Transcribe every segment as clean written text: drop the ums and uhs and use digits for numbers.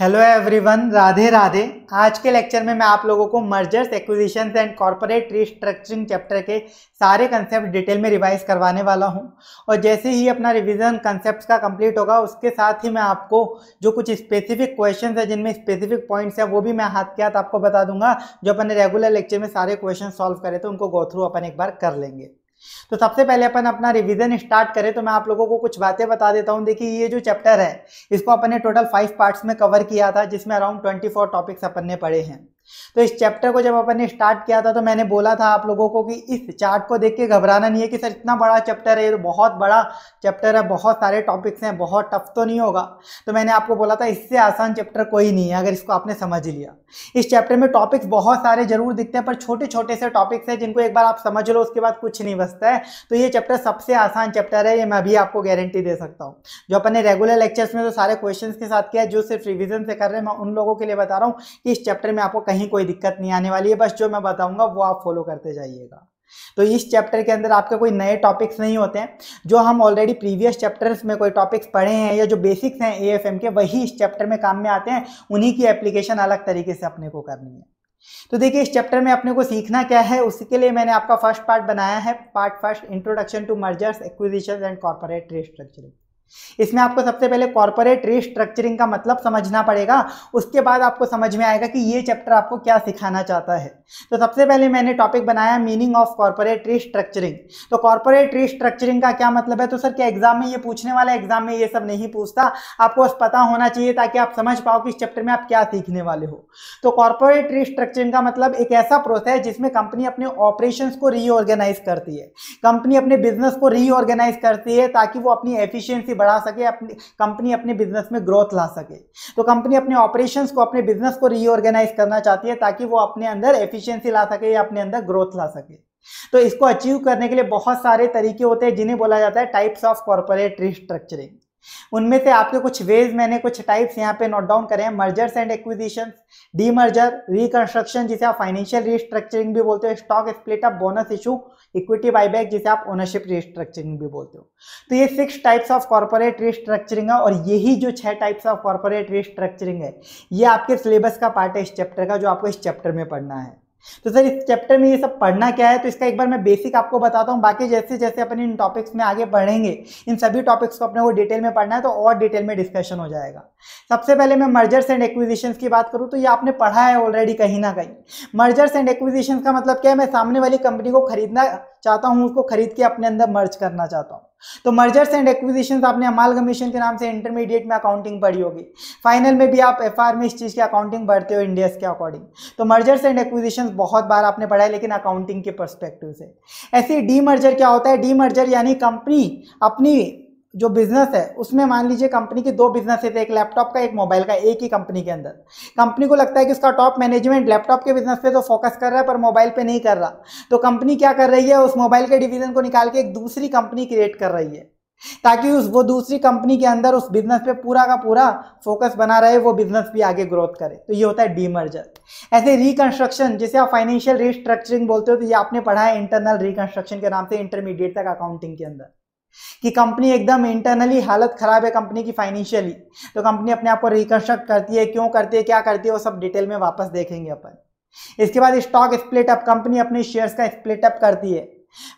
Hello everyone, Radhe Radhe. आज के lecture में मैं आप लोगों को mergers, acquisitions and corporate restructuring chapter के सारे कंसेप्ट डिटेल में रिवाइज करवाने वाला हूं। और जैसे ही अपना रिवीजन कंसेप्ट का कंप्लीट होगा, उसके साथ ही मैं आपको जो कुछ स्पेसिफिक क्वेश्चंस है, जिनमें स्पेसिफिक पॉइंट्स है, वो भी मैं हाथ के हाथ आपको बता दूंगा। जो अपन रेगुलर लेक्चर में सारे क्वेश्चन सॉल्व करे तो उनको गो थ्रू अपन एक बार कर लेंगे। तो सबसे पहले अपन अपना रिवीजन स्टार्ट करें तो मैं आप लोगों को कुछ बातें बता देता हूं। देखिए, ये जो चैप्टर है इसको अपन ने टोटल 5 पार्ट्स में कवर किया था, जिसमें अराउंड 24 टॉपिक्स अपन ने पढ़े हैं। तो इस चैप्टर को जब अपन ने स्टार्ट किया था तो मैंने बोला था आप लोगों को कि इस चार्ट को देख के घबराना नहीं है कि सर इतना बड़ा चैप्टर है, ये तो बहुत बड़ा चैप्टर है, बहुत सारे टॉपिक्स हैं, बहुत टफ तो नहीं होगा। तो मैंने आपको बोला था इससे आसान चैप्टर कोई नहीं है अगर इसको आपने समझ लिया। इस चैप्टर में टॉपिक्स बहुत सारे जरूर दिखते हैं, पर छोटे छोटे से टॉपिक्स हैं जिनको एक बार आप समझ लो उसके बाद कुछ नहीं बचता है। तो ये चैप्टर सबसे आसान चैप्टर है, ये मैं अभी आपको गारंटी दे सकता हूँ। जो अपन ने रेगुलर लेक्चर्स में तो सारे क्वेश्चन के साथ किया, जो सिर्फ रिविजन से कर रहे हैं, मैं उन लोगों के लिए बता रहा हूँ कि इस चैप्टर में आपको नहीं कोई दिक्कत नहीं आने वाली है। बस जो मैं बताऊंगा वो आप फॉलो करते जाइएगा। तो इस चैप्टर के अंदर आपके कोई नए टॉपिक्स नहीं होते हैं, जो हम ऑलरेडी प्रीवियस चैप्टर्स में कोई टॉपिक्स पढ़े हैं या जो बेसिक्स हैं एएफएम के, वही इस चैप्टर में काम में आते हैं। उन्हीं की एप्लीकेशन अलग तरीके से अपने को करनी है। तो देखिए, इस चैप्टर में अपने को सीखना क्या है, उसके लिए मैंने आपका फर्स्ट पार्ट बनाया है, part first, introduction to mergers, acquisitions and corporate restructuring. इसमें आपको सबसे पहले कॉर्पोरेट रिस्ट्रक्चरिंग का मतलब समझना पड़ेगा, उसके बाद आपको समझ में आएगा कि ये चैप्टर आपको क्या सिखाना चाहता है। तो सबसे पहले मैंने टॉपिक बनाया मीनिंग ऑफ कॉर्पोरेट रिस्ट्रक्चरिंग। तो कॉर्पोरेट रिस्ट्रक्चरिंग का क्या मतलब है? तो सर क्या एग्जाम में ये पूछने वाला है? एग्जाम में ये सब नहीं पूछता, आपको बस पता होना चाहिए ताकि आप समझ पाओ कि इस चैप्टर में आप क्या सीखने वाले हो। तो कॉर्पोरेट रिस्ट्रक्चरिंग का मतलब एक ऐसा प्रोसेस जिसमें कंपनी अपने ऑपरेशंस को रीऑर्गेनाइज करती है, कंपनी अपने बिजनेस को रीऑर्गेनाइज करती है ताकि वो अपनी एफिशिएंसी बढ़ा सके, अपनी कंपनी अपने बिजनेस में ग्रोथ ला सके। तो कंपनी अपने ऑपरेशंस को, अपने बिजनेस को रीऑर्गेनाइज करना चाहती है ताकि वो अपने अंदर एफिशिएंसी ला सके या अपने अंदर ग्रोथ ला सके। तो इसको अचीव करने के लिए बहुत सारे तरीके होते हैं जिन्हें बोला जाता है टाइप्स ऑफ कॉर्पोरेट रिस्ट्रक्चरिंग। उनमें से आपके कुछ वेज, मैंने कुछ टाइप्स यहाँ पे नोट डाउन करे हैं, mergers and acquisitions, demerger, reconstruction जिसे आप फाइनेंशियल रिस्ट्रक्चरिंग भी बोलते हो, stock split up, bonus issue, equity buyback जिसे आप ओनरशिप रिस्ट्रक्चरिंग भी बोलते हो। तो ये 6 टाइप्स ऑफ कॉर्पोरेट रिस्ट्रक्चरिंग है, और यही जो 6 टाइप्स ऑफ कॉर्पोरेट रिस्ट्रक्चरिंग है ये आपके सिलेबस का पार्ट है इस चैप्टर का, जो आपको इस चैप्टर में पढ़ना है। तो सर इस चैप्टर में ये सब पढ़ना क्या है? तो इसका एक बार मैं बेसिक आपको बताता हूँ, बाकी जैसे जैसे अपन इन टॉपिक्स में आगे बढ़ेंगे, इन सभी टॉपिक्स को अपने को डिटेल में पढ़ना है तो और डिटेल में डिस्कशन हो जाएगा। सबसे पहले मैं मर्जर्स एंड एक्विजिशंस की बात करूँ तो ये आपने पढ़ा है ऑलरेडी कहीं ना कहीं। मर्जर्स एंड एक्विजिशंस का मतलब क्या है? मैं सामने वाली कंपनी को खरीदना चाहता हूँ, उसको खरीद के अपने अंदर मर्ज करना चाहता हूँ। तो मर्जर्स एंड एक्विजिशंस आपने अमालगमेशन के नाम से इंटरमीडिएट में अकाउंटिंग पढ़ी होगी, फाइनल में भी आप एफआर में इस चीज़ की अकाउंटिंग पढ़ते हो इंडियस के अकॉर्डिंग। तो मर्जर्स एंड एक्विजिशंस बहुत बार आपने पढ़ा है, लेकिन अकाउंटिंग के पर्सपेक्टिव से। ऐसे डीमर्जर क्या होता है? डीमर्जर यानी कंपनी अपनी जो बिजनेस है उसमें, मान लीजिए कंपनी के 2 बिजनेसेस, एक लैपटॉप का, एक मोबाइल का, एक ही कंपनी के अंदर। कंपनी को लगता है कि उसका टॉप मैनेजमेंट लैपटॉप के बिजनेस पे तो फोकस कर रहा है पर मोबाइल पे नहीं कर रहा। तो कंपनी क्या कर रही है? उस मोबाइल के डिवीजन को निकाल के एक दूसरी कंपनी क्रिएट कर रही है ताकि वो दूसरी कंपनी के अंदर उस बिजनेस पे पूरा का पूरा फोकस बना रहे, वो बिजनेस भी आगे ग्रोथ करे। तो ये होता है डीमर्जर। ऐसे रिकंस्ट्रक्शन जिसे आप फाइनेंशियल रिस्ट्रक्चरिंग बोलते हो, तो ये आपने पढ़ा है इंटरनल रिकंस्ट्रक्शन के नाम से इंटरमीडिएट तक अकाउंटिंग के अंदर, कि कंपनी एकदम इंटरनली हालत खराब है कंपनी की फाइनेंशियली, तो कंपनी अपने आप को रिकंस्ट्रक्ट करती है, क्यों करती है, क्या करती है, वो सब डिटेल में वापस देखेंगे अपन। इसके बाद स्टॉक स्प्लिट अप, कंपनी अपने शेयर्स का स्प्लिट अप करती है।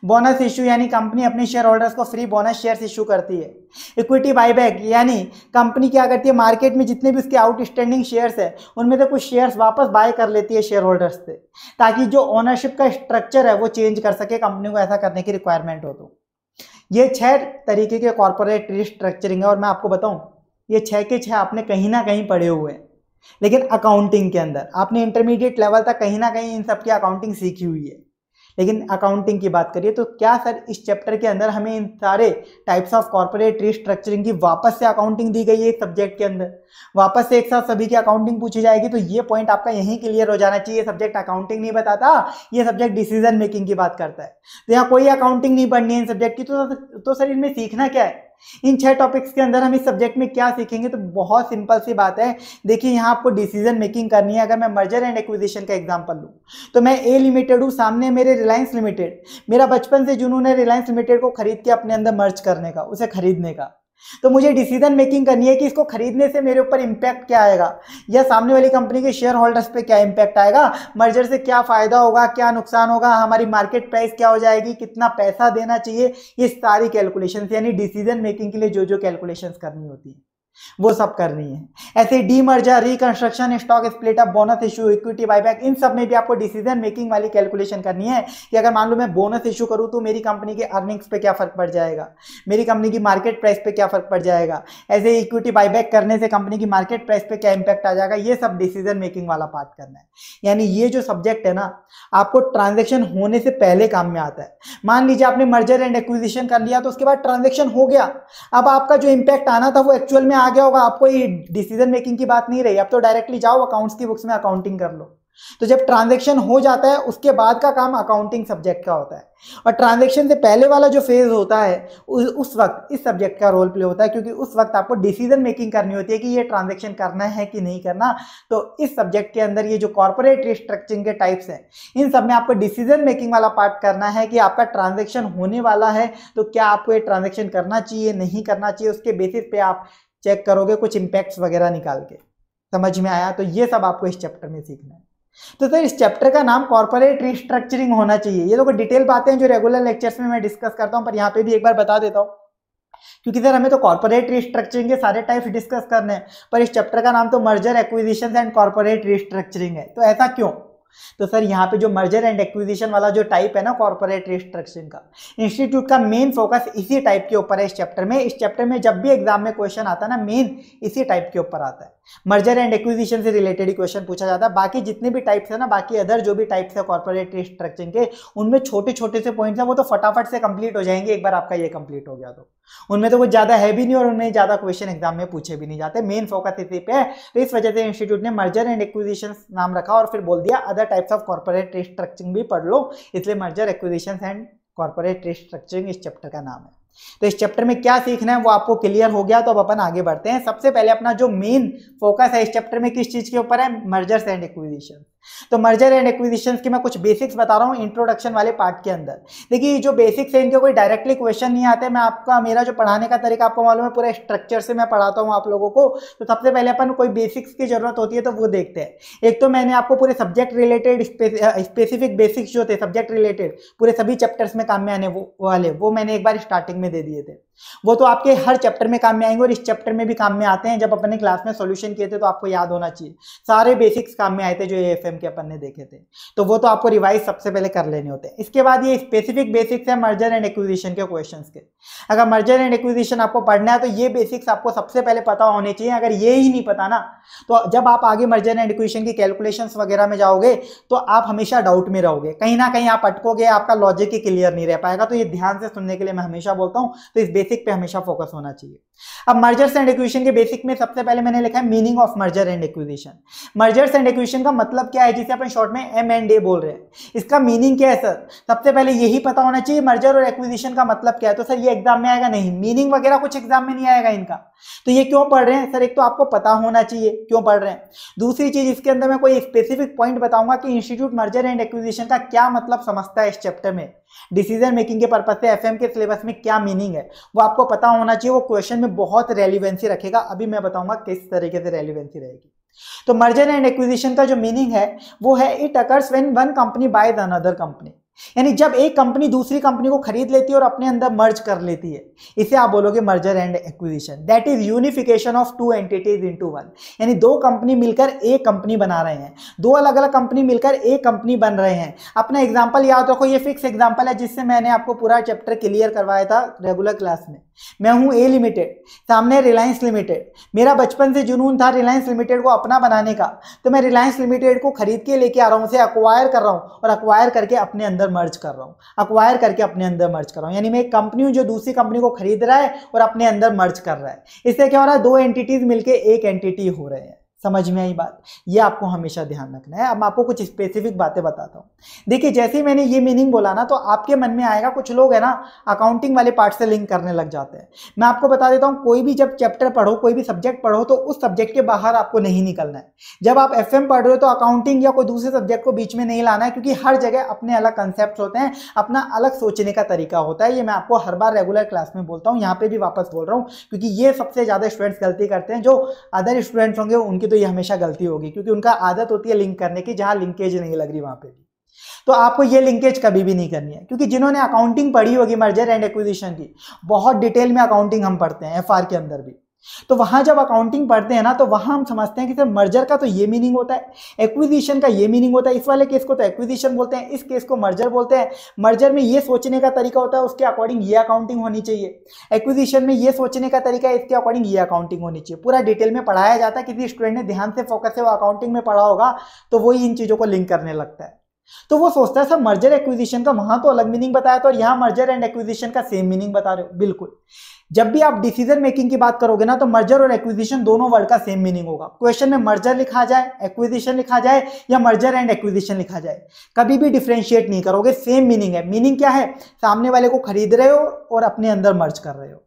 बोनस इशू यानी कंपनी अपने शेयर होल्डर्स को फ्री बोनस शेयर्स इशू करती है। इक्विटी बायबैक यानी कंपनी क्या करती है, मार्केट में जितने भी उसके आउटस्टैंडिंग शेयर्स है उनमें से कुछ शेयर्स वापस बाय कर लेती है शेयर होल्डर्स से, ताकि जो ओनरशिप का स्ट्रक्चर है वो चेंज कर सके कंपनी को, ऐसा करने की रिक्वायरमेंट हो। तो ये 6 तरीके के कॉर्पोरेट रिस्ट्रक्चरिंग है, और मैं आपको बताऊं ये 6 के 6 आपने कहीं ना कहीं पढ़े हुए हैं, लेकिन अकाउंटिंग के अंदर आपने इंटरमीडिएट लेवल तक कहीं ना कहीं इन सब की अकाउंटिंग सीखी हुई है। लेकिन अकाउंटिंग की बात करिए तो क्या सर इस चैप्टर के अंदर हमें इन सारे टाइप्स ऑफ कॉर्पोरेट रिस्ट्रक्चरिंग की वापस से अकाउंटिंग दी गई है एक सब्जेक्ट के अंदर, वापस से एक साथ सभी की अकाउंटिंग पूछी जाएगी? तो ये पॉइंट आपका यहीं क्लियर हो जाना चाहिए। सब्जेक्ट अकाउंटिंग नहीं बताता, ये सब्जेक्ट डिसीजन मेकिंग की बात करता है। तो यहाँ कोई अकाउंटिंग नहीं पढ़नी है इन सब्जेक्ट की। तो सर इनमें सीखना क्या है? इन 6 टॉपिक्स के अंदर हम इस सब्जेक्ट में क्या सीखेंगे? तो बहुत सिंपल सी बात है। देखिए, यहाँ आपको डिसीजन मेकिंग करनी है। अगर मैं मर्जर एंड एक्विजिशन का एग्जांपल लूँ तो मैं ए लिमिटेड हूँ, सामने मेरे रिलायंस लिमिटेड, मेरा बचपन से जुनून है रिलायंस लिमिटेड को खरीद के अपने अंदर मर्ज करने का, उसे खरीदने का। तो मुझे डिसीजन मेकिंग करनी है कि इसको खरीदने से मेरे ऊपर इम्पैक्ट क्या आएगा या सामने वाली कंपनी के शेयर होल्डर्स पे क्या इम्पैक्ट आएगा, मर्जर से क्या फ़ायदा होगा, क्या नुकसान होगा, हमारी मार्केट प्राइस क्या हो जाएगी, कितना पैसा देना चाहिए, ये सारी कैलकुलेशंस यानी डिसीजन मेकिंग के लिए जो जो कैलकुलेशंस करनी होती है वो सब करनी है। ऐसे demerger, reconstruction, stock split, bonus issue, equity buyback, इन सब में भी आपको डिसीजन मेकिंग वाली कैलकुलेशन करनी है कि अगर मान लो मैं बोनस इशू करूं तो मेरी कंपनी के अर्निंग्स पे क्या फर्क पड़ जाएगा, मेरी कंपनी की मार्केट प्राइस पे क्या फर्क पड़ जाएगा, ऐसे इक्विटी बायबैक करने से कंपनी की मार्केट प्राइस पे क्या इंपैक्ट आ जाएगा, ये सब डिसीजन मेकिंग वाला पार्ट करना है। यानी ये जो सब्जेक्ट है ना आपको ट्रांजेक्शन होने से पहले काम में आता है। मान लीजिए आपने मर्जर एंड एक्विजिशन कर लिया तो उसके बाद ट्रांजेक्शन हो गया, अब आपका जो इंपैक्ट आना था वो एक्चुअल में आ गया होगा, आपको ये डिसीजन मेकिंग की बात नहीं रही, अब तो डायरेक्टली जाओ अकाउंट्स की बुक्स में अकाउंटिंग कर लो। तो जब ट्रांजैक्शन हो जाता है उसके बाद का काम अकाउंटिंग सब्जेक्ट का होता है और ट्रांजैक्शन से पहले वाला जो फेज होता है उस वक्त इस सब्जेक्ट का रोल प्ले होता है, क्योंकि उस वक्त आपको डिसीजन मेकिंग करनी होती है कि ये ट्रांजैक्शन करना है कि नहीं करना। तो इस सब्जेक्ट के अंदर ये जो कॉर्पोरेट रिस्ट्रक्चरिंग के टाइप्स हैं इन सब में आपको डिसीजन मेकिंग वाला पार्ट करना है कि आपका ट्रांजैक्शन होने वाला है तो क्या आपको ये ट्रांजैक्शन करना चाहिए नहीं करना चाहिए, उसके बेसिस पे आप चेक करोगे कुछ इम्पैक्ट्स वगैरह निकाल के। समझ में आया? तो ये सब आपको इस चैप्टर में सीखना है। तो सर इस चैप्टर का नाम कॉर्पोरेट रिस्ट्रक्चरिंग होना चाहिए, ये तो डिटेल बातें हैं जो रेगुलर लेक्चर्स में मैं डिस्कस करता हूं, पर यहाँ पे भी एक बार बता देता हूँ क्योंकि सर हमें तो कॉर्पोरेट रिस्ट्रक्चरिंग के सारे टाइप्स डिस्कस करने हैं, पर इस चैप्टर का नाम तो merger acquisitions and corporate restructuring है। तो ऐसा क्यों? तो सर यहाँ पे जो मर्जर एंड एक्विजिशन वाला जो टाइप है ना कॉर्पोरेट रिस्ट्रक्चरिंग का, इंस्टीट्यूट का मेन फोकस इसी टाइप के ऊपर है इस चैप्टर में। इस चैप्टर में जब भी एग्जाम में क्वेश्चन आता है ना मेन इसी टाइप के ऊपर आता है, मर्जर एंड एक्विजिशन से रिलेटेड ही क्वेश्चन पूछा जाता है। बाकी जितने भी टाइप्स है ना, बाकी अदर जो भी टाइप्स है कॉर्पोरेट रिस्ट्रक्चरिंग के, उनमें छोटे छोटे से पॉइंट्स हैं वो तो फटाफट से कंप्लीट हो जाएंगे एक बार आपका ये कंप्लीट हो गया तो। उनमें तो कुछ ज्यादा है भी नहीं और उनमें ज्यादा क्वेश्चन एग्जाम में पूछे भी नहीं जाते, मेन फोकस इसी पे है। तो इस वजह से इंस्टीट्यूट ने मर्जर एंड एक्विजिशन नाम रखा और फिर बोल दिया other types of corporate restructuring भी पढ़ लो, इसलिए merger acquisitions and corporate restructuring इस चैप्टर का नाम है। तो इस चैप्टर में क्या सीखना है वो आपको क्लियर हो गया, तो अब अपन आगे बढ़ते हैं। सबसे पहले अपना जो मेन फोकस है इस चैप्टर में किस चीज के ऊपर है, मर्जर्स एंड एक्विजिशन। तो मर्जर एंड एक्विजिशंस की मैं कुछ बेसिक्स बता रहा हूँ इंट्रोडक्शन वाले पार्ट के अंदर। देखिए जो बेसिक्स है इनके कोई डायरेक्टली क्वेश्चन नहीं आते, मैं आपका मेरा जो पढ़ाने का तरीका आपको मालूम है पूरा स्ट्रक्चर से मैं पढ़ाता हूँ आप लोगों को। तो सबसे पहले अपन कोई बेसिक्स की जरूरत होती है तो वो देखते हैं। एक तो मैंने आपको पूरे सब्जेक्ट रिलेटेड स्पेसिफिक बेसिक्स जो थे सब्जेक्ट रिलेटेड पूरे सभी चैप्टर्स में काम में आने वाले वो मैंने एक बार स्टार्टिंग में दे दिए थे, वो तो आपके हर चैप्टर में काम में आएंगे और इस चैप्टर में भी काम में आते हैं। जब अपने क्लास में सॉल्यूशन किए थे तो आपको याद होना चाहिए सारे बेसिक्स काम में आए थे जो एएफएम के अपन ने देखे थे, तो वो तो आपको रिवाइज सबसे पहले कर लेने होते हैं। इसके बाद ये स्पेसिफिक बेसिक्स है मर्जर एंड एक्विजिशन के क्वेश्चंस के। अगर मर्जर एंड एक्विजिशन आपको पढ़ना है तो ये बेसिक्स आपको सबसे पहले पता होने चाहिए, अगर ये ही नहीं पता ना तो जब आप आगे मर्जर एंड एक्विजिशन की कैलकुलेशंस वगैरह में जाओगे तो आप हमेशा डाउट में रहोगे, कहीं ना कहीं आप अटकोगे, आपका लॉजिक ही क्लियर नहीं रह पाएगा। तो ये ध्यान से सुनने के लिए मैं हमेशा बोलता हूं, तो इस बेसिक पे हमेशा फोकस होना चाहिए। अब मर्जर्स एंड एक्विजिशन के बेसिक में सबसे पहले मैंने लिखा है meaning of merger and acquisition. Mergers and acquisition का मतलब क्या है जिसे अपन शॉर्ट में M&A बोल रहे हैं, इसका मीनिंग क्या है सर? सबसे पहले यही पता होना चाहिए मर्जर और एक्विजिशन का मतलब क्या है। तो सर ये एग्जाम में आएगा नहीं, मीनिंग वगैरह कुछ एग्जाम में नहीं आएगा इनका, तो ये क्यों पढ़ रहे हैं सर? एक तो आपको पता होना चाहिए क्यों पढ़ रहे हैं, दूसरी चीज इसके अंदर मैं कोई स्पेसिफिक पॉइंट बताऊंगा कि इंस्टीट्यूट मर्जर एंड एक्विजिशन का क्या मतलब समझता है इस चैप्टर में, डिसीजन मेकिंग के पर्पज से एफएम के सिलेबस में क्या मीनिंग है वो आपको पता होना चाहिए, वो क्वेश्चन में बहुत रेलिवेंसी रखेगा। अभी मैं बताऊंगा किस तरीके से रेलिवेंसी रहेगी। तो मर्जर एंड एक्विजिशन का जो मीनिंग है वो है it occurs when one company buy the another company, यानी जब एक कंपनी दूसरी कंपनी को खरीद लेती है और अपने अंदर मर्ज कर लेती है, इसे आप बोलोगे merger and acquisition. That is unification of two entities into one, यानी दो कंपनी मिलकर एक कंपनी बना रहे हैं, दो अलग अलग कंपनी मिलकर एक कंपनी बन रहे हैं। अपना एग्जांपल याद रखो, ये फिक्स एग्जांपल है जिससे मैंने आपको पूरा चैप्टर क्लियर करवाया था रेगुलर क्लास में। मैं हूँ ए लिमिटेड, सामने रिलायंस लिमिटेड, मेरा बचपन से जुनून था रिलायंस लिमिटेड को अपना बनाने का, तो मैं रिलायंस लिमिटेड को खरीद के लेके आ रहा हूँ, उसे अक्वायर कर रहा हूँ और अक्वायर करके अपने अंदर मर्ज कर रहा हूँ, अक्वायर करके अपने अंदर मर्ज कर रहा हूँ, यानी मैं एक कंपनी हूँ जो दूसरी कंपनी को खरीद रहा है और अपने अंदर मर्ज कर रहा है। इससे क्या हो रहा है, दो एंटिटीज मिलके एक एंटिटी हो रहे हैं। समझ में आई बात, ये आपको हमेशा ध्यान रखना है। अब मैं आपको कुछ स्पेसिफिक बातें बताता हूँ। देखिए जैसे ही मैंने ये मीनिंग बोला ना तो आपके मन में आएगा, कुछ लोग है ना अकाउंटिंग वाले पार्ट से लिंक करने लग जाते हैं। मैं आपको बता देता हूँ, कोई भी जब चैप्टर पढ़ो, कोई भी सब्जेक्ट पढ़ो तो उस सब्जेक्ट के बाहर आपको नहीं निकलना है। जब आप एफएम पढ़ रहे हो तो अकाउंटिंग या कोई दूसरे सब्जेक्ट को बीच में नहीं लाना है, क्योंकि हर जगह अपने अलग कंसेप्ट होते हैं, अपना अलग सोचने का तरीका होता है। ये मैं आपको हर बार रेगुलर क्लास में बोलता हूँ, यहाँ पे भी वापस बोल रहा हूँ, क्योंकि ये सबसे ज़्यादा स्टूडेंट्स गलती करते हैं। जो अदर स्टूडेंट्स होंगे उनकी तो ये हमेशा गलती होगी, क्योंकि उनका आदत होती है लिंक करने की, जहां लिंकेज नहीं लग रही वहां पे भी। तो आपको ये लिंकेज कभी भी नहीं करनी है, क्योंकि जिन्होंने अकाउंटिंग पढ़ी होगी मर्जर एंड एक्विजिशन की, बहुत डिटेल में अकाउंटिंग हम पढ़ते हैं एफआर के अंदर भी। तो वहां जब अकाउंटिंग पढ़ते हैं ना तो वहां हम समझते हैं कि मर्जर का तो ये मीनिंग होता है, एक्विजिशन का ये मीनिंग होता है, इस वाले केस को तो एक्विजिशन बोलते हैं, इस केस को मर्जर बोलते हैं, मर्जर में ये सोचने का तरीका होता है, उसके अकॉर्डिंग ये अकाउंटिंग होनी चाहिए, एक्विजिशन में ये सोचने का तरीका है, इसके अकॉर्डिंग ये अकाउंटिंग होनी चाहिए। पूरा डिटेल में पढ़ाया जाता है। किसी स्टूडेंट ने ध्यान से फोकस से वो अकाउंटिंग में पढ़ा होगा तो वही इन चीज़ों को लिंक करने लगता है। तो वो सोचता है सर मर्जर एक्विजिशन का वहां तो अलग मीनिंग बताया था और यहाँ मर्जर एंड एक्विजिशन का सेम मीनिंग बता रहे हो। बिल्कुल, जब भी आप डिसीजन मेकिंग की बात करोगे ना तो मर्जर और एक्विजिशन दोनों वर्ड का सेम मीनिंग होगा। क्वेश्चन में मर्जर लिखा जाए, एक्विजिशन लिखा जाए या मर्जर एंड एक्विजिशन लिखा जाए, कभी भी डिफ्रेंशिएट नहीं करोगे, सेम मीनिंग है। मीनिंग क्या है? सामने वाले को खरीद रहे हो और अपने अंदर मर्ज कर रहे हो।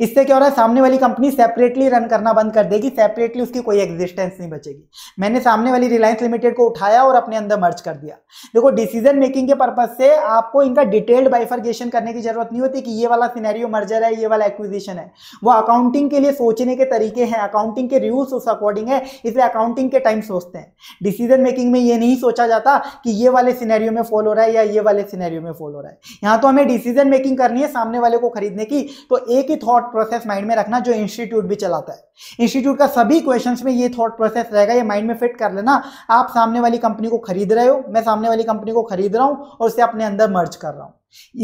इससे क्या हो रहा है? सामने वाली कंपनी सेपरेटली रन करना बंद कर देगी, सेपरेटली उसकी कोई एग्जिस्टेंस नहीं बचेगी। मैंने सामने वाली रिलायंस लिमिटेड को उठाया और अपने अंदर मर्ज कर दिया। देखो, डिसीजन मेकिंग के पर्पज से आपको इनका डिटेल्ड बाइफरगेशन करने की जरूरत नहीं होती कि ये वाला सिनेरियो मर्जर है, ये वाला एक्विजिशन है। वो अकाउंटिंग के लिए सोचने के तरीके हैं, अकाउंटिंग के रूल्स उस अकॉर्डिंग है, इसलिए अकाउंटिंग के टाइम सोचते हैं। डिसीजन मेकिंग में ये नहीं सोचा जाता कि ये वाले सिनेरियो में फॉल हो रहा है या ये वाले सिनेरियो में फॉल हो रहा है। यहाँ तो हमें डिसीजन मेकिंग करनी है सामने वाले को खरीदने की। तो एक ही थॉट प्रोसेस माइंड में रखना जो इंस्टीट्यूट भी चलाता है। इंस्टीट्यूट का सभी क्वेश्चंस में ये थॉट प्रोसेस रहेगा, ये माइंड में फिट कर लेना। आप सामने वाली कंपनी को खरीद रहे हो, मैं सामने वाली कंपनी को खरीद रहा हूं और उसे अपने अंदर मर्ज कर रहा हूं।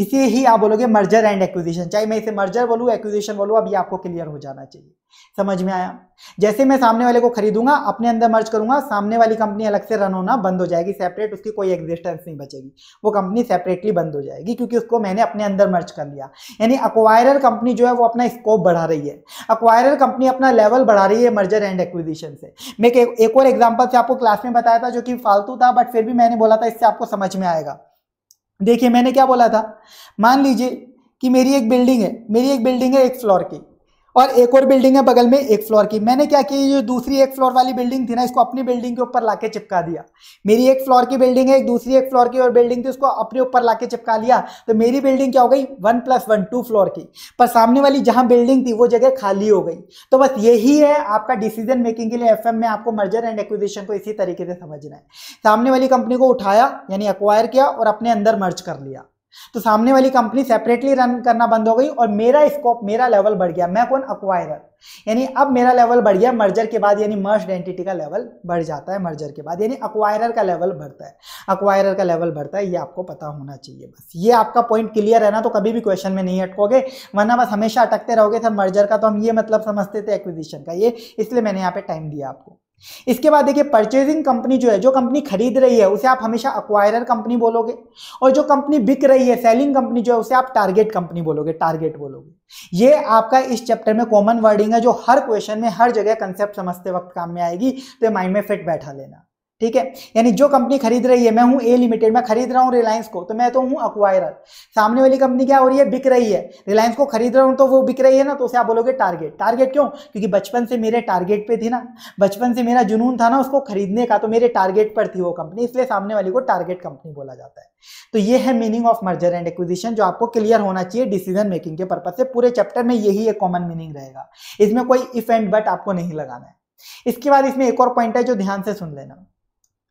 इसे ही आप बोलोगे मर्जर एंड एक्विजिशन, चाहे मैं इसे मर्जर बोलूँ, एक्विजिशन बोलूँ। अब ये आपको क्लियर हो जाना चाहिए। समझ में आया? जैसे मैं सामने वाले को खरीदूंगा, अपने अंदर मर्ज करूंगा, सामने वाली कंपनी अलग से रन होना बंद हो जाएगी, सेपरेट उसकी कोई एग्जिस्टेंस नहीं बचेगी, वो कंपनी सेपरेटली बंद हो जाएगी, क्योंकि उसको मैंने अपने अंदर मर्ज कर लिया। यानी अक्वायरर कंपनी जो है वो अपना स्कोप बढ़ा रही है, अक्वायरर कंपनी अपना लेवल बढ़ा रही है मर्जर एंड एक्विजिशन से। मैं एक और एग्जाम्पल से आपको क्लास में बताया था जो कि फालतू था, बट फिर भी मैंने बोला था, इससे आपको समझ में आएगा। देखिए मैंने क्या बोला था, मान लीजिए कि मेरी एक बिल्डिंग है एक फ्लोर की, और एक और बिल्डिंग है बगल में एक फ्लोर की। मैंने क्या किया, जो दूसरी एक फ्लोर वाली बिल्डिंग थी ना, इसको अपनी बिल्डिंग के ऊपर लाके चिपका दिया। मेरी एक फ्लोर की बिल्डिंग है, एक दूसरी एक फ्लोर की और बिल्डिंग थी, उसको अपने ऊपर लाके चिपका लिया। तो मेरी बिल्डिंग क्या हो गई, 1+1 2 फ्लोर की। पर सामने वाली जहाँ बिल्डिंग थी वो जगह खाली हो गई। तो बस यही है आपका डिसीजन मेकिंग के लिए। एफ में आपको मर्जर एंड एक्विजिशन को इसी तरीके से समझना है। सामने वाली कंपनी को उठाया यानी एक्वायर किया और अपने अंदर मर्ज कर लिया, तो सामने वाली कंपनी सेपरेटली रन करना बंद हो गई और मेरा स्कोप, मेरा लेवल बढ़ गया। मैं कौन? अक्वायरर। यानी अब मेरा लेवल बढ़ गया मर्जर के बाद, यानी मर्ज एंटिटी का लेवल बढ़ जाता है मर्जर के बाद, यानी अक्वायरर का लेवल बढ़ता है, अक्वायरर का लेवल बढ़ता है। ये आपको पता होना चाहिए। बस ये आपका पॉइंट क्लियर है ना, तो कभी भी क्वेश्चन में नहीं अटकोगे, वरना बस हमेशा अटकते रहोगे। सर मर्जर का तो हम ये मतलब समझते थे, एक्विजिशन का ये, इसलिए मैंने यहाँ पे टाइम दिया आपको। इसके बाद देखिए, परचेजिंग कंपनी जो है, जो कंपनी खरीद रही है उसे आप हमेशा अक्वायरर कंपनी बोलोगे, और जो कंपनी बिक रही है, सेलिंग कंपनी जो है, उसे आप टारगेट कंपनी बोलोगे, टारगेट बोलोगे। ये आपका इस चैप्टर में कॉमन वर्डिंग है जो हर क्वेश्चन में, हर जगह कंसेप्ट समझते वक्त काम में आएगी, तो माइंड में फिट बैठा लेना। ठीक है? यानी जो कंपनी खरीद रही है, मैं हूं ए लिमिटेड, मैं खरीद रहा हूं रिलायंस को, तो मैं तो हूं अक्वायरर। सामने वाली कंपनी क्या हो रही है, बिक रही है, रिलायंस को खरीद रहा हूं तो वो बिक रही है ना, तो उसे आप बोलोगे टारगेट। टारगेट क्यों? क्योंकि बचपन से मेरे टारगेट पे थी ना, बचपन से मेरा जुनून था ना उसको खरीदने का, तो मेरे टारगेट पर थी वो कंपनी, इसलिए सामने वाली को टारगेट कंपनी बोला जाता है। तो ये है meaning of merger and acquisition, जो आपको क्लियर होना चाहिए डिसीजन मेकिंग के पर्पज से। पूरे चैप्टर में यही एक कॉमन मीनिंग रहेगा, इसमें कोई इफ एंड बट आपको नहीं लगाना है। इसके बाद इसमें एक और पॉइंट है जो ध्यान से सुन लेना।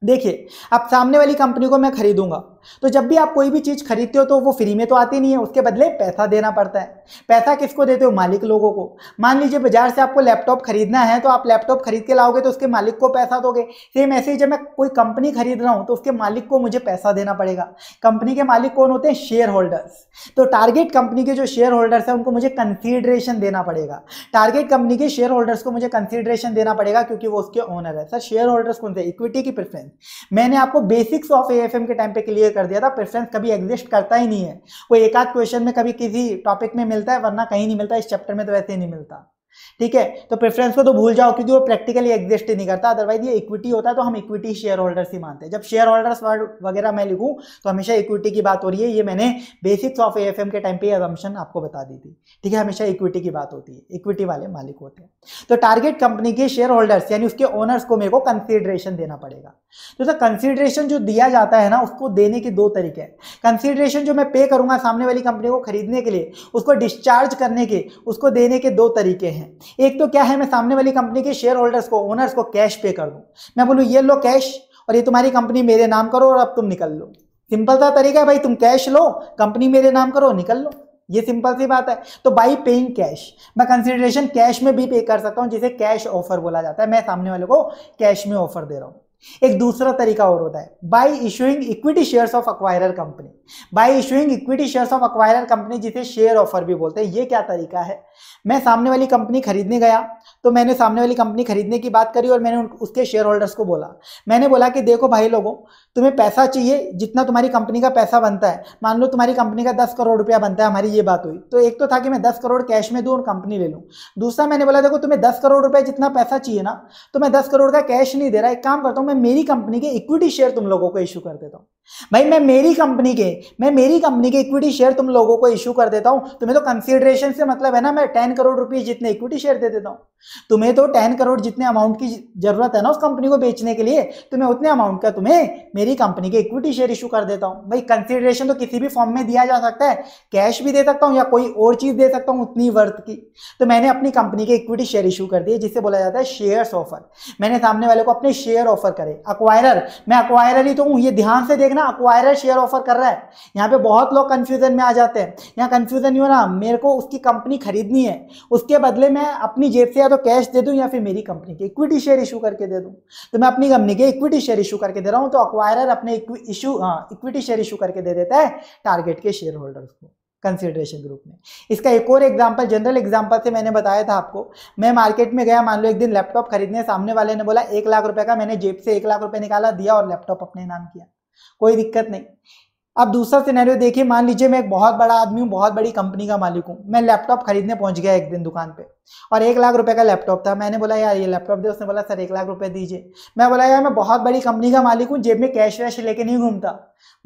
देखिए, अब सामने वाली कंपनी को मैं खरीदूंगा, तो जब भी आप कोई भी चीज़ खरीदते हो तो वो फ्री में तो आती नहीं है, उसके बदले पैसा देना पड़ता है। पैसा किसको देते हो? मालिक लोगों को। मान लीजिए बाजार से आपको लैपटॉप खरीदना है, तो आप लैपटॉप खरीद के लाओगे तो उसके मालिक को पैसा दोगे। सेम ऐसे ही जब मैं कोई कंपनी खरीद रहा हूँ तो उसके मालिक को मुझे पैसा देना पड़ेगा। कंपनी के मालिक कौन होते हैं? Share holders. तो टारगेट कंपनी के जो शेयर होल्डर्स हैं उनको मुझे कंसीडरेशन देना पड़ेगा। टारगेट कंपनी के शेयर होल्डर्स को मुझे कंसीडरेशन देना पड़ेगा, क्योंकि वो उसके ओनर है। सर शेयर होल्डर्स कौन से? इक्विटी की प्रेफरेंस। मैंने आपको बेसिक्स ऑफ एएफएम के टाइम पे क्लियर कर दिया था, प्रेफरेंस कभी एग्जिस्ट करता ही नहीं है। कोई एकाध क्वेश्चन में कभी किसी टॉपिक में मिलता है, वरना कहीं नहीं मिलता। इस चैप्टर में तो वैसे ही नहीं मिलता। ठीक है, तो प्रेफरेंस को तो भूल जाओ क्योंकि वो प्रैक्टिकली एग्जिस्ट ही नहीं करता। अदरवाइज ये इक्विटी होता है तो हम इक्विटी शेयर होल्डर्स ही मानते हैं। जब शेयर होल्डर्स वगैरह मैं लिखूं तो हमेशा इक्विटी की बात हो रही है। ये मैंने बेसिक्स ऑफ एएफएम के टाइम पे अजम्पशन आपको बता दी थी, ठीक है, हमेशा इक्विटी की बात होती है, इक्विटी वाले मालिक होते हैं। तो टारगेट कंपनी के शेयर होल्डर्स यानी उसके ओनर्स को मेरे को कंसिडरेशन देना पड़ेगा। तो सर कंसिडरेशन जो दिया जाता है ना, उसको देने के दो तरीके हैं। कंसिडरेशन जो मैं पे करूंगा सामने वाली कंपनी को खरीदने के लिए, उसको डिस्चार्ज करने के, उसको देने के दो तरीके हैं। एक तो क्या है, मैं सामने वाली कंपनी के शेयर होल्डर्स को, ओनर्स को कैश पे कर दूं, मैं बोलूं ये लो कैश और ये तुम्हारी कंपनी मेरे नाम करो और अब तुम निकल लो। सिंपल सा तरीका है भाई, तुम कैश लो, कंपनी मेरे नाम करो, निकल लो, ये सिंपल सी बात है। तो बाई पेइंग कैश, मैं कंसिडरेशन कैश में भी पे कर सकता हूँ, जिसे कैश ऑफर बोला जाता है। मैं सामने वाले को कैश में ऑफर दे रहा हूँ। एक दूसरा तरीका और होता है, by issuing equity shares of acquirer company, by issuing equity shares of acquirer company, जिसे शेयर ऑफर भी बोलते हैं। ये क्या तरीका है, मैं सामने वाली कंपनी खरीदने गया तो मैंने सामने वाली कंपनी खरीदने की बात करी और मैंने उसके शेयर होल्डर्स को बोला, मैंने बोला कि देखो भाई लोगों, तुम्हें पैसा चाहिए, जितना तुम्हारी कंपनी का पैसा बनता है, मान लो तुम्हारी कंपनी का 10 करोड़ रुपया बनता है, हमारी ये बात हुई। तो एक तो था कि मैं 10 करोड़ कैश में दूं और कंपनी ले लूँ, दूसरा मैंने बोला देखो तुम्हें 10 करोड़ रुपये जितना पैसा चाहिए ना, तो मैं 10 करोड़ का कैश नहीं दे रहा, एक काम करता हूँ मैं मेरी कंपनी के इक्विटी शेयर तुम लोगों को इशू कर देता हूँ। भाई मैं मेरी कंपनी के इक्विटी शेयर तुम लोगों को इशू कर देता हूँ, तुम्हें तो कंसीडरेशन से मतलब है ना, मैं 10 करोड़ रुपए जितने इक्विटी शेयर दे देता हूँ, तुम्हें तो 10 करोड़ जितने अमाउंट की जरूरत है ना उस कंपनी को बेचने के लिए, तो मैं उतने अमाउंट का तुम्हें मेरी कंपनी के इक्विटी शेयर इशू कर देता हूँ। भाई कंसीडरेशन तो किसी भी फॉर्म में दिया जा सकता है, कैश भी दे सकता हूँ या कोई और चीज दे सकता हूँ उतनी वर्थ की। तो मैंने अपनी कंपनी के इक्विटी शेयर इशू कर दिए, जिसे बोला जाता है शेयर्स ऑफर। मैंने सामने वाले को अपने शेयर ऑफर करे। अक्वायरर, मैं अक्वायरर ही तो हूँ, ये ध्यान से देखना, अक्वायरर शेयर ऑफर कर रहा है। यहाँ पे बहुत लोग कंफ्यूजन में आ जाते हैं, यहाँ कंफ्यूजन नहीं हो ना, मेरे को उसकी कंपनी खरीदनी है, उसके बदले मैं अपनी जेब से या तो कैश दे दूं या फिर मेरी कंपनी के इक्विटी शेयर इशू करके दे दूं। तो मैं अपनी कंपनी के इक्विटी शेयर इशू करके दे रहा हूं, तो अक्वायरर अपने इक्विटी शेयर इशू करके दे देता है टारगेट के शेयर होल्डर्स को कंसिडरेशन ग्रुप में। इसका एक और एग्जांपल जनरल एग्जांपल से मैंने बताया था आपको। मैं मार्केट में गया, मान लो एक दिन लैपटॉप खरीदने, सामने वाले ने बोला 1 लाख रुपए का, मैंने जेब से 1 लाख रुपए निकाला, दिया और लैपटॉप अपने नाम किया, कोई दिक्कत नहीं। अब दूसरा सिनेरियो देखिए, मान लीजिए मैं एक बहुत बड़ा आदमी हूँ, बहुत बड़ी कंपनी का मालिक हूँ, मैं लैपटॉप खरीदने पहुंच गया एक दिन दुकान पे और 1 लाख रुपए का लैपटॉप था। मैंने बोला यार ये लैपटॉप दे, उसने बोला सर 1 लाख रुपए दीजिए। मैं बोला यार मैं बहुत बड़ी कंपनी का मालिक हूँ, जेब में कैश वैश लेके नहीं घूमता।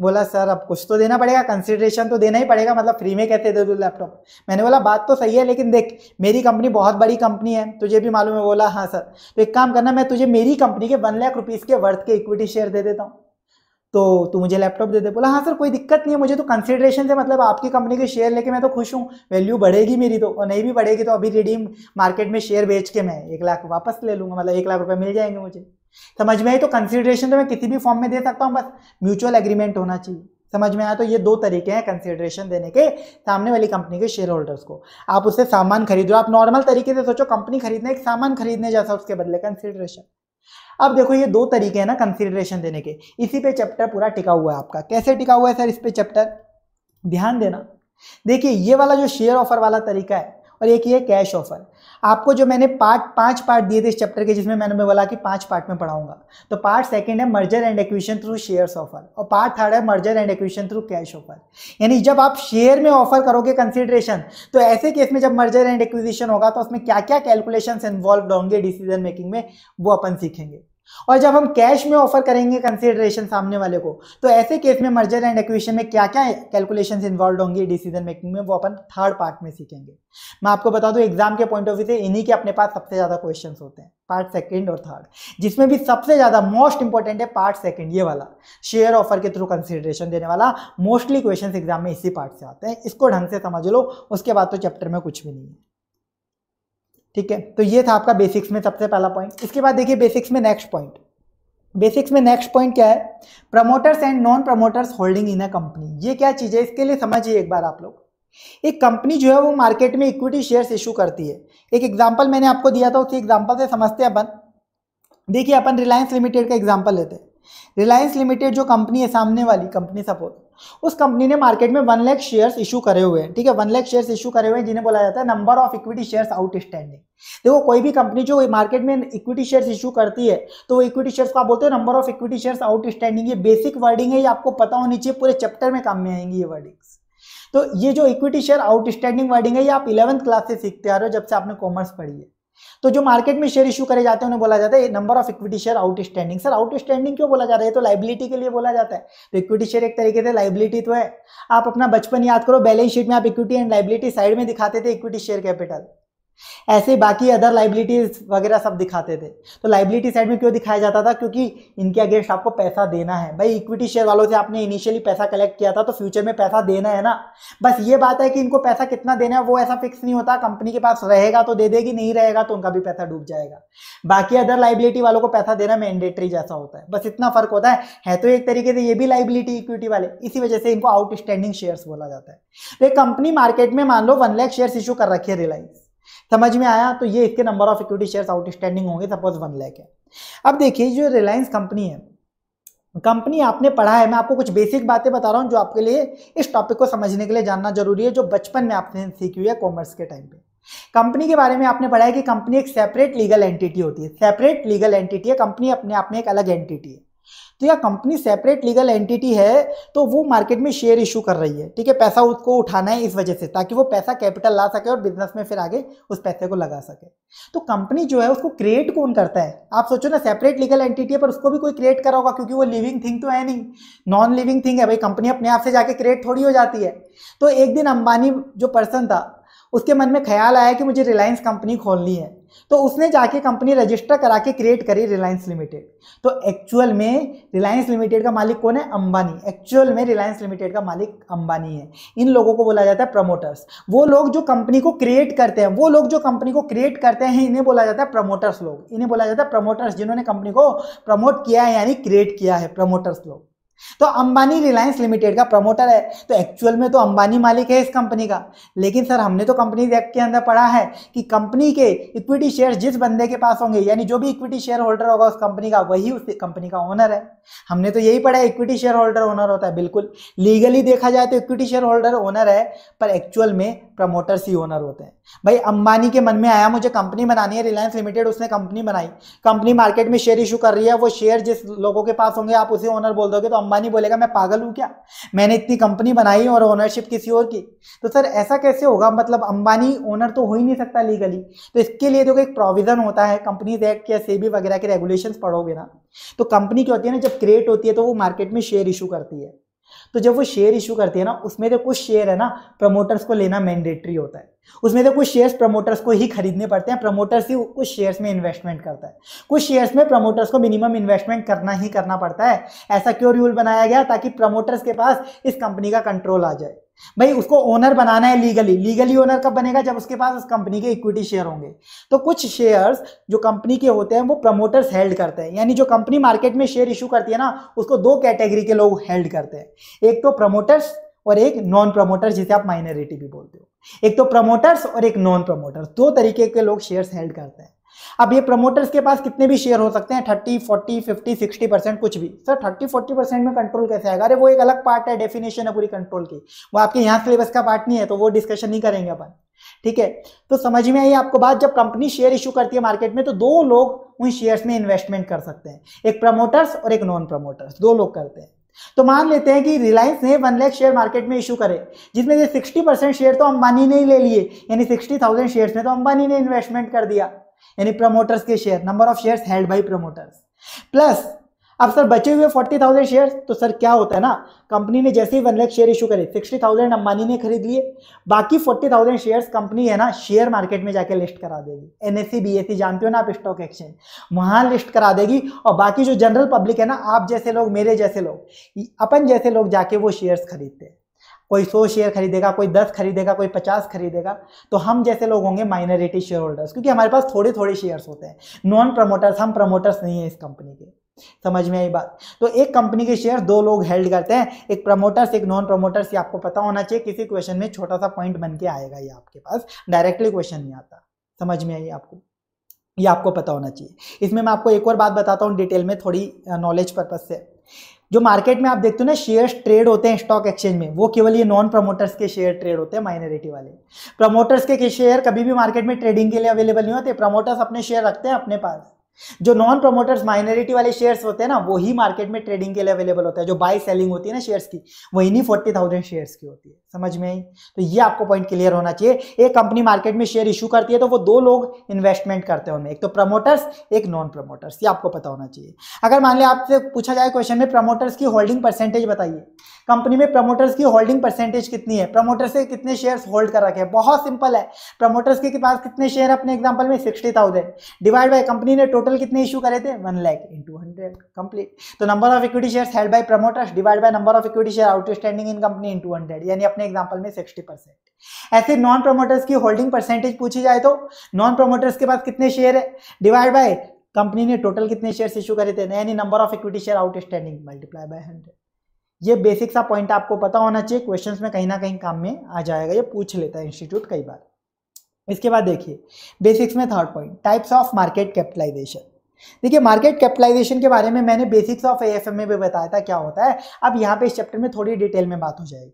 बोला सर अब कुछ तो देना पड़ेगा, कंसिडरेशन तो देना ही पड़ेगा, मतलब फ्री में कैसे दे दूँ लैपटॉप। मैंने बोला बात तो सही है, लेकिन देख मेरी कंपनी बहुत बड़ी कंपनी है, तुझे भी मालूम है। बोला हाँ सर। तो एक काम करना, मैं तुझे मेरी कंपनी के 1 लाख रुपीज़ के वर्थ के इक्विटी शेयर दे देता हूँ, तो तू मुझे लैपटॉप दे दे। बोला हाँ सर कोई दिक्कत नहीं है, मुझे तो कंसीडरेशन से मतलब आपकी कंपनी के शेयर लेके मैं तो खुश हूँ, वैल्यू बढ़ेगी मेरी तो, और नहीं भी बढ़ेगी तो अभी रिडीम मार्केट में शेयर बेच के मैं 1 लाख वापस ले लूँगा, मतलब 1 लाख रुपए मिल जाएंगे मुझे। समझ में आई? तो कंसीडरेशन तो मैं किसी भी फॉर्म में दे सकता हूँ, बस म्यूचुअल एग्रीमेंट होना चाहिए। समझ में आया? तो ये दो तरीके हैं कंसीडरेशन देने के सामने वाली कंपनी के शेयर होल्डर्स को। आप उससे सामान खरीदो, आप नॉर्मल तरीके से सोचो, कंपनी खरीदना एक सामान खरीदने जैसा, उसके बदले कंसीडरेशन। अब देखो ये दो तरीके हैं ना कंसीडरेशन देने के, इसी पे चैप्टर पूरा टिका हुआ है आपका। कैसे टिका हुआ है सर इस पे चैप्टर? ध्यान देना, देखिए ये वाला जो शेयर ऑफर वाला तरीका है और एक ये कैश ऑफर। आपको जो मैंने पांच पार्ट दिए थे इस चैप्टर के, जिसमें मैंने बोला कि 5 पार्ट में पढ़ाऊंगा। तो पार्ट सेकंड है merger and acquisition through shares offer, और पार्ट थर्ड है merger and acquisition through cash offer. यानी जब आप शेयर में ऑफर करोगे कंसीडरेशन, तो ऐसे केस में जब मर्जर एंड एक्विजिशन होगा तो उसमें क्या क्या कैलकुलेशंस इन्वॉल्व होंगे डिसीजन मेकिंग में, वो अपन सीखेंगे। और जब हम कैश में ऑफर करेंगे कंसीडरेशन सामने वाले को, तो ऐसे केस में मर्जर एंड एक्विजिशन में क्या क्या कैलकुलेशंस इन्वॉल्व होंगी डिसीजन मेकिंग में, वो अपन थर्ड पार्ट में सीखेंगे। मैं आपको बता दूं एग्जाम के पॉइंट ऑफ व्यू से इन्हीं के अपने पास सबसे ज्यादा क्वेश्चंस होते हैं, पार्ट सेकंड और थर्ड, जिसमें भी सबसे ज्यादा मोस्ट इंपॉर्टेंट है पार्ट सेकंड, ये वाला शेयर ऑफर के थ्रू कंसीडरेशन देने वाला। मोस्टली क्वेश्चंस एग्जाम में इसी पार्ट से आते हैं, इसको ढंग से समझ लो, उसके बाद तो चैप्टर में कुछ भी नहीं है। ठीक है, तो ये था आपका बेसिक्स में सबसे पहला पॉइंट। इसके बाद देखिए बेसिक्स में नेक्स्ट पॉइंट, बेसिक्स में नेक्स्ट पॉइंट क्या है, promoters and non promoters holding in a company. ये क्या चीज़ है, इसके लिए समझिए एक बार आप लोग। एक कंपनी जो है वो मार्केट में इक्विटी शेयर्स इशू करती है। एक एग्जाम्पल मैंने आपको दिया था, उसी एग्जाम्पल से समझते हैं अपन। देखिए अपन रिलायंस लिमिटेड का एग्जाम्पल लेते हैं। रिलायंस लिमिटेड जो कंपनी है, सामने वाली कंपनी सपोज, उस कंपनी ने मार्केट में 1 लाख शेयर्स इशू करे हुए हैं। ठीक है, 1 लाख शेयर्स इशू करे हुए हैं, जिन्हें बोला जाता है number of equity shares outstanding. देखो कोई भी कंपनी जो मार्केट में इक्विटी शेयर्स इशू करती है, तो वो इक्विटी शेयर्स का बोलते हैं number of equity shares outstanding. ये बेसिक वर्डिंग है, ये आपको पता होनी चाहिए, पूरे चैप्टर में काम में आएंगी ये वर्डिंग्स। तो ये जो इक्विटी शेयर आउटस्टैंडिंग वर्डिंग है, ये आप 11th क्लास से सीखते आ रहे हो, जब से आपने कॉमर्स पढ़ी है। तो जो मार्केट में शेयर इश्यू करे जाते हैं उन्हें बोला जाता है number of equity share outstanding. Sir outstanding क्यों बोला जा रहा है, तो लाइबिलिटी के लिए बोला जाता है। तो इक्विटी शेयर एक तरीके से लाइबिलिटी तो है। आप अपना बचपन याद करो, बैलेंस शीट में आप इक्विटी एंड लाइबिलिटी साइड में दिखाते थे इक्विटी शेयर कैपिटल, ऐसे बाकी अदर लाइबिलिटीज वगैरह सब दिखाते थे। तो लाइबिलिटी साइड में क्यों दिखाया जाता था, क्योंकि इनके अगेंस्ट आपको पैसा देना है। भाई इक्विटी शेयर वालों से आपने इनिशियली पैसा कलेक्ट किया था तो फ्यूचर में पैसा देना है ना। बस ये बात है कि इनको पैसा कितना देना है वो ऐसा फिक्स नहीं होता, कंपनी के पास रहेगा तो दे देगी, नहीं रहेगा तो उनका भी पैसा डूब जाएगा। बाकी अदर लाइबिलिटी वालों को पैसा देना मैंडेटरी जैसा होता है, बस इतना फर्क होता है। तो एक तरीके से ये भी लाइबिलिटी इक्विटी वाले, इसी वजह से इनको आउटस्टैंडिंग शेयर्स बोला जाता है। तो एक कंपनी मार्केट में मान लो 1 लाख शेयर्स इशू कर रखी है रिलायंस, समझ में आया, तो ये इसके number of equity shares outstanding होंगे, सपोज 1 लाख है। अब देखिए जो रिलायंस कंपनी है, कंपनी आपने पढ़ा है, मैं आपको कुछ बेसिक बातें बता रहा हूँ जो आपके लिए इस टॉपिक को समझने के लिए जानना जरूरी है, जो बचपन में आपने सीखी हुई है कॉमर्स के टाइम पे। कंपनी के बारे में आपने पढ़ा है कि कंपनी एक सेपरेट लीगल एंटिटी होती है, सेपरेट लीगल एंटिटी है, कंपनी अपने आप में एक अलग एंटिटी है। तो यह कंपनी सेपरेट लीगल एंटिटी है, तो वो मार्केट में शेयर इशू कर रही है, ठीक है, पैसा उसको उठाना है इस वजह से, ताकि वो पैसा कैपिटल ला सके और बिजनेस में फिर आगे उस पैसे को लगा सके। तो कंपनी जो है उसको क्रिएट कौन करता है, आप सोचो ना, सेपरेट लीगल एंटिटी है पर उसको भी कोई क्रिएट करा होगा, क्योंकि वो लिविंग थिंग तो है नहीं, नॉन लिविंग थिंग है। भाई कंपनी अपने आप से जाके क्रिएट थोड़ी हो जाती है। तो एक दिन अंबानी जो पर्सन था उसके मन में ख्याल आया कि मुझे रिलायंस कंपनी खोलनी है, तो उसने जाके कंपनी रजिस्टर करा के क्रिएट करी रिलायंस लिमिटेड। तो एक्चुअल में रिलायंस लिमिटेड का मालिक कौन है, अंबानी। एक्चुअल में रिलायंस लिमिटेड का मालिक अंबानी है। इन लोगों को बोला जाता है प्रमोटर्स, वो लोग जो कंपनी को क्रिएट करते हैं, वो लोग जो कंपनी को क्रिएट करते हैं इन्हें बोला जाता है प्रमोटर्स लोग, इन्हें बोला जाता है प्रमोटर्स, जिन्होंने कंपनी को प्रमोट किया है यानी क्रिएट किया है, प्रमोटर्स लोग। तो अंबानी रिलायंस लिमिटेड का प्रमोटर है, तो एक्चुअल में तो अंबानी मालिक है इस कंपनी का। लेकिन सर हमने तो कंपनीज एक्ट के अंदर पढ़ा है कि कंपनी के इक्विटी शेयर जिस बंदे के पास होंगे, यानी जो भी इक्विटी शेयर होल्डर होगा उस कंपनी का, वही उस कंपनी का ओनर है। हमने तो यही पढ़ा है, इक्विटी शेयर होल्डर ओनर होता है। बिल्कुल लीगली देखा जाए तो इक्विटी शेयर होल्डर ओनर है, पर एक्चुअल में प्रमोटर्स ही ओनर होते हैं। भाई अंबानी के मन में आया मुझे कंपनी बनानी है रिलायंस लिमिटेड, उसने कंपनी बनाई, कंपनी मार्केट में शेयर इशू कर रही है, वो शेयर जिस लोगों के पास होंगे आप उसे ओनर बोल दोगे तो अंबानी बोलेगा मैं पागल हूं क्या, मैंने इतनी कंपनी बनाई और ओनरशिप किसी और की। तो सर ऐसा कैसे होगा, मतलब अंबानी ओनर तो हो ही नहीं सकता लीगली। तो इसके लिए देखो एक प्रोविजन होता है, कंपनीज एक्ट या सेबी वगैरह के रेगुलेशंस पढ़ोगे ना, तो कंपनी क्या होती है ना, जब क्रिएट होती है तो वो मार्केट में शेयर इशू करती है। तो जब वो शेयर इशू करती है ना, उसमें से कुछ शेयर है ना प्रमोटर्स को लेना मैंडेटरी होता है, उसमें से कुछ शेयर्स प्रमोटर्स को ही खरीदने पड़ते हैं, प्रमोटर्स ही कुछ शेयर्स में इन्वेस्टमेंट करता है, कुछ शेयर्स में प्रमोटर्स को मिनिमम इन्वेस्टमेंट करना ही करना पड़ता है। ऐसा क्यों रूल बनाया गया, ताकि प्रमोटर्स के पास इस कंपनी का कंट्रोल आ जाए। भाई उसको ओनर बनाना है लीगली, लीगली ओनर कब बनेगा, जब उसके पास उस कंपनी के इक्विटी शेयर होंगे। तो कुछ शेयर्स जो कंपनी के होते हैं वो प्रमोटर्स हेल्ड करते हैं, यानी जो कंपनी मार्केट में शेयर इशू करती है ना उसको 2 कैटेगरी के लोग हेल्ड करते हैं, एक तो प्रमोटर्स और एक नॉन प्रमोटर्स, जिसे आप माइनॉरिटी भी बोलते हो। एक तो प्रमोटर्स और एक नॉन प्रमोटर्स, 2 तरीके के लोग शेयर्स हेल्ड करते हैं। अब ये प्रमोटर्स के पास कितने भी शेयर हो सकते हैं, 30, 40, 50, 60%, कुछ भी। सर 30-40% में कंट्रोल कैसे आएगा, अरे वो एक अलग पार्ट है, डेफिनेशन है पूरी कंट्रोल की, वो आपके यहाँ सिलेबस का पार्ट नहीं है तो वो डिस्कशन नहीं करेंगे अपन, ठीक है। तो समझ में आई आपको बात, जब कंपनी शेयर इशू करती है मार्केट में तो 2 लोग उन शेयर्स में इन्वेस्टमेंट कर सकते हैं, एक प्रमोटर्स और एक नॉन प्रमोटर्स, 2 लोग करते हैं। तो मान लेते हैं कि रिलायंस ने 1 लाख शेयर मार्केट में इशू करे, जिसमें से 60% शेयर तो अंबानी ने ही ले लिए, यानी 60,000 शेयर्स में तो अंबानी ने इन्वेस्टमेंट कर दिया, यानी प्रमोटर्स के share, number of shares held by promoters, plus अब सर बचे हुए 40,000 शेयर्स। तो सर क्या होता है ना, कंपनी ने जैसे ही 1 लाख शेयर इशू करे 60,000 अंबानी ने खरीद लिए, बाकी 40,000 शेयर्स कंपनी है ना शेयर मार्केट में जाके लिस्ट करा देगी, NSE BSE जानते हो ना आप, स्टॉक एक्सचेंज, वहाँ लिस्ट करा देगी। और बाकी जो जनरल पब्लिक है ना, आप जैसे लोग, मेरे जैसे लोग, अपन जैसे लोग जाके वो शेयर्स खरीदते हैं, कोई 100 शेयर खरीदेगा, कोई 10 खरीदेगा, कोई 50 खरीदेगा। तो हम जैसे लोग होंगे माइनॉरिटी शेयर होल्डर्स, क्योंकि हमारे पास थोड़े थोड़े शेयर्स होते हैं, नॉन प्रमोटर्स, हम प्रमोटर्स नहीं है इस कंपनी के। समझ में आई बात। तो एक कंपनी के शेयर 2 लोग हेल्ड करते हैं, एक प्रमोटर्स एक नॉन प्रमोटर्स, ये आपको पता होना चाहिए, किसी क्वेश्चन में छोटा सा पॉइंट बन के आएगा, ये आपके पास डायरेक्टली क्वेश्चन नहीं आता। समझ में आई आपको, ये आपको पता होना चाहिए। इसमें मैं आपको एक और बात बताता हूँ डिटेल में, थोड़ी नॉलेज पर्पज से। जो मार्केट में आप देखते हो ना शेयर्स ट्रेड होते हैं स्टॉक एक्सचेंज में, वो केवल ये नॉन प्रमोटर्स के शेयर ट्रेड होते हैं, माइनॉरिटी वाले। प्रमोटर्स के शेयर कभी भी मार्केट में ट्रेडिंग के लिए अवेलेबल नहीं होते, प्रमोटर्स अपने शेयर रखते हैं अपने पास। जो नॉन प्रमोटर्स माइनॉरिटी वाले शेयर्स होते हैं ना, वो ही मार्केट में ट्रेडिंग के लिए अवेलेबल होता है, जो बाय सेलिंग होती है ना शेयर्स की, वही नहीं 40,000 शेयर्स की होती है। समझ में आई। तो ये आपको पॉइंट क्लियर होना चाहिए। एक कंपनी मार्केट में शेयर इशू करती है तो वो दो लोग इन्वेस्टमेंट करते हैं उनमें, एक तो प्रमोटर्स एक नॉन प्रमोटर्स, ये आपको पता होना चाहिए। अगर मान लिया आपसे पूछा जाए क्वेश्चन में प्रमोटर्स की होल्डिंग परसेंटेज बताइए, कंपनी में प्रमोटर्स की होल्डिंग परसेंटेज कितनी है, प्रमोटर्स से कितने शेयर्स होल्ड कर रखे हैं, बहुत सिंपल है। प्रमोटर्स के पास कितने शेयर अपने एग्जांपल में 60,000 डिवाइड बाय कंपनी ने टोटल कितने इशू करे थे 1,00,000 × 100 कंप्लीट। तो number of equity shares held by promoters divide by number of equity share outstanding in company in 100 यानी अपने एग्जांपल में 60%। ऐसे नॉन प्रमोटर्स की होल्डिंग परसेंटेज पूछी जाए तो नॉन प्रमोटर्स के पास कितने शेयर है डिवाइड बाय कंपनी ने टोटल कितने शेयर्स इशू करे थे यानी number of equity share outstanding multiply by 100। ये बेसिक सा पॉइंट आपको पता होना चाहिए, क्वेश्चंस में कहीं ना कहीं काम में आ जाएगा, ये पूछ लेता है इंस्टीट्यूट कई बार। इसके बाद देखिए बेसिक्स में third point types of market capitalisation. देखिए मार्केट कैपिटलाइजेशन के बारे में मैंने बेसिक्स ऑफ एएफएम में भी बताया था क्या होता है, अब यहाँ पे इस चैप्टर में थोड़ी डिटेल में बात हो जाएगी।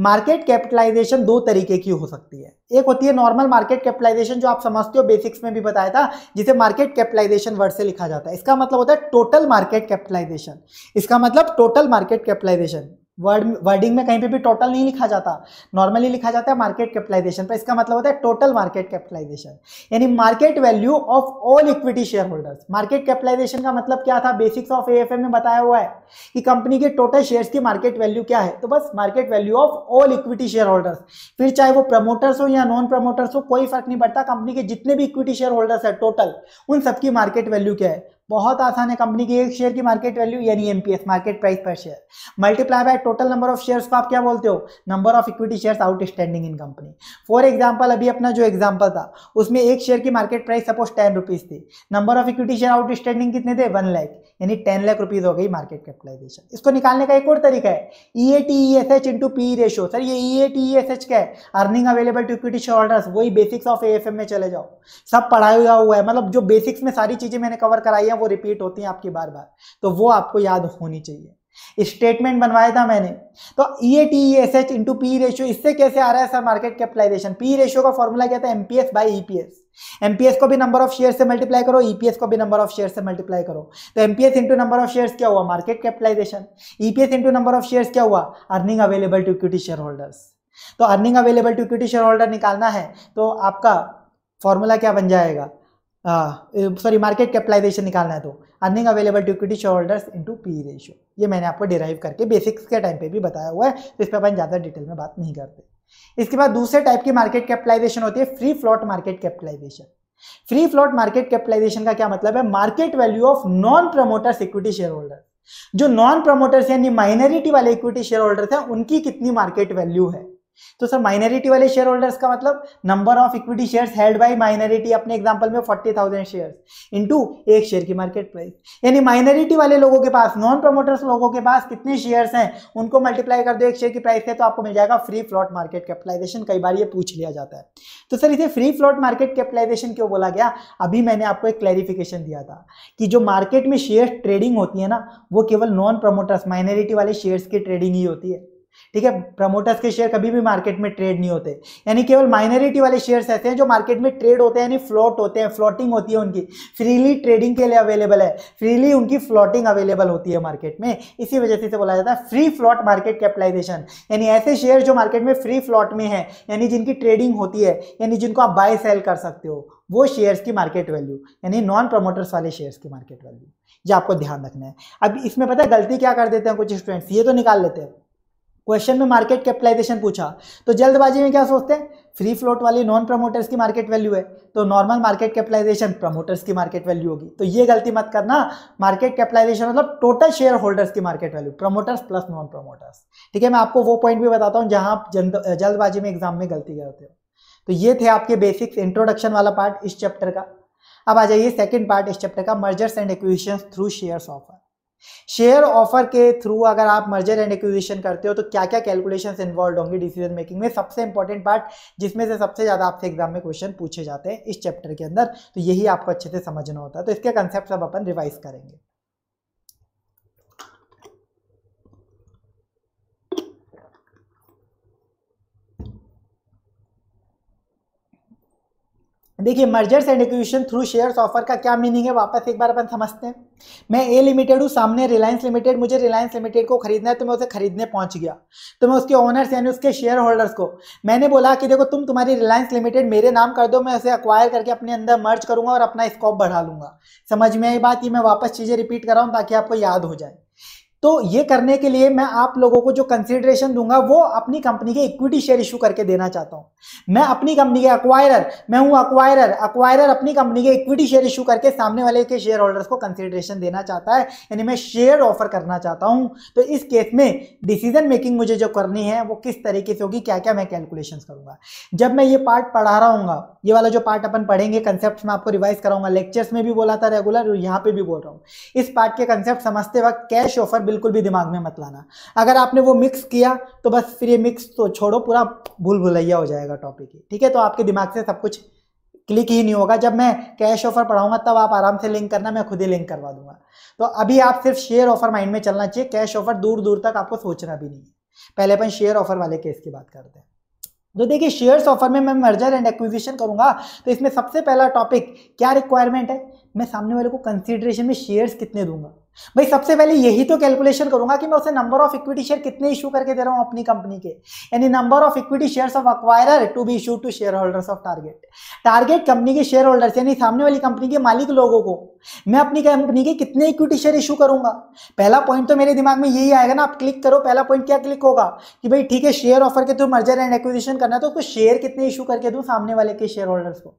मार्केट कैपिटलाइजेशन दो तरीके की हो सकती है, एक होती है नॉर्मल मार्केट कैपिटलाइजेशन जो आप समझते हो, बेसिक्स में भी बताया था, जिसे मार्केट कैपिटलाइजेशन वर्ड से लिखा जाता है। इसका मतलब होता है टोटल मार्केट कैपिटलाइजेशन, इसका मतलब टोटल मार्केट कैपिटलाइजेशन वर्डिंग में कहीं पे भी टोटल नहीं लिखा जाता, नॉर्मली लिखा जाता है मार्केट कैपिटलाइजेशन, पर इसका मतलब होता है टोटल मार्केट कैपिटलाइजेशन यानी market value of all equity share holders. Market capitalisation का मतलब क्या था बेसिक्स ऑफ एएफएम में बताया हुआ है कि कंपनी के टोटल शेयर्स की मार्केट वैल्यू क्या है, तो बस market value of all equity share holders, फिर चाहे वो प्रमोटर्स हो या नॉन प्रमोटर्स हो कोई फर्क नहीं पड़ता, कंपनी के जितने भी इक्विटी शेयर होल्डर्स है टोटल उन सबकी मार्केट वैल्यू क्या है। बहुत आसान है, कंपनी के एक शेयर की मार्केट वैल्यू यानी एमपीएस मार्केट प्राइस पर share multiply by total number of shares को आप क्या बोलते हो number of equity shares outstanding in company. For example अभी अपना जो एग्जांपल था उसमें एक शेयर की मार्केट प्राइस सपोज 10 रुपीज़ थी, number of equity share outstanding कितने थे 1,00,000 यानी 10,00,000 रुपीज़ हो गई मार्केट कैपिटलाइजेशन। इसको निकालने का एक और तरीका है EATESH into PE ratio. Sir ये EATESH क्या है, earning available to equity share holders, वही बेसिक्स ऑफ एएफएम में चले जाओ, सब पढ़ाया हुआ है, मतलब जो बेसिक्स में सारी चीजें मैंने कवर कराई है वो रिपीट होती है आपकी बार बार, तो वो आपको याद होनी चाहिए। स्टेटमेंट बनवाया था मैंने तो EATESH इंटू PE रेशियो, इससे कैसे आ रहा है sir market capitalisation. PE ratio का फॉर्मूला क्या था MPS बाई EPS, MPS को भी नंबर ऑफ शेयर से मल्टीप्लाई करो, EPS को भी नंबर ऑफ शेयर से मल्टीप्लाई करो, तो MPS into number of shares क्या हुआ market capitalisation, EPS into number of shares क्या हुआ earning available to equity share holders. तो earning available to equity share holder निकालना है तो आपका फॉर्मूला क्या बन जाएगा, सॉरी मार्केट कैपिटलाइजेशन निकालना है तो earning available to equity share holders into PE ratio. ये मैंने आपको डिराइव करके बेसिक्स के टाइम पे भी बताया हुआ है, तो इस पर अपन ज़्यादा डिटेल में बात नहीं करते। इसके बाद दूसरे टाइप की मार्केट कैपिटलाइजेशन होती है free float market capitalisation. Free float market capitalisation का क्या मतलब है, market value of non promoters equity share holder, जो नॉन प्रमोटर्स यानी माइनॉरिटी वाले इक्विटी शेयर होल्डर्स हैं उनकी कितनी मार्केट वैल्यू है। तो सर माइनॉरिटी वाले शेयर होल्डर्स का मतलब number of equity shares held by minority अपने एग्जांपल में 40,000 शेयर्स इंटू एक शेयर की मार्केट प्राइस, यानी माइनॉरिटी वाले लोगों के पास नॉन प्रमोटर्स लोगों के पास कितने शेयर्स हैं उनको मल्टीप्लाई कर दो एक शेयर की प्राइस से, तो आपको मिल जाएगा फ्री फ्लोट मार्केट कैपिटलाइजेशन। कई बार ये पूछ लिया जाता है। तो सर इसे फ्री फ्लोट मार्केट कैपिटलाइजेशन क्यों बोला गया, अभी मैंने आपको एक क्लैरिफिकेशन दिया था कि जो मार्केट में शेयर ट्रेडिंग होती है ना वो केवल नॉन प्रमोटर्स माइनॉरिटी वाले शेयर्स की ट्रेडिंग ही होती है, ठीक है। प्रमोटर्स के शेयर कभी भी मार्केट में ट्रेड नहीं होते, यानी केवल माइनॉरिटी वाले शेयर्स ऐसे हैं जो मार्केट में ट्रेड होते हैं यानी फ्लोट होते हैं, फ्लोटिंग होती है उनकी, फ्रीली ट्रेडिंग के लिए अवेलेबल है, फ्रीली उनकी फ्लोटिंग अवेलेबल होती है मार्केट में, इसी वजह से बोला जाता है फ्री फ्लोट मार्केट कैपिटलाइजेशन। यानी ऐसे शेयर जो मार्केट में फ्री फ्लोट में है यानी जिनकी ट्रेडिंग होती है यानी जिनको आप बाय सेल कर सकते हो वो शेयर्स की मार्केट वैल्यू यानी नॉन प्रमोटर्स वाले शेयर्स की मार्केट वैल्यू, ये आपको ध्यान रखना है। अब इसमें पता है गलती क्या कर देते हैं कुछ स्टूडेंट्स, ये तो निकाल लेते हैं, क्वेश्चन में मार्केट कैपिटलाइजेशन पूछा तो जल्दबाजी में क्या सोचते हैं फ्री फ्लोट वाली नॉन प्रमोटर्स की मार्केट वैल्यू है तो नॉर्मल मार्केट कैपिटलाइजेशन प्रमोटर्स की मार्केट वैल्यू होगी, तो ये गलती मत करना। मार्केट कैपिटलाइजेशन मतलब टोटल शेयर होल्डर्स की market value, promoters plus non promoters, ठीक है। मैं आपको वो पॉइंट भी बताता हूँ जहाँ आप जल्दबाजी में एग्जाम में गलती करते हो। तो ये थे आपके बेसिक्स इंट्रोडक्शन वाला पार्ट इस चैप्टर का। अब आ जाइए सेकेंड पार्ट इस चैप्टर का, mergers and acquisitions through shares offer. Share offer के थ्रू अगर आप मर्जर एंड एक्विजिशन करते हो तो क्या क्या कैलकुलेशंस इन्वॉल्व होंगी डिसीजन मेकिंग में, सबसे इंपॉर्टेंट पार्ट जिसमें से सबसे ज़्यादा आपसे एग्जाम में क्वेश्चन पूछे जाते हैं इस चैप्टर के अंदर, तो यही आपको अच्छे से समझना होता है। तो इसके कंसेप्ट अब अपन रिवाइज करेंगे। देखिए mergers and acquisition through shares offer का क्या मीनिंग है, वापस एक बार अपन समझते हैं। मैं ए लिमिटेड हूँ, सामने रिलायंस लिमिटेड, मुझे रिलायंस लिमिटेड को खरीदना है, तो मैं उसे खरीदने पहुंच गया। तो मैं उसके ओनर्स यानी उसके शेयर होल्डर्स को मैंने बोला कि देखो तुम तुम्हारी रिलायंस लिमिटेड मेरे नाम कर दो, मैं उसे अक्वायर करके अपने अंदर मर्ज करूंगा और अपना स्कोप बढ़ा लूंगा। समझ में आई बात? ये मैं वापस चीज़ें रिपीट कर रहा हूँ ताकि आपको याद हो जाए। तो ये करने के लिए मैं आप लोगों को जो कंसिडरेशन दूंगा वो अपनी कंपनी के इक्विटी शेयर इशू करके देना चाहता हूं। मैं अपनी कंपनी के अक्वायरर, मैं हूं अक्वायरर, अक्वायरर अपनी कंपनी के इक्विटी शेयर इशू करके सामने वाले के शेयर होल्डर्स को कंसिडरेशन देना चाहता है, यानी मैं शेयर ऑफर करना चाहता हूं। तो इस केस में डिसीजन मेकिंग मुझे जो करनी है वो किस तरीके से होगी, क्या क्या मैं कैलकुलेशन करूंगा। जब मैं ये पार्ट पढ़ा रहा हूँगा, ये वाला जो पार्ट अपन पढ़ेंगे, कंसेप्ट में आपको रिवाइज कराऊंगा, लेक्चर्स में भी बोला था रेगुलर, यहाँ पे भी बोल रहा हूँ। इस पार्ट के कंसेप्ट समझते वक्त कैश ऑफर बिल्कुल भी दिमाग में मत लाना। अगर आपने वो मिक्स किया तो बस फिर ये मिक्स तो छोड़ो, पूरा भूल भुलैया हो जाएगा टॉपिक ही, ठीक है? तो आपके दिमाग से सब कुछ क्लिक ही नहीं होगा। जब मैं कैश ऑफर पढ़ाऊंगा तब आप आराम से लिंक करना, मैं खुद ही लिंक करवा दूंगा। तो अभी आप सिर्फ शेयर ऑफर माइंड में चलना चाहिए, कैश ऑफर दूर दूर तक आपको सोचना भी नहीं है। पहले अपन शेयर ऑफर वाले केस की बात करते हैं। तो देखिए शेयर्स ऑफर में मैं मर्जर एंड एक्विजिशन करूंगा, तो इसमें सबसे पहला टॉपिक क्या रिक्वायरमेंट है, मैं सामने वाले को कंसीडरेशन में शेयर्स कितने दूंगा। भाई सबसे पहले यही तो कैलकुलेशन करूंगा कि मैं उसे नंबर ऑफ इक्विटी शेयर कितने इशू करके दे रहा हूं अपनी कंपनी के, यानी number of equity shares of acquirer to be issue to share holders of target. Target company के शेयर होल्डर्स यानी सामने वाली कंपनी के मालिक लोगों को मैं अपनी कंपनी के कितने इक्विटी शेयर इशू करूंगा। पहला पॉइंट तो मेरे दिमाग में यही आएगा ना, आप क्लिक करो, पहला पॉइंट क्या क्लिक होगा कि भाई ठीक है शेयर ऑफर के थ्रू मर्जर एंड एक्विजिशन करना है, तो उसको शेयर कितने इशू करके दूं सामने वाले के शेयर होल्डर्स को।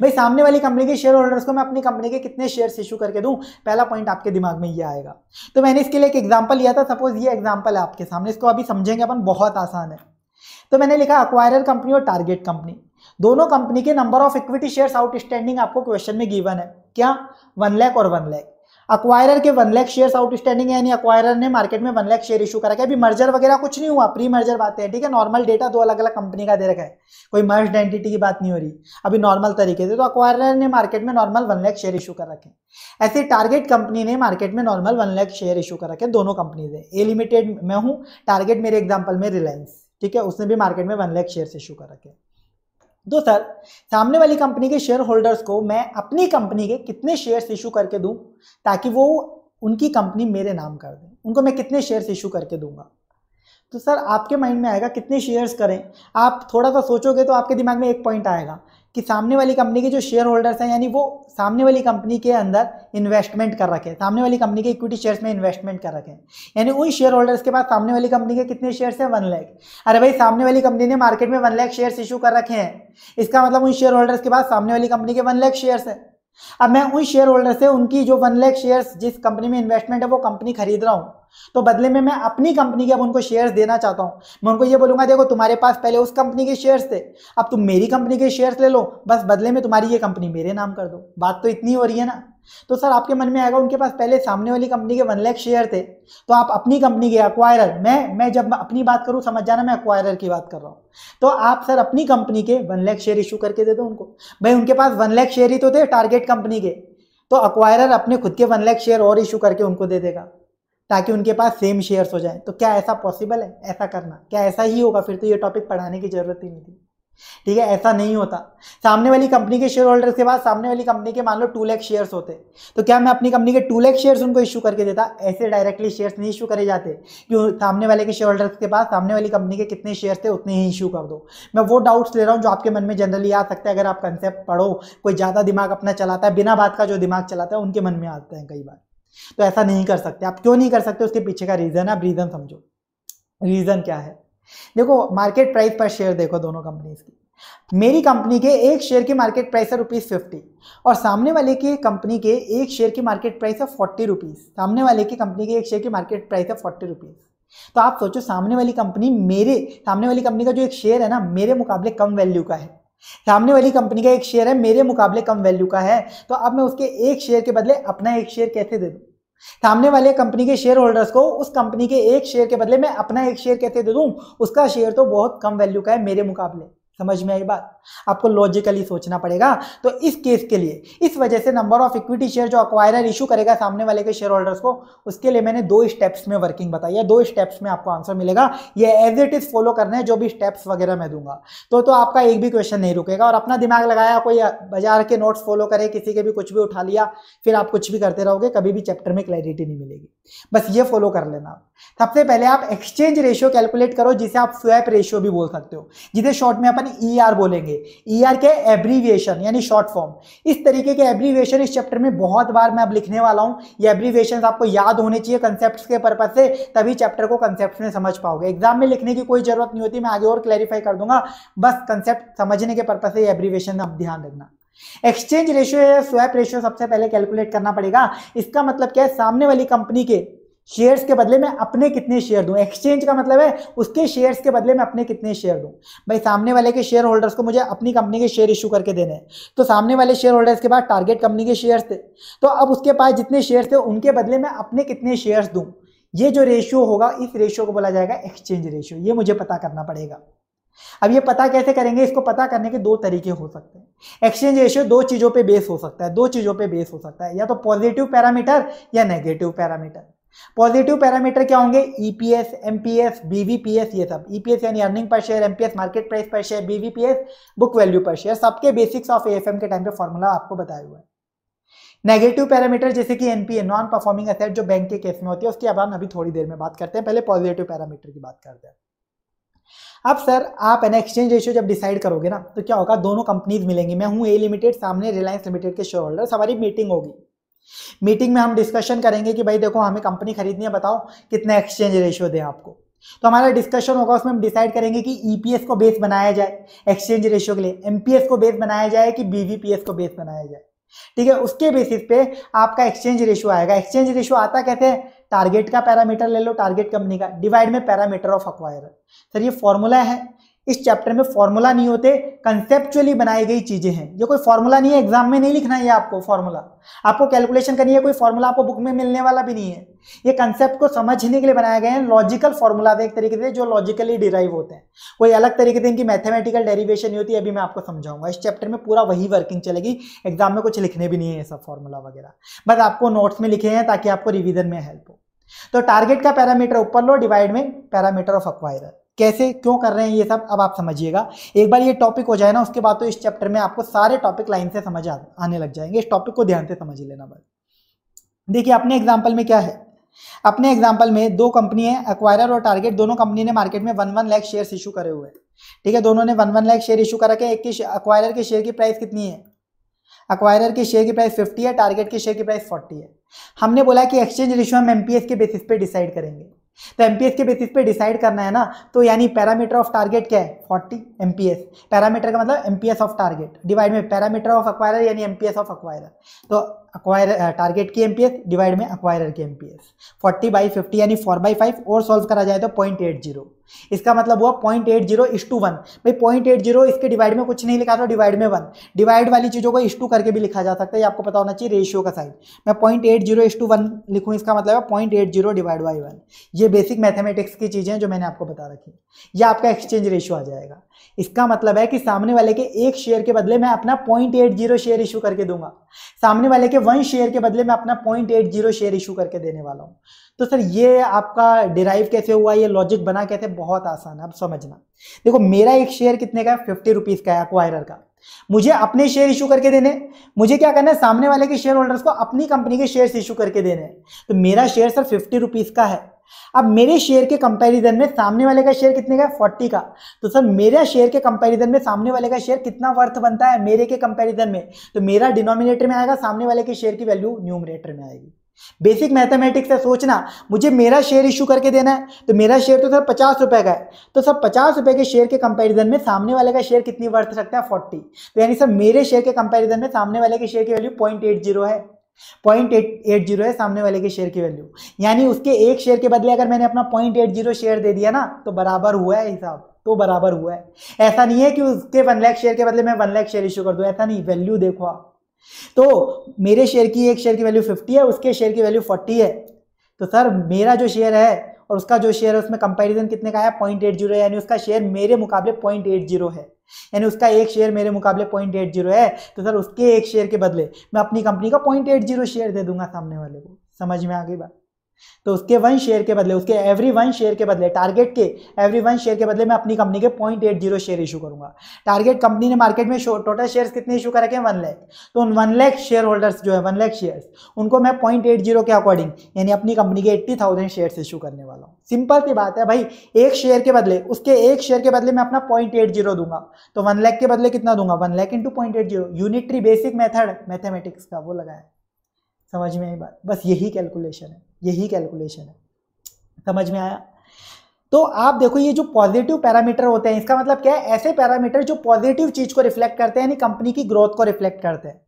भाई सामने वाली कंपनी के शेयर होल्डर्स को मैं अपनी कंपनी के कितने शेयर्स इशू करके दूं, पहला पॉइंट आपके दिमाग में ये आएगा। तो मैंने इसके लिए एक एग्जांपल लिया था, सपोज ये एग्जांपल है आपके सामने, इसको अभी समझेंगे अपन, बहुत आसान है। तो मैंने लिखा अक्वायरर कंपनी और टारगेट कंपनी, दोनों कंपनी के number of equity shares outstanding आपको क्वेश्चन में गिवन है, क्या 1 लाख और 1 लाख। अक्वायरर के 1 लाख शेयर्स आउटस्टैंडिंग है, यानी अक्वायरर ने मार्केट में 1 लाख शेयर इशू करा है। अभी मर्जर वगैरह कुछ नहीं हुआ, प्री मर्जर बातें हैं, ठीक है? नॉर्मल डेटा दो अलग अलग कंपनी का दे रखा है, कोई मर्ज एंटिटी की बात नहीं हो रही, अभी नॉर्मल तरीके से। तो अक्वायरर ने मार्केट में नॉर्मल 1 लाख शेयर इशू कर रखे हैं, ऐसे टारगेट कंपनी ने मार्केट में नॉर्मल 1 लाख शेयर इशू कर रखे हैं। दोनों कंपनीज है, ए लिमिटेड मैं हूँ, टारगेट मेरे एग्जाम्पल में रिलायंस, ठीक है? उसने भी मार्केट में 1 लाख शेयर इशू कर रखे हैं। तो सर सामने वाली कंपनी के शेयर होल्डर्स को मैं अपनी कंपनी के कितने शेयर्स इशू करके दूं ताकि वो उनकी कंपनी मेरे नाम कर दें, उनको मैं कितने शेयर्स इशू करके दूंगा। तो सर आपके माइंड में आएगा कितने शेयर्स करें, आप थोड़ा सा सोचोगे तो आपके दिमाग में एक पॉइंट आएगा कि सामने वाली कंपनी के जो शेयर होल्डर्स हैं यानी वो सामने वाली कंपनी के अंदर इन्वेस्टमेंट कर रखे हैं, सामने वाली कंपनी के इक्विटी शेयर्स में इन्वेस्टमेंट कर रखे हैं, यानी उन शेयर होल्डर्स के पास सामने वाली कंपनी के कितने शेयर्स हैं, 1 लाख। अरे भाई सामने वाली कंपनी ने मार्केट में 1 लाख शेयर्स इशू कर रखे हैं, इसका मतलब उन शेयर होल्डर्स के पास सामने वाली कंपनी के 1 लाख शेयर्स हैं। अब मैं उन शेयर होल्डर से उनकी जो 1 लाख शेयर्स जिस कंपनी में इन्वेस्टमेंट है वो कंपनी खरीद रहा हूँ, तो बदले में मैं अपनी कंपनी के अब उनको शेयर्स देना चाहता हूँ। मैं उनको ये बोलूंगा देखो तुम्हारे पास पहले उस कंपनी के शेयर्स थे, अब तुम मेरी कंपनी के शेयर्स ले लो, बस बदले में तुम्हारी ये कंपनी मेरे नाम कर दो। बात तो इतनी हो रही है ना। तो सर आपके मन में आएगा उनके पास पहले सामने वाली कंपनी के 1 लाख शेयर थे, तो आप अपनी कंपनी के अक्वायरर, मैं जब अपनी बात करूं समझ जाना मैं अक्वायरर की बात कर रहा हूं, तो आप सर अपनी कंपनी के 1 लाख शेयर इशू करके दे दो उनको। भाई उनके पास 1 लाख शेयर ही तो थे टारगेट कंपनी के, तो अक्वायरर अपने खुद के 1 लाख शेयर और इशू करके उनको दे देगा ताकि उनके पास सेम शेयर्स हो जाए। तो क्या ऐसा पॉसिबल है, ऐसा करना? क्या ऐसा ही होगा? फिर तो ये टॉपिक पढ़ाने की जरूरत ही नहीं थी, ठीक है? ऐसा नहीं होता। सामने वाली कंपनी के शेयर होल्डर के बाद सामने वाली कंपनी के मान लो 2 लाख शेयर्स होते, तो क्या मैं अपनी कंपनी के 2 लाख शेयर्स उनको इशू करके देता? ऐसे डायरेक्टली शेयर्स नहीं इशू करे जाते कि सामने वाले के शेयर होल्डर्स के पास सामने वाली कंपनी के कितने शेयर्स थे उतने ही इशू कर दो। मैं वो डाउट्स ले रहा हूँ जो आपके मन में जनरली आ सकता है अगर आप कंसेप्ट पढ़ो, कोई ज़्यादा दिमाग अपना चलाता है, बिना बात का जो दिमाग चलाता है उनके मन में आता है कई बार। तो ऐसा नहीं कर सकते आप। क्यों नहीं कर सकते, उसके पीछे का रीज़न है। आप रीज़न समझो, रीज़न क्या है। देखो मार्केट प्राइस पर शेयर देखो दोनों कंपनीज की। मेरी कंपनी के एक शेयर की मार्केट प्राइस है ₹50 और सामने वाले की कंपनी के एक शेयर की मार्केट प्राइस है ₹40। सामने वाले की कंपनी के एक शेयर की मार्केट प्राइस है ₹40। तो आप सोचो सामने वाली कंपनी मेरे, सामने वाली कंपनी का जो एक शेयर है ना मेरे मुकाबले कम वैल्यू का है, सामने वाली कंपनी का एक शेयर है मेरे मुकाबले कम वैल्यू का है, तो अब मैं उसके एक शेयर के बदले अपना एक शेयर कैसे दे दूँ? सामने वाले कंपनी के शेयर होल्डर्स को उस कंपनी के एक शेयर के बदले मैं अपना एक शेयर कैसे दे दूं? उसका शेयर तो बहुत कम वैल्यू का है मेरे मुकाबले, समझ में आई बात, आपको लॉजिकली सोचना पड़ेगा। तो इस केस के लिए इस वजह से नंबर ऑफ इक्विटी शेयर जो अक्वायरर इशू करेगा सामने वाले के शेयर होल्डर्स को, उसके लिए मैंने 2 स्टेप्स में वर्किंग बताई है, 2 स्टेप्स में आपको आंसर मिलेगा। ये एज इट इज फॉलो करना है जो भी स्टेप्स वगैरह मैं दूंगा, तो आपका एक भी क्वेश्चन नहीं रुकेगा। और अपना दिमाग लगाया, कोई बाजार के नोट्स फॉलो करे, किसी के भी कुछ भी उठा लिया, फिर आप कुछ भी करते रहोगे, कभी भी चैप्टर में क्लैरिटी नहीं मिलेगी। बस ये फॉलो कर लेना। सबसे पहले आप एक्सचेंज रेशियो कैलकुलेट करो, जिसे आप स्वैप रेशियो भी बोल सकते हो, जिसे शॉर्ट में अपन ER बोलेंगे। ER के एब्रीविएशन यानी शॉर्ट फॉर्म। इस तरीके के एब्रीविएशन इस चैप्टर में बहुत बार मैं अब लिखने वाला हूं। ये एब्रीविएशंस आपको याद होने चाहिए कॉन्सेप्ट्स के पर्पस से, तभी चैप्टर को कॉन्सेप्ट्स में समझ पाओगे। एग्जाम में लिखने की कोई जरूरत नहीं होती, मैं आगे और क्लैरिफाई कर दूंगा, बस कॉन्सेप्ट समझने के पर्पस से ये एब्रीविएशन आप ध्यान रखना। एक्सचेंज रेशियो या स्वैप रेशियो सबसे पहले कैलकुलेट करना पड़ेगा। इसका मतलब क्या है, सामने वाली कंपनी के शेयर्स के बदले मैं अपने कितने शेयर दूं। एक्सचेंज का मतलब है उसके शेयर्स के बदले मैं अपने कितने शेयर दूं। भाई सामने वाले के शेयर होल्डर्स को मुझे अपनी कंपनी के शेयर इशू करके देने हैं, तो सामने वाले शेयर होल्डर्स के पास टारगेट कंपनी के शेयर्स थे, तो अब उसके पास जितने शेयर्स थे उनके बदले मैं अपने कितने शेयर्स दूं। ये जो रेशियो होगा, इस रेशियो को बोला जाएगा एक्सचेंज रेशियो। ये मुझे पता करना पड़ेगा। अब ये पता कैसे करेंगे, इसको पता करने के 2 तरीके हो सकते हैं। एक्सचेंज रेशियो 2 चीज़ों पे बेस हो सकता है, 2 चीज़ों पे बेस हो सकता है, या तो पॉजिटिव पैरामीटर या नेगेटिव पैरामीटर। पॉजिटिव पैरामीटर क्या होंगे, EPS, MPS, BVPS, ये सब। EPS यानी earning per share, MPS market price पर share, BVPS book value per share. सबके बेसिक्स ऑफ AFM के टाइम पे फॉर्मूला आपको बताया हुआ है। नेगेटिव पैरामीटर जैसे कि NPA, नॉन परफॉर्मिंग एसेट, जो बैंक के केस में होती है, उसकी अब हम अभी थोड़ी देर में बात करते हैं। पहले पॉजिटिव पैरामीटर की बात करते हैं। अब सर आप एन एक्सचेंज रेशियो जब डिसाइड करोगे ना, तो क्या होगा, दोनों कंपनीज मिलेंगी। मैं हूँ A Limited, सामने रिलायंस लिमिटेड के शेयर होल्डर्स। हमारी मीटिंग होगी। मीटिंग में हम डिस्कशन करेंगे कि भाई देखो हमें कंपनी खरीदनी है, बताओ कितना एक्सचेंज रेशियो दें आपको। तो हमारा डिस्कशन होगा, उसमें हम डिसाइड करेंगे कि EPS को बेस बनाया जाए एक्सचेंज रेशियो के लिए, MPS को बेस बनाया जाए कि BVPS को बेस बनाया जाए। ठीक है, उसके बेसिस पे आपका एक्सचेंज रेशियो आएगा। एक्सचेंज रेशियो आता कैसे है, टारगेट का पैरामीटर ले लो, टारगेट कंपनी का, डिवाइड में पैरामीटर ऑफ अक्वायरर। सर ये फॉर्मूला है, इस चैप्टर में फॉर्मूला नहीं होते, कंसेप्चुअली बनाई गई चीजें हैं। ये कोई फॉर्मूला नहीं है, एग्जाम में नहीं लिखना है आपको फॉर्मूला, आपको कैलकुलेशन करनी है। कोई फॉर्मूला आपको बुक में मिलने वाला भी नहीं है, ये कंसेप्ट को समझने के लिए बनाए गए हैं। लॉजिकल फॉर्मूला एक तरीके से, जो लॉजिकली डिराइव होते हैं, कोई अलग तरीके से इनकी मैथमेटिकल डेरिवेशन नहीं होती। अभी मैं आपको समझाऊंगा, इस चैप्टर में पूरा वही वर्किंग चलेगी। एग्जाम में कुछ लिखने भी नहीं है सब फॉर्मूला वगैरह, बस आपको नोट्स में लिखे हैं ताकि आपको रिविजन में हेल्प हो। तो टारगेट का पैरामीटर ऊपर लो, डिवाइड में पैरामीटर ऑफ अक्वायरर। कैसे, क्यों कर रहे हैं ये सब, अब आप समझिएगा। एक बार ये टॉपिक हो जाए ना, उसके बाद तो इस चैप्टर में आपको सारे टॉपिक लाइन से समझ आने लग जाएंगे। इस टॉपिक को ध्यान से समझ लेना। बस देखिए अपने एग्जांपल में क्या है। अपने एग्जांपल में 2 कंपनी है, अक्वायरर और टारगेट। दोनों कंपनी ने मार्केट में 1-1 लाख शेयर इशू करे हुए हैं। ठीक है, दोनों ने 1-1 लाख शेयर इशू करा के। एक की अक्वायरर के शेयर की प्राइस कितनी है, अक्वायरर के शेयर की प्राइस 50 है, टारगेट के शेयर की प्राइस 40 है। हमने बोला कि एक्सचेंज रेशियो हम MPS के बेसिस पे डिसाइड करेंगे, तो MPS के बेसिस पे डिसाइड करना है ना। तो यानी पैरामीटर ऑफ टारगेट क्या है, 40 MPS। पैरामीटर का मतलब MPS ऑफ टारगेट, डिवाइड में पैरामीटर ऑफ अक्वायरर यानी MPS ऑफ अक्वायरर। तो अक्वायरर टारगेट की MPS डिवाइड में अक्वायरर की MPS, 40/50 यानी 4/5। और सॉल्व करा जाए तो 0.80। इसका मतलब हुआ 0.80:1। भाई 0.80 इसके डिवाइड में कुछ नहीं लिखा, तो डिवाइड में 1। डिवाइड वाली चीज़ों को इस2 करके भी लिखा जा सकता है, ये आपको पता होना चाहिए रेशियो का साइन। मैं 0.80:1 लिखूँ, इसका मतलब है 0.80 / 1। ये बेसिक मैथमेटिक्स की चीज़ें हैं जो मैंने आपको बता रखी। यह आपका एक्सचेंज रेशियो आ जाएगा। इसका मतलब है कि सामने वाले के 1 शेयर के बदले मैं अपना 0.80 शेयर इशू करके दूंगा, सामने वाले के 1 शेयर के बदले मैं अपना 0.80 शेयर इशू करके देने वाला हूँ। तो सर ये आपका डिराइव कैसे हुआ, ये लॉजिक बना कैसे, बहुत आसान है। अब समझना, देखो मेरा 1 शेयर कितने का है, 50 रुपीज़ का है अक्वायरर का। मुझे अपने शेयर इशू करके देने, मुझे क्या करना है, सामने वाले के शेयर होल्डर्स को अपनी कंपनी के शेयर इशू करके देने। तो मेरा शेयर सर 50 रुपीज़ का है। अब मेरे शेयर के कंपैरिजन में सामने वाले का शेयर कितने का है, 40 का। तो सर मेरा शेयर के कंपैरिजन में सामने वाले का शेयर कितना वर्थ बनता है मेरे के कंपैरिजन में, तो मेरा डिनोमिनेटर में आएगा, सामने वाले के शेयर की वैल्यू न्यूमरेटर में आएगी। बेसिक मैथमेटिक्स है, सोचना। मुझे मेरा शेयर इशू करके देना है, तो मेरा शेयर तो सर 50 रुपये का है, तो सर 50 रुपये के शेयर के कंपैरिजन में सामने वाले का शेयर कितनी वर्थ रखता है, 40। तो यानी सर मेरे शेयर के कंपैरिजन में सामने वाले के शेयर की वैल्यू 0.80 है, 0.80 है सामने वाले के शेयर की वैल्यू। यानी उसके 1 शेयर के बदले अगर मैंने अपना 0.80 शेयर दे दिया ना, तो बराबर हुआ है हिसाब, तो बराबर हुआ है। ऐसा नहीं है कि उसके 1 लाख शेयर के बदले मैं 1 लाख शेयर इशू कर दूं, ऐसा नहीं। वैल्यू देखो आप, तो मेरे शेयर की 1 शेयर की वैल्यू 50 है, उसके शेयर की वैल्यू 40 है। तो सर मेरा जो शेयर है और उसका जो शेयर है, उसमें कंपेरिजन कितने का है, 0.80, यानी उसका शेयर मेरे मुकाबले 0.80 है। यानी उसका एक शेयर मेरे मुकाबले 0.80 है, तो सर उसके एक शेयर के बदले मैं अपनी कंपनी का 0.80 शेयर दे दूंगा सामने वाले को। समझ में आ गई बात? तो उसके वन शेयर के बदले, उसके एवरी वन शेयर के बदले, टारगेट के एवरी वन शेयर के बदले मैं अपनी कंपनी के 0.80 शेयर इशू करूंगा। टारगेट कंपनी ने मार्केट में टोटल शेयर्स कितने इशू कर रखे हैं, 1 लाख। तो उन 1 लाख शेयर होल्डर्स जो है, 1 लाख शेयर्स, उनको मैं 0.80 के अकॉर्डिंग यानी अपनी कंपनी के 80,000 शेयर्स इशू करने वाला हूँ। सिंपल सी बात है भाई, एक शेयर के बदले, उसके एक शेयर के बदले मैं अपना 0.80 दूंगा, तो 1 लाख के बदले कितना दूंगा, 1 lakh into 0.80। Unitary basic method mathematics का वो लगाया। समझ में आई बात? बस यही कैलकुलेशन है, यही कैलकुलेशन है। समझ में आया? तो आप देखो ये जो पॉजिटिव पैरामीटर होते हैं, इसका मतलब क्या है, ऐसे पैरामीटर जो पॉजिटिव चीज को रिफ्लेक्ट करते हैं, यानी कंपनी की ग्रोथ को रिफ्लेक्ट करते हैं।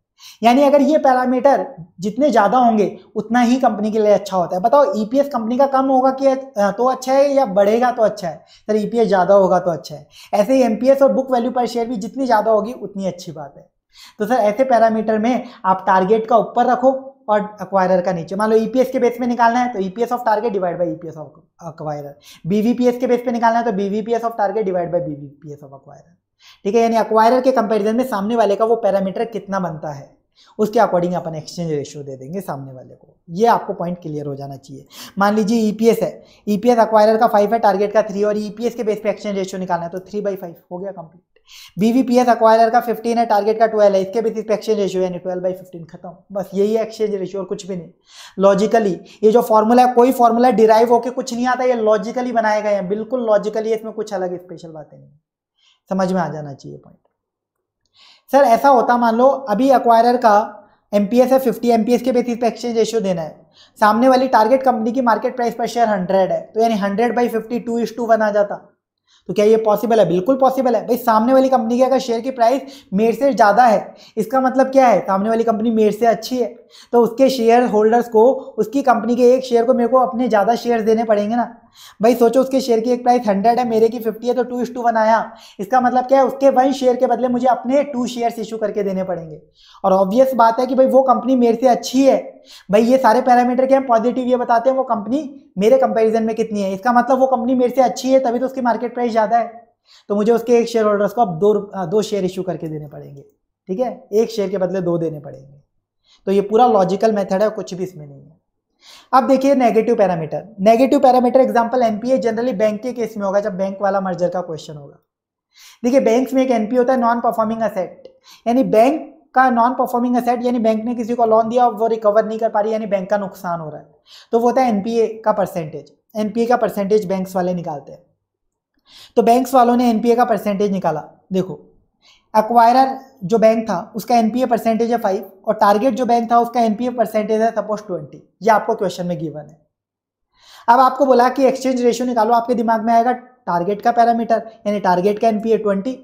यानी अगर ये पैरामीटर जितने ज्यादा होंगे उतना ही कंपनी के लिए अच्छा होता है। बताओ ईपीएस कंपनी का कम होगा कि तो अच्छा है, या बढ़ेगा तो अच्छा है, सर ईपीएस ज्यादा होगा तो अच्छा है। ऐसे ही एमपीएस और बुक वैल्यू पर शेयर भी जितनी ज्यादा होगी उतनी अच्छी बात है। तो सर ऐसे पैरामीटर में आप टारगेट का ऊपर रखो और अक्वायरर का नीचे। मान लो ईपीएस के बेस में निकालना है तो EPS of target divide by EPS of acquirer. BVPS के बेस पे निकालना है तो BVPS of target divide by BVPS of acquirer. ठीक है, यानी अक्वायरर के कंपैरिजन में सामने वाले का वो पैरामीटर कितना बनता है, उसके अकॉर्डिंग अपन एक्सचेंज रेशियो दे देंगे सामने वाले को। ये आपको पॉइंट क्लियर हो जाना चाहिए। मान लीजिए ईपीएस है, ईपीएस अक्वायरर का 5 है, टारगेट का 3, और ईपीएस के बेस पे एक्सचेंज रेशियो निकालना है तो 3/5 हो गया कंप्लीट। बीवीपीएस अक्वायरर का 15 है, टारगेट का 12 है, इसके बेसिस पे एक्सचेंज रेशियो यानी 12/15 खत्म। बस यही एक्सचेंज रेशियो और कुछ भी नहीं। लॉजिकली ये जो फॉर्मूला है, कोई फॉर्मूला डिराइव होके कुछ नहीं आता, ये लॉजिकली बनाया गया है, बिल्कुल लॉजिकली, इसमें कुछ अलग स्पेशल बातें नहीं। समझ में आ जाना चाहिए पॉइंट। सर ऐसा होता, मान लो अभी अक्वायरर का एमपीएस है 50, एमपीएस के बेसिस पे एक्सचेंज रेशियो देना है, सामने वाली टारगेट कंपनी की मार्केट प्राइस पर शेयर 100 है, तो यानी 100/50 2:1 आ जाता। तो क्या ये पॉसिबल है? बिल्कुल पॉसिबल है भाई। सामने वाली कंपनी की अगर शेयर की प्राइस मेरे से ज़्यादा है, इसका मतलब क्या है, सामने वाली कंपनी मेरे से अच्छी है, तो उसके शेयर होल्डर्स को, उसकी कंपनी के एक शेयर को मेरे को अपने ज़्यादा शेयर्स देने पड़ेंगे ना भाई। सोचो उसके शेयर की एक प्राइस 100 है, मेरे की 50 है, तो 2:1 आया। इसका मतलब क्या है, उसके 1 शेयर के बदले मुझे अपने 2 शेयर्स इशू करके देने पड़ेंगे। और ऑब्वियस बात है कि भाई वो कंपनी मेरे से अच्छी है। भाई ये सारे पैरामीटर क्या हैं, पॉजिटिव, ये बताते हैं वो कंपनी मेरे कंपैरिजन में कितनी है। इसका मतलब वो कंपनी मेरे से अच्छी है, तभी तो उसकी मार्केट प्राइस ज़्यादा है, तो मुझे उसके एक शेयर होल्डर्स को अब 2 शेयर इशू करके देने पड़ेंगे। ठीक है, एक शेयर के बदले 2 देने पड़ेंगे। तो ये पूरा लॉजिकल मेथड है, कुछ भी इसमें नहीं है। अब देखिए negative parameter. Negative parameter example NPA generally bank के केस में होगा, जब बैंक वाला मर्जर का क्वेश्चन होगा। देखिए बैंक में एक एनपीए होता है, नॉन परफॉर्मिंग असेट, यानी बैंक का नॉन परफॉर्मिंग असेट, यानी बैंक ने किसी को लोन दिया और वो रिकवर नहीं कर पा रही, यानी बैंक का नुकसान हो रहा है, तो वो होता है एनपीए का परसेंटेज। एनपीए का परसेंटेज बैंक्स वाले निकालते हैं। तो बैंक्स वालों ने एनपीए का परसेंटेज निकाला। देखो एक्वायरर जो बैंक था उसका एनपीए परसेंटेज है 5, और टारगेट जो बैंक था उसका एनपीए परसेंटेज है सपोज 20। ये आपको क्वेश्चन में गिवन है। अब आपको बोला कि एक्सचेंज रेशियो निकालो, आपके दिमाग में आएगा टारगेट का पैरामीटर यानी टारगेट का एनपीए 20,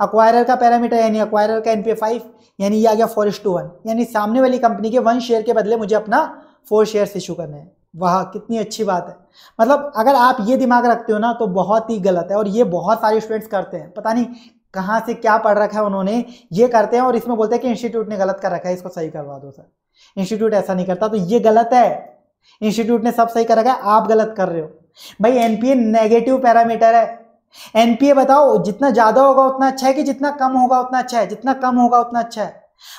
अक्वायरर का पैरामीटर यानी अक्वायरर का एनपीए 5, यानी ये आ गया 4:1, यानी सामने वाली कंपनी के 1 शेयर के बदले मुझे अपना 4 शेयर्स इशू करने हैं। वाह, कितनी अच्छी बात है। मतलब अगर आप ये दिमाग रखते हो ना तो बहुत ही गलत है, और ये बहुत सारे स्टूडेंट्स करते हैं, पता नहीं कहाँ से क्या पढ़ रखा है उन्होंने, ये करते हैं और इसमें बोलते हैं कि इंस्टीट्यूट ने गलत कर रखा है, इसको सही करवा दो सर। इंस्टीट्यूट ऐसा नहीं करता, तो ये गलत है। इंस्टीट्यूट ने सब सही कर रखा है, आप गलत कर रहे हो। भाई एनपीए नेगेटिव पैरामीटर है। एनपीए बताओ जितना ज्यादा होगा उतना अच्छा है कि जितना कम होगा उतना अच्छा है? जितना कम होगा उतना अच्छा है।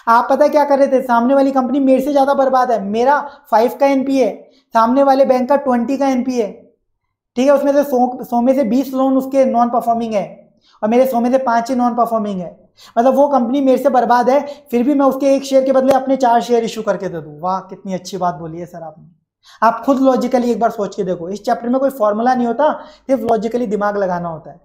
आप पता क्या कर रहे थे, सामने वाली कंपनी मेरे से ज्यादा बर्बाद है, मेरा 5 का एनपीए, सामने वाले बैंक का 20 का एनपीए। ठीक है, उसमें से 100 में से 20 लोन उसके नॉन परफॉर्मिंग है, और मेरे 100 में से 5 ही नॉन परफॉर्मिंग है। मतलब वो कंपनी मेरे से बर्बाद है, फिर भी मैं उसके एक शेयर के बदले अपने 4 शेयर इशू करके दे दूँ। वाह, कितनी अच्छी बात बोली है सर आपने। आप खुद लॉजिकली एक बार सोच के देखो, इस चैप्टर में कोई फॉर्मूला नहीं होता, सिर्फ लॉजिकली दिमाग लगाना होता है।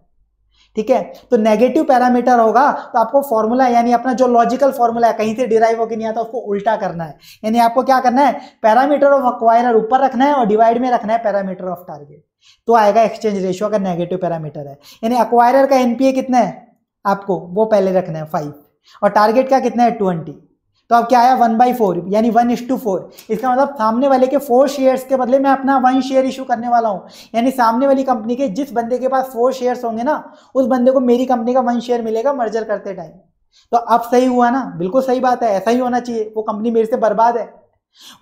ठीक है, तो नेगेटिव पैरामीटर होगा तो आपको फॉर्मूला यानी अपना जो लॉजिकल फॉर्मूला है, कहीं से डिराइव होकर नहीं आता, उसको उल्टा करना है। यानी आपको क्या करना है, पैरामीटर ऑफ अक्वायरर ऊपर रखना है और डिवाइड में रखना है पैरामीटर ऑफ टारगेट, तो आएगा एक्सचेंज रेशियो का नेगेटिव पैरामीटर है। यानी अक्वायरर का एनपीए कितना है, आपको वो पहले रखना है 5, और टारगेट का कितना है 20, तो अब क्या आया 1/4 यानी 1:4। इसका मतलब सामने वाले के 4 शेयर्स के बदले मैं अपना 1 शेयर इशू करने वाला हूँ। यानी सामने वाली कंपनी के जिस बंदे के पास 4 शेयर्स होंगे ना, उस बंदे को मेरी कंपनी का 1 शेयर मिलेगा मर्जर करते टाइम। तो अब सही हुआ ना, बिल्कुल सही बात है, ऐसा ही होना चाहिए। वो कंपनी मेरे से बर्बाद है,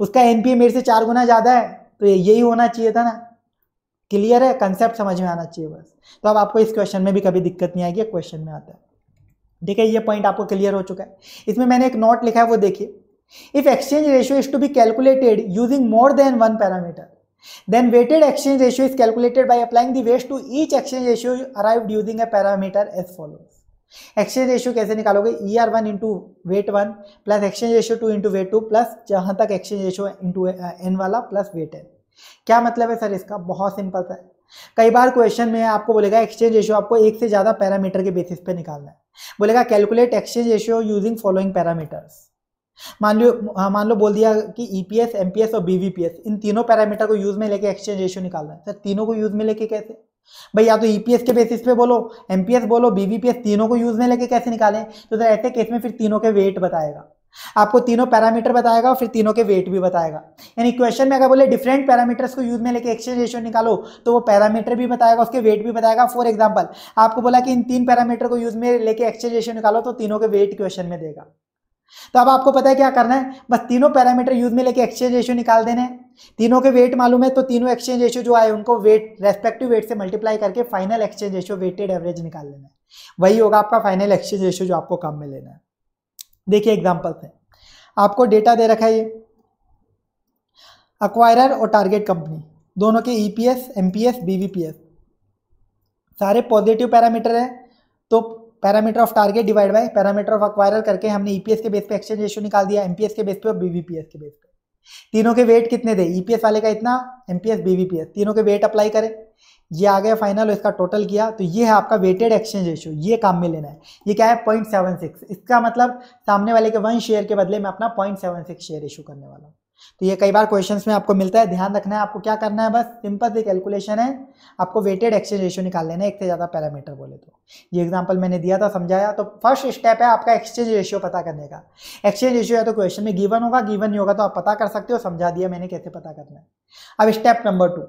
उसका एनपीए मेरे से 4 गुना ज़्यादा है, तो यही होना चाहिए था ना। क्लियर है, कंसेप्ट समझ में आना चाहिए बस। तो अब आपको इस क्वेश्चन में भी कभी दिक्कत नहीं आएगी, क्वेश्चन में आता है। ठीक है, ये पॉइंट आपको क्लियर हो चुका है। इसमें मैंने एक नोट लिखा है वो देखिए, if exchange ratio is to be calculated using more than one parameter then weighted exchange ratio is calculated by applying the weights to each exchange ratio arrived using a parameter as follows। exchange ratio कैसे निकालोगे? ER1 into weight 1 plus exchange ratio 2 into weight 2 plus जहाँ तक exchange ratio into n वाला plus weight n। क्या मतलब है sir इसका? बहुत सिंपल सा है। कई बार क्वेश्चन में आपको बोलेगा एक्सचेंज रेशियो आपको एक से ज़्यादा पैरामीटर के बेसिस पे निकालना है, बोलेगा calculate exchange ratio using following parameters. मान लो बोल दिया कि EPS, MPS और BVPS इन तीनों पैरामीटर को यूज में लेके एक्सचेंज रेशियो निकालना है। सर तीनों को यूज में लेके कैसे भाई? या तो EPS के बेसिस पे बोलो, MPS बोलो, BVPS, तीनों को यूज में लेके कैसे निकालें? तो सर ऐसे केस में फिर तीनों के वेट बताएगा, आपको तीनों पैरामीटर बताएगा और फिर तीनों के वेट भी बताएगा। यानी क्वेश्चन में अगर बोले डिफरेंट पैरामीटर्स को यूज में लेके एक्सचेंज रेशियो निकालो तो वो पैरामीटर भी बताएगा, उसके वेट भी बताएगा। फॉर एग्जाम्पल आपको बोला कि इन तीन पैरामीटर को यूज में लेके एक्सचेंज रेशियो निकालो तो तीनों के वेट क्वेश्चन में देगा। तो अब आपको पता है क्या करना है, बस तीनों पैरामीटर यूज में लेके एक्सचेंज रेशियो निकाल देने, तीनों के वेट मालूम है तो तीनों एक्सचेंज रेशियो जो आए उनको वेट रेस्पेक्टिव वेट से मल्टीप्लाई करके final exchange ratio weighted average निकाल लेना है। वही होगा आपका फाइनल एक्सचेंज रेशियो जो आपको काम में लेना है। देखिए एग्जाम्पल से आपको डेटा दे रखा है, ये अक्वायरर और टारगेट कंपनी दोनों के EPS, MPS, BVPS सारे पॉजिटिव पैरामीटर है। तो parameter of target divide by parameter of acquirer करके हमने EPS के बेस पे एक्सचेंज रेशियो निकाल दिया, MPS के बेस पे और BVPS के बेस पे। तीनों के वेट कितने दे, EPS वाले का इतना, MPS, BVPS, तीनों के वेट अप्लाई करें, ये आ गया फाइनल और इसका टोटल किया तो ये है आपका वेटेड एक्सचेंज रेशियो। ये काम में लेना है। ये क्या है? 0.76। इसका मतलब सामने वाले के 1 शेयर के बदले मैं अपना 0.76 शेयर इशू करने वाला हूँ। तो ये कई बार क्वेश्चंस में आपको मिलता है। ध्यान रखना है आपको क्या करना है, बस सिंपल सी कैलकुलेशन है, आपको वेटेड एक्सचेंज रेशियो निकाल लेना है एक से ज़्यादा पैरामीटर बोले तो। ये एग्जांपल मैंने दिया था, समझाया। तो फर्स्ट स्टेप है आपका एक्सचेंज रेशियो पता करने का। एक्सचेंज रेशियो या तो क्वेश्चन में गिवन होगा, गिवन नहीं होगा तो आप पता कर सकते हो, समझा दिया मैंने कैसे पता करना है। अब स्टेप नंबर 2,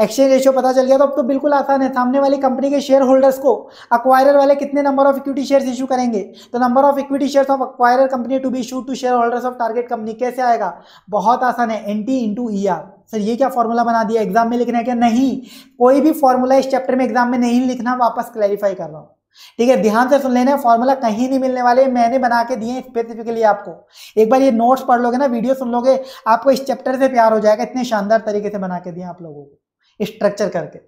एक्सचेंज रेशियो पता चल गया तो अब तो बिल्कुल आसान है। सामने वाली कंपनी के शेयर होल्डर्स को अक्वायरर वाले कितने number of equity shares issue करेंगे, तो number of equity shares of acquirer company to be issue to share holders of target company कैसे आएगा? बहुत आसान है, NT into ER। सर ये क्या फॉर्मूला बना दिया, एग्जाम में लिखना है क्या? नहीं, कोई भी फॉर्मूला इस चैप्टर में एग्जाम में नहीं लिखना, वापस क्लैरिफाई कर रहा हूँ, ठीक है? ध्यान से सुन लेना, फॉर्मूला कहीं नहीं मिलने वाले, मैंने बना के दिए स्पेसिफिकली आपको। एक बार ये नोट्स पढ़ लोगे ना, वीडियो सुन लोगे, आपको इस चैप्टर से प्यार हो जाएगा, इतने शानदार तरीके से बना के दिए आप लोगों को स्ट्रक्चर करके।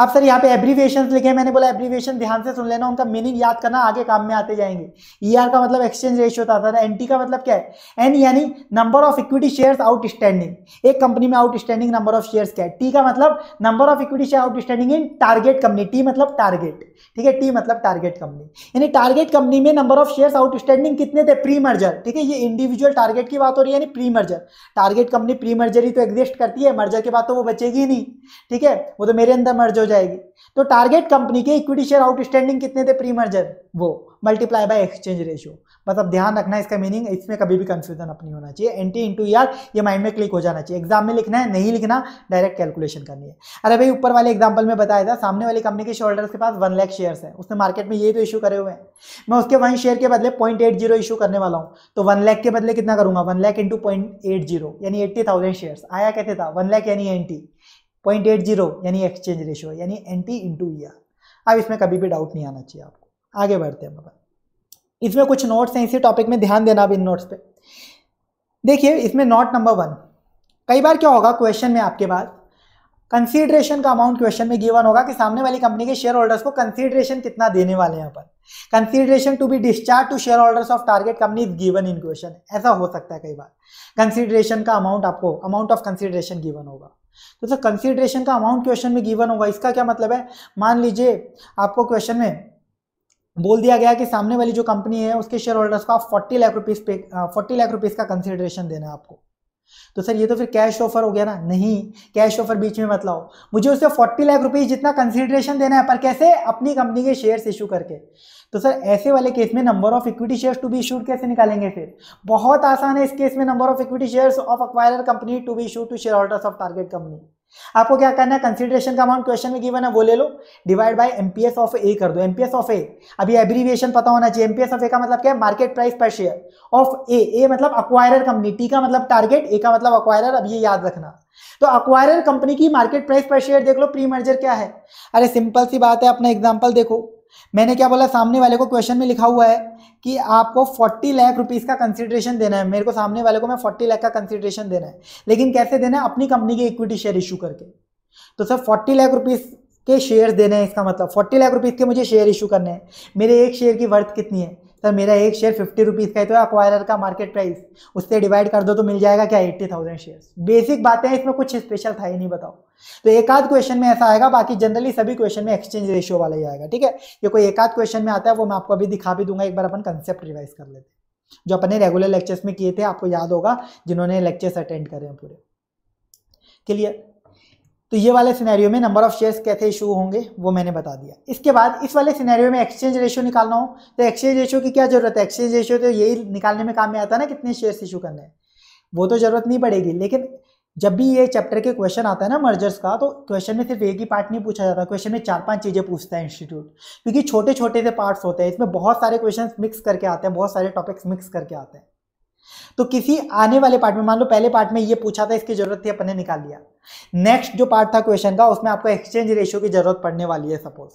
अब सर यहाँ पे एब्रीविएशंस लिखे हैं, मैंने बोला एब्रीविएशन ध्यान से सुन लेना, उनका मीनिंग याद करना, आगे काम में आते जाएंगे। ER का मतलब एक्सचेंज रेशियो था सर, NT का मतलब क्या है? N यानी number of equity shares outstanding, एक कंपनी में आउटस्टैंडिंग नंबर ऑफ शेयर्स क्या है। T का मतलब number of equity share outstanding in target company, T मतलब टारगेट, ठीक है? T मतलब टारगेट कंपनी, यानी टारगेट कंपनी में नंबर ऑफ शेयर्स आउटस्टैंडिंग कितने थे प्री मर्जर, ठीक है? ये इंडिविजुअल टारगेट की बात हो रही है, यानी pre merger. Target company pre merger ही तो एग्जिस्ट करती है, मर्जर के बाद तो वो बचेगी नहीं, ठीक है? वो तो मेरे अंदर मर्ज हो जाएगी। तो टारगेट कंपनी के इक्विटी शेयर आउटस्टैंडिंग कितने थे प्री मर्जर, वो मल्टीप्लाई बाय एक्सचेंज रेशियो। बस अब ध्यान रखना इसका मीनिंग, इसमें कभी भी कंफ्यूजन अपनी होना चाहिए। NT into ER ये माइंड में क्लिक हो जाना चाहिए। एग्जाम में लिखना है, नहीं लिखना, डायरेक्ट कैलकुलेशन करनी है। अरे भाई ऊपर वाले एग्जाम्पल में बताया था, सामने वाली कंपनी के शेयर होल्डर्स के पास 1 लाख शेयर्स है, उसने मार्केट में ये तो इशू करे हुए हैं, मैं उसके 1 शेयर के बदले 0.80 इशू करने वाला हूँ। तो 1 लाख के बदले कितना करूँगा, 1 लाख into 0.80 यानी 80,000 शेयर्स। आया कैसे था, 1 लाख यानी NT, 0.80 यानी एक्सचेंज रेशियो, यानी NT into ER। अब इसमें कभी भी डाउट नहीं आना चाहिए आपको। आगे बढ़ते हैं बाबा, इसमें कुछ नोट्स हैं इसी टॉपिक में, ध्यान देना अब इन नोट्स पे। देखिए इसमें नोट नंबर 1, कई बार क्या होगा क्वेश्चन में आपके पास कंसीडरेशन का अमाउंट क्वेश्चन में गिवन होगा कि सामने वाली कंपनी के शेयर होल्डर्स को कंसीडरेशन कितना देने वाले हैं अपन। Consideration to be discharge to share holders of target company is given in question, ऐसा हो सकता है। कई बार कंसीडरेशन का अमाउंट आपको, अमाउंट ऑफ कंसीडरेशन गिवन होगा, तो सर कंसीडरेशन का अमाउंट क्वेश्चन में गिवन होगा, इसका क्या मतलब है? मान लीजिए आपको क्वेश्चन में बोल दिया गया कि सामने वाली जो कंपनी है उसके शेयर होल्डर्स को आप 40 लाख रुपीस पे 40 लाख रुपीस का कंसीडरेशन देना है आपको। तो सर ये तो फिर कैश ऑफर हो गया ना। नहीं, कैश ऑफर बीच में मत लाओ, मुझे उससे 40 लाख रुपीस जितना कंसीडरेशन देना है, पर कैसे? अपनी कंपनी के शेयर्स इशू करके। तो सर ऐसे वाले केस में number of equity shares to be issued कैसे निकालेंगे? फिर बहुत आसान है, इस केस में number of equity shares of acquirer company to be issued to share holders of target company. आपको क्या करना है, कंसीडरेशन का अमाउंट क्वेश्चन में गिवन है वो ले लो, divide by MPS of A कर दो। MPS ऑफ A, अभी एब्रीविएशन पता होना चाहिए। MPS ऑफ A का मतलब क्या है? मार्केट प्राइस पर शेयर ऑफ A, A मतलब अक्वायरर कंपनी, T का मतलब टारगेट, A का मतलब अक्वायरर। अब ये याद रखना, तो अक्वायरर कंपनी की मार्केट प्राइस पर शेयर देख लो, प्री मर्जर क्या है। अरे सिंपल सी बात है, अपना एग्जाम्पल देखो, मैंने क्या बोला, सामने वाले को क्वेश्चन में लिखा हुआ है कि आपको 40 लाख रुपीस का कंसीडरेशन देना है, मेरे को सामने वाले को मैं 40 लाख का कंसीडरेशन देना है, लेकिन कैसे देना है, अपनी कंपनी के इक्विटी शेयर इशू करके। तो सर 40 लाख रुपीस के शेयर देने हैं, इसका मतलब 40 लाख रुपीस के मुझे शेयर इशू करने हैं। मेरे एक शेयर की वर्थ कितनी है सर, मेरा एक शेयर 50 रुपीज़ का है, तो अक्वायरर का मार्केट प्राइस उससे डिवाइड कर दो तो मिल जाएगा क्या 80,000 शेयर्स। बेसिक बातें हैं, इसमें कुछ स्पेशल था ही नहीं, बताओ। तो एक आध क्वेश्चन में ऐसा आएगा, बाकी जनरली सभी क्वेश्चन में एक्सचेंज रेशियो वाला ही आएगा, ठीक है। ये कोई एक आध क्वेश्चन में आता है, वो मैं आपको अभी दिखा भी दूंगा। एक बार अपन कंसेप्ट रिवाइज कर लेते हैं जो अपने रेगुलर लेक्चर्स में किए थे, आपको याद होगा जिन्होंने लेक्चर्स अटेंड करे हैं पूरे। क्लियर? तो ये वाले सिनेरियो में नंबर ऑफ शेयर्स कैसे इशू होंगे वो मैंने बता दिया। इसके बाद इस वाले सिनेरियो में एक्सचेंज रेशियो निकालना हो तो एक्सचेंज रेशियो की क्या जरूरत है, एक्सचेंज रेशियो तो यही निकालने में काम में आता है ना, कितने शेयर्स इशू करने हैं, वो तो जरूरत नहीं पड़ेगी। लेकिन जब भी ये चैप्टर के क्वेश्चन आता है ना मर्जर्स का, तो क्वेश्चन में सिर्फ एक ही पार्ट नहीं पूछा जाता, क्वेश्चन में 4-5 चीज़ें पूछता है इंस्टीट्यूट, क्योंकि छोटे छोटे से पार्ट्स होते हैं, इसमें बहुत सारे क्वेश्चन मिक्स करके आते हैं, बहुत सारे टॉपिक्स मिक्स करके आते हैं। तो किसी आने वाले पार्ट में, मान लो पहले पार्ट में ये पूछा था, इसकी जरूरत थी, अपन ने निकाल लिया। नेक्स्ट जो पार्ट था क्वेश्चन का, उसमें आपको एक्सचेंज रेशियो की जरूरत पड़ने वाली है सपोज।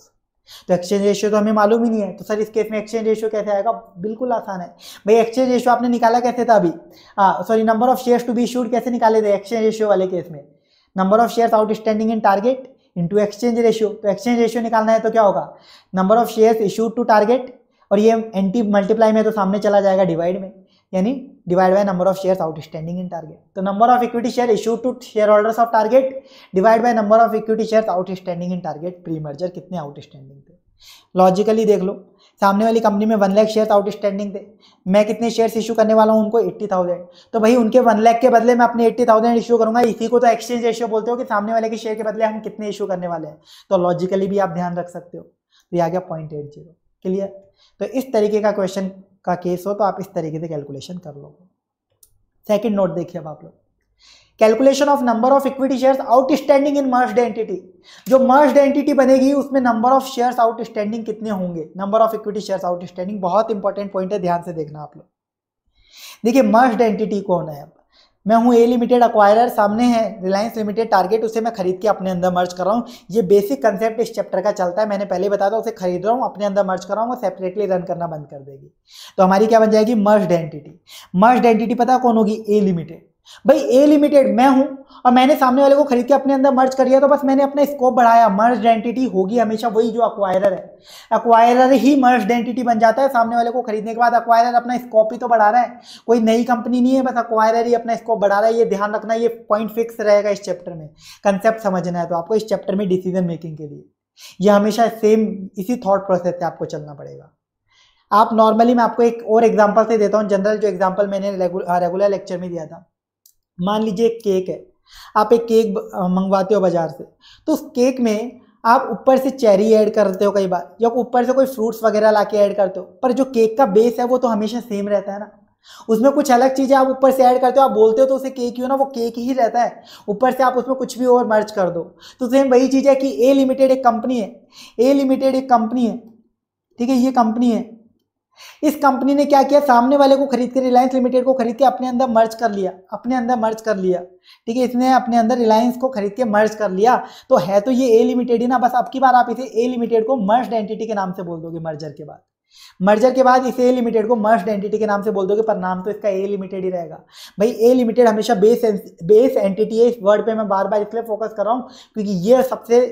तो एक्सचेंज रेशियो तो हमें मालूम ही नहीं है, तो सर इस केस में एक्सचेंज रेशियो कैसे आएगा? बिल्कुल आसान है भाई। एक्सचेंज रेशियो आपने निकाला कैसे था अभी, sorry, number of shares to be issued कैसे निकाले थे एक्सचेंज रेशियो वाले केस में? Number of shares outstanding in target into exchange ratio. तो एक्सचेंज रेशियो निकालना है तो क्या होगा, number of shares issued to target, और ये एंटी मल्टीप्लाई में तो सामने चला जाएगा डिवाइड में, यानी divide by number of shares outstanding in target. तो number of equity share issue to share holders of target divide by number of equity shares outstanding in target pre merger कितने outstanding थे। Logically देख लो, सामने वाली company में 1 lakh shares outstanding थे, मैं कितने शेयर्स इशू करने वाला हूँ उनको 80,000, तो भाई उनके 1 लाख के बदले मैं अपने 80,000 इशू करूँगा। इसी को तो एक्सचेंज रेशियो बोलते हो कि सामने वाले के शेयर के बदले हम कितने इशू करने वाले हैं। तो लॉजिकली भी आप ध्यान रख सकते हो। तो ये आ गया 0.80। क्लियर? तो इस तरीके का क्वेश्चन का केस हो तो आप इस तरीके से कैलकुलेशन कर लो। सेकंड नोट देखिए अब आप लोग, calculation of number of equity shares outstanding in merged entity. जो मर्ज्ड एंटिटी बनेगी उसमें नंबर ऑफ शेयर्स आउटस्टैंडिंग कितने होंगे, number of equity shares outstanding, बहुत इंपॉर्टेंट पॉइंट है, ध्यान से देखना आप लोग। देखिए मर्ज्ड एंटिटी कौन है, मैं हूँ ए लिमिटेड अक्वायरर, सामने है रिलायंस लिमिटेड टारगेट, उसे मैं खरीद के अपने अंदर मर्ज कर रहा हूँ। ये बेसिक कंसेप्ट इस चैप्टर का चलता है, मैंने पहले बताया था, उसे खरीद रहा हूँ अपने अंदर मर्ज कर रहा हूँ, वो सेपरेटली रन करना बंद कर देगी। तो हमारी क्या बन जाएगी, मर्ज्ड एंटिटी। मर्ज्ड एंटिटी पता कौन होगी, ए लिमिटेड। भाई ए लिमिटेड मैं हूँ और मैंने सामने वाले को खरीद के अपने अंदर मर्ज कर लिया, तो बस मैंने अपना स्कोप बढ़ाया। मर्ज्ड एंटिटी होगी हमेशा वही जो अक्वायरर है, अक्वायरर ही मर्ज्ड एंटिटी बन जाता है। सामने वाले को खरीदने के बाद अक्वायरर अपना स्कोप ही तो बढ़ा रहा है, कोई नई कंपनी नहीं है, बस अक्वायरर ही अपना स्कोप बढ़ा रहा है। ये ध्यान रखना, ये पॉइंट फिक्स रहेगा इस चैप्टर में। कंसेप्ट समझना है तो आपको इस चैप्टर में डिसीजन मेकिंग के लिए ये हमेशा सेम, इसी थॉट प्रोसेस से आपको चलना पड़ेगा। आप नॉर्मली, मैं आपको एक और एग्जाम्पल से देता हूँ, जनरल जो एग्जाम्पल मैंने रेगुलर लेक्चर में दिया था। मान लीजिए एक केक है, आप एक केक मंगवाते हो बाजार से, तो उस केक में आप ऊपर से चेरी ऐड करते हो कई बार, या ऊपर से कोई फ्रूट्स वगैरह लाके ऐड करते हो, पर जो केक का बेस है वो तो हमेशा सेम रहता है ना, उसमें कुछ अलग चीज़ें आप ऊपर से ऐड करते हो। आप बोलते हो तो उसे केक ही हो ना, वो केक ही रहता है, ऊपर से आप उसमें कुछ भी और मर्ज कर दो। तो सेम वही चीज़ है कि ए लिमिटेड एक कंपनी है, ए लिमिटेड एक कंपनी है, ठीक है, ये कंपनी है। इस कंपनी ने क्या किया, सामने वाले को खरीद के, रिलायंस लिमिटेड को खरीद के अपने अंदर मर्ज कर लिया, अपने अंदर मर्ज कर लिया, ठीक है, इसने अपने अंदर रिलायंस को खरीद के मर्ज कर लिया। तो है तो ये ए लिमिटेड ही ना, बस अब की बार आप इसे ए लिमिटेड को मर्ज्ड एंटिटी के नाम से बोल दोगे। मर्जर के बाद, मर्जर के बाद इसे ए लिमिटेड को मर्ज्ड एंटिटी के नाम से बोल दोगे, पर नाम तो इसका ए लिमिटेड ही रहेगा। भाई ए लिमिटेड हमेशा बेस एंटिटी है। इस वर्ड पर मैं बार बार इसलिए फोकस कर रहा हूँ क्योंकि ये सबसे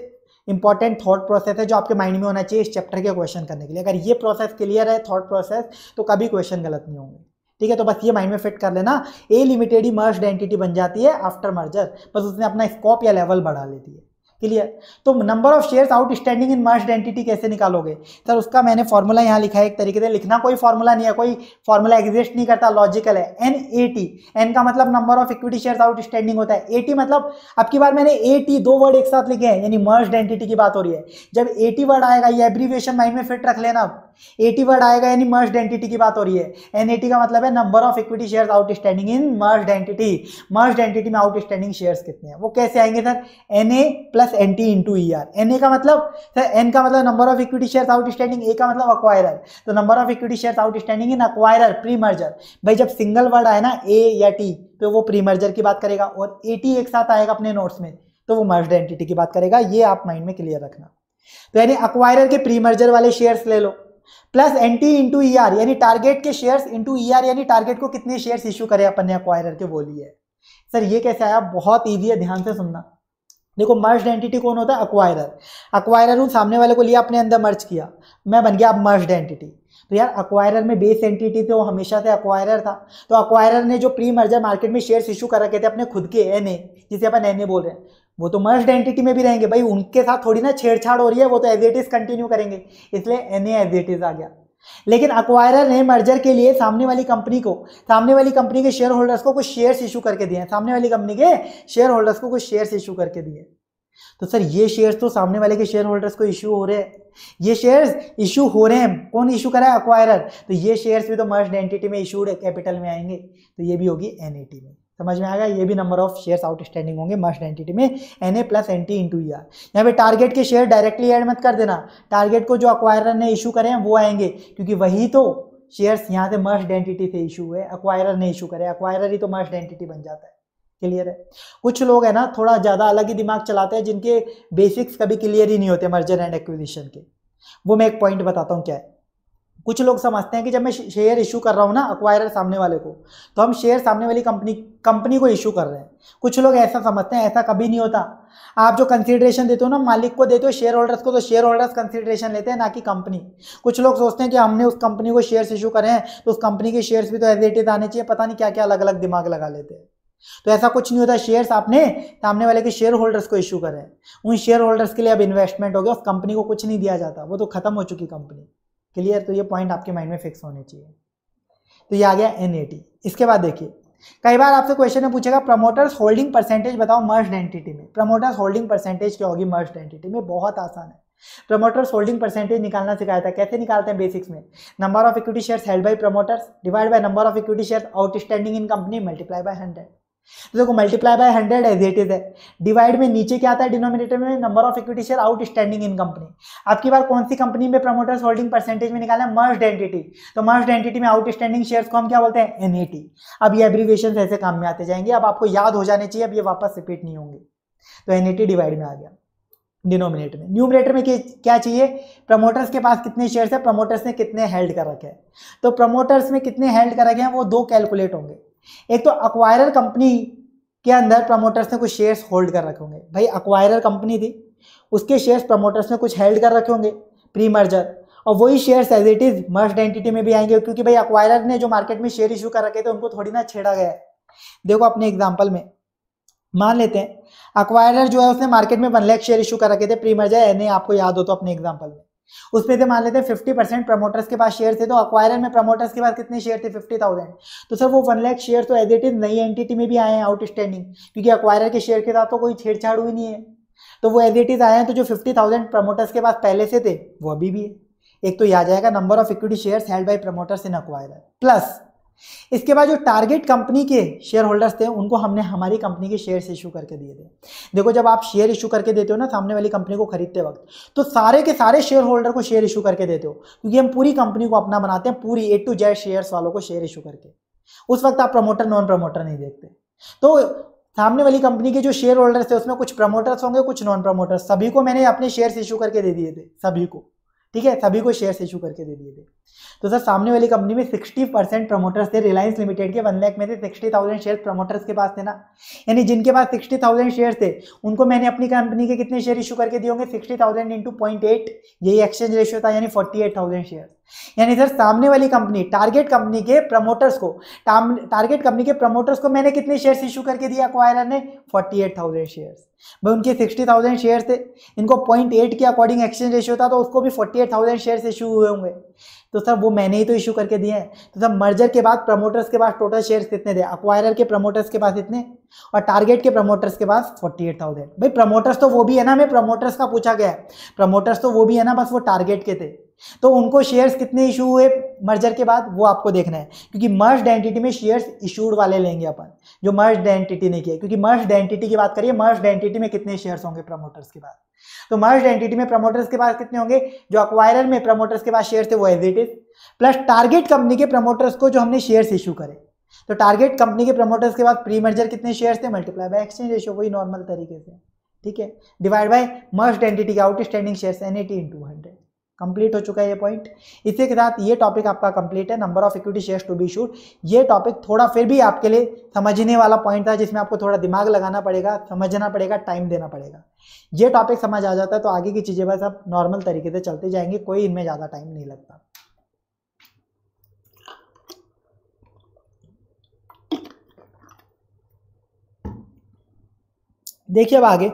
इंपॉर्टेंट थॉट प्रोसेस है जो आपके माइंड में होना चाहिए इस चैप्टर के क्वेश्चन करने के लिए। अगर ये प्रोसेस क्लियर है, थॉट प्रोसेस, तो कभी क्वेश्चन गलत नहीं होंगे, ठीक है। तो बस ये माइंड में फिट कर लेना, ए लिमिटेड ही मर्ज्ड एंटिटी बन जाती है आफ्टर मर्जर, बस उसने अपना स्कोप या लेवल बढ़ा लेती है। क्लियर? तो number of shares outstanding in merged entity कैसे निकालोगे सर, उसका मैंने फॉर्मूला यहाँ लिखा है। एक तरीके से लिखना कोई फॉर्मूला नहीं है, कोई फॉर्मूला एग्जिस्ट नहीं करता, लॉजिकल है। NAT, N का मतलब number of equity shares outstanding होता है, AT मतलब, अब की बार मैंने AT दो वर्ड एक साथ लिखे हैं, यानी मर्ज्ड एंटिटी की बात हो रही है। जब AT वर्ड आएगा, ये एब्रीविएशन माइंड में फिट रख लेना, अब AT वर्ड आएगा यानी मर्ज्ड एंटिटी की बात हो रही है। NAT का मतलब है number of equity shares outstanding in merged entity. Merged entity में आउटस्टैंडिंग शेयर्स कितने हैं, वो कैसे आएंगे sir, NA plus NT into ER। NA का मतलब सर, N का मतलब number of equity shares outstanding, A का मतलब अक्वायरर, तो number of equity shares outstanding in acquirer pre merger. भाई जब सिंगल वर्ड आए ना A या T, तो वो प्री मर्जर की बात करेगा, और AT एक साथ आएगा अपने नोट्स में, तो वो मर्ज्ड एंटिटी की बात करेगा। ये आप माइंड में क्लियर रखना। तो यानी अक्वायरर के प्री मर्जर वाले शेयर्स ले लो plus NT into E R यानी टारगेट के शेयर्स इंटू ई आर यानी टारगेट को कितने शेयर्स इशू करें अपन ने अक्वायरर के, बोलिए सर ये कैसे आया? बहुत ईजी है, ध्यान से सुनना। देखो मर्ज्ड एंटिटी कौन होता है? अक्वायरर। अक्वायरर हूँ, सामने वाले को लिया अपने अंदर मर्ज किया, मैं बन गया अब मर्ज्ड एंटिटी। तो यार अक्वायरर में बेस एंटिटी तो हमेशा से अक्वायरर था, तो अक्वायरर ने जो प्री मर्जर मार्केट में शेयर्स इशू कर रखे थे अपने खुद के एनए, जिसे अपन एनए बोल रहे हैं, वो तो मर्ज्ड एंटिटी में भी रहेंगे भाई, उनके साथ थोड़ी ना छेड़छाड़ हो रही है, वो तो एज इट इज कंटिन्यू करेंगे, इसलिए एनए एज इट इज आ गया। लेकिन अक्वायरर ने मर्जर के लिए सामने वाली कंपनी को, सामने वाली कंपनी के शेयर होल्डर्स को कुछ शेयर्स इशू करके दिए हैं, सामने वाली कंपनी के शेयर होल्डर्स को कुछ शेयर्स इशू करके दिए। तो सर ये शेयर्स तो सामने वाले के शेयर होल्डर्स को इशू हो रहे हैं, ये शेयर्स इशू हो रहे हैं, कौन इशू करा है? अक्वायरर। तो ये शेयर्स भी तो मर्ज्ड एंटिटी में इशूड कैपिटल में आएंगे, तो ये भी होगी एनएटी में। समझ में आएगा, ये भी नंबर ऑफ शेयर्स आउटस्टैंडिंग होंगे मर्ज्ड एंटिटी में, N A plus N T into E R. यहाँ पे टारगेट के शेयर डायरेक्टली ऐड मत कर देना, टारगेट को जो अक्वायरर ने इशू करे हैं वो आएंगे, क्योंकि वही तो शेयर्स यहाँ से मर्ज्ड एंटिटी से इशू हुए, अक्वायरर ने इशू करे, अक्वायरर ही तो मर्ज्ड एंटिटी बन जाता है। क्लियर है? कुछ लोग है ना थोड़ा ज़्यादा अलग ही दिमाग चलाते हैं, जिनके बेसिक्स कभी क्लियर ही नहीं होते मर्जर एंड एक्विजिशन के, वो मैं एक पॉइंट बताता हूँ क्या है। कुछ लोग समझते हैं कि जब मैं शेयर इशू कर रहा हूँ ना अक्वायरर सामने वाले को, तो हम शेयर सामने वाली कंपनी को इशू कर रहे हैं। कुछ लोग ऐसा समझते हैं, ऐसा कभी नहीं होता। आप जो कंसीडरेशन देते हो ना, मालिक को देते हो शेयर होल्डर्स को, तो शेयर होल्डर्स कंसीडरेशन लेते हैं, ना कि कंपनी। कुछ लोग सोचते हैं कि हमने उस कंपनी को शेयर्स इशू करे हैं तो उस कंपनी के शेयर्स भी तो एज इट इज आने चाहिए, पता नहीं क्या क्या अलग अलग दिमाग लगा लेते हैं। तो ऐसा कुछ नहीं होता, शेयर्स आपने सामने वाले के शेयर होल्डर्स को इशू करे, उन शेयर होल्डर्स के लिए अब इन्वेस्टमेंट हो गया, उस कंपनी को कुछ नहीं दिया जाता, वो तो खत्म हो चुकी कंपनी। क्लियर? तो ये पॉइंट आपके माइंड में फिक्स होने चाहिए। तो ये आ गया एनएटी। इसके बाद देखिए, कई बार आपसे क्वेश्चन में पूछेगा प्रमोटर्स होल्डिंग परसेंटेज बताओ मर्ज्ड एंटिटी में। प्रमोटर्स होल्डिंग परसेंटेज क्या होगी मर्ज्ड एंटिटी में? बहुत आसान है, प्रमोटर्स होल्डिंग परसेंटेज निकालना सिखाया था। कैसे निकालते हैं बेसिक्स में? Number of equity shares held by promoters divide by number of equity shares outstanding in company multiply by 100। तो देखो multiply by 100 as it is है, डिवाइड में नीचे क्या आता है डिनोमिनेटर में? Number of equity share outstanding in company. आपकी बार कौन सी कंपनी में प्रमोटर्स होल्डिंग परसेंटेज में निकाला है? Merged entity. तो मर्ज्ड एंटिटी में आउटस्टैंडिंग शेयर्स को हम क्या बोलते हैं? एनएटी। अब ये एब्रीविएशन ऐसे काम में आते जाएंगे, अब आपको याद हो जाने चाहिए, अब ये वापस रिपीट नहीं होंगे। तो एनएटी डिवाइड में आ गया डिनोमिनेटर में। न्यूमरेटर में क्या चाहिए? प्रमोटर्स के पास कितने शेयर्स है, प्रमोटर्स ने कितने हेल्ड कर रखे हैं। तो प्रमोटर्स में कितने हेल्ड कर रखे हैं वो दो कैलकुलेट होंगे। एक तो अक्वायरर कंपनी के अंदर प्रमोटर्स ने कुछ शेयर्स होल्ड कर रखे होंगे, भाई अक्वायरर कंपनी थी, उसके शेयर्स प्रमोटर्स ने कुछ हेल्ड कर रखे होंगे प्री मर्जर, और वही shares as it is merged entity में भी आएंगे, क्योंकि भाई अक्वायरर ने जो मार्केट में शेयर इशू कर रखे थे उनको थोड़ी ना छेड़ा गया है। देखो अपने एग्जाम्पल में मान लेते हैं अक्वायरर जो है उसने मार्केट में 1 लाख शेयर इशू कर रखे थे प्री मर्जर, एनए आपको याद हो तो अपने एग्जाम्पल में, उसमें से मान लेते हैं 50% प्रमोटर्स के पास शेयर थे, तो अक्वायरर में प्रमोटर्स के पास कितने शेयर थे? 50,000। तो सर वो 1 लाख शेयर तो एज इट इज नई एंटिटी में भी आए हैं आउटस्टैंडिंग, क्योंकि अक्वायरर के शेयर के साथ तो कोई छेड़छाड़ हुई नहीं है, तो वो एज इट इज आए हैं। तो जो 50,000 प्रमोटर्स के पास पहले से थे वो अभी भी है। एक तो ये आ जाएगा number of equity shares held by promoters in acquirer, plus इसके बाद जो टारगेट कंपनी के शेयर होल्डर्स थे उनको हमने हमारी कंपनी के शेयर्स इशू करके दिए थे। देखो जब आप शेयर इशू करके देते हो ना सामने वाली कंपनी को खरीदते वक्त, तो सारे के सारे शेयर होल्डर को शेयर इशू करके देते हो, क्योंकि हम पूरी कंपनी को अपना बनाते हैं, पूरी A to Z शेयर्स वालों को शेयर इशू करके। उस वक्त आप प्रमोटर नॉन प्रमोटर नहीं देखते, तो सामने वाली कंपनी के जो शेयर होल्डर्स थे उसमें कुछ प्रमोटर्स होंगे कुछ नॉन प्रमोटर्स, सभी को मैंने अपने शेयर्स इशू करके दे दिए थे, सभी को, ठीक है, सभी को शेयर्स इशू करके दे दिए थे। तो सर सामने वाली कंपनी में 60% प्रमोटर्स थे, रिलायंस लिमिटेड के 1 लाख में से 60,000 शेयर प्रमोटर्स के पास थे ना, यानी जिनके पास 60,000 शेयर थे उनको मैंने अपनी कंपनी के कितने शेयर इशू करके दिए होंगे? 60,000 इंटू 0.8 यही एक्सचेंज रेशियो था, यानी 48,000 शेयर। यानी सर सामने वाली कंपनी टारगेट कंपनी के प्रमोटर्स को, टारगेट कंपनी के प्रमोटर्स को मैंने कितने शेयर इशू करके दिया अक्वायरर ने? 48,000 शेयर। भाई उनके 60,000 शेयर थे, इनको 0.8 के अकॉर्डिंग एक्सचेंज रेशियो था, तो उसको भी 48,000 शेयर इशू हुए होंगे, तो सर वो मैंने ही तो इशू करके दिए हैं। तो सर मर्जर के बाद प्रमोटर्स के पास टोटल शेयर्स कितने थे? अक्वायरर के प्रमोटर्स के पास इतने और टारगेट के प्रमोटर्स के पास 48,000। भाई प्रमोटर्स तो वो भी है ना, हमें प्रमोटर्स का पूछा गया है, प्रमोटर्स तो वो भी है ना, बस वो टारगेट के थे, तो उनको शेयर्स कितने इशू हुए मर्जर के बाद वो आपको देखना है, क्योंकि मर्ज्ड एंटिटी में शेयर्स इशूड वाले लेंगे अपन, जो मर्ज्ड एंटिटी ने किया, क्योंकि मर्ज्ड एंटिटी की बात करिए, मर्ज्ड एंटिटी में कितने शेयर्स होंगे प्रमोटर्स के पास? तो मर्ज्ड एंटिटी में प्रमोटर्स के पास कितने होंगे? जो अक्वायरर में प्रमोटर्स के पास शेयर थे वो as it is plus target company के प्रमोटर्स को जो हमने शेयर्स इशू करे। तो टारगेट कंपनी के प्रमोटर्स के बाद प्री मर्जर कितने शेयर्स थे? मल्टीप्लाई बाय एक्सचेंज रेशियो, वही नॉर्मल तरीके से। ठीक है, डिवाइड बाय मर्ज्ड एंटिटी के outstanding shares NAT into 100। Complete हो चुका है ये पॉइंट। इसी के साथ ये टॉपिक आपका कंप्लीट है, number of equity shares to be issued. ये टॉपिक थोड़ा फिर भी आपके लिए समझने वाला पॉइंट था, जिसमें आपको थोड़ा दिमाग लगाना पड़ेगा, समझना पड़ेगा, टाइम देना पड़ेगा। ये टॉपिक समझ आ जाता है तो आगे की चीज़ें बस आप नॉर्मल तरीके से चलते जाएंगे, कोई इनमें ज़्यादा टाइम नहीं लगता। देखिए अब आगे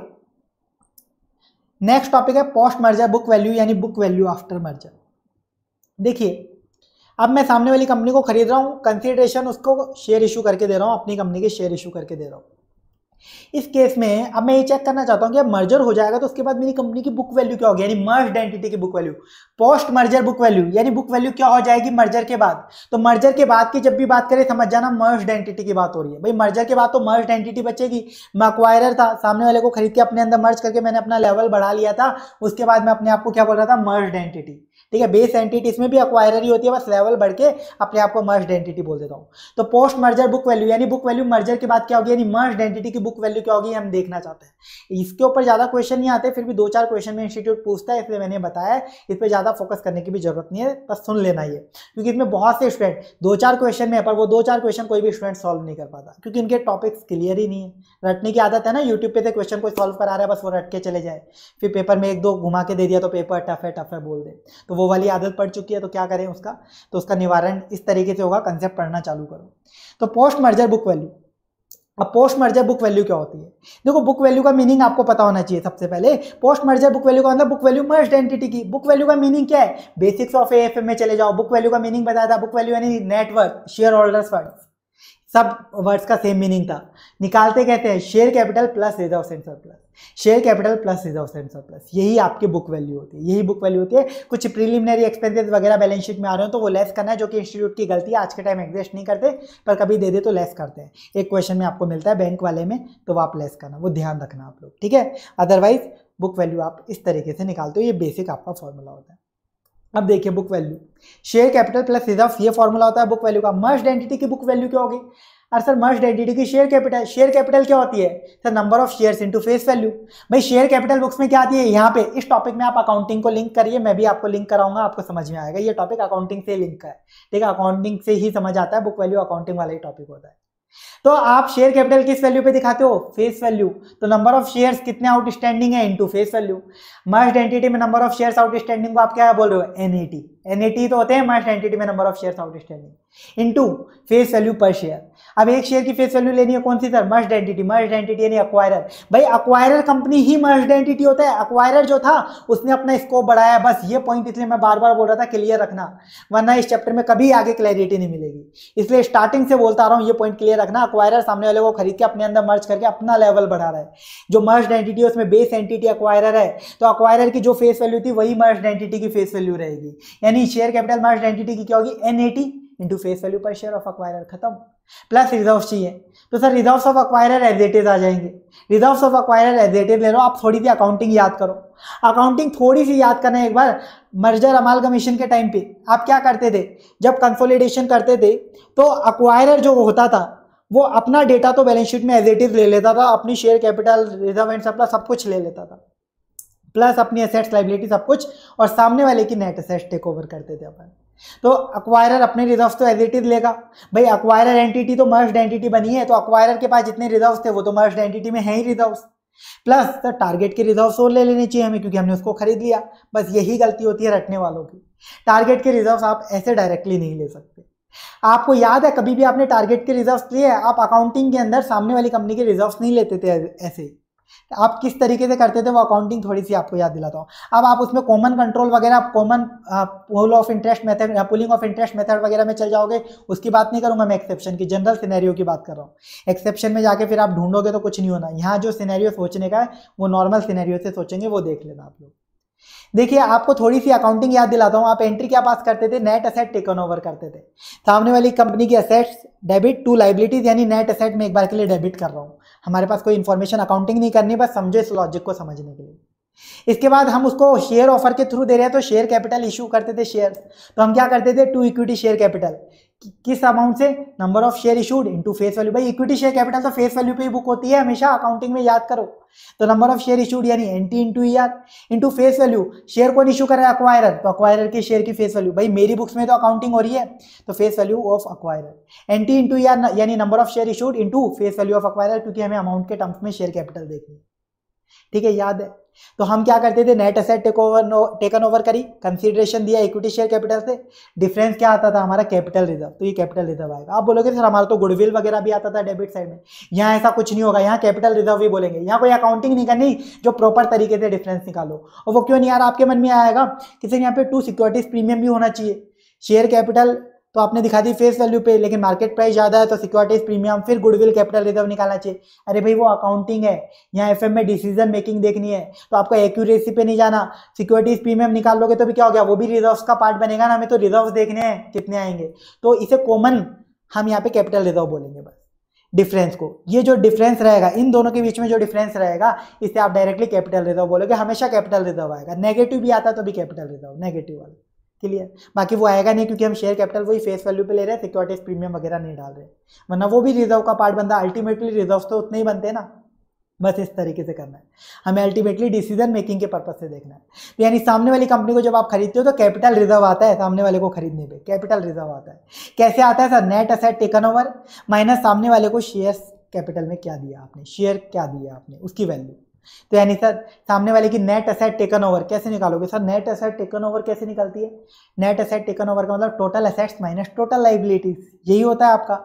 नेक्स्ट टॉपिक है पोस्ट मर्जर बुक वैल्यू, यानी बुक वैल्यू आफ्टर मर्जर। देखिए अब मैं सामने वाली कंपनी को खरीद रहा हूं, कंसीडरेशन उसको शेयर इशू करके दे रहा हूं, अपनी कंपनी के शेयर इशू करके दे रहा हूं। इस केस में अब मैं ये चेक करना चाहता हूं कि अब मर्जर हो जाएगा तो उसके बाद मेरी कंपनी की बुक वैल्यू क्या होगी, यानी मर्ज्ड एंटिटी की book value. Post merger book value यानी बुक वैल्यू क्या हो जाएगी मर्जर के बाद। तो मर्जर के बाद की जब भी बात करें समझ जाना मर्ज्ड एंटिटी की बात हो रही है। भाई मर्जर के बाद तो मर्ज्ड एंटिटी बचेगी। मैं एक्वायरर था, सामने वाले को खरीद के अपने अंदर मर्ज करके मैंने अपना लेवल बढ़ा लिया था, उसके बाद मैं अपने आप को क्या बोल रहा था, मर्ज्ड एंटिटी। ठीक है, बेस एंटिटी इसमें भी एक्वायरर ही होती है, बस लेवल बढ़ के अपने आप को मर्ज्ड एंटिटी बोल देता हूँ। तो पोस्ट मर्जर बुक वैल्यू यानी बुक वैल्यू मर्जर के बाद क्या होगी, यानी मर्ज्ड एंटिटी की बुक वैल्यू क्या होगी, हम देखना चाहते हैं। इसके ऊपर ज़्यादा क्वेश्चन नहीं आते, फिर भी 2-4 क्वेश्चन में इंस्टीट्यूट पूछता है, इसलिए मैंने बताया इस पर ज़्यादा फोकस करने की भी जरूरत नहीं है, बस सुन लेना ये, क्योंकि इसमें बहुत से स्टूडेंट 2-4 क्वेश्चन में, पर वो 2-4 क्वेश्चन कोई भी स्टूडेंट सॉल्व नहीं कर पाता, क्योंकि इनके टॉपिक्स क्लियर ही नहीं है। रटने की आदत है ना, यूट्यूब पे से क्वेश्चन कोई सॉल्व करा रहा है, बस वो रट के चले जाए, फिर पेपर में 1-2 घुमा के दे दिया तो पेपर टफ है बोल दे, तो वो वाली आदत पड़ चुकी है। तो क्या करें उसका, तो उसका निवारण इस तरीके से होगा, कंसेप्ट पढ़ना चालू करो। तो पोस्ट मर्जर बुक वैल्यू, अब पोस्ट मर्जर बुक वैल्यू क्या होती है? देखो बुक वैल्यू का मीनिंग आपको पता होना चाहिए सबसे पहले। पोस्ट मर्जर बुक वैल्यू का मतलब बुक वैल्यू मर्ज्ड एंटिटी की। बुक वैल्यू का मीनिंग क्या है, बेसिक्स ऑफ एएफएम में चले जाओ, बुक वैल्यू का मीनिंग बताया था। बुक वैल्यू यानी net worth, shareholders funds, सब वर्ड्स का सेम मीनिंग था। निकालते कहते हैं share capital plus reserves and surplus, share capital plus reserves and surplus, यही आपकी बुक वैल्यू होती है, यही बुक वैल्यू होती है। कुछ प्रीलिमिनरी एक्सपेंसेस वगैरह बैलेंस शीट में आ रहे हो तो वो लेस करना है, जो कि इंस्टीट्यूट की गलती है, आज के टाइम एग्जिस्ट नहीं करते, पर कभी दे दे तो लेस करते हैं। एक क्वेश्चन में आपको मिलता है बैंक वाले में, तो वो आप लेस करना, वो ध्यान रखना आप लोग, ठीक है। अदरवाइज बुक वैल्यू आप इस तरीके से निकालते हो, ये बेसिक आपका फॉर्मूला होता है। अब देखिए book value, share capital plus reserve, ये फॉर्मूला होता है बुक वैल्यू का। मर्ज्ड एंटिटी की बुक वैल्यू क्या होगी? अरे सर मर्ज्ड एंटिटी की शेयर कैपिटल क्या होती है sir? Number of shares into face value. भाई शेयर कैपिटल बुक्स में क्या आती है? यहाँ पे इस टॉपिक में आप अकाउंटिंग को लिंक करिए, मैं भी आपको लिंक कराऊंगा, आपको समझ में आएगा। ये टॉपिक अकाउंटिंग से लिंक है, ठीक है, अकाउंटिंग से ही समझ आता है, बुक वैल्यू अकाउंटिंग वाला ही टॉपिक होता है। तो आप शेयर कैपिटल किस वैल्यू पे दिखाते हो? Face value. तो नंबर ऑफ शेयर्स कितने आउटस्टैंडिंग है into face value. Merged entity में नंबर ऑफ शेयर्स आउटस्टैंडिंग को आप क्या बोल रहे हो? एनएटी। एनएटी तो होते हैं मर्ज्ड एंटिटी में number of shares outstanding into face value per share. अब एक शेयर की फेस वैल्यू लेनी है कौन सी सर? मर्ज्ड एंटिटी यानी एक्वायरर। भाई एक्वायरर कंपनी ही मर्ज्ड एंटिटी होता है। एक्वायरर जो था उसने अपना स्कोप बढ़ाया, बस ये पॉइंट इसलिए मैं बार बार बोल रहा था, क्लियर रखना, वरना इस चैप्टर में कभी आगे क्लैरिटी नहीं मिलेगी। इसलिए स्टार्टिंग से बोलता आ रहा हूँ, ये पॉइंट क्लियर रखना। एक्वायरर सामने वाले को खरीद के अपने अंदर मर्ज करके अपना लेवल बढ़ा रहा है। जो मर्ज्ड एंटिटी है उसमें बेस एंटिटी एक्वायरर है, तो एक्वायरर की जो फेस वैल्यू थी वही मर्ज्ड एंटिटी की फेस वैल्यू रहेगी, यानी शेयर कैपिटल मर्ज्ड एंटिटी की क्या होगी? NAT into face value per share of acquirer, खत्म। प्लस रिजर्व्स चाहिए तो sir reserves of acquirer as it is आ जाएंगे। Reserves of acquirer as it is ले लो, आप थोड़ी सी अकाउंटिंग याद करो। अकाउंटिंग थोड़ी सी याद करना है। एक बार मर्जर अमालगमेशन के टाइम पे आप क्या करते थे, जब कंसोलिडेशन करते थे तो एक्वायरर जो होता था वो अपना डेटा तो बैलेंस शीट में एज इट इज ले लेता था, अपनी share capital, reserve and surplus सब कुछ ले लेता था, प्लस अपनी एसेट्स, लाइबिलिटी सब कुछ, और सामने वाले की नेट एसेट्स टेक ओवर करते थे अपन। तो एक्वायरर अपने रिजर्व्स तो एज इट इज लेगा। भाई एक्वायरर एंटिटी तो मर्ज्ड एंटिटी बनी है, तो एक्वायरर के पास जितने रिजर्व्स थे वो तो मर्ज्ड एंटिटी में है ही रिजर्व्स, प्लस सर टारगेट के रिजर्व्स और ले लेने चाहिए हमें, क्योंकि हमने उसको खरीद लिया। बस यही गलती होती है रटने वालों की, टारगेट के रिजर्व्स आप ऐसे डायरेक्टली नहीं ले सकते। आपको याद है कभी भी आपने टारगेट के रिजर्व्स लिए, आप अकाउंटिंग के अंदर सामने वाली कंपनी के रिजर्व्स नहीं लेते थे ऐसे, आप किस तरीके से करते थे वो अकाउंटिंग थोड़ी सी आपको याद दिलाता हूँ। अब आप उसमें कॉमन कंट्रोल वगैरह, common pool of interest method, pooling of interest method वगैरह में चल जाओगे, उसकी बात नहीं करूँगा मैं, एक्सेप्शन की, जनरल सिनेरियो की बात कर रहा हूँ। एक्सेप्शन में जाके फिर आप ढूंढोगे तो कुछ नहीं होना। यहाँ जो सिनेरियो सोचने का है वो नॉर्मल सिनेरियो से सोचेंगे, वो देख लेना आप लोग। देखिए आपको थोड़ी सी अकाउंटिंग याद दिलाता हूँ। आप एंट्री क्या पास करते थे? नेट असेट टेकन ओवर करते थे, सामने वाली कंपनी की असेट्स डेबिट टू लाइबिलिटीज, यानी नेट असेट में एक बार के लिए डेबिट कर रहा हूँ, हमारे पास कोई इन्फॉर्मेशन अकाउंटिंग नहीं करनी, बस समझो इस लॉजिक को समझने के लिए। इसके बाद हम उसको शेयर ऑफर के थ्रू दे रहे हैं, तो शेयर कैपिटल इशू करते थे शेयर, तो हम क्या करते थे? टू इक्विटी शेयर कैपिटल, किस अमाउंट से, number of share issued into face value. भाई इक्विटी शेयर कैपिटल तो फेस वैल्यू पे ही बुक होती है हमेशा, अकाउंटिंग में याद करो। तो नंबर ऑफ शेयर इशूड यानी NT into ER into face value. Share कौन इशू कर रहा है, अक्वायरर, तो अक्वायरर के शेयर की फेस वैल्यू। भाई मेरी बुक्स में तो अकाउंटिंग हो रही है, तो face value of acquirer. NT into ER यानी number of share issued into face value of acquirer, क्योंकि हमें अमाउंट के टर्म्स में शेयर कैपिटल देखनी है। ठीक है, याद है। तो हम क्या करते थे, नेट एसेट टेकन ओवर करी, कंसीडरेशन दिया इक्विटी शेयर कैपिटल से, डिफरेंस क्या आता था हमारा, कैपिटल रिजर्व। तो ये कैपिटल रिजर्व आएगा। आप बोलोगे सर हमारा तो गुडविल वगैरह भी आता था डेबिट साइड में, यहाँ ऐसा कुछ नहीं होगा, यहाँ कैपिटल रिजर्व भी बोलेंगे, यहाँ कोई अकाउंटिंग नहीं करनी, जो प्रॉपर तरीके से डिफरेंस निकालो। और वो क्यों नहीं यार, आपके मन में आएगा कि सर यहाँ पे टू सिक्योरिटीज प्रीमियम भी होना चाहिए। शेयर कैपिटल तो आपने दिखा दी फेस वैल्यू पे, लेकिन मार्केट प्राइस ज़्यादा है तो सिक्योरिटीज प्रीमियम, फिर गुडविल, कैपिटल रिजर्व निकालना चाहिए। अरे भाई वो अकाउंटिंग है, यहाँ एफएम में डिसीजन मेकिंग देखनी है, तो आपको एक्यूरेसी पे नहीं जाना। सिक्योरिटीज प्रीमियम निकाल लोगे तो भी क्या हो गया, वो भी रिजर्व्स का पार्ट बनेगा ना, हमें तो रिजर्व्स देखने हैं कितने आएंगे। तो इसे कॉमन हम यहाँ पे कैपिटल रिजर्व बोलेंगे बस, डिफरेंस को। ये जो डिफरेंस रहेगा, इन दोनों के बीच में जो डिफरेंस रहेगा, इससे आप डायरेक्टली कैपिटल रिजर्व बोलोगे, हमेशा कैपिटल रिजर्व आएगा। नेगेटिव भी आता तो भी कैपिटल रिजर्व, नेगेटिव वाला क्लियर, बाकी वो आएगा नहीं क्योंकि हम शेयर कैपिटल वही फेस वैल्यू पे ले रहे हैं, सिक्योरिटीज प्रीमियम वगैरह नहीं डाल रहे, वरना वो भी रिजर्व का पार्ट बनता है। अल्टीमेटली रिजर्व तो उतने ही बनते हैं ना, बस इस तरीके से करना है हमें, अल्टीमेटली डिसीजन मेकिंग के पर्पज से देखना है। तो यानी सामने वाली कंपनी को जब आप खरीदते हो तो कैपिटल रिजर्व आता है, सामने वाले को खरीदने पे कैपिटल रिजर्व आता है। कैसे आता है sir, net asset taken over minus सामने वाले को शेयर कैपिटल में क्या दिया आपने, शेयर क्या दिया आपने, उसकी वैल्यू। तो यानी सर सामने वाले की नेट एसेट टेकन ओवर कैसे निकालोगे, sir net asset taken over कैसे निकलती है, नेट एसेट टेकन ओवर का मतलब total assets minus total liabilities, यही होता है आपका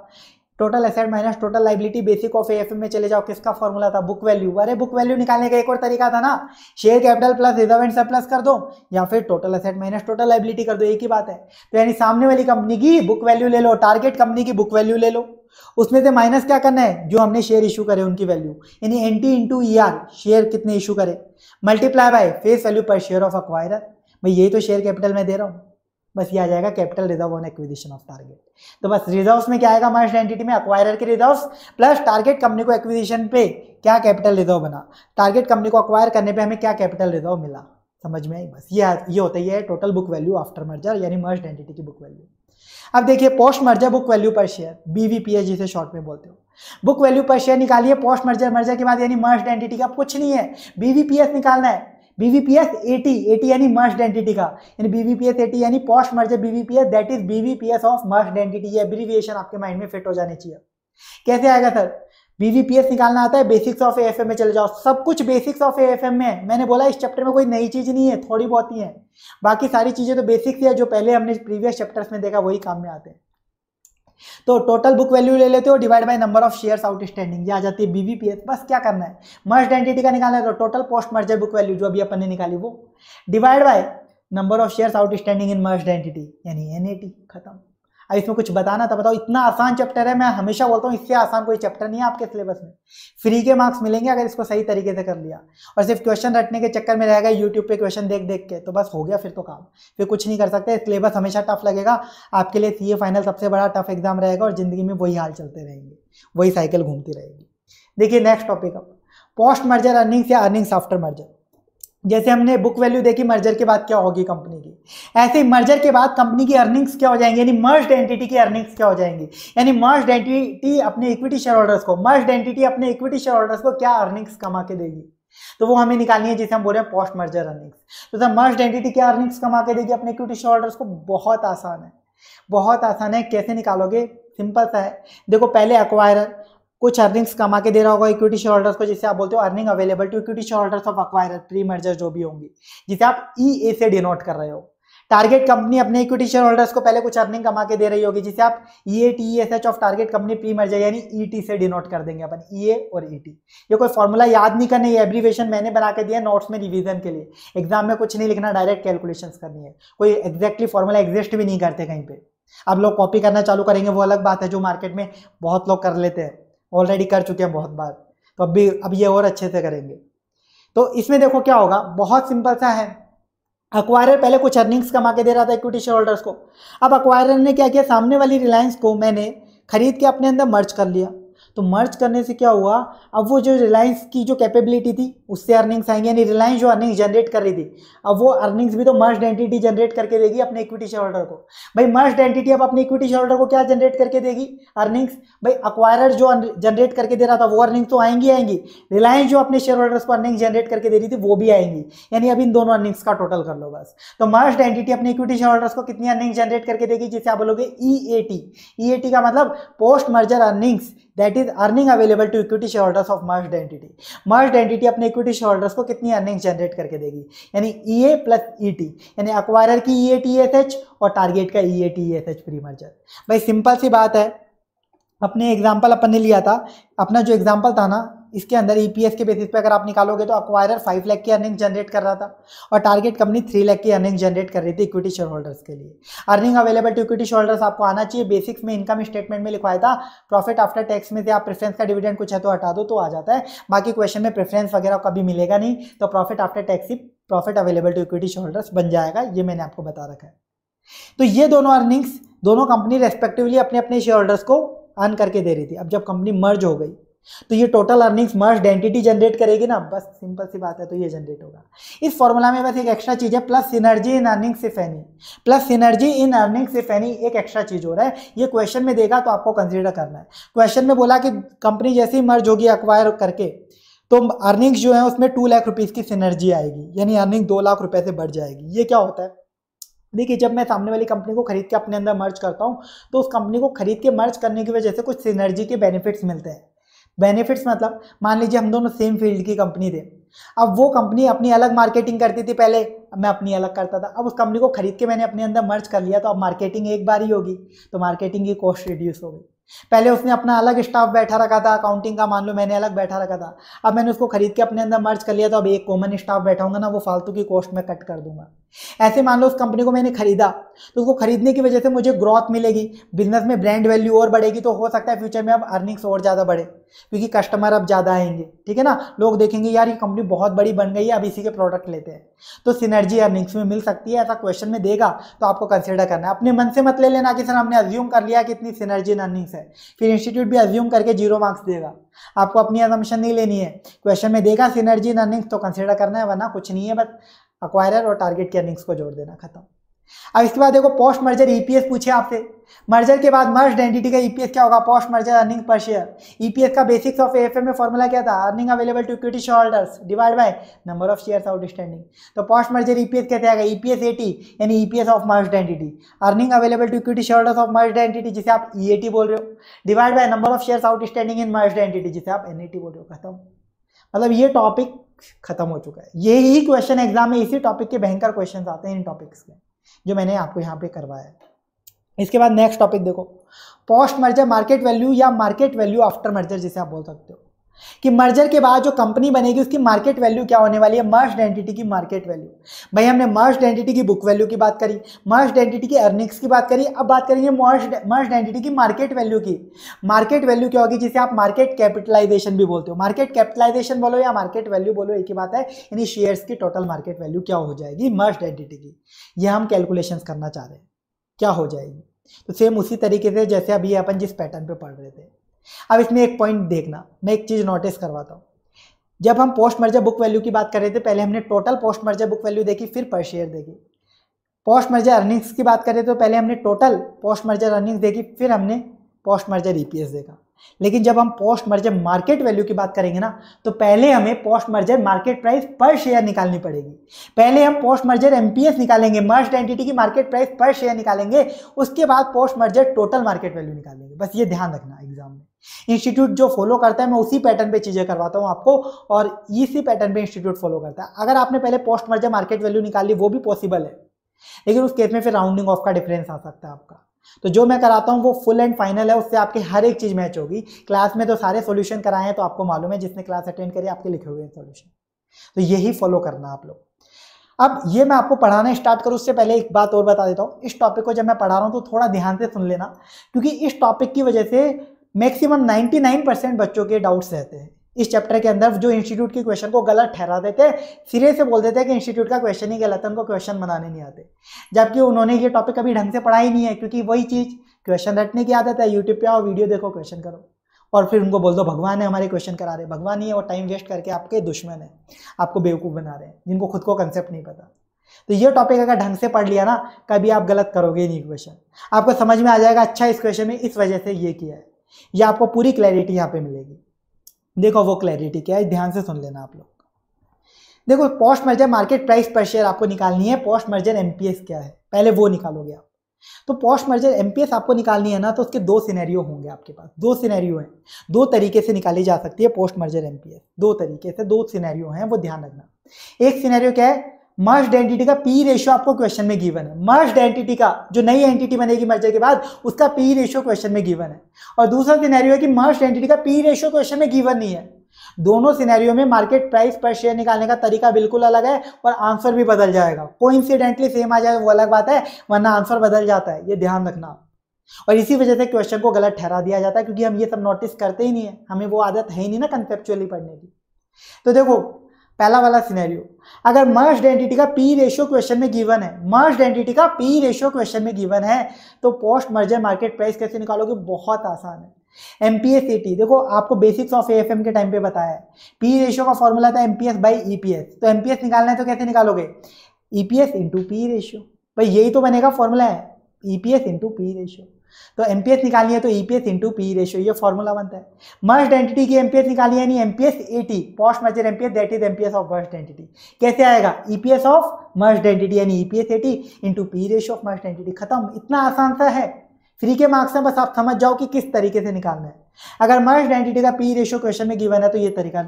total asset minus total liability. Basic of AFM में चले जाओ, किसका फॉर्मूला था, बुक वैल्यू। अरे बुक वैल्यू निकालने का एक और तरीका था ना, share capital plus reserve and surplus कर दो, या फिर total asset minus total liability कर दो, एक ही बात है। तो यानी सामने वाली कंपनी की बुक वैल्यू ले लो, टारगेट कंपनी की बुक वैल्यू ले लो, उसमें से माइनस क्या करना है, जो हमने शेयर इशू करे उनकी वैल्यू, यानी एनटी इंटू ईआर, शेयर कितने इशू करे, multiply by face value per share of acquirer. भाई यही तो शेयर कैपिटल में दे रहा हूँ, बस ये आ जाएगा capital reserve on acquisition of target. तो बस रिजर्व्स में क्या आएगा मर्ज एंटिटी में, अक्वायरर के रिजर्व्स प्लस टारगेट कंपनी को एक्विजिशन पे क्या कैपिटल रिजर्व बना, टारगेट कंपनी को अक्वायर करने पे हमें क्या कैपिटल रिजर्व मिला, समझ में आई। बस ये होता है total book value after merger, यानी मर्ज एंटिटी की बुक वैल्यू। अब देखिए post merger book value per share, BVPS जिसे शॉर्ट में बोलते हो, बुक वैल्यू पर शेयर निकालिए पोस्ट मर्जर, मर्जर के बाद यानी मर्ज्ड एंटिटी का कुछ नहीं है, बीवीपीएस निकालना है। बीवीपीएस 80 यानी मर्ज्ड एंटिटी का, यानी बीवीपीएस 80 यानी post merger BVPS, that is BVPS of merged entity. ये एब्रीविएशन आपके माइंड में फिट हो जाने चाहिए। कैसे आएगा सर, बीवीपीएस निकालना आता है, बेसिक्स ऑफ एएफएम में चले जाओ, सब कुछ बेसिक्स ऑफ एएफएम में है। मैंने बोला इस चैप्टर में कोई नई चीज़ नहीं है, थोड़ी बहुत ही है, बाकी सारी चीज़ें तो बेसिक्स है, जो पहले हमने प्रीवियस चैप्टर्स में देखा वही काम में आते हैं। तो टोटल बुक वैल्यू ले लेते हो divide by number of shares outstanding, ये आ जाती है बीवीपीएस। बस क्या करना है, मर्ज्ड एंटिटी का निकालना है, तो total post merger book value जो अभी अपन ने निकाली वो divide by number of shares outstanding in merged entity, यानी एनएटी, खत्म। अब इसमें कुछ बताना था, बताओ, इतना आसान चैप्टर है, मैं हमेशा बोलता हूँ इससे आसान कोई चैप्टर नहीं है आपके सिलेबस में। फ्री के मार्क्स मिलेंगे अगर इसको सही तरीके से कर लिया, और सिर्फ क्वेश्चन रटने के चक्कर में रहेगा यूट्यूब पे क्वेश्चन देख देख के, तो बस हो गया फिर तो काम, फिर कुछ नहीं कर सकते। सिलेबस हमेशा टफ लगेगा आपके लिए, सीए फाइनल सबसे बड़ा टफ एग्जाम रहेगा, और जिंदगी में वही हाल चलते रहेंगे, वही साइकिल घूमती रहेगी। देखिए नेक्स्ट टॉपिक, अब पोस्ट मर्जर अर्निंग्स या अर्निंग्स आफ्टर मर्जर। जैसे हमने बुक वैल्यू देखी मर्जर के बाद क्या होगी कंपनी की, ऐसे ही मर्जर के बाद कंपनी की अर्निंग्स क्या हो जाएंगी, यानी मर्ज्ड एंटिटी की अर्निंग्स क्या हो जाएंगी, यानी मर्ज्ड एंटिटी अपने इक्विटी शेयर होल्डर्स को, मर्ज्ड एंटिटी अपने इक्विटी शेयर होल्डर्स को क्या अर्निंग्स कमा के देगी, तो वो हमें निकालनी है, जिसे हम बोल रहे हैं पोस्ट मर्जर अर्निंग्स। तो सर मर्ज्ड एंटिटी क्या अर्निंग्स कमा के देगी अपने इक्विटी शेयर होल्डर्स को, बहुत आसान है, बहुत आसान है। कैसे निकालोगे, सिंपल सा है, देखो पहले एक्वायरर कुछ अर्निंग्स कमा के दे रहा होगा इक्विटी शेयर होल्डर्स को, जिसे आप बोलते हो earning available to equity share holders of acquirer, pre merger जो भी होंगी, जिसे आप ईए से डिनोट कर रहे हो। टारगेट कंपनी अपने इक्विटी शेयर होल्डर्स को पहले कुछ अर्निंग कमा के दे रही होगी, जिसे आप EATSH of target company pre merger यानी ईटी से डिनोट कर देंगे अपन, ईए और ईटी। ये कोई फॉर्मूला याद नहीं करना, ये एब्रीविएशन मैंने बना के दिया नोट्स में रिवीजन के लिए, एग्जाम में कुछ नहीं लिखना, डायरेक्ट कैलकुलेशंस करनी है, कोई एग्जैक्टली फॉर्मूला एग्जिस्ट भी नहीं करते कहीं पे। अब लोग कॉपी करना चालू करेंगे वो अलग बात है, जो मार्केट में बहुत लोग कर लेते हैं, ऑलरेडी कर चुके हैं बहुत बार, तो अब ये और अच्छे से करेंगे। तो इसमें देखो क्या होगा, बहुत सिंपल सा है, अक्वायरर पहले कुछ अर्निंग्स कमा के दे रहा था इक्विटी शेयर होल्डर्स को, अब अक्वायरर ने क्या किया, सामने वाली रिलायंस को मैंने खरीद के अपने अंदर मर्ज कर लिया, तो मर्ज करने से क्या हुआ, अब वो जो रिलायंस की जो कैपेबिलिटी थी उससे अर्निंग्स आएंगे, यानी रिलायंस जो अर्निंग्स जनरेट कर रही थी अब वो अर्निंग्स भी तो मर्ज एंटिटी जनरेट करके देगी अपने इक्विटी शेयर होल्डर को। भाई मर्ज एंटिटी अब अपने इक्विटी शेयर होल्डर को क्या जनरेट करके देगी, अर्निंग्स। भाई अक्वायरर जो जनरेट करके दे रहा था वो अर्निंग्स तो आएंगी आएंगी, रिलायंस जो अपने शेयर होल्डर्स को अर्निंग्स जनरेट करके दे रही थी वो भी आएंगी, यानी अब इन दोनों अर्निंग्स का टोटल कर लो बस। तो मर्ज एंटिटी अपने इक्विटी शेयर होल्डर्स को कितनी अर्निंग्स जनरेट करके देगी, जिसे आप बोलोगे ईएटी। ईएटी का मतलब post merger earnings, that is earning available to equity share holders of merged entity. Merged entity अपने इक्विटी शेयर होल्डर्स को कितनी अर्निंग जनरेट करके देगी, यानी ईए प्लस ईटी, यानी अक्वायरर की ईएटीएसएच और टारगेट का ईएटीएसएच प्री मर्जर। भाई सिंपल सी बात है, अपने एग्जाम्पल अपन ने लिया था, अपना जो एग्जाम्पल था ना इसके अंदर ईपीएस के बेसिस पे अगर आप निकालोगे तो अक्वायरर 5 लाख की अर्निंग जनरेट कर रहा था और टारगेट कंपनी 3 लाख की अर्निंग जनरेट कर रही थी इक्विटी शेयर होल्डर्स के लिए। Earning available to equity share holders आपको आना चाहिए, बेसिक्स में इनकम स्टेटमेंट में लिखवाया था, प्रॉफिट आफ्टर टैक्स में से आप प्रेफरेंस का डिविडेंड कुछ है तो हटा दो तो आ जाता है, बाकी क्वेश्चन में प्रेफरेंस वगैरह कभी मिलेगा नहीं, तो प्रॉफिट आफ्टर टैक्स ही profit available to equity share holders बन जाएगा, ये मैंने आपको बता रखा है। तो ये दोनों अर्निंग्स दोनों कंपनी रेस्पेक्टिवली अपने अपने शेयर होल्डर्स को अर्न करके दे रही थी। अब जब कंपनी मर्ज हो गई तो ये total earnings merge entity generate करेगी ना, बस सिंपल सी बात है, तो ये जनरेट होगा। इस फॉर्मूला में बस एक एक्स्ट्रा चीज़ है, plus synergy in earnings if any, plus synergy in earnings if any, एक एक्स्ट्रा चीज़ हो रहा है, ये क्वेश्चन में देगा तो आपको कंसीडर करना है। क्वेश्चन में बोला कि कंपनी जैसी मर्ज होगी अक्वायर करके तो अर्निंग्स जो है उसमें 2 लाख रुपीज़ की सिनर्जी आएगी, यानी अर्निंग 2 लाख रुपये से बढ़ जाएगी। ये क्या होता है, देखिए जब मैं सामने वाली कंपनी को खरीद के अपने अंदर मर्ज करता हूँ तो उस कंपनी को खरीद के मर्ज करने की वजह से कुछ सिनर्जी के बेनिफिट्स मिलते हैं। बेनिफिट्स मतलब मान लीजिए हम दोनों सेम फील्ड की कंपनी थे, अब वो कंपनी अपनी अलग मार्केटिंग करती थी, पहले मैं अपनी अलग करता था, अब उस कंपनी को खरीद के मैंने अपने अंदर मर्ज कर लिया तो अब मार्केटिंग एक बार ही होगी तो मार्केटिंग की कॉस्ट रिड्यूस हो गई। पहले उसने अपना अलग स्टाफ बैठा रखा था, अकाउंटिंग का मान लो मैंने अलग बैठा रखा था, अब मैंने उसको खरीद के अपने अंदर मर्ज कर लिया तो अब एक कॉमन स्टाफ बैठाऊंगा ना, वो फालतू की कॉस्ट में कट कर दूंगा। ऐसे मान लो उस कंपनी को मैंने खरीदा तो उसको खरीदने की वजह से मुझे ग्रोथ मिलेगी, बिजनेस में ब्रांड वैल्यू और बढ़ेगी, तो हो सकता है फ्यूचर में अब अर्निंग्स और ज़्यादा बढ़े क्योंकि कस्टमर अब ज़्यादा आएंगे, ठीक है ना, लोग देखेंगे यार ये कंपनी बहुत बड़ी बन गई है अब इसी के प्रोडक्ट लेते हैं, तो सिनर्जी अर्निंग्स में मिल सकती है। ऐसा क्वेश्चन में देगा तो आपको कंसिडर करना है, अपने मन से मत ले लेना कि सर हमने अज्यूम कर लिया कि इतनी सिनर्जी इन अर्निंग्स है, फिर इंस्टीट्यूट भी अज्यूम करके 0 मार्क्स देगा। आपको अपनी असम्पशन नहीं लेनी है, क्वेश्चन में देगा सिनर्जी इन अर्निंग्स तो कंसिडर करना है, वरना कुछ नहीं है, बस अक्वायरर और टारगेट की अर्निंग्स को जोड़ देना, खत्म। अब इसके बाद देखो पोस्ट मर्जर ईपीएस पूछे आपसे, मर्जर के बाद मर्ज्ड एंटिटी का ईपीएस क्या होगा, post merger earning per share. EPS का बेसिक्स ऑफ एएफएम में फॉर्मूला क्या था, earning available to equity share holders divide by number of shares outstanding. तो पोस्ट मर्जर ईपीएस कैसे आएगा, ईपीएस 80 यानी EPS of merged entity, earning available to equity share holders of merged entity जिसे आप EAT बोल रहे हो, divide by number of shares outstanding in merged entity जिसे आप एनईटी बोल रहे हो, खत्म। मतलब ये टॉपिक खत्म हो चुका है। यही क्वेश्चन एग्जाम में इसी टॉपिक के भयंकर क्वेश्चन आते हैं इन टॉपिक्स में जो मैंने आपको यहाँ पे करवाया है। इसके बाद नेक्स्ट टॉपिक देखो, पोस्ट मर्जर मार्केट वैल्यू या मार्केट वैल्यू आफ्टर मर्जर जिसे आप बोल सकते हो, कि मर्जर के बाद जो कंपनी बनेगी उसकी मार्केट वैल्यू क्या होने वाली है, मर्ज्ड एंटिटी की मार्केट वैल्यू। भाई हमने मर्ज्ड एंटिटी की बुक वैल्यू की बात करी, मर्ज्ड एंटिटी की अर्निंग्स की बात करी, अब बात करेंगे मर्ज्ड एंटिटी की मार्केट वैल्यू की। मार्केट वैल्यू क्या होगी, जिसे आप मार्केट कैपिटलाइजेशन भी बोलते हो, मार्केट कैपिटलाइजेशन बोलो या मार्केट वैल्यू बोलो एक ही बात है, यानी शेयर्स की टोटल मार्केट वैल्यू क्या हो जाएगी मर्ज्ड एंटिटी की, यह हम कैलकुलेशन करना चाह रहे हैं क्या हो जाएगी। तो सेम उसी तरीके से जैसे अभी अपन जिस पैटर्न पर पढ़ रहे थे। अब इसमें एक पॉइंट देखना, मैं एक चीज़ नोटिस करवाता हूँ। जब हम पोस्ट मर्जर बुक वैल्यू की बात कर रहे थे पहले हमने total post merger book value देखी, फिर पर शेयर देखी। पोस्ट मर्जर अर्निंग्स की बात करें तो पहले हमने टोटल पोस्ट मर्जर अर्निंग्स देखी, फिर हमने पोस्ट मर्जर ईपीएस देखा। लेकिन जब हम पोस्ट मर्जर मार्केट वैल्यू की बात करेंगे ना तो पहले हमें पोस्ट मर्जर मार्केट प्राइस पर शेयर निकालनी पड़ेगी। पहले हम पोस्ट मर्जर एमपीएस निकालेंगे, मर्ज्ड एंटिटी की मार्केट प्राइस पर शेयर निकालेंगे, उसके बाद post merger total market value निकालेंगे। बस ये ध्यान रखना एग्जाम में। इंस्टीट्यूट जो फॉलो करता है मैं उसी पैटर्न पे चीज़ें करवाता हूँ आपको, और इसी पैटर्न पे इंस्टीट्यूट फॉलो करता है। अगर आपने पहले पोस्ट मर्जर मार्केट वैल्यू निकाल ली वो भी पॉसिबल है, लेकिन उस केस में फिर राउंडिंग ऑफ का डिफरेंस आ सकता है आपका। तो जो मैं कराता हूँ वो फुल एंड फाइनल है, उससे आपकी हर एक चीज़ मैच होगी। क्लास में तो सारे सॉल्यूशन कराए हैं तो आपको मालूम है, जिसने क्लास अटेंड करी आपके लिखे हुए हैं सॉल्यूशन, तो यही फॉलो करना आप लोग। अब ये मैं आपको पढ़ाना स्टार्ट करूँ उससे पहले एक बात और बता देता हूँ। इस टॉपिक को जब मैं पढ़ा रहा हूँ तो थोड़ा ध्यान से सुन लेना, क्योंकि इस टॉपिक की वजह से मैक्सिमम 99% बच्चों के डाउट्स रहते हैं। इस चैप्टर के अंदर जो इंस्टीट्यूट के क्वेश्चन को गलत ठहरा देते हैं, सिरे से बोल देते हैं कि इंस्टीट्यूट का क्वेश्चन ही गलत है, उनको क्वेश्चन बनाने नहीं आते, जबकि उन्होंने ये टॉपिक कभी ढंग से पढ़ा ही नहीं है। क्योंकि वही चीज़ क्वेश्चन रटने की आदत है, यूट्यूब पे आओ वीडियो देखो क्वेश्चन करो, और फिर उनको बोल दो भगवान है हमारे क्वेश्चन करा रहे, भगवान ही है, वो टाइम वेस्ट करके आपके दुश्मन है, आपको बेवकूफ़ बना रहे हैं जिनको खुद को कंसेप्ट नहीं पता। तो ये टॉपिक अगर ढंग से पढ़ लिया ना कभी आप गलत करोगे नहीं क्वेश्चन, आपको समझ में आ जाएगा अच्छा इस क्वेश्चन में इस वजह से ये किया है, या आपको पूरी क्लैरिटी यहाँ पे मिलेगी। देखो वो क्लैरिटी क्या है, ध्यान से सुन लेना आप लोग। देखो पोस्ट मर्जर मार्केट प्राइस पर शेयर आपको निकालनी है, पोस्ट मर्जर एमपीएस क्या है पहले वो निकालोगे आप। तो पोस्ट मर्जर एमपीएस आपको निकालनी है ना, तो उसके दो सिनेरियो होंगे आपके पास, दो सिनेरियो हैं, दो तरीके से निकाली जा सकती है पोस्ट मर्जर एमपीएस, दो तरीके से दो सिनेरियो हैं वो ध्यान रखना। एक सिनेरियो क्या है, मर्ज्ड एंटिटी का पी रेशियो आपको क्वेश्चन में गिवन है, मर्ज्ड एंटिटी का जो नई एंटिटी बनेगी मर्जर के बाद उसका पी रेशियो क्वेश्चन में गिवन है। और दूसरा सिनेरियो है कि मर्ज्ड एंटिटी का पी रेशियो क्वेश्चन में गिवन नहीं है। दोनों सिनेरियो में मार्केट प्राइस पर शेयर निकालने का तरीका बिल्कुल अलग है और आंसर भी बदल जाएगा। कोइंसिडेंटली सेम आ जाए वो अलग बात है, वरना आंसर बदल जाता है, ये ध्यान रखना। और इसी वजह से क्वेश्चन को गलत ठहरा दिया जाता है क्योंकि हम ये सब नोटिस करते ही नहीं है, हमें वो आदत है ही नहीं ना कंसेप्चुअली पढ़ने की। तो देखो पहला वाला सिनेरियो, अगर मर्ज्ड एंटिटी का पी रेशियो क्वेश्चन में गिवन है, मर्ज्ड एंटिटी का पी रेशियो क्वेश्चन में गिवन है, तो पोस्ट मर्जर मार्केट प्राइस कैसे निकालोगे, बहुत आसान है। एमपीएस एटी, देखो आपको बेसिक्स ऑफ एएफएम के टाइम पे बताया है, पी रेशियो का फॉर्मूला था एमपीएस बाय ईपीएस। तो एमपीएस निकालना है तो कैसे निकालोगे, ईपीएस इंटू पी रेशियो, भाई यही तो बनेगा फॉर्मूला है, ईपीएस इंटू पी रेशियो। तो एमपीएस निकालनी है तो ईपीएस इंटू पी रेशियो, ये फॉर्मूला बनता है। मर्ज्ड एंटिटी की एमपीएस निकाली है नहीं, MPS AT, post merger MPS that is MPS of merged entity, कैसे आएगा ईपीएस ऑफ मर्ज्ड एंटिटी यानी EPS AT into P ratio of merged entity, खत्म। इतना आसान सा है, फ्री के मार्क्स हैं, बस आप समझ जाओ कि किस तरीके से निकालना है। अगर मर्ज्ड एंटिटी का पी रेशियो क्वेश्चन में गिवन है तो ये तरीका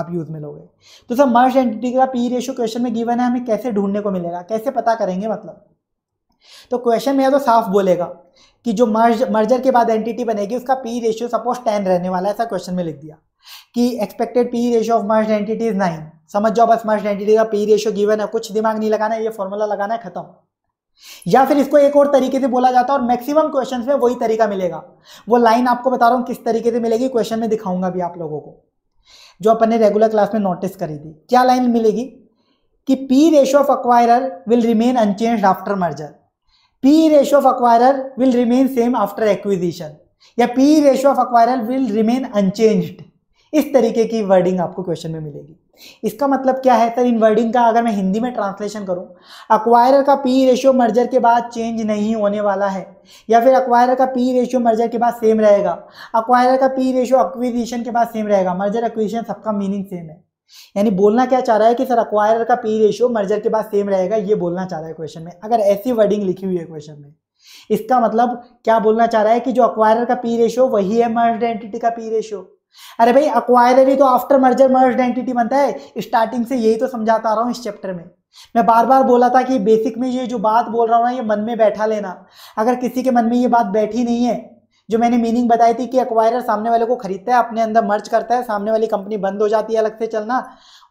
आप यूज में लोगे। तो सर मर्ज्ड एंटिटी का पी रेशियो क्वेश्चन में गिवन है, हमें कैसे ढूंढने को मिलेगा, कैसे पता करेंगे मतलब। तो क्वेश्चन में या तो साफ बोलेगा कि जो मर्जर के बाद एंटिटी बनेगी उसका पी रेशियो सपोज 10 रहने वाला है, ऐसा क्वेश्चन में लिख दिया कि expected P ratio of merged entity is 9, समझ जाओ बस मर्ज्ड एंटिटी का पी रेशियो गिवन है, कुछ दिमाग नहीं लगाना है, ये फॉर्मूला लगाना है, खत्म। या फिर इसको एक और तरीके से बोला जाता है और मैक्सिमम क्वेश्चंस में वही तरीका मिलेगा, वो लाइन आपको बता रहा हूँ किस तरीके से मिलेगी, क्वेश्चन में दिखाऊंगा भी आप लोगों को, जो अपन ने रेगुलर क्लास में नोटिस करी थी। क्या लाइन मिलेगी कि P ratio of acquirer will remain unchanged after merger, P ratio of acquirer will remain same after acquisition, या P ratio of acquirer will remain unchanged, इस तरीके की वर्डिंग आपको क्वेश्चन में मिलेगी। इसका मतलब क्या है सर, इन वर्डिंग का अगर मैं हिंदी में ट्रांसलेशन करूं, अक्वायरर का पी रेशियो मर्जर के बाद चेंज नहीं होने वाला है, या फिर अक्वायरर का पी रेशियो मर्जर के बाद सेम रहेगा, अक्वायरर का पी रेशियो एक्विजिशन के बाद सेम रहेगा, मर्जर एक्विजिशन सबका मीनिंग सेम है। यानी बोलना क्या चाह रहा है कि सर अक्वायरर का पी रेशियो मर्जर के बाद सेम रहेगा, ये बोलना चाह रहा है क्वेश्चन में। अगर ऐसी वर्डिंग लिखी हुई है क्वेश्चन में, इसका मतलब क्या बोलना चाह रहा है कि जो अक्वायरर का पी रेशियो वही है मर्जड एंटिटी का पी रेशियो। अरे भाई अक्वायरर ही तो आफ्टर मर्जर मर्ज्ड एंटिटी बनता है, स्टार्टिंग से यही तो समझाता आ रहा हूँ इस चैप्टर में। मैं बार बार बोला था कि बेसिक में ये जो बात बोल रहा हूँ ना ये मन में बैठा लेना। अगर किसी के मन में ये बात बैठी नहीं है, जो मैंने मीनिंग बताई थी कि अक्वायरर सामने वाले को खरीदता है, अपने अंदर मर्ज करता है, सामने वाली कंपनी बंद हो जाती है अलग से चलना,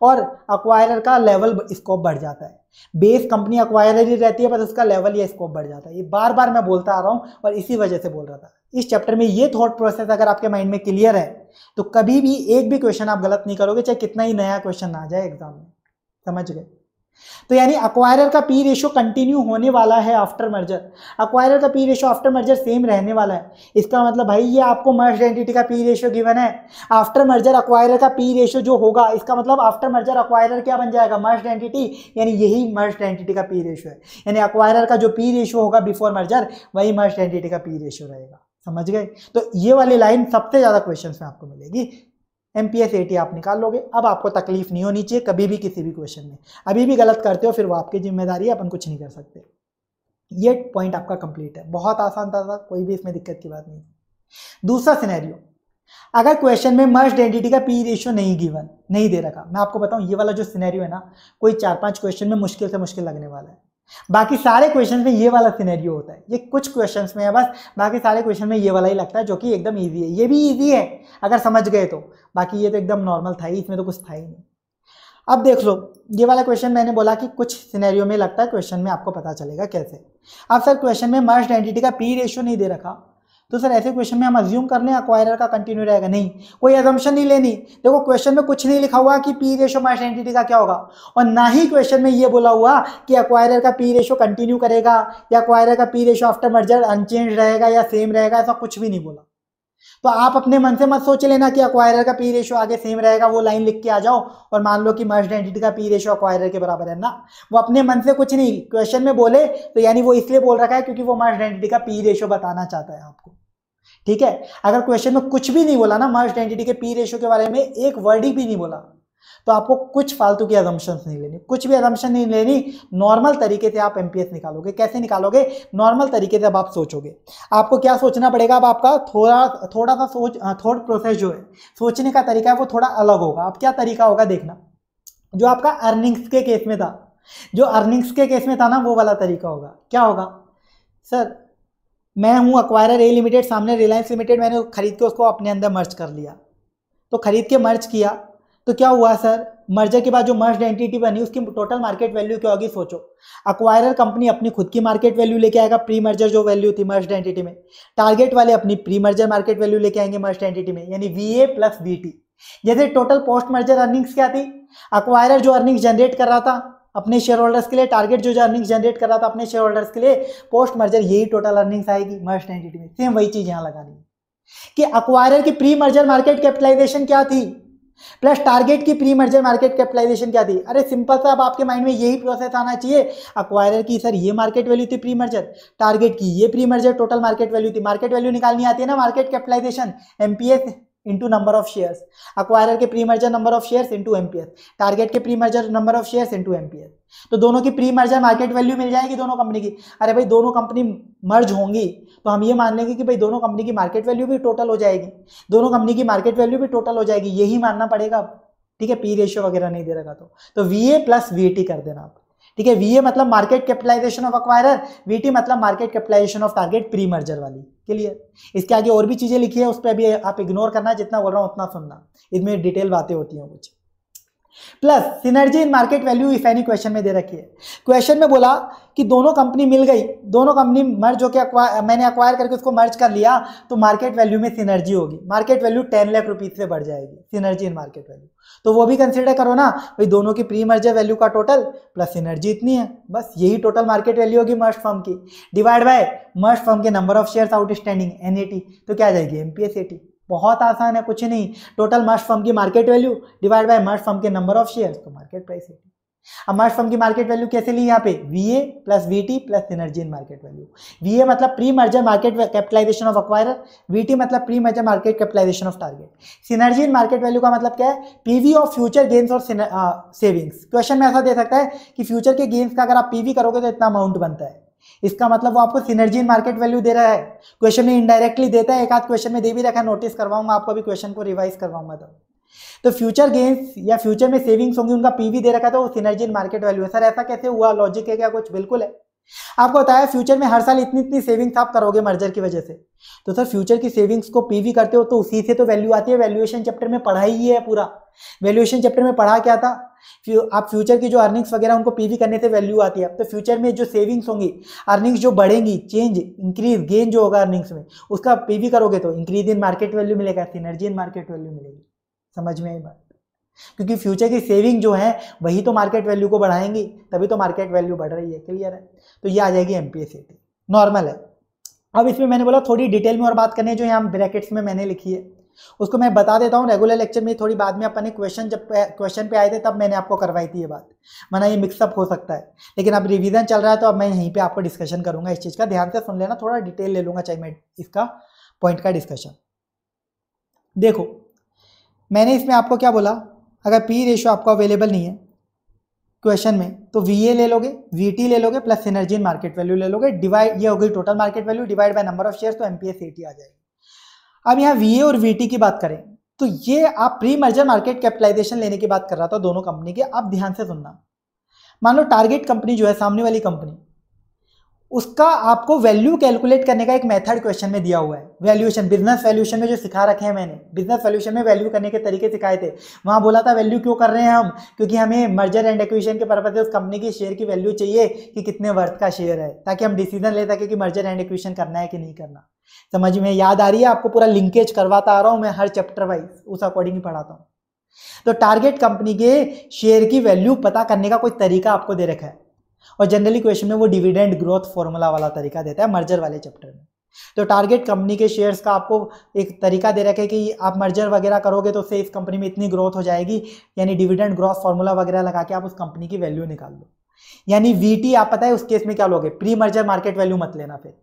और अक्वायरर का लेवल स्कोप बढ़ जाता है। बेस कंपनी अक्वायरर ही रहती है, बस उसका लेवल या स्कोप बढ़ जाता है। ये बार बार मैं बोलता आ रहा हूँ और इसी वजह से बोल रहा था। इस चैप्टर में ये थॉट प्रोसेस अगर आपके माइंड में क्लियर है तो कभी भी एक भी क्वेश्चन आप गलत नहीं करोगे, चाहे कितना ही नया क्वेश्चन आ जाए एग्जाम में, समझ गए। तो यानी अक्वायरर का पी रेशियो कंटिन्यू होने वाला है आफ्टर मर्जर, अक्वायरर का P ratio after merger same रहने वाला है। इसका मतलब भाई ये आपको मर्ज एंटिटी का पी रेशियो गिवन है, आफ्टर मर्जर अक्वायरर का पी रेशियो जो होगा, इसका मतलब आफ्टर मर्जर अक्वायरर क्या बन जाएगा, मर्ज एंटिटी, यानी यही मर्ज एंटिटी का पी रेशियो है। यानी अक्वायरर का जो पी रेशियो होगा बिफोर मर्जर वही मर्ज एंटिटी का पी रेशियो रहेगा, समझ गए। तो ये वाली लाइन सबसे ज़्यादा क्वेश्चन में आपको मिलेगी। एमपीएस 80 आप निकाल लोगे, अब आपको तकलीफ नहीं होनी चाहिए कभी भी किसी भी क्वेश्चन में। अभी भी गलत करते हो फिर वो आपकी जिम्मेदारी है, अपन कुछ नहीं कर सकते। ये पॉइंट आपका कंप्लीट है, बहुत आसान था, कोई भी इसमें दिक्कत की बात नहीं। दूसरा सिनेरियो, अगर क्वेश्चन में मर्ज्ड एंटिटी का पी रेशियो नहीं गिवन, नहीं दे रखा। मैं आपको बताऊँ ये वाला जो सिनेरियो है ना, कोई 4-5 क्वेश्चन में मुश्किल से मुश्किल लगने वाला है। बाकी सारे क्वेश्चन में ये वाला सिनेरियो होता है, ये कुछ क्वेश्चंस में है बस, बाकी सारे क्वेश्चन में ये वाला ही लगता है जो कि एकदम इजी है। ये भी इजी है अगर समझ गए तो, बाकी ये तो एकदम नॉर्मल था ही, इसमें तो कुछ था ही नहीं। अब देख लो ये वाला क्वेश्चन, मैंने बोला कि कुछ सिनेरियो में लगता है, क्वेश्चन में आपको पता चलेगा कैसे। अब सर क्वेश्चन में मर्ज्ड एंटिटी का पी रेशियो नहीं दे रखा, तो सर ऐसे क्वेश्चन में हम अज्यूम कर लें अक्वायरर का कंटिन्यू रहेगा, नहीं, कोई अजम्पशन नहीं लेनी। देखो क्वेश्चन में कुछ नहीं लिखा हुआ कि पी रेशियो मर्ज्ड एंटिटी का क्या होगा, और ना ही क्वेश्चन में ये बोला हुआ कि अक्वायरर का पी रेशियो कंटिन्यू करेगा या अक्वायरर का P ratio after merger unchanged रहेगा या सेम रहेगा, ऐसा कुछ भी नहीं बोला। तो आप अपने मन से मत सोच लेना कि अक्वायरर का पी रेशो आगे सेम रहेगा, वो लाइन लिख के आ जाओ और मान लो कि मर्ज्ड एंटिटी का पी रेशो अक्वायरर के बराबर है ना। वो अपने मन से कुछ नहीं, क्वेश्चन में बोले तो यानी वो इसलिए बोल रखा है क्योंकि वो मर्ज्ड एंटिटी का पी रेशो बताना चाहता है आपको, ठीक है। अगर क्वेश्चन में कुछ भी नहीं बोला ना, मर्ज्ड एंटिटी के पी रेशो के बारे में एक वर्ड ही भी नहीं बोला, तो आपको कुछ फालतू की अजम्पशंस नहीं लेनी, कुछ भी अजम्पशन नहीं लेनी। नॉर्मल तरीके से आप एमपीएस निकालोगे। कैसे निकालोगे? नॉर्मल तरीके से अब आप सोचोगे। आपको क्या सोचना पड़ेगा? अब आपका थोड़ा सा थॉट प्रोसेस जो है, सोचने का तरीका है, वो थोड़ा अलग होगा। अब क्या तरीका होगा देखना, जो आपका अर्निंग्स के केस में था, जो अर्निंग्स के केस में था ना, वो वाला तरीका होगा। क्या होगा? सर मैं हूँ अक्वायरर ए लिमिटेड, सामने रिलायंस लिमिटेड, मैंने खरीद के उसको अपने अंदर मर्ज कर लिया, तो खरीद के मर्ज किया तो क्या हुआ सर? मर्जर के बाद जो मर्ज एंटिटी बनी उसकी टोटल मार्केट वैल्यू क्या होगी? सोचो। अक्वायरर कंपनी अपनी खुद की मार्केट वैल्यू लेके आएगा, प्री मर्जर जो वैल्यू थी मर्ज एंटिटी में, टारगेट वाले अपनी प्री मर्जर मार्केट वैल्यू लेके आएंगे मर्ज एंटिटी में, यानी VA प्लस VT। जैसे टोटल पोस्ट मर्जर अर्निंग्स क्या थी? अक्वायरर जो अर्निंग्स जनरेट कर रहा था अपने शेयर होल्डर्स के लिए, टारगेट जो अर्निंग्स जनरेट कर रहा था अपने शेयर होल्डर्स के लिए, पोस्ट मर्जर यही टोटल अर्निंग्स आएगी मर्ज एंटिटी में। सेम वही चीज यहाँ लगानी है कि अक्वायरर की प्री मर्जर मार्केट कैपिटलाइजेशन क्या थी प्लस टारगेट की प्री मर्जर मार्केट कैपिटलाइजेशन क्या थी। अरे सिंपल सा, अब आपके माइंड में यही प्रोसेस आना चाहिए। अक्वायरर की सर ये मार्केट वैल्यू थी प्री मर्जर, टारगेट की ये pre merger total market value थी। मार्केट वैल्यू निकालनी आती है ना, market capitalisation MPS into number of shares. Acquirer के pre merger number of shares into MPS, target के pre merger number of shares into MPS, तो दोनों की प्री मर्जर मार्केट वैल्यू मिल जाएगी दोनों कंपनी की। अरे भाई दोनों कंपनी मर्ज होंगी तो हम ये मान लेंगे कि भाई दोनों कंपनी की मार्केट वैल्यू भी टोटल हो जाएगी, दोनों कंपनी की मार्केट वैल्यू भी टोटल हो जाएगी, यही मानना पड़ेगा, ठीक है। पी रेशियो वगैरह नहीं दे रखा तो VA प्लस VT कर देना आप, ठीक है। VA मतलब market capitalisation of acquirer, VT मतलब market capitalisation of target pre merger वाली। क्लियर? इसके आगे और भी चीज़ें लिखी है, उस पर अभी आप इग्नोर करना, जितना बोल रहा हूँ उतना सुनना, इसमें डिटेल बातें होती हैं कुछ। Plus synergy in market value if any question में दे रखी है। क्वेश्चन में बोला कि दोनों कंपनी मिल गई, दोनों कंपनी मर्ज होकर मैंने अक्वायर करके उसको मर्ज कर लिया, तो मार्केट वैल्यू में सिनर्जी होगी, मार्केट वैल्यू 10 लाख रुपीज से बढ़ जाएगी, सिनर्जी इन मार्केट वैल्यू। तो वो भी कंसिडर करो ना भाई, दोनों की प्री मर्जर वैल्यू का टोटल प्लस सिनर्जी इतनी है, बस यही टोटल मार्केट वैल्यू होगी मर्ज फर्म की, डिवाइड बाय मर्ज फर्म के number of shares outstanding NAT, तो क्या आ जाएगी MPS 80। बहुत आसान है, कुछ नहीं, टोटल मर्ज फर्म की market value divide by merge firm के नंबर ऑफ शेयर्स, तो मार्केट प्राइस है। अब मर्ज फर्म की मार्केट वैल्यू कैसे ली? यहाँ पे VA plus VT plus synergy in market value. VA मतलब pre merger market capitalisation of acquirer, VT मतलब pre merger market capitalisation of target. Synergy in market value का मतलब क्या है? PV ऑफ फ्यूचर गेन्स और सेविंग्स। क्वेश्चन में ऐसा दे सकता है कि फ्यूचर के गेन्स का अगर आप PV करोगे तो इतना अमाउंट बनता है, इसका मतलब वो आपको सिनर्जी इन मार्केट वैल्यू दे रहा है। क्वेश्चन में इनडायरेक्टली देता है, एक आध क्वेश्चन में दे भी रखा है, नोटिस करवाऊंगा आपको, अभी क्वेश्चन को रिवाइज करवाऊंगा। तो फ्यूचर गेन्स या फ्यूचर में सेविंग्स होंगी, उनका PV दे रखा था, वो सिनर्जी इन मार्केट वैल्यू है। सर ऐसा कैसे हुआ, लॉजिक है क्या कुछ? बिल्कुल है। आपको बताया फ्यूचर में हर साल इतनी सेविंग्स आप करोगे मर्जर की वजह से, तो सर फ्यूचर की सेविंग्स को PV करते हो तो उसी से तो वैल्यू आती है। वैल्यूएशन चैप्टर में पढ़ा ही है पूरा, वैल्यूएशन चैप्टर में पढ़ा क्या था, आप फ्यूचर की जो अर्निंग्स वगैरह उनको PV करने से वैल्यू आती है। तो फ्यूचर में जो सेविंग्स होंगी, अर्निंग्स जो बढ़ेंगी, चेंज इंक्रीज गेन जो होगा अर्निंग्स में, उसका PV करोगे तो इंक्रीज इन मार्केट वैल्यू मिलेगा, सिनर्जी इन मार्केट वैल्यू मिलेगी। समझ में आई बात? क्योंकि फ्यूचर की सेविंग जो है वही तो मार्केट वैल्यू को बढ़ाएंगी, तभी तो मार्केट वैल्यू बढ़ रही है। क्लियर है? तो ये आ जाएगी MPS 80, नॉर्मल है। अब इसमें मैंने बोला थोड़ी डिटेल में और बात करनी है, जो यहाँ ब्रैकेट्स में मैंने लिखी है उसको मैं बता देता हूँ। रेगुलर लेक्चर में थोड़ी बाद में अपन क्वेश्चन, जब क्वेश्चन पे आए थे तब मैंने आपको करवाई थी ये बात, माना ये मिक्सअप हो सकता है, लेकिन अब रिवीजन चल रहा है तो अब मैं यहीं पे आपको डिस्कशन करूँगा। इस चीज़ का ध्यान से सुन लेना, थोड़ा डिटेल ले लूँगा चाहे मैं इसका पॉइंट का डिस्कशन। देखो मैंने इसमें आपको क्या बोला, अगर पी रेशो आपको अवेलेबल नहीं है क्वेश्चन में तो VA ले लोगे, VT ले लोगे plus synergy in market value ले लोगे, डिवाइड ये होगी total market value divide by number of shares, तो MPS 80 आ जाएगी। अब यहाँ VA और VT की बात करें तो ये आप प्री मर्जर मार्केट कैपिटलाइजेशन लेने की बात कर रहा था दोनों कंपनी के। आप ध्यान से सुनना, मान लो टारगेट कंपनी जो है सामने वाली कंपनी, उसका आपको वैल्यू कैलकुलेट करने का एक मेथड क्वेश्चन में दिया हुआ है। वैल्यूएशन बिजनेस वैल्यूएशन में जो सिखा रखे हैं मैंने, बिजनेस वैल्यूएशन में वैल्यू करने के तरीके सिखाए थे, वहाँ बोला था वैल्यू क्यों कर रहे हैं हम, क्योंकि हमें मर्जर एंड एक्विजिशन के पर्पज से उस कंपनी की शेयर की वैल्यू चाहिए कि कितने वर्थ का शेयर है, ताकि हम डिसीजन ले सकें कि मर्जर एंड एक्विजिशन करना है कि नहीं करना। समझ में याद आ रही है? आपको पूरा लिंकेज करवाता आ रहा हूँ मैं, हर चैप्टर वाइज उस अकॉर्डिंग ही पढ़ाता हूँ। तो टारगेट कंपनी के शेयर की वैल्यू पता करने का कोई तरीका आपको दे रखा है, और जनरली क्वेश्चन में वो डिविडेंड ग्रोथ फॉर्मूला वाला तरीका देता है मर्जर वाले चैप्टर में। तो टारगेट कंपनी के शेयर्स का आपको एक तरीका दे रखा है कि आप मर्जर वगैरह करोगे तो उससे इस कंपनी में इतनी ग्रोथ हो जाएगी, यानी डिविडेंड ग्रोथ फार्मूला वगैरह लगा के आप उस कंपनी की वैल्यू निकाल लो। यानी वीटी आप पता है उस केस में क्या लोगे, प्री मर्जर मार्केट वैल्यू मत लेना। फिर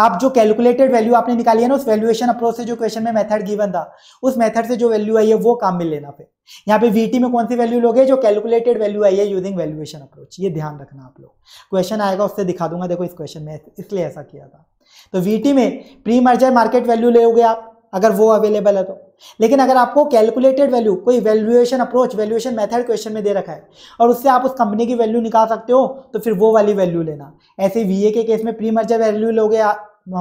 आप जो कैलकुलेटेड वैल्यू आपने निकाली है ना, उस वैल्यूएशन अप्रोच से जो क्वेश्चन में मेथड गिवन था, उस मेथड से जो वैल्यू आई है वो काम में लेना। फिर यहाँ पे वीटी में कौन सी वैल्यू लोगे, जो कैलकुलेटेड वैल्यू आई है यूजिंग वैल्यूएशन अप्रोच। ये ध्यान रखना आप लोग, क्वेश्चन आएगा उससे दिखा दूंगा। देखो इस क्वेश्चन में इसलिए ऐसा किया था। तो वीटी में प्री मर्जर मार्केट वैल्यू लोगे आप, अगर वो अवेलेबल है तो। लेकिन अगर आपको कैलकुलेटेड वैल्यू कोई valuation approach valuation method question में दे रखा है और उससे आप उस कंपनी की वैल्यू निकाल सकते हो, तो फिर वो वाली वैल्यू लेना। ऐसे वीए के केस में प्री मर्जर वैल्यू लोगे,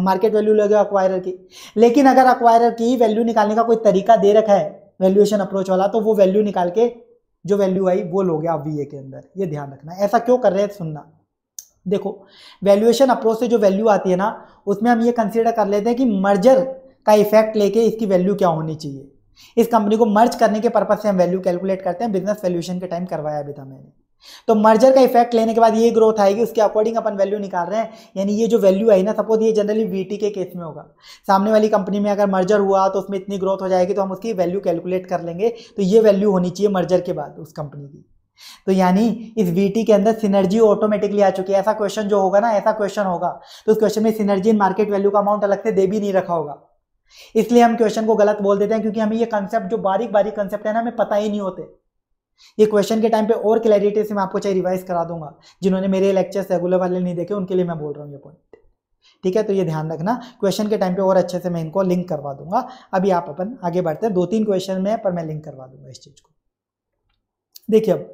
मार्केट वैल्यू लोगे अक्वायरर की। लेकिन अगर अक्वायरर की वैल्यू निकालने का कोई तरीका दे रखा है वैल्यूएशन अप्रोच वाला, तो वो वैल्यू निकाल के जो वैल्यू आई वो लोगे आप वीए के अंदर। ये ध्यान रखना। ऐसा क्यों कर रहे हैं सुनना। देखो वैल्यूएशन अप्रोच से जो वैल्यू आती है ना, उसमें हम ये कंसिडर कर लेते हैं कि मर्जर का इफेक्ट लेके इसकी वैल्यू क्या होनी चाहिए। इस कंपनी को मर्ज करने के पर्पज से हम वैल्यू कैलकुलेट करते हैं। बिजनेस वैल्यूएशन के टाइम करवाया भी था मैंने। तो मर्जर का इफेक्ट लेने के बाद ये ग्रोथ आएगी, उसके अकॉर्डिंग अपन वैल्यू निकाल रहे हैं। यानी ये जो वैल्यू आई ना, सपोज ये जनरली वीटी के केस में होगा। सामने वाली कंपनी में अगर मर्जर हुआ तो उसमें इतनी ग्रोथ हो जाएगी, तो हम उसकी वैल्यू कैलकुलेट कर लेंगे। तो ये वैल्यू होनी चाहिए मर्जर के बाद उस कंपनी की। तो यानी इस वीटी के अंदर सिनर्जी ऑटोमेटिकली आ चुकी है। ऐसा क्वेश्चन जो होगा ना, ऐसा क्वेश्चन होगा तो उस क्वेश्चन में सिनर्जी इन मार्केट वैल्यू का अमाउंट अलग से दे भी नहीं रखा होगा। इसलिए हम क्वेश्चन को गलत बोल देते हैं, क्योंकि हमें ये कंसेप्ट जो बारीक बारीक कंसेप्ट है ना, हमें पता ही नहीं होते। ये क्वेश्चन के टाइम पे और क्लैरिटी से मैं आपको चाहे रिवाइज करा दूंगा। जिन्होंने मेरे लेक्चर्स रेगुलर वाले नहीं देखे उनके लिए मैं बोल रहा हूँ ये पॉइंट, ठीक है। तो ये ध्यान रखना, क्वेश्चन के टाइम पे और अच्छे से मैं इनको लिंक करवा दूंगा। अभी आप अपन आगे बढ़ते हैं। 2-3 क्वेश्चन में पर मैं लिंक करवा दूंगा इस चीज को। देखिए अब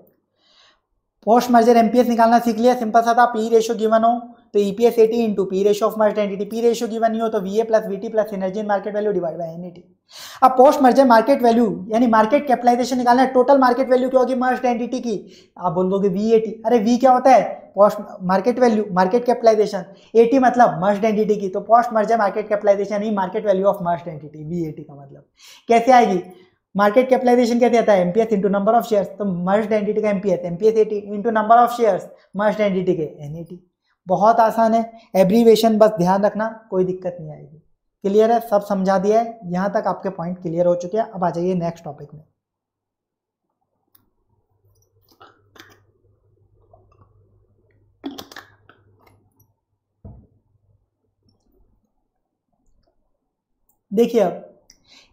पोस्ट मर्जर एमपीएस निकालना सीख लिया। सिंपल सा था, पी रेशियो गिवन हो तो EPS 80 into P ratio of merge entity. P ratio given नहीं हो तो VA plus VT plus synergy in market value divide by NET. अब पोस्ट मर्जर मार्केट वैल्यू यानी मार्केट कैपिटलाइजेशन निकालना है। टोटल मार्केट वैल्यू क्या होगी मर्ज एंटिटी की? आप बोल दोगे VAT। अरे V क्या होता है? Post market value market capitalisation, AT मतलब मर्ज एंटिटी की। तो पोस्ट मर्जर मार्केट कैपिटलाइजेशन ही market value of merge entity VAT का मतलब। कैसे आएगी मार्केट कैपिटलाइजेशन? कैसे आता है? MPS into number of shares. तो मर्ज एंटिटी का MPS, MPS 80 into number of shares merge entity के एनईटी। बहुत आसान है एब्रीवेशन, बस ध्यान रखना, कोई दिक्कत नहीं आएगी। क्लियर है? सब समझा दिया है? यहाँ तक आपके पॉइंट क्लियर हो चुके हैं। अब आ जाइए नेक्स्ट टॉपिक में। देखिए अब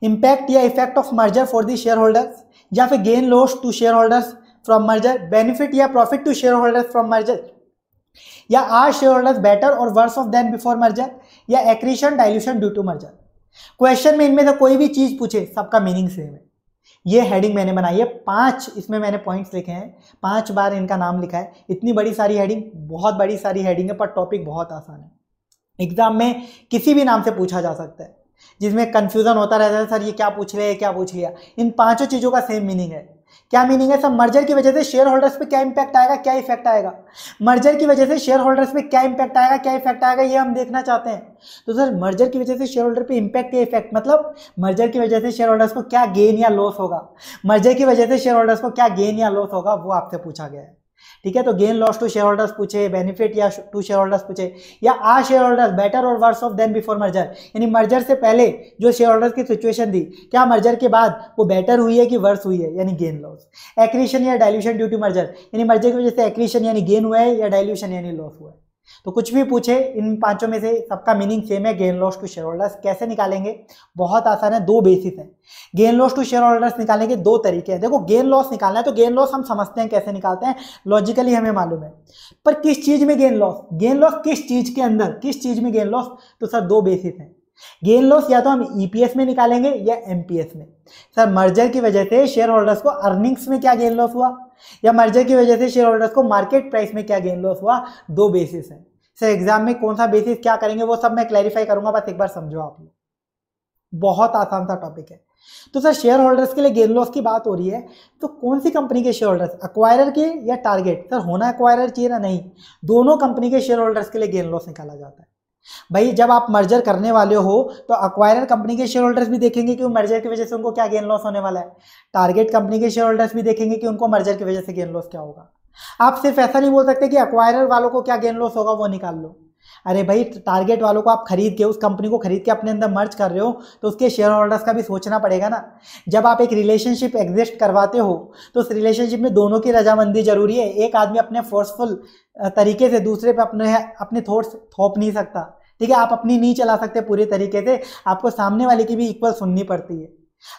इम्पैक्ट या effect of merger for the share holders, या फिर gain loss to share holders from merger, benefit या profit to share holders from merger, या आर शेयर होल्डर्स बेटर और worse off than before merger, या accretion dilution due to merger. Question में इनमें से कोई भी चीज पूछे, सबका मीनिंग सेम है। ये हेडिंग मैंने बनाई है, 5 इसमें मैंने पॉइंट्स लिखे हैं, 5 बार इनका नाम लिखा है। इतनी बड़ी सारी हेडिंग, बहुत बड़ी सारी हेडिंग है, पर टॉपिक बहुत आसान है। एग्जाम में किसी भी नाम से पूछा जा सकता है, जिसमें कंफ्यूजन होता रहता है सर ये क्या पूछ रहे हैं, क्या पूछ लिया। इन 5 चीज़ों का सेम मीनिंग है। क्या मीनिंग है? सब मर्जर की वजह से शेयर होल्डर्स पे क्या इंपैक्ट आएगा, क्या इफेक्ट आएगा। मर्जर की वजह से शेयर होल्डर्स पे क्या इंपैक्ट आएगा, क्या इफेक्ट आएगा, ये हम देखना चाहते हैं। तो सर मर्जर की वजह से शेयर होल्डर पे इंपैक्ट या इफेक्ट मतलब मर्जर की वजह से शेयर होल्डर्स को क्या गेन या लॉस होगा, मर्जर की वजह से शेयर होल्डर्स को क्या गेन या लॉस होगा, वो आपसे पूछा गया है, ठीक है। तो gain loss to share holders पूछे, बेनिफिट या टू शेयर होल्डर्स पूछे, या आर शेयर होल्डर्स बेटर और worse off than before merger, यानी मर्जर से पहले जो शेयर होल्डर्स की सिचुएशन थी, क्या मर्जर के बाद वो बेटर हुई है कि वर्स हुई है, यानी गेन लॉस। एक्रीशन या डाइल्यूशन ड्यू टू मर्जर, यानी मर्जर की वजह से एक्रीशन यानी गेन हुआ है, या डाइल्यूशन यानी लॉस हुआ है। तो कुछ भी पूछे, इन 5 में से सबका मीनिंग सेम है, gain loss to share holders. कैसे निकालेंगे? बहुत आसान है, 2 बेसिस है। Gain loss to share holders निकालने के 2 तरीके हैं। देखो गेन लॉस निकालना है तो गेन लॉस हम समझते हैं कैसे निकालते हैं, लॉजिकली हमें मालूम है, पर किस चीज में गेन लॉस किस चीज के अंदर, किस चीज में गेन लॉस, तो सर 2 बेसिस हैं। गेन लॉस या तो हम EPS में निकालेंगे या MPS में। सर मर्जर की वजह से शेयर होल्डर्स को अर्निंग्स में क्या गेन लॉस हुआ, या मर्जर की वजह से शेयर होल्डर्स को मार्केट प्राइस में क्या गेन लॉस हुआ, 2 बेसिस हैं। सर एग्जाम में कौन सा बेसिस क्या करेंगे वो सब मैं क्लैरिफाई करूंगा, बस एक बार समझो आप लोग। बहुत आसान सा टॉपिक है। तो सर शेयर होल्डर्स के लिए गेन लॉस की बात हो रही है, तो कौन सी कंपनी के शेयर होल्डर्स, अक्वायरर के या टारगेट? सर होना अक्वायरर चाहिए ना? नहीं, दोनों कंपनी के शेयर होल्डर्स के लिए गेन लॉस निकाला जाता है। भाई जब आप मर्जर करने वाले हो तो अक्वायरर कंपनी के शेयर होल्डर्स भी देखेंगे कि मर्जर की वजह से उनको क्या गेन लॉस होने वाला है, टारगेट कंपनी के शेयर होल्डर्स भी देखेंगे कि उनको मर्जर की वजह से गेन लॉस क्या होगा। आप सिर्फ ऐसा नहीं बोल सकते कि अक्वायरर वालों को क्या गेन लॉस होगा वो निकाल लो। अरे भाई टारगेट वालों को आप खरीद के उस कंपनी को खरीद के अपने अंदर मर्ज कर रहे हो तो उसके शेयर होल्डर्स का भी सोचना पड़ेगा ना। जब आप एक रिलेशनशिप एग्जिस्ट करवाते हो तो उस रिलेशनशिप में दोनों की रजामंदी जरूरी है। एक आदमी अपने फोर्सफुल तरीके से दूसरे पे अपने थॉट्स थोप नहीं सकता, ठीक है। आप अपनी नहीं चला सकते पूरे तरीके से, आपको सामने वाले की भी इक्वल सुननी पड़ती है,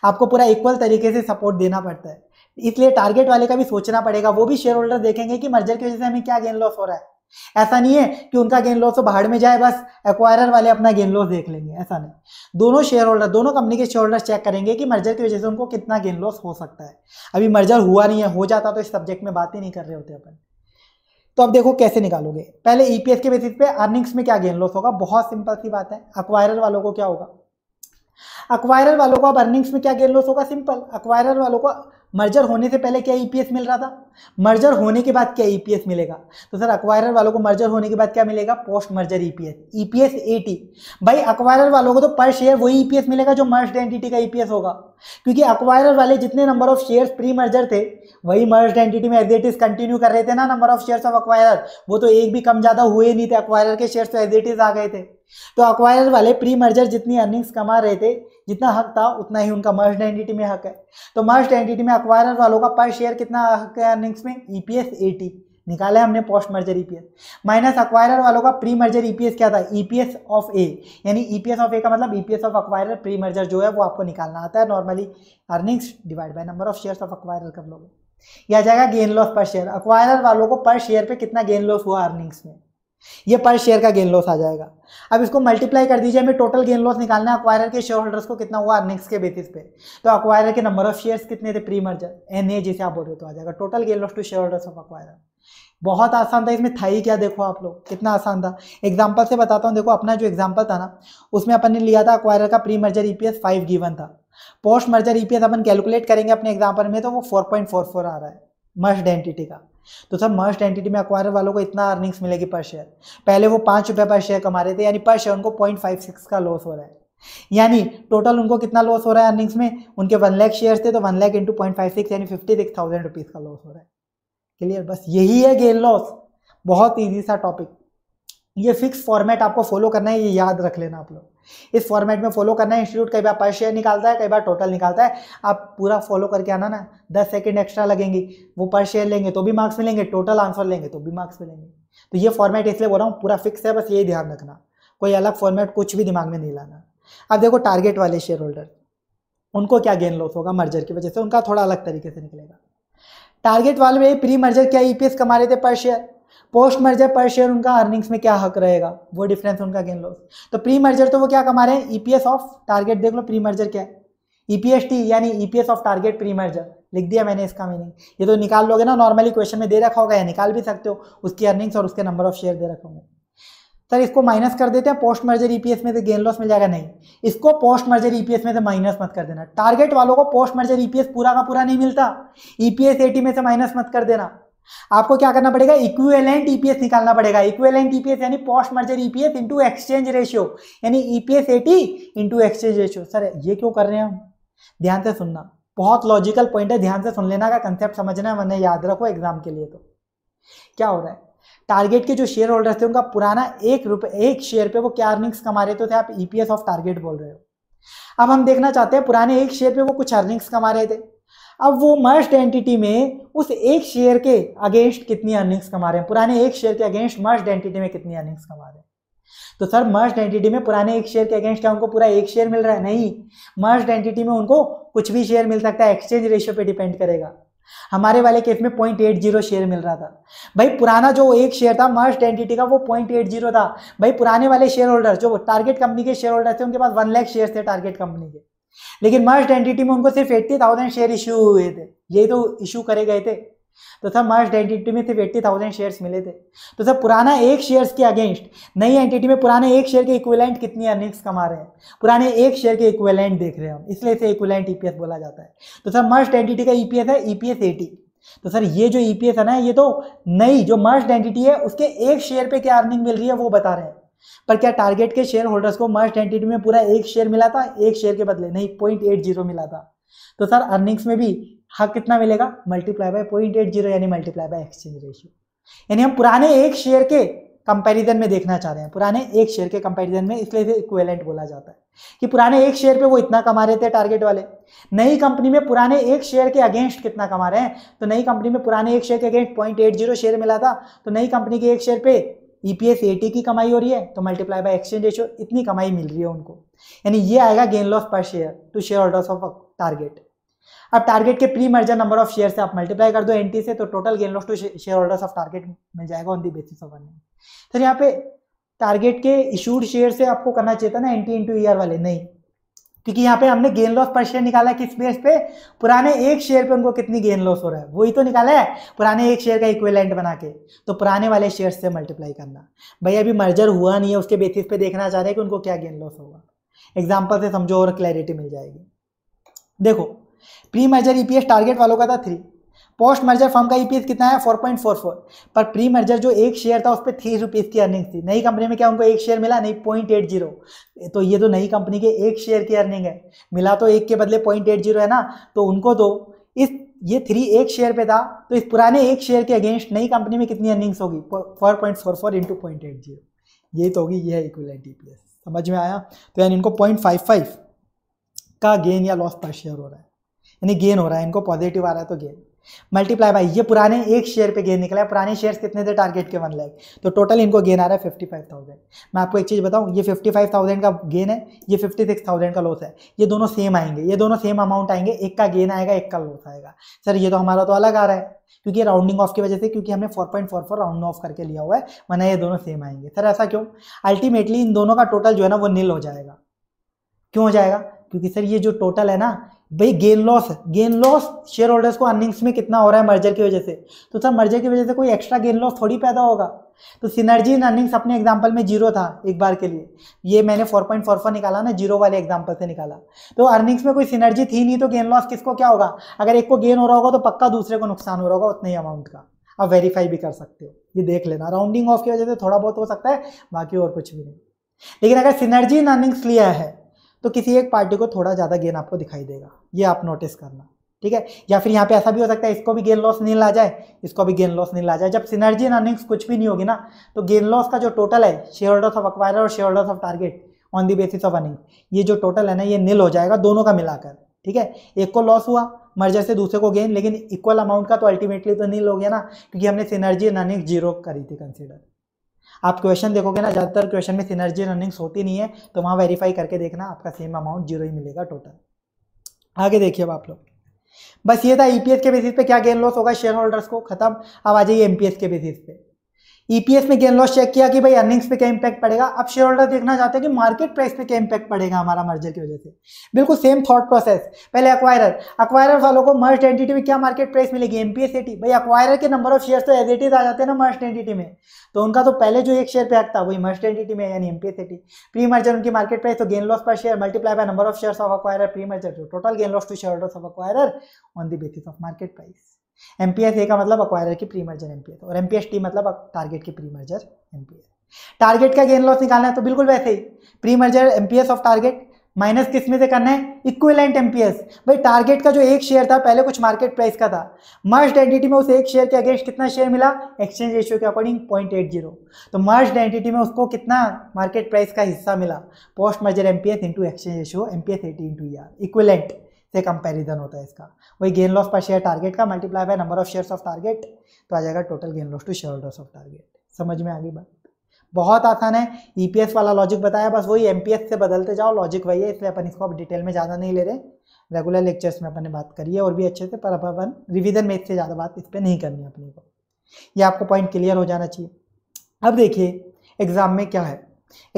आपको पूरा इक्वल तरीके से सपोर्ट देना पड़ता है। इसलिए टारगेट वाले का भी सोचना पड़ेगा, वो भी शेयर होल्डर देखेंगे कि मर्जर की वजह से हमें क्या गेन लॉस हो रहा है। ऐसा नहीं है कि उनका गेन लॉस तो बाहर में जाए, बस एक्वायरर वाले अपना गेन लॉस देख लेंगे, ऐसा नहीं। दोनों शेयर होल्डर, दोनों कंपनी के शेयर होल्डर चेक करेंगे कि मर्जर की वजह से उनको कितना गेन लॉस हो सकता है। अभी मर्जर हुआ नहीं है, हो जाता तो इस सब्जेक्ट में बात ही नहीं कर रहे होते अपन। तो अब देखो कैसे निकालोगे। पहले ईपीएस के बेसिस पे अर्निंग्स में क्या गेन लॉस होगा, बहुत सिंपल सी बात है। एक्वायरर वालों को क्या होगा, एक्वायरर वालों को अब अर्निंग्स में क्या गेन लॉस होगा, सिंपल। एक्वायरर वालों को मर्जर होने से पहले क्या ईपीएस मिल रहा था, मर्जर होने के बाद क्या ईपीएस मिलेगा। तो सर एक्वायरर वालों को मर्जर होने के बाद क्या मिलेगा, पोस्ट मर्जर ईपीएस, ईपीएस 80। भाई एक्वायरर वालों को तो पर शेयर वही ईपीएस मिलेगा जो मर्ज्ड एंटिटी का ईपीएस होगा, क्योंकि एक्वायरर वाले जितने number of shares pre merger थे वही मर्ज्ड एंटिटी में एज इट इज कंटिन्यू कर रहे थे ना। Number of shares of acquirer वो तो एक भी कम ज्यादा हुए नहीं थे, एक्वायरर के शेयर्स तो एज इट इज आ गए थे। तो एक्वायरर वाले प्री मर्जर जितनी अर्निंग्स कमा रहे थे, जितना हक था उतना ही उनका मर्ज्ड एंटिटी में हक है। तो मर्ज्ड एंटिटी में एक्वायरर वालों का पर शेयर कितना हक है अर्निंग्स में, ईपीएस 80 निकाला है हमने, post merger EPS minus acquirer वालों का प्री मर्जर ईपीएस क्या था, ईपीएस ऑफ ए, यानी ईपीएस ऑफ ए का मतलब EPS of acquirer pre merger जो है वो आपको निकालना आता है normally. Earnings divide by number of shares of acquirer कर लोगे, यह जाएगा gain loss per share. Acquirer वालों को पर शेयर पे कितना गेन लॉस हुआ अर्निंग्स में, ये पर शेयर का गेन लॉस आ जाएगा। अब इसको मल्टीप्लाई कर दीजिए, हमें टोटल गेन लॉस निकालना है। एक्वायरर के शेयर होल्डर्स को कितना हुआ अर्निंग्स के बेसिस पे, तो एक्वायरर के नंबर ऑफ शेयर्स कितने थे प्री मर्जर, एनए जिसे आप बोल रहे हो, तो आ जाएगा total gain loss to share holders of acquirer. बहुत आसान था, इसमें था ही क्या, देखो आप लोग कितना आसान था। एग्जाम्पल से बताता हूँ, देखो अपना जो एग्जाम्पल था ना उसमें अपन ने लिया था एक्वायरर का प्री मर्जर ईपीएस 5 गिवन था, पोस्ट मर्जर ईपीएस अपन कैलकुलेट करेंगे अपने एग्जाम्पल में तो वो 4.44 आ रहा है मर्ज्ड एंटिटी का। तो सर मर्ज्ड एंटिटी में एक्वायरर वालों को इतना अर्निंग्स मिलेगी पर शेयर, पहले वो ₹5 पर शेयर कमा रहे थे, यानी पर शेयर उनको 0.56 का लॉस हो रहा है, यानी टोटल उनको कितना लॉस हो रहा है अर्निंग्स में, उनके 1 लाख शेयर्स थे तो 1 लाख इंटू 0.56 यानी 56,000 रुपीज़ का लॉस हो रहा है। क्लियर, बस यही है गेन लॉस। बहुत ईजी सा टॉपिक, ये फिक्स फॉर्मेट आपको फॉलो करना है, ये याद रख लेना आप लोग, इस फॉर्मेट में फॉलो करना है। इंस्टीट्यूट कई बार पर शेयर निकालता है, कई बार टोटल निकालता है, आप पूरा फॉलो करके आना ना। 10 सेकंड एक्स्ट्रा लगेंगे, वो पर शेयर लेंगे तो भी मार्क्स मिलेंगे, टोटल आंसर लेंगे तो भी मार्क्स मिलेंगे। तो ये फॉर्मेट इसलिए बोल रहा हूँ, पूरा फिक्स है, बस यही ध्यान रखना, कोई अलग फॉर्मेट कुछ भी दिमाग में नहीं लाना। अब देखो टारगेट वाले शेयर होल्डर, उनको क्या गेन लॉस होगा मर्जर की वजह से, उनका थोड़ा अलग तरीके से निकलेगा। टारगेट वाले प्री मर्जर क्या ईपीएस कमा रहे थे per share, post merger per share उनका अर्निंग्स में क्या हक रहेगा, वो डिफरेंस उनका गेन लॉस। तो प्री मर्जर तो वो क्या कमा रहे हैं, ईपीएस ऑफ टारगेट, देख लो प्री मर्जर क्या है, ईपीएसटी यानी EPS of target pre merger लिख दिया मैंने। इसका मीनिंग ये तो निकाल लोगे ना, नॉर्मली क्वेश्चन में दे रखा होगा या निकाल भी सकते हो, उसकी अर्निंग्स और उसके नंबर ऑफ शेयर दे रखे होंगे। सर इसको माइनस कर देते हैं पोस्ट मर्जर ईपीएस में से गेन लॉस मिल जाएगा, नहीं, इसको पोस्ट मर्जर ईपीएस में से माइनस मत कर देना। टारगेट वालों को पोस्ट मर्जर ईपीएस पूरा का पूरा नहीं मिलता, ईपीएस 80 में से माइनस मत कर देना। आपको क्या करना पड़ेगा, इक्विवेलेंट ईपीएस निकालना पड़ेगा। इक्विवेलेंट ईपीएस यानी post merger EPS into exchange ratio, यानी EPS 80 into exchange ratio. Sir ये क्यों कर रहे हैं हम, ध्यान से सुनना, बहुत लॉजिकल पॉइंट है, ध्यान से सुन लेना, का कंसेप्ट समझना वरना याद रखो एग्जाम के लिए। तो क्या हो रहा है, टारगेट के जो शेयर होल्डर्स थे उनका पुराना एक शेयर पे वो क्या अर्निंग्स कमा रहे थे, आप ईपीएस ऑफ टारगेट बोल रहे हो। अब हम देखना चाहते हैं पुराने एक शेयर पे वो कुछ अर्निंग्स कमा रहे थे, अब वो मर्ज्ड एंटिटी में उस एक शेयर के अगेंस्ट कितनी अर्निंग्स कमा रहे हैं, पुराने एक शेयर के अगेंस्ट मर्ज्ड एंटिटी में कितनी अर्निंग्स कमा रहे हैं। तो सर मर्ज्ड एंटिटी में पुराने एक शेयर के अगेंस्ट क्या उनको पूरा एक शेयर मिल रहा है, नहीं, मर्ज्ड एंटिटी में उनको कुछ भी शेयर मिल सकता है, एक्सचेंज रेशियो पे डिपेंड करेगा। हमारे वाले केस में 0.80 शेयर मिल रहा था, भाई पुराना जो एक शेयर था मर्ज्ड एंटिटी का वो 0.80 था। भाई पुराने वाले शेयर होल्डर जो टारगेट कंपनी के शेयर होल्डर थे उनके पास 1 लाख शेयर थे टारगेट कंपनी के, लेकिन मर्ज्ड एंटिटी में उनको सिर्फ 80,000 शेयर इशू हुए थे, यही तो इशू करे गए थे। तो सर मर्ज्ड एंटिटी में सिर्फ 80,000 शेयर्स मिले थे, तो सर पुराना एक शेयर्स के अगेंस्ट नई एंटिटी में पुराने एक शेयर के इक्विवेलेंट कितनी अर्निंग्स कमा रहे हैं, पुराने एक शेयर के इक्विवेलेंट देख रहे हैं हम, इसलिए इसे इक्विवेलेंट ईपीएस बोला जाता है। तो सर मर्ज्ड एंटिटी का ईपीएस है ईपीएस 80। तो सर ये जो ईपीएस है ना, ये तो नई जो मर्ज्ड एंटिटी है उसके एक शेयर पे क्या अर्निंग मिल रही है वो बता रहे हैं। पर क्या टारगेट के शेयर होल्डर्स को मर्ज्ड एंटिटी में पूरा एक शेयर मिला था, एक शेयर के बदले नहीं 0.80 मिला था, तो सर अर्निंग्स में भी हक कितना मिलेगा, मल्टीप्लाई बाय 0.80 यानी मल्टीप्लाई बाय एक्सचेंज रेशियो, यानी हम पुराने एक शेयर के कंपैरिजन में देखना चाह रहे हैं, पुराने एक शेयर के कंपैरिजन में, इसलिए इसे इक्विवेलेंट बोला जाता है कि पुराने एक शेयर पे वो इतना कमा रहे थे टारगेट वाले, नई कंपनी में पुराने एक शेयर के अगेंस्ट कितना कमा रहे हैं। तो नई कंपनी में पुराने एक शेयर के अगेंस्ट 0.80 शेयर मिला था, तो नई कंपनी के एक शेयर पे EPS 80 की कमाई हो रही है, तो मल्टीप्लाई बाय एक्सचेंज रेशियो इतनी कमाई मिल रही है उनको, यानी ये आएगा gain loss per share to share holders of target. अब टारगेट के pre merger number of share से आप मल्टीप्लाई कर दो एनटी से, तो total gain loss to share holders of target मिल जाएगा on the basis of earning. तो यहाँ पे टारगेट के इशूड शेयर से आपको करना चाहिए था ना एनटी इंटू ईआर वाले, नहीं, क्योंकि यहाँ पे हमने गेन लॉस पर शेयर निकाला किस बेस पे, पुराने एक शेयर पे उनको कितनी गेन लॉस हो रहा है वही तो निकाला है, पुराने एक शेयर का इक्विवेलेंट बना के, तो पुराने वाले शेयर से मल्टीप्लाई करना। भाई अभी मर्जर हुआ नहीं है, उसके बेसिस पे देखना चाह रहे हैं कि उनको क्या गेन लॉस होगा। एग्जाम्पल से समझो और क्लैरिटी मिल जाएगी। देखो प्री मर्जर EPS टारगेट वालों का था 3, पोस्ट मर्जर फर्म का EPS कितना है 4.44, पर प्री मर्जर जो एक शेयर था उस पर 3 रुपीज़ की अर्निंग थी। नई कंपनी में क्या उनको एक शेयर मिला? नहीं, 0.80। तो ये तो नई कंपनी के एक शेयर की अर्निंग है, मिला तो एक के बदले 0.80 है ना, तो उनको दो। इस ये 3 एक शेयर पे था, तो इस पुराने एक शेयर के अगेंस्ट नई कंपनी में कितनी अर्निंग्स होगी? 4.44 इंटू 0.80, यही तो होगी। यह इक्विवेलेंट EPS समझ में आया? तो यानी इनको 0.55 का गेन या लॉस पर शेयर हो रहा है, यानी गेन हो रहा है इनको, पॉजिटिव आ रहा है तो गेन मल्टीप्लाई बाई ये पुराने एक शेयर पे गेन निकला है। पुराने शेयर्स कितने थे टारगेट के 1 लाख, तो टोटल इनको गेन आ रहा है 55,000। मैं आपको एक चीज़ बताऊं, ये 55,000 का गेन है, ये 56,000 का लॉस है, ये दोनों सेम आएंगे, ये दोनों सेम अमाउंट आएंगे, एक का गेन आएगा एक का लॉस आएगा। सर ये तो हमारा तो अलग आ रहा है क्योंकि राउंडिंग ऑफ की वजह से, क्योंकि हमने 4.44 राउंड ऑफ करके लिया हुआ है, वरना ये दोनों सेम आएंगे। सर ऐसा क्यों? अल्टीमेटली इन दोनों का टोटल जो है ना वो नील हो जाएगा। क्यों हो जाएगा? क्योंकि सर ये जो टोटल है ना भाई गेन लॉस है, गेन लॉस शेयर होल्डर्स को अर्निंग्स में कितना हो रहा है मर्जर की वजह से, तो सर मर्जर की वजह से कोई एक्स्ट्रा गेन लॉस थोड़ी पैदा होगा। तो सिनर्जी इन अर्निंग्स अपने एग्जांपल में 0 था एक बार के लिए, ये मैंने 4.44 निकाला ना 0 वाले एग्जांपल से निकाला, तो अर्निंग्स में कोई सिनर्जी थी नहीं, तो गेन लॉस किसको क्या होगा? अगर एक को गेन हो रहा होगा तो पक्का दूसरे को नुकसान हो रहा होगा उतने ही अमाउंट का। आप वेरीफाई भी कर सकते हो, ये देख लेना, राउंडिंग ऑफ की वजह से थोड़ा बहुत हो सकता है, बाकी और कुछ भी नहीं। लेकिन अगर सिनर्जी इन अर्निंग्स लिया है तो किसी एक पार्टी को थोड़ा ज़्यादा गेन आपको दिखाई देगा, ये आप नोटिस करना, ठीक है। या फिर यहाँ पे ऐसा भी हो सकता है इसको भी गेन लॉस नहीं ला जाए, इसको भी गेन लॉस नहीं ला जाए। जब सिनर्जी इन अर्निंग्स कुछ भी नहीं होगी ना, तो गेन लॉस का जो टोटल है शेयर होल्डर्स ऑफ एक्वायर और share holders of target on the basis of earning, ये जो टोटल है ना ये नील हो जाएगा दोनों का मिलाकर, ठीक है। एक को लॉस हुआ मर्जर से, दूसरे को गेन, लेकिन इक्वल अमाउंट का, तो अल्टीमेटली तो नील हो गया ना, क्योंकि हमने सिनर्जी इन अर्निंग्स 0 करी थी कंसिडर। आप क्वेश्चन देखोगे ना, ज़्यादातर क्वेश्चन में सिनर्जी अर्निंग्स होती नहीं है, तो वहाँ वेरीफाई करके देखना, आपका सेम अमाउंट 0 ही मिलेगा टोटल। आगे देखिए अब आप लोग, बस ये था EPS के बेसिस पे क्या गेन लॉस होगा शेयर होल्डर्स को, खत्म। अब आ जाइए MPS के बेसिस पे। EPS में गेन लॉस चेक किया कि भाई अर्निंग्स पे क्या इंपैक्ट पड़ेगा, अब शेयर होल्डर देखना चाहते हैं कि मार्केट प्राइस पे क्या इंपैक्ट पड़ेगा हमारा मर्जर की वजह से। बिल्कुल सेम थॉट प्रोसेस, पहले अक्वायरर वालों को मर्ज एंटिटी में क्या मार्केट प्राइस मिलेगी, MPS 80। भाई अक्वायरर के नंबर ऑफ शेयर तो एज इट इज आ जाते हैं ना मर्ज एंटिटी में, तो उनका तो पहले जो एक शेयर पे हक था वही मर्ज एंटिटी में, यानी MPS 80। प्री मर्जर उनकी मार्केट प्राइस तो gain loss per share multiply by number of shares of acquirer pre merger, तो total gain loss to share holders of acquirer on the basis of market price. MPS A का मतलब acquirer की pre merger MPS, और MPS T मतलब target की pre merger MPS। Target का gain loss निकालना है तो बिल्कुल वैसे ही pre merger MPS of target minus किस में से करना है, इक्विवेलेंट MPS। भाई टारगेट का जो एक शेयर था पहले कुछ मार्केट प्राइस का था, मर्ज्ड एंटिटी में उस एक शेयर के अगेंस्ट कितना शेयर मिला एक्सचेंज रेशियो के अकॉर्डिंग 0.80, तो मर्ज्ड एंटिटी में उसको कितना मार्केट प्राइस का हिस्सा मिला, post merger MPS into exchange ratio MPS 80 into ER, equivalent से कंपैरिजन होता है इसका। वही gain loss per share target का multiply by number of shares of target, तो आ जाएगा total gain loss to share holders of target. समझ में आ गई बात? बहुत आसान है, EPS वाला लॉजिक बताया, बस वही MPS से बदलते जाओ, लॉजिक वही है, इसलिए अपन इसको अब डिटेल में ज़्यादा नहीं ले रहे। रेगुलर लेक्चर्स में अपन ने बात करी है और भी अच्छे से, पर अब अपन रिविजन में इससे ज़्यादा बात इस पर नहीं करनी अपने को, ये आपको पॉइंट क्लियर हो जाना चाहिए। अब देखिए एग्ज़ाम में क्या है,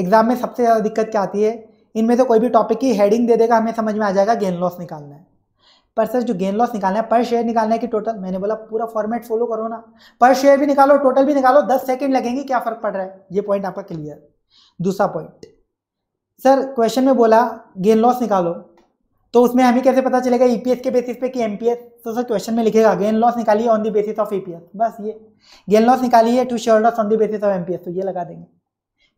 एग्ज़ाम में सबसे ज़्यादा दिक्कत क्या आती है, इनमें से कोई भी टॉपिक की हेडिंग दे देगा, हमें समझ में आ जाएगा गेन लॉस निकालना है। पर सर जो गेन लॉस निकालना है पर शेयर निकालना है कि टोटल, मैंने बोला पूरा फॉर्मेट फॉलो करो ना, पर शेयर भी निकालो टोटल भी निकालो, 10 सेकंड लगेंगे, क्या फ़र्क पड़ रहा है, ये पॉइंट आपका क्लियर। दूसरा पॉइंट, सर क्वेश्चन में बोला गेन लॉस निकालो, तो उसमें हमें कैसे पता चलेगा EPS के बेसिस पे कि MPS, तो सर क्वेश्चन में लिखेगा गेन लॉस निकालिए on the basis of EPS, बस ये गेन लॉस निकालिए to share holders on the basis of MPS, तो ये लगा देंगे।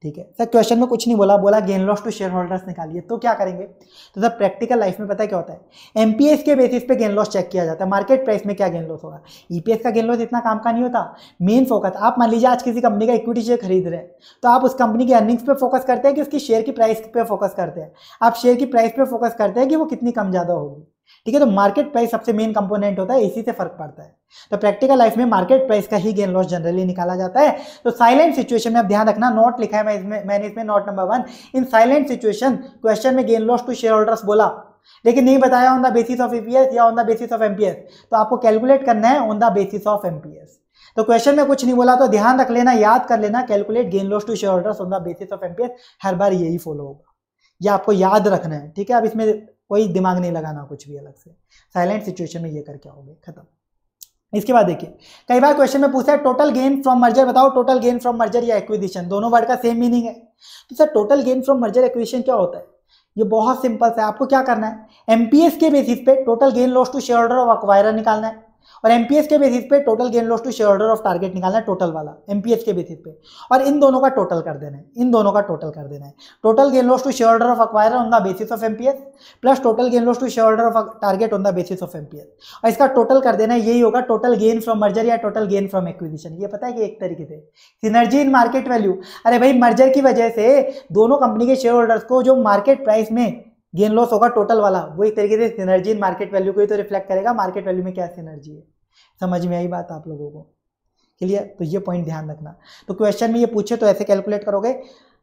ठीक है सर। क्वेश्चन में कुछ नहीं बोला, बोला gain loss to share holders निकालिए, तो क्या करेंगे। तो सर प्रैक्टिकल लाइफ में पता है क्या होता है, एमपीएस के बेसिस पे गेन लॉस चेक किया जाता है, मार्केट प्राइस में क्या गेन लॉस होगा। ईपीएस का गेन लॉस इतना काम का नहीं होता, मेन फोकस। आप मान लीजिए आज किसी कंपनी का इक्विटी शेयर खरीद रहे हैं, तो आप उस कंपनी की अर्निंग्स पे फोकस करते हैं कि उसकी शेयर की प्राइस पे फोकस करते हैं, आप शेयर की प्राइस पे फोकस करते हैं कि वो कितनी कम ज़्यादा होगी, ठीक है। तो मार्केट प्राइस सबसे मेन कंपोनेंट होता है, इसी से फर्क पड़ता है। तो प्रैक्टिकल लाइफ में मार्केट प्राइस का ही गेन लॉस जनरली निकाला जाता है। तो साइलेंट सिचुएशन में आप ध्यान रखना, नोट लिखा है मैंने इसमें note number 1, in silent situation question में gain loss to share holders बोला, लेकिन नहीं बताया on the basis of EPS या on the basis of MPS. तो आपको कैलकुलेट करना है on the basis of MPS. तो क्वेश्चन में कुछ नहीं बोला, तो ध्यान रख लेना, याद कर लेना, calculate gain loss to share holders on the basis of MPS. हर बार यही फॉलो होगा, यह आपको याद रखना है, ठीक है। अब इसमें कोई दिमाग नहीं लगाना कुछ भी अलग से, साइलेंट सिचुएशन में ये करके आओगे, खत्म। इसके बाद देखिए, कई बार क्वेश्चन में पूछा है टोटल गेन फ्रॉम मर्जर बताओ, टोटल गेन फ्रॉम मर्जर या एक्विजिशन, दोनों वर्ड का सेम मीनिंग है। तो sir total gain from merger acquisition क्या होता है, ये बहुत सिंपल है। आपको क्या करना है, एमपीएस के बेसिस पे total gain loss to share holder of acquirer निकालना है, और एमपीएस के बेसिस पे total gain loss to share holder of target निकालना है, टोटल वाला एमपीएस के बेसिस पे, और इन दोनों का टोटल कर देना है, इन दोनों का टोटल कर देना है। Total gain loss to share holder of acquirer on the basis of MPS plus total gain loss to share holder of target on the basis of MPS, और इसका टोटल कर देना है। यही होगा टोटल गेन फ्रॉम मर्जर या total gain from acquisition. ये पता है कि एक तरीके से सिनर्जी इन मार्केट वैल्यू। अरे भाई, मर्जर की वजह से दोनों कंपनी के शेयर होल्डर्स को जो मार्केट प्राइस में गेन लॉस होगा टोटल वाला, वो एक तरीके से सिनर्जी इन मार्केट वैल्यू को ही तो रिफ्लेक्ट करेगा। मार्केट वैल्यू में क्या सिनर्जी है, समझ में आई बात आप लोगों को, क्लियर। तो ये पॉइंट ध्यान रखना। तो क्वेश्चन में ये पूछे तो ऐसे कैलकुलेट करोगे।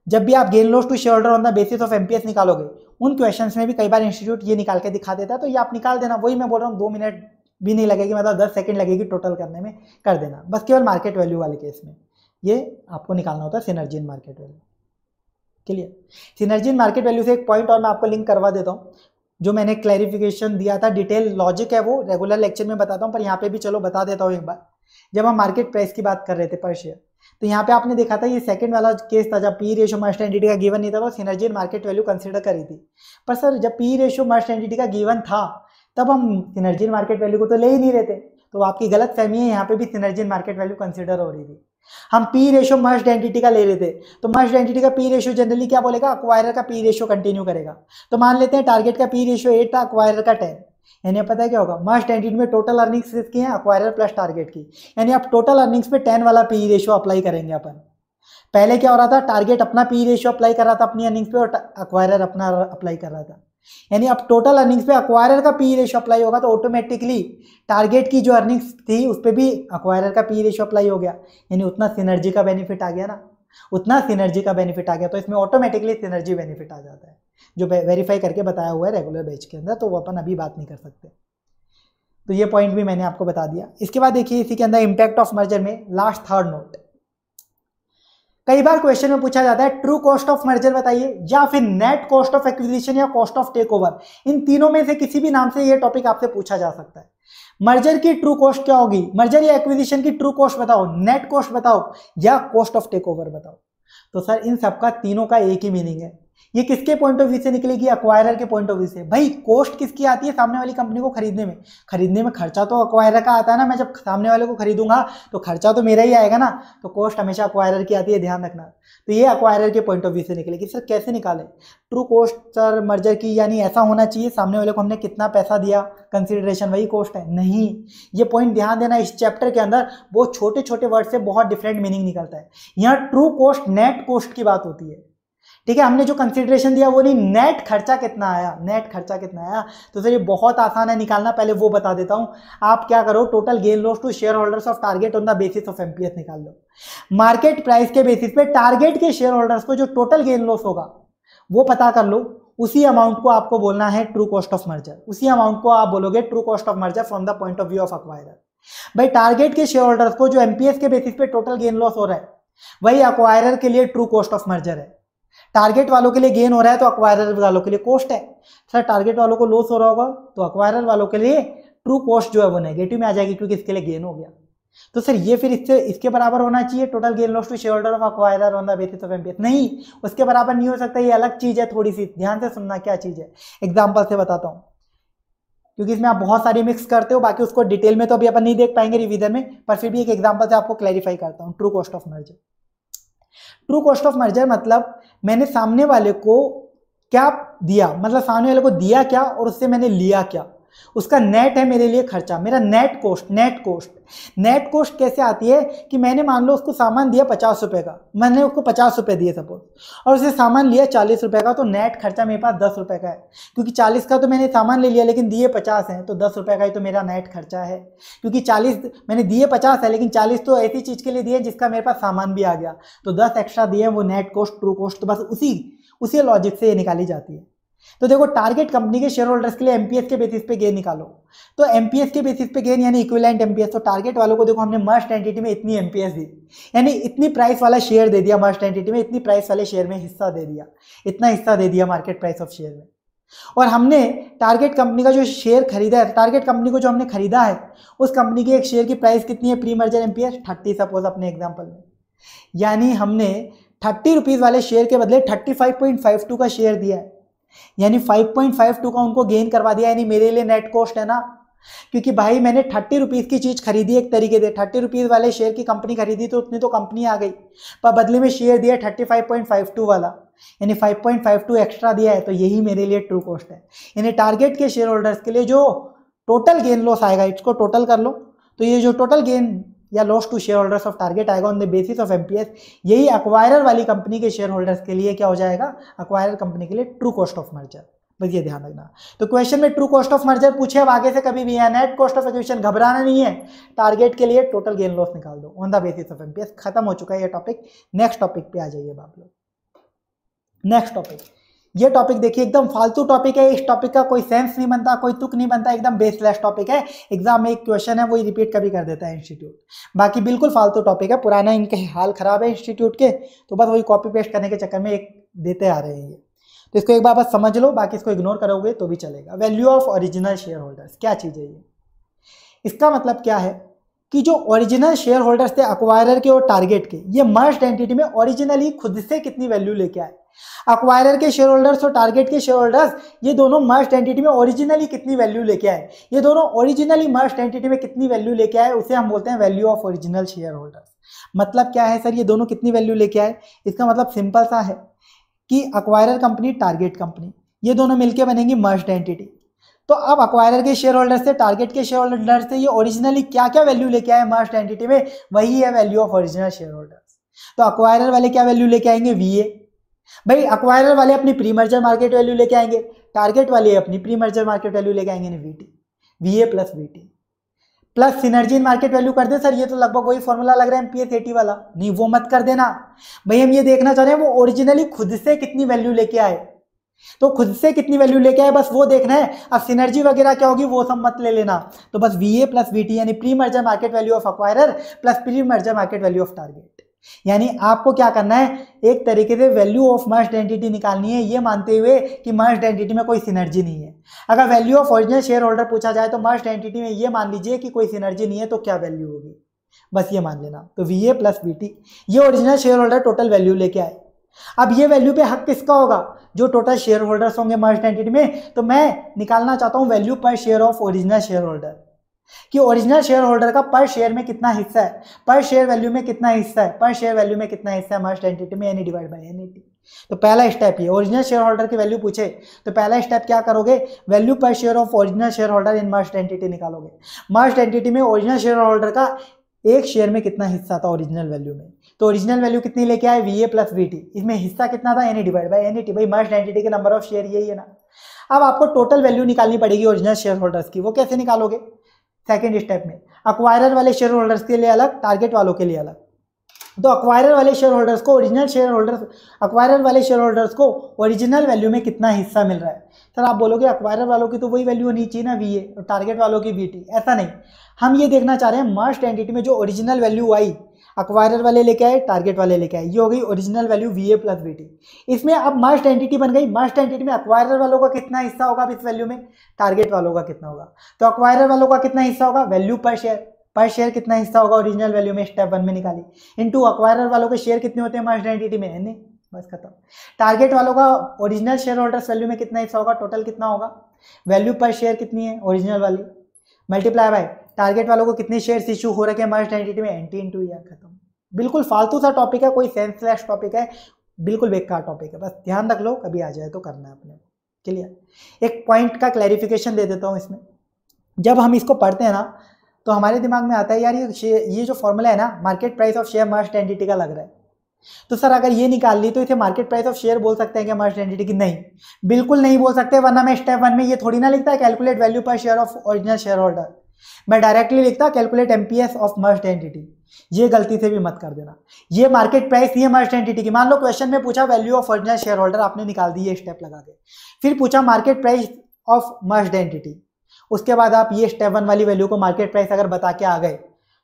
जब भी आप gain loss to share holder on the basis of MPS निकालोगे, उन क्वेश्चंस में भी कई बार इंस्टीट्यूट ये निकाल के दिखा देता है, तो ये आप निकाल देना। वही मैं बोल रहा हूँ, 2 मिनट भी नहीं लगेगी, मतलब 10 सेकेंड लगेगी टोटल करने में, कर देना बस। केवल मार्केट वैल्यू वाले केस में ये आपको निकालना होता है, synergy in market value. Clear, synergy in market value से एक पॉइंट और मैं आपको लिंक करवा देता हूँ, जो मैंने क्लैरिफिकेशन दिया था। डिटेल लॉजिक है वो रेगुलर लेक्चर में बताता हूँ, पर यहाँ पे भी चलो बता देता हूँ एक बार। जब हम मार्केट प्राइस की बात कर रहे थे पर शेयर, तो यहाँ पे आपने देखा था ये सेकंड वाला केस था, जब पी रेशो मर्ज एंटिटी का गिवन नहीं था, तो synergy in market value consider करी थी। पर सर जब पी रेशो मर्ज एंटिटी का गिवन था, तब हम सिनर्जी इन मार्केट वैल्यू को तो ले ही नहीं रहे थे। तो आपकी गलत फहमी है, यहाँ पे भी synergy in market value consider हो रही थी। हम पी रेशो मर्ज एंटिटी का ले रहे थे, तो मर्ज एंटिटी का पी रेशो जनरली क्या बोलेगा, अक्वायरर का पी रेशो कंटिन्यू करेगा। तो मान लेते हैं टारगेट का पी रेशो 8 था, अक्वायरर का 10, यानी पता है क्या होगा, मर्ज एंटिटी में टोटल अर्निंग्स किसकी हैं, अक्वायरर प्लस टारगेट की, यानी आप टोटल अर्निंग्स पे 10 वाला पी रेशो अप्लाई करेंगे अपन। पहले क्या हो रहा था, टारगेट अपना पी रेशो अप्लाई कर रहा था अपनी अर्निंग्स पे, और अक्वायरर अपना अप्लाई कर रहा था, यानी अब टोटल अर्निंग्स पे अक्वायरर का पी रेशो अप्लाई होगा। तो ऑटोमेटिकली टारगेट की जो अर्निंग्स थी उस पे भी अक्वायरर का पी रेशो अप्लाई हो गया, यानी उतना सिनर्जी का बेनिफिट आ गया ना, उतना सिनर्जी का बेनिफिट आ गया। तो इसमें ऑटोमेटिकली सिनर्जी बेनिफिट आ जाता है, जो वेरीफाई करके बताया हुआ है रेगुलर बैच के अंदर, तो वो अपन अभी बात नहीं कर सकते। तो ये पॉइंट भी मैंने आपको बता दिया। इसके बाद देखिए इसी के अंदर इम्पैक्ट ऑफ मर्जर में लास्ट थर्ड नोट, कई बार क्वेश्चन में पूछा जाता है ट्रू कॉस्ट ऑफ मर्जर बताइए, या फिर नेट कॉस्ट ऑफ एक्विजिशन या कॉस्ट ऑफ टेक ओवर। इन तीनों में से किसी भी नाम से ये टॉपिक आपसे पूछा जा सकता है। मर्जर की ट्रू कॉस्ट क्या होगी, मर्जर या एक्विजिशन की ट्रू कॉस्ट बताओ, नेट कॉस्ट बताओ, या कॉस्ट ऑफ टेक ओवर बताओ। तो सर इन सबका तीनों का एक ही मीनिंग है। ये किसके पॉइंट ऑफ व्यू से निकलेगी, अक्वायरर के पॉइंट ऑफ व्यू से। भाई कॉस्ट किसकी आती है, सामने वाली कंपनी को खरीदने में खर्चा तो अक्वायरर का आता है ना। मैं जब सामने वाले को खरीदूंगा तो खर्चा तो मेरा ही आएगा ना, तो कॉस्ट हमेशा अक्वायरर की आती है, ध्यान रखना। तो ये अक्वायरर के पॉइंट ऑफ व्यू से निकलेगी। सर कैसे निकालें ट्रू कॉस्ट सर मर्जर की, यानी ऐसा होना चाहिए सामने वाले को हमने कितना पैसा दिया कंसिडरेशन, वही कॉस्ट है। नहीं, ये पॉइंट ध्यान देना, इस चैप्टर के अंदर बहुत छोटे छोटे वर्ड से बहुत डिफरेंट मीनिंग निकलता है। यहाँ ट्रू कॉस्ट नेट कॉस्ट की बात होती है, ठीक है। हमने जो कंसिडरेशन दिया वो नहीं, नेट खर्चा कितना आया, नेट खर्चा कितना आया। तो सर ये बहुत आसान है निकालना, पहले वो बता देता हूँ। आप क्या करो, total gain loss to share holders of target on the basis of MPS निकाल लो। मार्केट प्राइस के बेसिस पे टारगेट के शेयर होल्डर्स को जो टोटल गेन लॉस होगा वो पता कर लो। उसी अमाउंट को आपको बोलना है ट्रू कॉस्ट ऑफ मर्जर, उसी अमाउंट को आप बोलोगे true cost of merger from the point of view of acquirer. भाई टारगेट के शेयर होल्डर्स को जो एमपीएस के बेसिस पे टोटल गेन लॉस हो रहा है, वही अक्वायरर के लिए ट्रू कॉस्ट ऑफ मर्जर है। टारगेट वालों के लिए गेन हो रहा है तो अक्वायरर वालों के लिए कॉस्ट है। सर टारगेट वालों को लॉस हो रहा होगा तो अक्वायरर वालों के लिए ट्रू कॉस्ट जो है वो नेगेटिव में आ जाएगी, क्योंकि इसके लिए गेन हो गया। तो सर ये फिर इससे इसके बराबर होना चाहिए total gain loss to share holder of acquirer on the basis of MPS. नहीं, उसके बराबर नहीं हो सकता, ये अलग चीज़ है। थोड़ी सी ध्यान से सुनना क्या चीज़ है, एग्जाम्पल से बताता हूँ, क्योंकि इसमें आप बहुत सारी मिक्स करते हो। बाकी उसको डिटेल में तो अभी अपन नहीं देख पाएंगे रिविजन में, पर फिर भी एक एग्जाम्पल से आपको क्लैरिफाई करता हूँ true cost of merger. True cost of merger मतलब मैंने सामने वाले को क्या दिया, मतलब सामने वाले को दिया क्या और उससे मैंने लिया क्या, उसका नेट है मेरे लिए खर्चा, मेरा नेट कॉस्ट। नेट कॉस्ट कैसे आती है कि मैंने मान लो उसको सामान दिया 50 रुपए का, मैंने उसको 50 रुपए दिए सपोज, और उसे सामान लिया 40 रुपए का, तो नेट खर्चा मेरे पास 10 रुपए का है, क्योंकि 40 का तो मैंने सामान ले लिया लेकिन दिए 50 हैं, तो 10 रुपए का ही तो मेरा नेट खर्चा है, क्योंकि 40 मैंने दिए 50 है लेकिन 40 तो ऐसी चीज़ के लिए दिए जिसका मेरे पास सामान भी आ गया, तो 10 एक्स्ट्रा दिए वो नेट कॉस्ट, ट्रू कॉस्ट। तो बस उसी लॉजिक से ये निकाली जाती है। तो देखो टारगेट कंपनी के शेयर होल्डर्स के लिए एमपीएस के बेसिस पे गेन निकालो, तो एमपीएस के बेसिस पे गेन यानी इक्विवेलेंट एमपीएस। तो टारगेट वालों को देखो हमने मर्ज एंटिटी में इतनी एमपीएस दी, यानी इतनी प्राइस वाला शेयर दे दिया, मर्ज एंटिटी में इतनी प्राइस वाले शेयर में हिस्सा दे दिया, इतना हिस्सा दे दिया मार्केट प्राइस ऑफ शेयर में। और हमने टारगेट कंपनी का जो शेयर खरीदा है, टारगेट कंपनी को जो हमने खरीदा है, उस कंपनी की एक शेयर की प्राइस कितनी है प्री मर्जर एमपीएस 30 सपोज अपने एग्जाम्पल में, यानी हमने 30 रुपीज़ वाले शेयर के बदले 35.52 का शेयर दिया है, यानी 5.52 का उनको गेन करवा दिया, यानी मेरे लिए नेट कॉस्ट है ना, क्योंकि भाई मैंने 30 रुपीज़ की चीज़ खरीदी, एक तरीके से 30 रुपीज़ वाले शेयर की कंपनी खरीदी तो उतनी तो कंपनी आ गई, पर बदले में शेयर दिया 35.52 वाला, यानी 5.52 एक्स्ट्रा दिया है, तो यही मेरे लिए ट्रू कॉस्ट है। यानी टारगेट के शेयर होल्डर्स के लिए जो टोटल गेन लॉस आएगा, इसको टोटल कर लो, तो ये जो टोटल गेन या loss to share holders of target आएगा on the basis of MPS, यही अक्वायरर वाली कंपनी के शेयर होल्डर्स के लिए क्या हो जाएगा, अक्वायरर कंपनी के लिए ट्रू कॉस्ट ऑफ मर्जर। बस ये ध्यान रखना। तो क्वेश्चन में ट्रू कॉस्ट ऑफ मर्जर पूछे, अब आगे से कभी भी नेट कॉस्ट ऑफ एक्विजिशन घबराना नहीं है, टारगेट के लिए टोटल गेन लॉस निकाल दो on the basis of MPS. खत्म हो चुका है ये टॉपिक, नेक्स्ट टॉपिक पे आ जाइए आप लोग। नेक्स्ट टॉपिक, ये टॉपिक देखिए एकदम फालतू टॉपिक है, इस टॉपिक का कोई सेंस नहीं बनता, कोई तुक नहीं बनता, एकदम बेसलेस टॉपिक है। एग्जाम में एक क्वेश्चन है वो ही रिपीट कभी कर देता है इंस्टीट्यूट, बाकी बिल्कुल फालतू टॉपिक है, पुराना इनके हाल खराब है इंस्टीट्यूट के, तो बस वही कॉपी पेस्ट करने के चक्कर में एक देते आ रहे हैं ये। तो इसको एक बार बस समझ लो, बाकी इसको इग्नोर करोगे तो भी चलेगा। Value of original share holders क्या चीज़ है ये, इसका मतलब क्या है कि जो ओरिजिनल शेयर होल्डर्स थे अक्वायरर के और टारगेट के, ये मर्ज्ड एंटिटी में ओरिजिनली खुद से कितनी वैल्यू लेके आए। अक्वायरर के शेयर होल्डर्स और टारगेट के शेयर होल्डर्स ये दोनों मर्ज्ड एंटिटी में ओरिजिनली कितनी वैल्यू लेके आए, ये दोनों ओरिजिनली मर्ज्ड एंटिटी में कितनी वैल्यू लेके आए, उसे हम बोलते हैं value of original share holders. मतलब क्या है सर, ये दोनों कितनी वैल्यू लेके आए, इसका मतलब सिंपल सा है कि अक्वायरर कंपनी टारगेट कंपनी ये दोनों मिलकर बनेंगी मर्ज्ड एंटिटी। तो अब अक्वायरर के शेयर होल्डर्स से टारगेट के शेयर होल्डर्स से ये ओरिजिनली क्या क्या वैल्यू लेके आए मर्ज्ड एंटिटी में, वही है value of original share holders. तो अक्वायरर वाले क्या वैल्यू लेके आएंगे, वीए। भाई अक्वायरर वाले अपनी प्री मर्जर मार्केट वैल्यू लेके आएंगे, टारगेट वाले अपनी प्री मर्जर मार्केट वैल्यू लेके आएंगे VT, VA plus VT plus synergy in market value कर दे। सर ये तो लगभग वही फॉर्मूला लग रहा है एमपीएस 80 वाला, नहीं वो मत कर देना भाई, हम ये देखना चाह रहे हैं वो ओरिजिनली खुद से कितनी वैल्यू लेके आए। तो खुद से कितनी वैल्यू लेके आए बस वो देखना है, अब सिनर्जी वगैरह क्या होगी वो सब मत ले लेना। तो बस वीए प्लस वीटी यानी pre merger market value of acquirer plus pre merger market value of target. यानी आपको क्या करना है, एक तरीके से वैल्यू ऑफ मर्ज्ड एंटिटी निकालनी है, ये मानते हुए कि मर्ज्ड एंटिटी में कोई सिनर्जी नहीं है। अगर value of original share holder पूछा जाए तो मर्ज्ड एंटिटी में ये मान लीजिए कि कोई सिनर्जी नहीं है, तो क्या वैल्यू होगी बस ये मान लेना। तो वीए प्लस वीटी ये original share holder total value लेके आए। अब ये वैल्यू पे हक किसका होगा, जो टोटल शेयर होल्डर्स होंगे मर्ज्ड एंटिटी में। तो मैं निकालना चाहता हूँ value per share of original share holder, कि ओरिजिनल शेयर होल्डर का पर शेयर में कितना हिस्सा है, पर शेयर वैल्यू में कितना हिस्सा है, पर शेयर वैल्यू में कितना हिस्सा है मर्ज्ड एंटिटी में, यानी डिवाइड बाय एनईटी। तो पहला स्टेप ये, ओरिजिनल शेयर होल्डर की वैल्यू पूछे तो पहला स्टेप क्या करोगे, value per share of original share holder in merged entity निकालोगे। मर्ज्ड एंटिटी में ओरिजिनल शेयर होल्डर का एक शेयर में कितना हिस्सा था ओरिजिनल वैल्यू में, तो ओरिजिनल वैल्यू कितनी लेके आए वीए प्लस वीटी, इसमें हिस्सा कितना था एनई डिवाइड बाय एनईटी। भाई मर्ज्ड एंटिटी के नंबर ऑफ शेयर यही है ना। अब आपको टोटल वैल्यू निकालनी पड़ेगी ओरिजिनल शेयर होल्डर्स की, वो कैसे निकालोगे सेकेंड स्टेप में, अक्वायरर वाले शेयर होल्डर्स के लिए अलग, टारगेट वालों के लिए अलग। तो अक्वायरर वाले शेयर होल्डर्स को ओरिजिनल शेयर होल्डर्स, अक्वायरर वाले शेयर होल्डर्स को ओरिजिनल वैल्यू में कितना हिस्सा मिल रहा है। सर आप बोलोगे अक्वायरर वालों की तो वही वैल्यू होनी चाहिए ना वीए, और टारगेट वालों की वीटी। ऐसा नहीं, हम ये देखना चाह रहे हैं मर्ज्ड एंटिटी में जो ओरिजिनल वैल्यू आई अक्वायरर वाले लेके आए, टारगेट वाले लेके आए, ये हो गई original value VA plus VT. इसमें अब मर्ज्ड एंटिटी बन गई, मर्ज्ड एंटिटी में अक्वायरर वालों का कितना हिस्सा होगा अब इस वैल्यू में, टारगेट वालों का कितना होगा। तो अक्वायरर वालों का कितना हिस्सा होगा, वैल्यू पर शेयर कितना हिस्सा होगा ओरिजिनल वैल्यू में, स्टेप वन में निकाली, इनटू अक्वायरर वालों के शेयर कितने होते हैं मर्ज्ड एंटिटी में, एन ए, बस खत्म। टारगेट वालों का ओरिजिनल शेयर होल्डर्स वैल्यू में कितना हिस्सा होगा, टोटल कितना होगा, वैल्यू पर शेयर कितनी है ओरिजिनल वाली मल्टीप्लाई बाय टारगेट वालों को कितने शेयर्स इशू हो रखे हैं मर्ज्ड एंटिटी में, एन टी, इन टू, खत्म। बिल्कुल फालतू सा टॉपिक है, कोई सेंसलेस टॉपिक है, बिल्कुल बेकार टॉपिक है, बस ध्यान रख लो, कभी आ जाए तो करना है अपने को। क्लियर। एक पॉइंट का क्लैरिफिकेशन दे देता हूँ इसमें। जब हम इसको पढ़ते हैं ना तो हमारे दिमाग में आता है यार ये जो फॉर्मूला है ना market price of share merged entity का लग रहा है, तो सर अगर ये निकाल ली तो इसे मार्केट प्राइस ऑफ शेयर बोल सकते हैं क्या मर्ज्ड एंटिटी की? नहीं, बिल्कुल नहीं बोल सकते, वरना मैं स्टेप 1 में ये थोड़ी ना लिखता है calculate value per share of original share holder, मैं डायरेक्टली लिखता calculate MPS of merged entity. ये गलती से भी मत कर देना, ये मार्केट प्राइस ये मर्ज्ड एंटिटी की। मान लो क्वेश्चन में पूछा value of original share holder, आपने निकाल दी ये स्टेप लगा के, फिर पूछा market price of merged entity, उसके बाद आप ये स्टेप 1 वाली वैल्यू को मार्केट प्राइस अगर बता के आ गए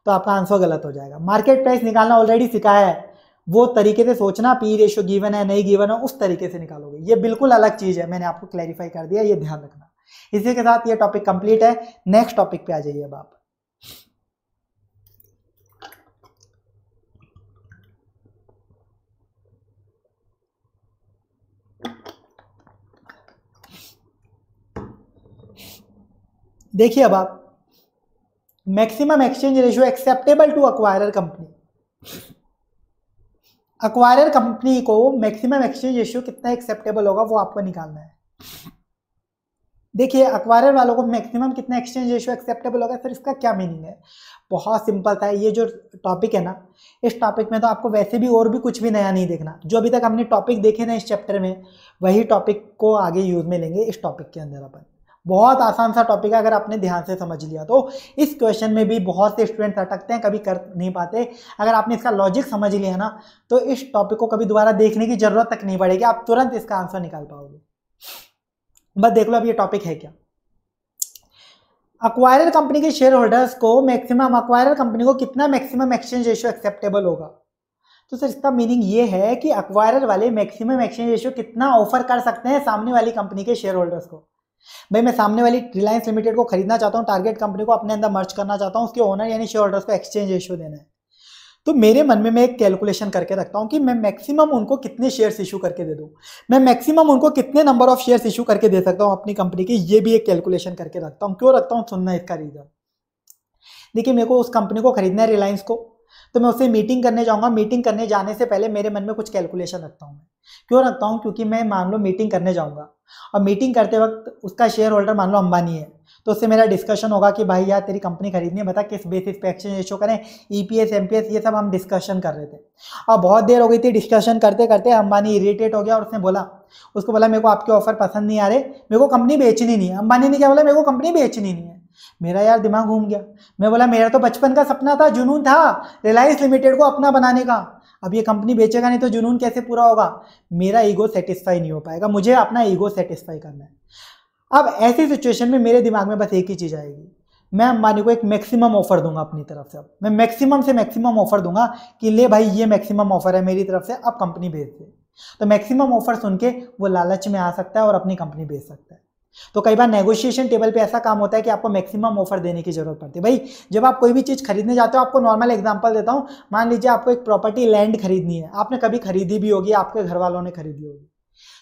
तो आपका आंसर गलत हो जाएगा। मार्केट प्राइस निकालना ऑलरेडी सिखाया है, वो तरीके से सोचना, पी रेशियो गिवन है नहीं गिवन है उस तरीके से निकालोगे, ये बिल्कुल अलग चीज़ है। मैंने आपको क्लैरिफाई कर दिया, ये ध्यान रखना। इसी के साथ ये टॉपिक कंप्लीट है, नेक्स्ट टॉपिक पे आ जाइए अब आप। देखिए अब आप, maximum exchange ratio acceptable to acquirer company. Acquirer company को मैक्सिमम एक्सचेंज रेशियो कितना एक्सेप्टेबल होगा वो आपको निकालना है। देखिए अक्वायरर वालों को मैक्सिमम कितना एक्सचेंज रेशियो एक्सेप्टेबल होगा, फिर इसका क्या मीनिंग है? बहुत सिंपल था ये जो टॉपिक है ना, इस टॉपिक में तो आपको वैसे भी और भी कुछ भी नया नहीं देखना, जो अभी तक हमने टॉपिक देखे ना इस चैप्टर में वही टॉपिक को आगे यूज में लेंगे। इस टॉपिक के अंदर अपन बहुत आसान सा टॉपिक है, अगर आपने ध्यान से समझ लिया तो। इस क्वेश्चन में भी बहुत से स्टूडेंट्स अटकते हैं, कभी कर नहीं पाते। अगर आपने इसका लॉजिक समझ लिया ना तो इस टॉपिक को कभी दोबारा देखने की जरूरत तक नहीं पड़ेगी, आप तुरंत इसका आंसर निकाल पाओगे। बस देख लो अब ये टॉपिक है क्या। अक्वायरर कंपनी के शेयर होल्डर्स को मैक्सिमम, अक्वायरर कंपनी को कितना मैक्सिमम एक्सचेंज रेशियो एक्सेप्टेबल होगा? तो सर इसका मीनिंग ये है कि अक्वायरर वाले मैक्सिमम एक्सचेंज रेशियो कितना ऑफर कर सकते हैं सामने वाली कंपनी के शेयर होल्डर्स को। भाई मैं सामने वाली रिलायंस लिमिटेड को खरीदना चाहता हूँ, टारगेट कंपनी को अपने अंदर मर्ज करना चाहता हूँ, उसके ओनर यानी शेयर होल्डर्स को एक्सचेंज रेशियो देना है, तो मेरे मन में मैं एक कैलकुलेशन करके रखता हूँ कि मैं मैक्सिमम उनको कितने शेयर्स इशू करके दे दूँ, मैं मैक्सिमम उनको कितने नंबर ऑफ शेयर्स इशू करके दे सकता हूँ अपनी कंपनी की। ये भी एक कैलकुलेशन करके रखता हूँ। क्यों रखता हूँ, सुनना इसका रीज़न। देखिए मेरे को उस कंपनी को खरीदना है रिलायंस को, तो मैं उससे मीटिंग करने जाऊँगा। मीटिंग करने जाने से पहले मेरे मन में कुछ कैलकुलेशन रखता हूँ। क्यों रखता हूँ? क्योंकि मैं मान लो मीटिंग करने जाऊँगा और मीटिंग करते वक्त उसका शेयर होल्डर मान लो अंबानी है, तो उससे मेरा डिस्कशन होगा कि भाई यार तेरी कंपनी खरीदनी है, बता किस बेसिस पे एक्सचेंज रेशियो करें, ईपीएस एमपीएस, ये सब हम डिस्कशन कर रहे थे। अब बहुत देर हो गई थी डिस्कशन करते करते, अंबानी इरिटेट हो गया और उसने बोला, उसको बोला मेरे को आपके ऑफर पसंद नहीं आ रहे, मेरे को कंपनी बेचनी नहीं है। अंबानी ने क्या बोला? मेरे को कंपनी बेचनी नहीं है। मेरा यार दिमाग घूम गया। मैं बोला मेरा तो बचपन का सपना था, जुनून था रिलायंस लिमिटेड को अपना बनाने का, अब ये कंपनी बेचेगा नहीं तो जुनून कैसे पूरा होगा? मेरा ईगो सेटिस्फाई नहीं हो पाएगा, मुझे अपना ईगो सेटिस्फाई करना है। अब ऐसी सिचुएशन में मेरे दिमाग में बस एक ही चीज़ आएगी, मैं अंबानी को एक मैक्सिमम ऑफर दूंगा अपनी तरफ से। अब मैं मैक्सिमम से मैक्सिमम ऑफर दूंगा कि ले भाई ये मैक्सिमम ऑफर है मेरी तरफ से, अब कंपनी बेच दे। तो मैक्सिमम ऑफर सुन के वो लालच में आ सकता है और अपनी कंपनी बेच सकता है। तो कई बार नेगोशिएशन टेबल पे ऐसा काम होता है कि आपको मैक्सिमम ऑफर देने की जरूरत पड़ती है। भाई जब आप कोई भी चीज़ खरीदने जाते हो, आपको नॉर्मल एग्जांपल देता हूँ, मान लीजिए आपको एक प्रॉपर्टी लैंड खरीदनी है, आपने कभी खरीदी भी होगी, आपके घर वालों ने खरीदी होगी,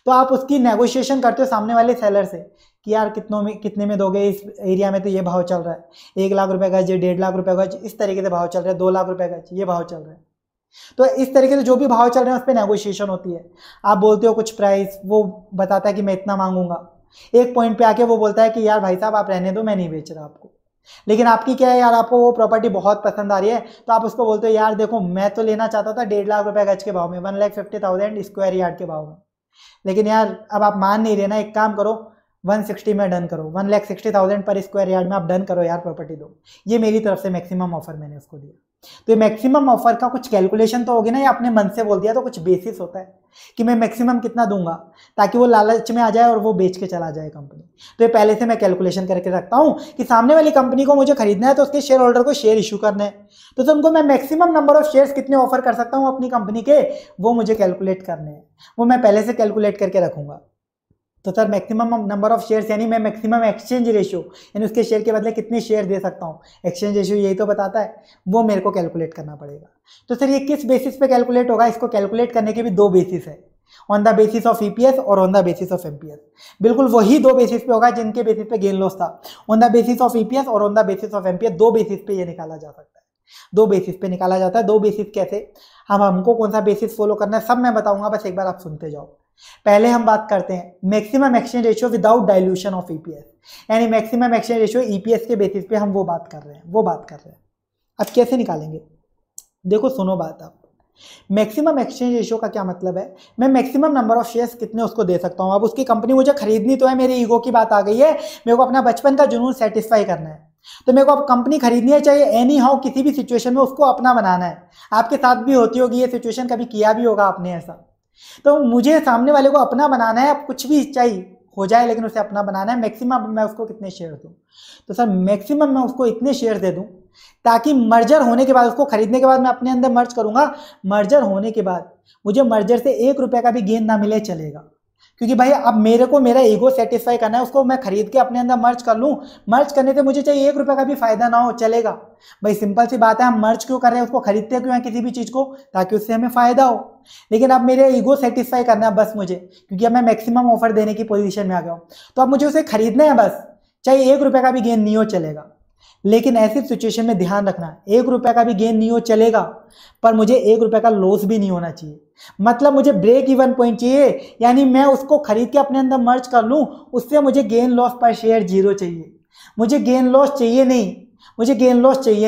तो आप उसकी नेगोशिएशन करते हो सामने वाले सेलर से कि यार कितने में दोगे, इस एरिया में तो ये भाव चल रहा है, 1 लाख रुपये गज, 1.5 लाख रुपये गज, इस तरीके से भाव चल रहा है, 2 लाख रुपये गज, ये भाव चल रहा है। तो इस तरीके से जो भी भाव चल रहे हैं उस पर नेगोशिएशन होती है। आप बोलते हो कुछ प्राइस, वो बताता है कि मैं इतना मांगूंगा, एक पॉइंट पे आके वो बोलता है कि यार भाई साहब आप रहने दो, मैं नहीं बेच रहा आपको। लेकिन आपकी क्या है यार, आपको वो प्रॉपर्टी बहुत पसंद आ रही है, तो आप उसको बोलते हो यार देखो मैं तो लेना चाहता था 1.5 लाख रुपए गज के भाव में, 1,50,000 स्क्वायर यार्ड के भाव में, लेकिन यार अब आप मान नहीं रहे ना, एक काम करो 160 में डन करो, 1,60,000 पर स्क्वायर यार्ड में आप डन करो यार, प्रॉपर्टी दो। ये मेरी तरफ से मैक्सिमम ऑफर मैंने उसको दिया। तो मैक्सिमम ऑफर का कुछ कैलकुलेशन तो होगी ना, या अपने मन से बोल दिया तो कुछ बेसिस होता है कि मैं मैक्सिमम कितना दूंगा, ताकि वो लालच में आ जाए और वो बेच के चला जाए कंपनी। तो ये पहले से मैं कैलकुलेशन करके रखता हूँ कि सामने वाली कंपनी को मुझे खरीदना है, तो उसके शेयर होल्डर को शेयर इशू करने हैं, तो तुमको मैं मैक्सिमम नंबर ऑफ शेयर्स कितने ऑफर कर सकता हूँ अपनी कंपनी के, वो मुझे कैलकुलेट करने हैं, वो मैं पहले से कैलकुलेट करके रखूँगा। तो sir maximum number of shares यानी मैं मैक्सिमम एक्सचेंज रेशियो यानी उसके शेयर के बदले कितने शेयर दे सकता हूँ, एक्सचेंज रेशियो यही तो बताता है, वो मेरे को कैलकुलेट करना पड़ेगा। तो सर ये किस बेसिस पे कैलकुलेट होगा? इसको कैलकुलेट करने के भी दो बेसिस है, on the basis of EPS और on the basis of MPS. बिल्कुल वही दो बेसिस पे होगा जिनके बेसिस पे गेन लॉस था, on the basis of EPS और on the basis of MPS, दो बेसिस पे ये निकाला जा सकता है। दो बेसिस पे निकाला जाता है। दो बेसिस कैसे, हमको कौन सा बेसिस फॉलो करना है सब मैं बताऊंगा, बस एक बार आप सुनते जाओ। पहले हम बात करते हैं maximum exchange ratio without dilution of EPS, यानी मैक्सिमम एक्सचेंज रेशियो ईपीएस के बेसिस पे हम वो बात कर रहे हैं। अब कैसे निकालेंगे, देखो सुनो बात। आप मैक्सिमम एक्सचेंज रेशियो का क्या मतलब है, मैं मैक्सिमम नंबर ऑफ शेयर्स कितने उसको दे सकता हूँ। अब उसकी कंपनी मुझे खरीदनी तो है, मेरे ईगो की बात आ गई है, मेरे को अपना बचपन का जुनून सेटिस्फाई करना है, तो मेरे को अब कंपनी खरीदनी है, चाहिए एनी हाउ किसी भी सिचुएशन में उसको अपना बनाना है। आपके साथ भी होती होगी ये सिचुएशन, कभी किया भी होगा आपने ऐसा। तो मुझे सामने वाले को अपना बनाना है, अब कुछ भी चाहिए हो जाए लेकिन उसे अपना बनाना है। मैक्सिमम मैं उसको कितने शेयर दूँ, तो सर मैक्सिमम मैं उसको इतने शेयर दे दूँ ताकि मर्जर होने के बाद, उसको खरीदने के बाद मैं अपने अंदर मर्ज करूंगा, मर्जर होने के बाद मुझे मर्जर से ₹1 का भी गेन ना मिले चलेगा, क्योंकि भाई अब मेरे को मेरा ईगो सेटिस्फाई करना है, उसको मैं खरीद के अपने अंदर मर्ज कर लूँ। मर्ज करने से मुझे चाहिए ₹1 का भी फायदा ना हो चलेगा। भाई सिंपल सी बात है, हम मर्ज क्यों कर रहे हैं, उसको खरीदते क्यों हैं किसी भी चीज़ को, ताकि उससे हमें फायदा हो। लेकिन अब मेरे ईगो सेटिस्फाई करना है बस मुझे, क्योंकि अब मैं मैक्सिमम ऑफर देने की पोजिशन में आ गया हूँ, तो अब मुझे उसे खरीदना है बस, चाहिए ₹1 का भी गेन नहीं हो चलेगा। लेकिन ऐसी सिचुएशन में ध्यान रखना, ₹1 का भी गेन नहीं हो चलेगा, पर मुझे ₹1 का लॉस भी नहीं होना चाहिए। मतलब मुझे ब्रेक इवन पॉइंट चाहिए, यानी मैं उसको खरीद के अपने अंदर मर्ज कर लूँ, उससे मुझे गेन लॉस पर शेयर 0 चाहिए। मुझे गेन लॉस चाहिए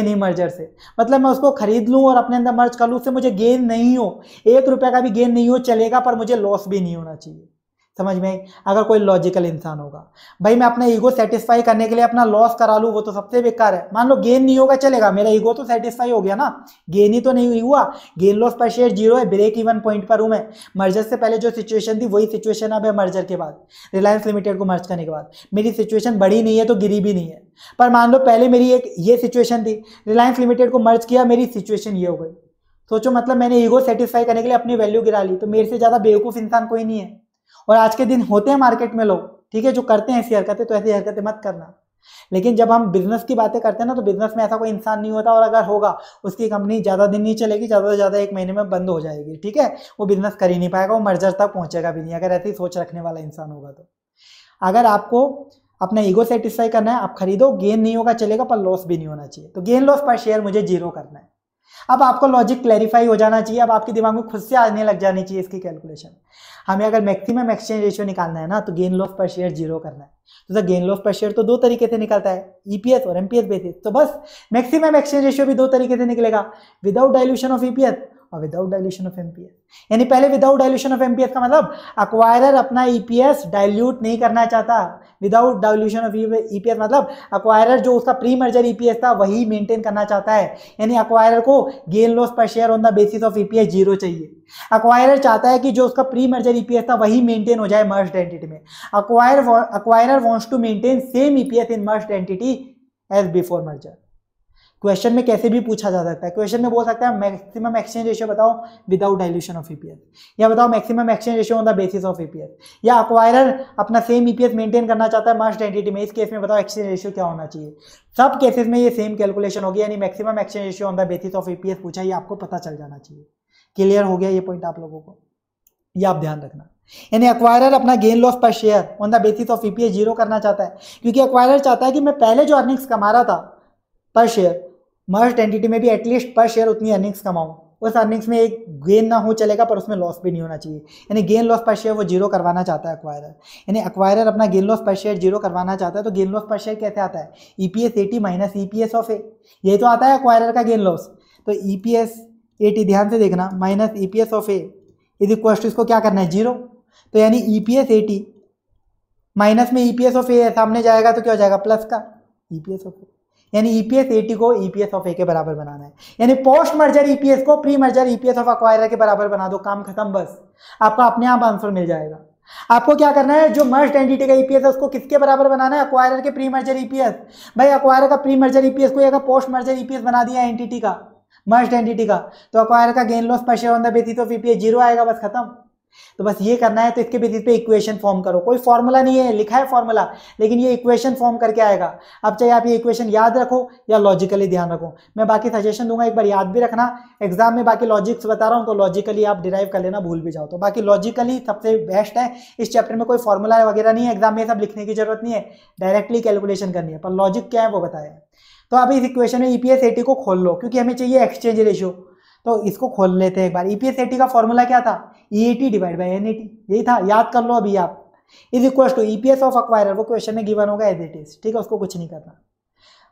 नहीं, मर्जर से। मतलब मैं उसको खरीद लूँ और अपने अंदर मर्ज कर लूँ, उससे मुझे गेन नहीं हो, ₹1 का भी गेन नहीं हो चलेगा, पर मुझे लॉस भी नहीं होना चाहिए। समझ में आई, अगर कोई लॉजिकल इंसान होगा। भाई मैं अपना ईगो सेटिस्फाई करने के लिए अपना लॉस करा लूँ, वो तो सबसे बेकार है। मान लो गेन नहीं होगा चलेगा, मेरा ईगो तो सेटिस्फाई हो गया ना, गेन ही तो नहीं हुआ, गेन लॉस पर शेयर 0 है, ब्रेक इवन पॉइंट पर हूँ मैं। मर्जर से पहले जो सिचुएशन थी वही सिचुएशन अब है मर्जर के बाद, रिलायंस लिमिटेड को मर्ज करने के बाद। मेरी सिचुएशन बड़ी नहीं है तो गिरी भी नहीं है, पर मान लो पहले मेरी एक ये सिचुएशन थी, रिलायंस लिमिटेड को मर्ज किया, मेरी सिचुएशन ये हो गई। सोचो, मतलब मैंने ईगो सेटिस्फाई करने के लिए अपनी वैल्यू गिरा ली, तो मेरे से ज़्यादा बेवकूफ़ इंसान कोई नहीं है। और आज के दिन होते हैं मार्केट में लोग, ठीक है, जो करते हैं ऐसी हरकतें, तो ऐसी हरकतें मत करना। लेकिन जब हम बिजनेस की बातें करते हैं ना, तो बिजनेस में ऐसा कोई इंसान नहीं होता, और अगर होगा उसकी कंपनी ज़्यादा दिन नहीं चलेगी, ज़्यादा से ज़्यादा 1 महीने में बंद हो जाएगी। ठीक है, वो बिजनेस कर ही नहीं पाएगा, वो मर्जर तक पहुँचेगा भी नहीं, अगर ऐसी सोच रखने वाला इंसान होगा तो। अगर आपको अपना ईगो सेटिस्फाई करना है, आप खरीदो, गेन नहीं होगा चलेगा, पर लॉस भी नहीं होना चाहिए, तो गेन लॉस पर शेयर मुझे 0 करना है। अब आपको लॉजिक क्लैरिफाई हो जाना चाहिए, अब आपके दिमाग में खुद से आने लग जानी चाहिए इसकी कैलकुलेशन। हमें अगर मैक्सिमम एक्सचेंज रेशियो निकालना है ना, तो गेन लॉस पर शेयर 0 करना है। तो sir gain loss per share तो 2 तरीके से निकलता है, ईपीएस और एमपीएस बेसिस। तो बस मैक्सिमम एक्सचेंज रेशियो भी 2 तरीके से निकलेगा, विदाउट डाइल्यूशन ऑफ ईपीएस और विदाउट डाइल्यूशन ऑफ एमपीएस। यानी पहले विदाउट डाइल्यूशन ऑफ एमपीएस का मतलब अक्वायरर अपना ईपीएस डाइल्यूट नहीं करना चाहता। विदाउट डाइल्यूशन ऑफ ईपीएस मतलब अक्वायरर जो उसका प्री मर्जर ईपीएस था वही मेंटेन करना चाहता है, यानी अक्वायरर को gain loss per share on the basis of EPS 0 चाहिए। अक्वायरर चाहता है कि जो उसका प्री मर्जर ईपीएस था वही मेंटेन हो जाए मर्ज्ड एंटिटी में। Acquirer wants to maintain same EPS in merged entity as before merger. Question में कैसे भी पूछा जा सकता है, क्वेश्चन में बोल सकता है मैक्सिमम एक्सचेंज रेशियो बताओ विदाउट डाइल्यूशन ऑफ ईपीएस, या बताओ maximum exchange ratio on the basis of EPS, या अक्वायरर अपना सेम ईपीएस मेंटेन करना चाहता है मर्ज्ड एंटिटी में, इस केस में बताओ एक्सचेंज रेशियो क्या होना चाहिए। सब केसेस में ये सेम कैलकुलेशन होगी, यानी maximum exchange ratio on the basis of EPS पूछा, ये आपको पता चल जाना चाहिए। क्लियर हो गया ये पॉइंट आप लोगों को, ये आप ध्यान रखना। यानी अक्वायरर अपना gain loss per share on the basis of EPS 0 करना चाहता है, क्योंकि अक्वायरर चाहता है कि मैं पहले जो अर्निंग्स कमा रहा था पर शेयर, मर्ज्ड एंटिटी में भी एटलीस्ट पर शेयर उतनी अर्निंग्स कमाऊं, उस अर्निंग्स में एक गेन ना हो चलेगा, पर उसमें लॉस भी नहीं होना चाहिए। यानी गेन लॉस पर शेयर वो 0 करवाना चाहता है अक्वायरर, यानी अक्वायरर अपना गेन लॉस पर शेयर 0 करवाना चाहता है। तो गेन लॉस पर शेयर कैसे आता है, EPS 80 minus EPS of A, यही तो आता है अक्वायरर का गेन लॉस। तो ईपीएस 80 ध्यान से देखना minus EPS of A is equal to, इसको क्या करना है 0। तो यानी ईपीएस 80 माइनस में ईपीएस ऑफ ए सामने जाएगा तो क्या हो जाएगा, प्लस का ईपीएस ऑफ ए, यानी ईपीएस 80 को ईपीएस ऑफ ए के बराबर बनाना है। यानी पोस्ट मर्जर ईपीएस को pre merger EPS of acquirer के बराबर बना दो, काम खत्म। बस आपका अपने आप आंसर मिल जाएगा। आपको क्या करना है, जो मर्ज्ड एंटिटी का ईपीएस है उसको किसके बराबर बनाना है, अक्वायरर के प्री मर्जर ईपीएस। भाई अक्वायरर का प्री मर्जर ईपीएस को अगर पोस्ट मर्जर ईपीएस बना दिया एंटिटी का, मर्ज्ड एंटिटी का, तो अक्वायरर का gain loss per share on the basis of EPS 0 आएगा, बस खत्म। तो बस ये करना है, तो इसके बेसिस पे इक्वेशन फॉर्म करो। कोई फॉर्मूला नहीं है, लिखा है फॉर्मूला, लेकिन ये इक्वेशन फॉर्म करके आएगा। अब चाहे आप ये इक्वेशन याद रखो या लॉजिकली ध्यान रखो, मैं बाकी सजेशन दूंगा, एक बार याद भी रखना। एग्जाम में बाकी लॉजिक्स बता रहा हूँ, तो लॉजिकली आप डिराइव कर लेना, भूल भी जाओ तो। बाकी लॉजिकली सबसे बेस्ट है, इस चैप्टर में कोई फॉर्मूला वगैरह नहीं है, एग्जाम में सब लिखने की जरूरत नहीं है, डायरेक्टली कैलकुलेशन करनी है। पर लॉजिक क्या है वो बताया। तो आप इस इक्वेशन में ईपीएस 80 को खोल लो क्योंकि हमें चाहिए एक्सचेंज रेशियो। तो इसको खोल लेते हैं एक बार। ईपीएस 80 का फॉर्मूला क्या था, EAT डिवाइड बाई NAT, यही था, याद कर लो अभी आप। Is equal to EPS of acquirer, वो क्वेश्चन में गिवन होगा एज इट इज, ठीक है, उसको कुछ नहीं करना।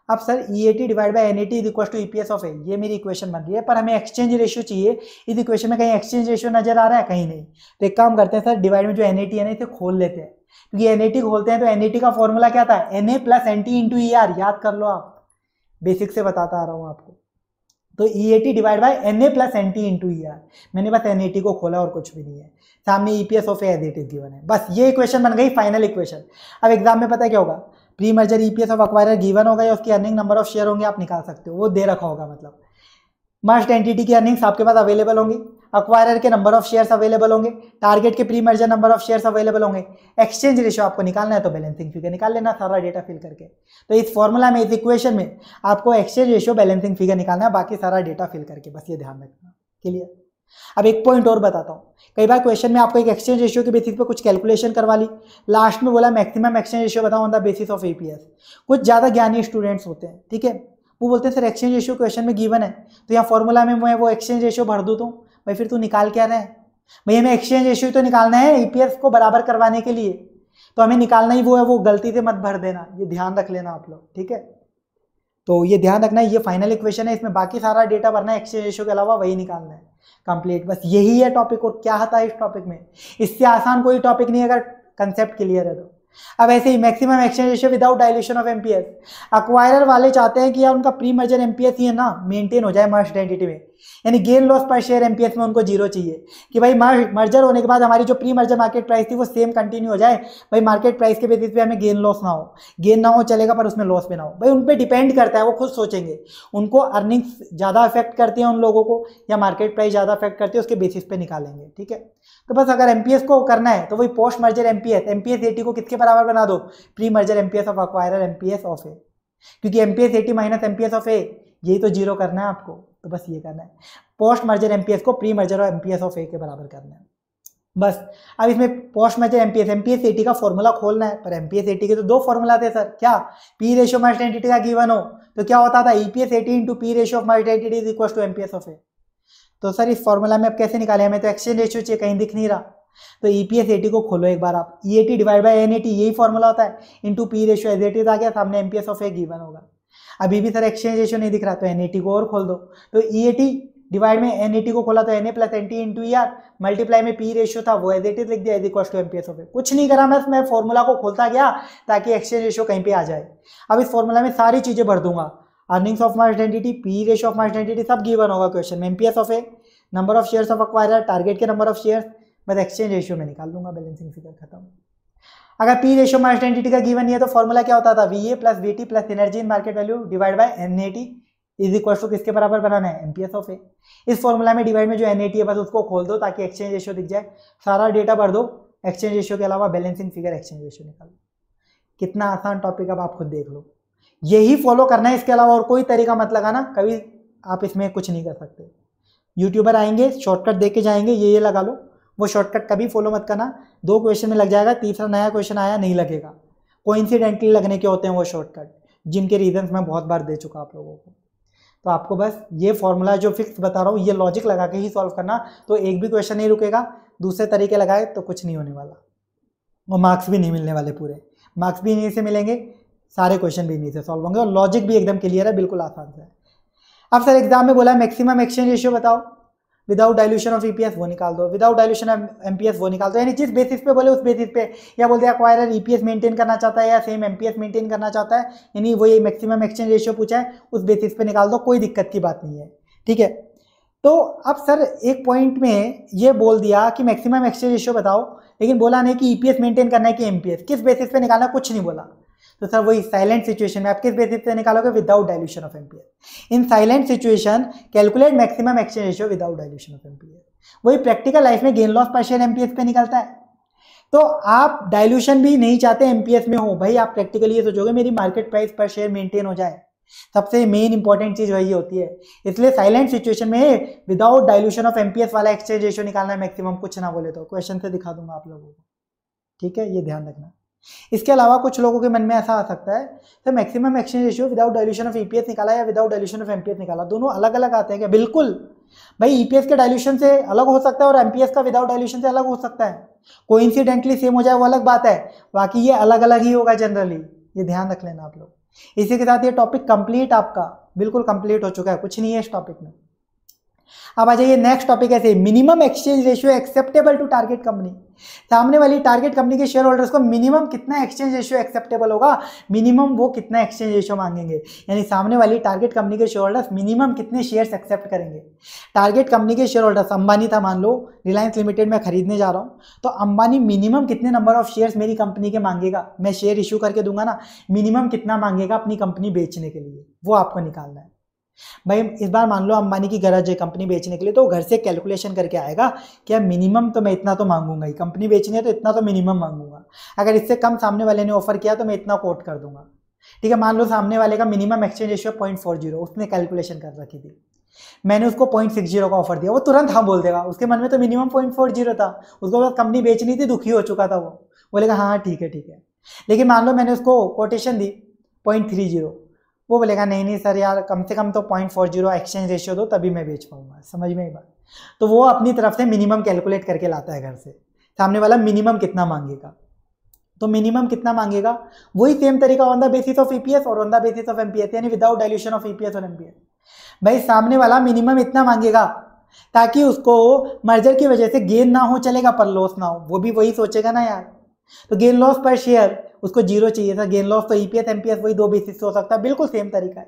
अब sir EAT divide by NAT is equal to EPS of A, ये मेरी इक्वेशन बन रही है, पर हमें एक्सचेंज रेशियो चाहिए। इस इक्वेशन में कहीं एक्सचेंज रेशियो नजर आ रहा है, कहीं नहीं। तो एक काम करते हैं सर, डिवाइड में जो NAT है ना इसे खोल लेते हैं, क्योंकि NAT खोलते हैं तो NAT का फॉर्मूला क्या था, NA plus NT into ER, याद कर लो आप, बेसिक से बताता आ रहा हूँ आपको। तो EAT divide by NA plus NT into ER, मैंने बस NAT को खोला और कुछ भी नहीं है। सामने EPS of A as it is given है, बस ये इक्वेशन बन गई, फाइनल इक्वेशन। अब एग्जाम में पता है क्या होगा, pre merger EPS of acquirer given होगा या उसकी अर्निंग, नंबर ऑफ शेयर होंगे आप निकाल सकते हो, वो दे रखा होगा। मतलब मस्ट एंटिटी की अर्निंग्स आपके पास अवेलेबल होंगी, अक्वायरर के नंबर ऑफ शेयर्स अवेलेबल होंगे, टारगेट के pre merger number of shares available होंगे, एक्सचेंज रेशियो आपको निकालना है तो बैलेंसिंग फिगर निकाल लेना, सारा डेटा फिल करके। तो इस फॉर्मूला में, इस इक्वेशन में आपको एक्सचेंज रेशियो, बैलेंसिंग फिगर निकालना है, बाकी सारा डेटा फिल करके, बस ये ध्यान रखना, क्लियर। अब एक पॉइंट और बताता हूँ, कई बार क्वेश्चन में आपको एक एक्सचेंज रेशियो के बेसिस पे कुछ कैलकुलेशन करवा ली, लास्ट में बोला मैक्सिमम एक्सचेंज रेशियो बताओ on the basis of EPS। कुछ ज़्यादा ज्ञानी स्टूडेंट्स होते हैं, ठीक है, वो बोलते हैं सर एक्सचेंज रेशियो क्वेश्चन में गिवन है तो यहाँ फॉर्मूला में मैं वो एक्सचेंज रेशियो भर दूँ। तो भाई फिर तू निकाल क्या रहा है, भाई हमें एक्सचेंज रेशियो तो निकालना है EPS को बराबर करवाने के लिए, तो हमें निकालना ही वो है, वो गलती से मत भर देना, ये ध्यान रख लेना आप लोग, ठीक है। तो ये ध्यान रखना है, ये फाइनल इक्वेशन है, इसमें बाकी सारा डेटा भरना है, एक्सचेंज रेशियो के अलावा वही निकालना है कंप्लीट, बस यही है टॉपिक। और क्या आता है इस टॉपिक में, इससे आसान कोई टॉपिक नहीं अगर कंसेप्ट क्लियर है तो। अब ऐसे ही maximum exchange ratio without dilution of MPS, acquirer वाले चाहते हैं कि यार उनका प्री मर्जर MPS ही है ना मेंटेन हो जाए मर्ज एंटिटी में, यानी gain loss per share MPS में उनको जीरो चाहिए, कि भाई मर्जर होने के बाद हमारी जो प्री मर्जर मार्केट प्राइस थी वो सेम कंटिन्यू हो जाए, भाई मार्केट प्राइस के बेसिस पे हमें गेन लॉस ना हो, गेन ना हो चलेगा पर उसमें लॉस भी ना हो। भाई उन पर डिपेंड करता है, वो खुद सोचेंगे, उनको अर्निंग्स ज़्यादा अफेक्ट करती है उन लोगों को या मार्केट प्राइस ज़्यादा अफेक्ट करती है, उसके बेसिस पे निकालेंगे, ठीक है। तो बस अगर MPS को करना है तो वही पोस्ट मर्जर MPS 80 को किसके बराबर बना दो, pre merger MPS of acquirer MPS of A, क्योंकि MPS 80 minus MPS of A यही तो जीरो करना है आपको। तो बस ये करना है, पोस्ट मर्जर MPS को प्री मर्जर और MPS ऑफ A के बराबर करना है बस। अब इसमें पोस्ट मर्जर MPS 80 का फॉर्मूला खोलना है, पर MPS 80 के तो दो फॉर्मूला थे सर, क्या पी रेशियो मर्ज एंटिटी का गिवन हो तो क्या होता था, EPS 80 into P ratio of merge entity is equal to MPS of A। तो सर इस फॉर्मूला में अब कैसे निकाले, हमें तो एक्सचेंज रेशियो चाहिए, कहीं दिख नहीं रहा। तो EPS 80 को खोलो एक बार आप, EAT डिवाइड बाय NAT यही फॉर्मूला होता है, into P ratio as it is आ गया, सामने MPS ऑफ A गिवन होगा। अभी भी सर एक्सचेंज रेशियो नहीं दिख रहा तो NAT को और खोल दो, तो EAT डिवाइड में NAT को खोला तो NA plus NT into ER multiply में पी रेशियो था वो एज इट इज लिख दिया as equal to MPS of A। कुछ नहीं करा बस मैं फॉर्मूला को खोलता गया ताकि एक्सचेंज रेशियो कहीं पर आ जाए। अब इस फॉर्मूला में सारी चीज़ें भर दूंगा, earnings of merge entity, P ratio of merge entity सब गिवन होगा क्वेश्चन में, MPS of A, number of shares of acquirer, target के नंबर ऑफ शेयर्स, बस एक्सचेंज रेशियो में निकाल लूंगा, बैलेंसिंग फिगर खत्म। अगर पी रेशियो मर्ज एंटिटी का गिवन है तो फॉर्मूला क्या होता था, VA plus VT plus energy in market value divide by NAT is equal to किसके बराबर बनाना है, MPS ऑफ A। इस फॉर्मूला में डिवाइड में जो NAT है बस उसको खोल दो ताकि एक्सचेंज रेशियो दिख जाए, सारा डेटा भर दो, एक्सचेंज रेशियो के अलावा बैलेंसिंग फिगर, एक्सचेंज रेशियो निकाल दो। कितना आसान टॉपिक, अब आप खुद देख लो, यही फॉलो करना है, इसके अलावा और कोई तरीका मत लगाना, कभी आप इसमें कुछ नहीं कर सकते। यूट्यूबर आएंगे शॉर्टकट दे के जाएंगे, ये लगा लो, वो शॉर्टकट कभी फॉलो मत करना, 2 क्वेश्चन में लग जाएगा, तीसरा नया क्वेश्चन आया नहीं लगेगा, कोइंसिडेंटली लगने के होते हैं वो शॉर्टकट, जिनके रीजंस मैं बहुत बार दे चुका आप लोगों को। तो आपको बस ये फॉर्मूला जो फिक्स बता रहा हूँ ये लॉजिक लगा के ही सॉल्व करना, तो एक भी क्वेश्चन नहीं रुकेगा, दूसरे तरीके लगाए तो कुछ नहीं होने वाला, और मार्क्स भी नहीं मिलने वाले, पूरे मार्क्स भी इन्हीं से मिलेंगे, सारे क्वेश्चन भी इन्हीं से सॉल्व होंगे, और लॉजिक भी एकदम क्लियर है, बिल्कुल आसान से। अब सर एग्जाम में बोला मैक्सिमम एक्सचेंज रेशियो बताओ विदाउट डाइल्यूशन ऑफ EPS वो निकाल दो, विदाउट डाइल्यूशन ऑफ MPS वो निकाल दो, यानी जिस बेसिस पे बोले उस बेसिस पे, या बोलते हैं अक्वायरर EPS मेंटेन करना चाहता है या सेम MPS मेंटेन करना चाहता है, यानी वही मैक्सिमम एक्सचेंज रेशियो पूछा है उस बेसिस पे निकाल दो, कोई दिक्कत की बात नहीं है, ठीक है। तो अब सर एक पॉइंट में ये बोल दिया कि मैक्सिमम एक्सचेंज रेशियो बताओ, लेकिन बोला नहीं कि EPS मेंटेन करना है कि MPS, किस बेसिस पे निकालना कुछ नहीं बोला। तो सर वही साइलेंट सिचुएशन में आप किस बेसिस पे निकालोगे, without dilution of MPS। In silent situation calculate maximum exchange ratio without dilution of MPS, वही प्रैक्टिकल लाइफ में gain loss per share MPS पे निकलता है। तो आप डाइल्यूशन भी नहीं चाहते MPS में हो, भाई आप प्रैक्टिकली ये सोचोगे मेरी मार्केट प्राइस पर शेयर मेंटेन हो जाए, सबसे मेन इंपॉर्टेंट चीज़ वही होती है, इसलिए साइलेंट सिचुएशन में विदाउट डाइल्यूशन ऑफ MPS वाला एक्सचेंज रेशियो निकालना है मैक्सिमम, कुछ ना बोले तो, क्वेश्चन से दिखा दूंगा आप लोगों को, ठीक है, ये ध्यान रखना। इसके अलावा कुछ लोगों के मन में ऐसा आ सकता है तो maximum exchange ratio without dilution of EPS निकाला या विदाउट डाइल्यूशन ऑफ एमपीएस निकाला, दोनों अलग अलग आते हैं क्या? बिल्कुल भाई, ईपीएस के डाइल्यूशन से अलग हो सकता है और एमपीएस का विदाउट डाइल्यूशन से अलग हो सकता है। कोइंसिडेंटली सेम हो जाए वो अलग बात है, बाकी ये अलग अलग ही होगा जनरली, ये ध्यान रख लेना आप लोग। इसी के साथ ये टॉपिक कंप्लीट आपका बिल्कुल कंप्लीट हो चुका है, कुछ नहीं है इस टॉपिक में। अब आ जाइए नेक्स्ट टॉपिक, ऐसे minimum exchange ratio acceptable to target company. सामने वाली टारगेट कंपनी के शेयर होल्डर्स को मिनिमम कितना एक्सचेंज रेशियो एक्सेप्टेबल होगा, मिनिमम वो कितना एक्सचेंज रेशियो मांगेंगे, यानी सामने वाली टारगेट कंपनी के शेयर होल्डर्स मिनिमम कितने शेयर्स एक्सेप्ट करेंगे। टारगेट कंपनी के शेयर होल्डर्स अंबानी था मान लो, रिलायंस लिमिटेड में खरीदने जा रहा हूँ, तो अंबानी मिनिमम कितने नंबर ऑफ शेयर्स मेरी कंपनी के मांगेगा, मैं शेयर इश्यू करके दूंगा ना, मिनिमम कितना मांगेगा अपनी कंपनी बेचने के लिए, वो आपको निकालना है। भाई इस बार मान लो अंबानी की गरज है कंपनी बेचने के लिए, तो घर से कैलकुलेशन करके आएगा क्या मिनिमम तो मैं इतना तो मांगूंगा ही, कंपनी बेचनी है तो इतना तो मिनिमम मांगूंगा, अगर इससे कम सामने वाले ने ऑफर किया तो मैं इतना कोट कर दूंगा। ठीक है, मान लो सामने वाले का मिनिमम एक्सचेंज रेशियो 0.40, उसने कैलकुलेशन कर रखी थी, मैंने उसको 0.60 का ऑफर दिया, वो तुरंत हाँ बोल देगा, उसके मन में तो मिनिमम 0.40 था, उसको बस कंपनी बेचनी थी, दुखी हो चुका था वो, बोलेगा हाँ ठीक है ठीक है। लेकिन मान लो मैंने उसको कोटेशन दी 0.30, वो बोलेगा नहीं नहीं सर यार कम से कम तो 0.40 एक्सचेंज रेशियो दो तभी मैं बेच पाऊंगा, समझ में ही बात। तो वो अपनी तरफ से मिनिमम कैलकुलेट करके लाता है घर से, सामने वाला मिनिमम कितना मांगेगा, तो मिनिमम कितना मांगेगा वही सेम तरीका on the basis of EPS और on the basis of MPS, यानी विदाउट डाइल्यूशन ऑफ ईपीएस और एमपीएस। भाई सामने वाला मिनिमम इतना मांगेगा ताकि उसको मर्जर की वजह से गेन ना हो चलेगा पर लॉस ना हो, वो भी वही सोचेगा ना यार, तो गेन लॉस पर शेयर उसको 0 चाहिए था, गेन लॉस तो ईपीएस एमपीएस वही दो बेसिस हो सकता है, बिल्कुल सेम तरीका है।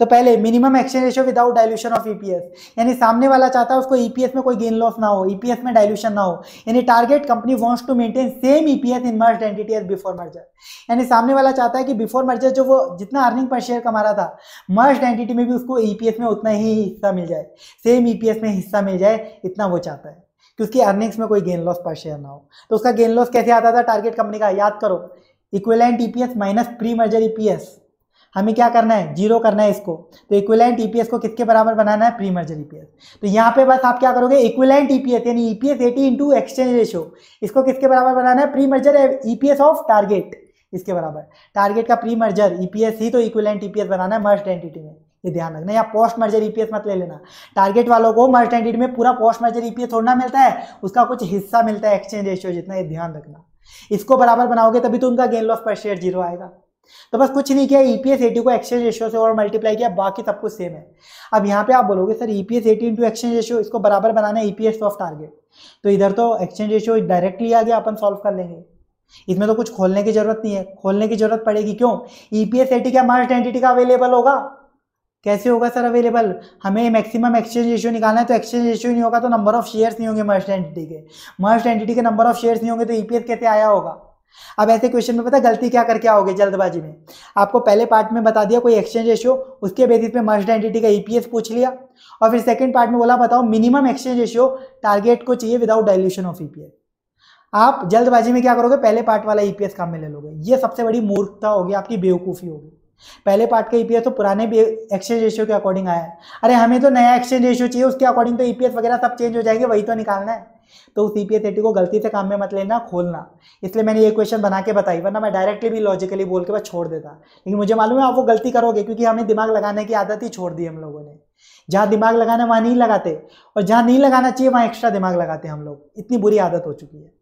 तो पहले minimum exchange ratio without dilution of EPS, यानी सामने वाला चाहता है उसको ईपीएस में कोई गेन लॉस ना हो, ईपीएस में डाइल्यूशन ना हो, यानी target company wants to maintain same EPS in merged entity as before merger, यानी सामने वाला चाहता है कि बिफोर मर्जर जो वो जितना अर्निंग पर शेयर कमा रहा था मर्ज्ड एंटिटी में भी उसको ईपीएस में उतना ही हिस्सा मिल जाए, सेम ईपीएस में हिस्सा मिल जाए, इतना वो चाहता है कि उसकी अर्निंग्स में कोई गेन लॉस पर शेयर ना हो। तो उसका गेन लॉस कैसे आता था टारगेट कंपनी का, याद करो, equivalent EPS minus pre merger EPS, हमें क्या करना है, जीरो करना है इसको, तो इक्विवेलेंट ईपीएस को किसके बराबर बनाना है, प्री मर्जर ईपीएस। तो यहाँ पे बस आप क्या करोगे, इक्विवेलेंट ईपीएस यानी ईपीएस 80 इंटू एक्सचेंज रेशियो, इसको किसके बराबर बनाना है, pre merger EPS of target, इसके बराबर टारगेट का प्री मर्जर ईपीएस ही तो इक्विवेलेंट ईपीएस बनाना है मर्ज्ड एंटिटी में, ये ध्यान रखना, या पोस्ट मर्जर ईपीएस मत ले लेना। टारगेट वालों को मर्ज्ड एंटिटी में पूरा पोस्ट मर्जर ईपीएस थोड़ा मिलता है, उसका कुछ हिस्सा मिलता है एक्सचेंज रेशियो जितना, ये ध्यान रखना। इसको बराबर बनाओगे तभी तो उनका gain loss per share zero आएगा। तो बस कुछ नहीं किया, ईपीएस 80 को एक्सचेंज रेशियो से और मल्टीप्लाई किया, बाकी सब कुछ सेम है। अब यहाँ पे आप बोलोगे sir EPS 80 into exchange ratio, इसको बराबर बनाना है ईपीएस ऑफ टारगेट, तो इधर तो एक्सचेंज रेशियो डायरेक्टली आ गया, अपन सॉल्व कर लेंगे, इसमें तो कुछ खोलने की जरूरत नहीं है। खोलने की जरूरत पड़ेगी क्यों, ईपीएस 80 क्या मर्ज्ड एंटिटी का अवेलेबल होगा, कैसे होगा सर अवेलेबल, हमें मैक्सिमम एक्सचेंज रेशियो निकालना है, तो एक्सचेंज रेशियो नहीं होगा तो नंबर ऑफ शेयर्स नहीं होंगे मर्ज्ड एंटिटी के, मर्ज्ड एंटिटी के नंबर ऑफ शेयर्स नहीं होंगे तो ईपीएस कैसे आया होगा। अब ऐसे क्वेश्चन में पता गलती क्या करके आओगे जल्दबाजी में, आपको पहले पार्ट में बता दिया कोई एक्सचेंज रेशियो, उसके बेसिस पे मर्ज्ड एंटिटी का ईपीएस पूछ लिया, और फिर सेकंड पार्ट में बोला बताओ मिनिमम एक्सचेंज रेशियो टारगेट को चाहिए विदाउट डाइल्यूशन ऑफ ईपीएस। आप जल्दबाजी में क्या करोगे, पहले पार्ट वाला ईपीएस काम में ले लोगे, ये सबसे बड़ी मूर्खता होगी, आपकी बेवकूफ़ी होगी। पहले पार्ट का ईपीएस तो पुराने एक्सचेंज रेशियो के अकॉर्डिंग आया है, अरे हमें तो नया एक्सचेंज रेशियो चाहिए, उसके अकॉर्डिंग तो ईपीएस वगैरह सब चेंज हो जाएंगे, वही तो निकालना है। तो उस ईपीएस 80 को गलती से काम में मत लेना, खोलना, इसलिए मैंने ये क्वेश्चन बना के बताई, वरना मैं डायरेक्टली भी लॉजिकली बोल के बस छोड़ देता, लेकिन मुझे मालूम है आप वो गलती करोगे, क्योंकि हमें दिमाग लगाने की आदत ही छोड़ दी हम लोगों ने, जहाँ दिमाग लगाना वहाँ नहीं लगाते, और जहाँ नहीं लगाना चाहिए वहाँ एक्स्ट्रा दिमाग लगाते हम लोग, इतनी बुरी आदत हो चुकी है।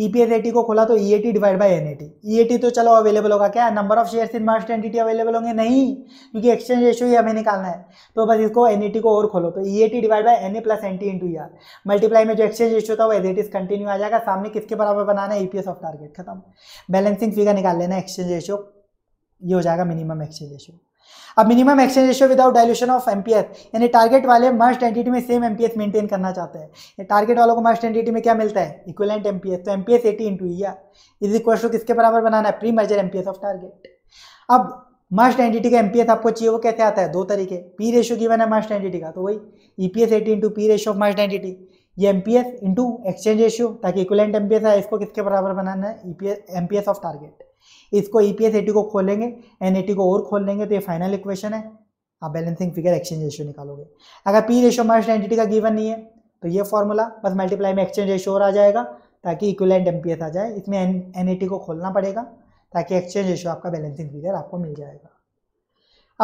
ईपीएस 80 को खोला तो EAT divide by NAT, EAT तो चलो अवेलेबल होगा, क्या number of shares in merged entity available होंगे, नहीं, क्योंकि एक्सचेंज रेशियो ही हमें निकालना है। तो बस इसको एनएटी को और खोलो, तो EAT divide by NA plus NT into ER, multiply में जो एक्सचेंज रेशियो था वो एज इट इज कंटिन्यू आ जाएगा, सामने किसके बराबर बनाना है, ईपीएस ऑफ टारगेट, खत्म। बैलेंसिंग फिगर निकाल लेना एक्सचेंज रेशियो, ये हो जाएगा मिनिमम एक्सचेंज रेशियो। अब minimum exchange ratio without dilution of MPS, यानी टारगेट वाले मर्ज्ड एंटिटी में सेम एमपीएस मेंटेन करना चाहते हैं, टारगेट वालों को मर्ज्ड एंटिटी में क्या मिलता है, इक्विवेलेंट एमपीएस, तो MPS 80 into ER is equal to किसके बराबर बनाना है, pre merger MPS of target. अब मर्ज्ड एंटिटी का एमपीएस आपको चाहिए, वो कैसे आता है, दो तरीके, पी रेशियो गिवन है मर्ज्ड एंटिटी का, तो वही EPS 80 into P ratio of merged entity, ये एमपीएस इंटू एक्सचेंज रेशियो, ताकि इक्विवेलेंट एमपीएस आए, इसको किसके बराबर बनाना है, ईपीएस एमपीएस ऑफ टारगेट। इसको ईपीएस 80 को खोलेंगे, एनएटी को और खोल लेंगे, तो ये फाइनल इक्वेशन है, आप बैलेंसिंग फिगर एक्सचेंज रेशियो निकालोगे। अगर पी रेशियो मर्ज्ड एंटिटी का गिवन नहीं है तो ये फॉर्मूला बस मल्टीप्लाई में एक्सचेंज रेशियो और आ जाएगा, ताकि इक्विवेलेंट एमपीएस आ जाए। इसमें एनईटी को खोलना पड़ेगा ताकि एक्सचेंज रेशियो आपका बैलेंसिंग फिगर आपको मिल जाएगा।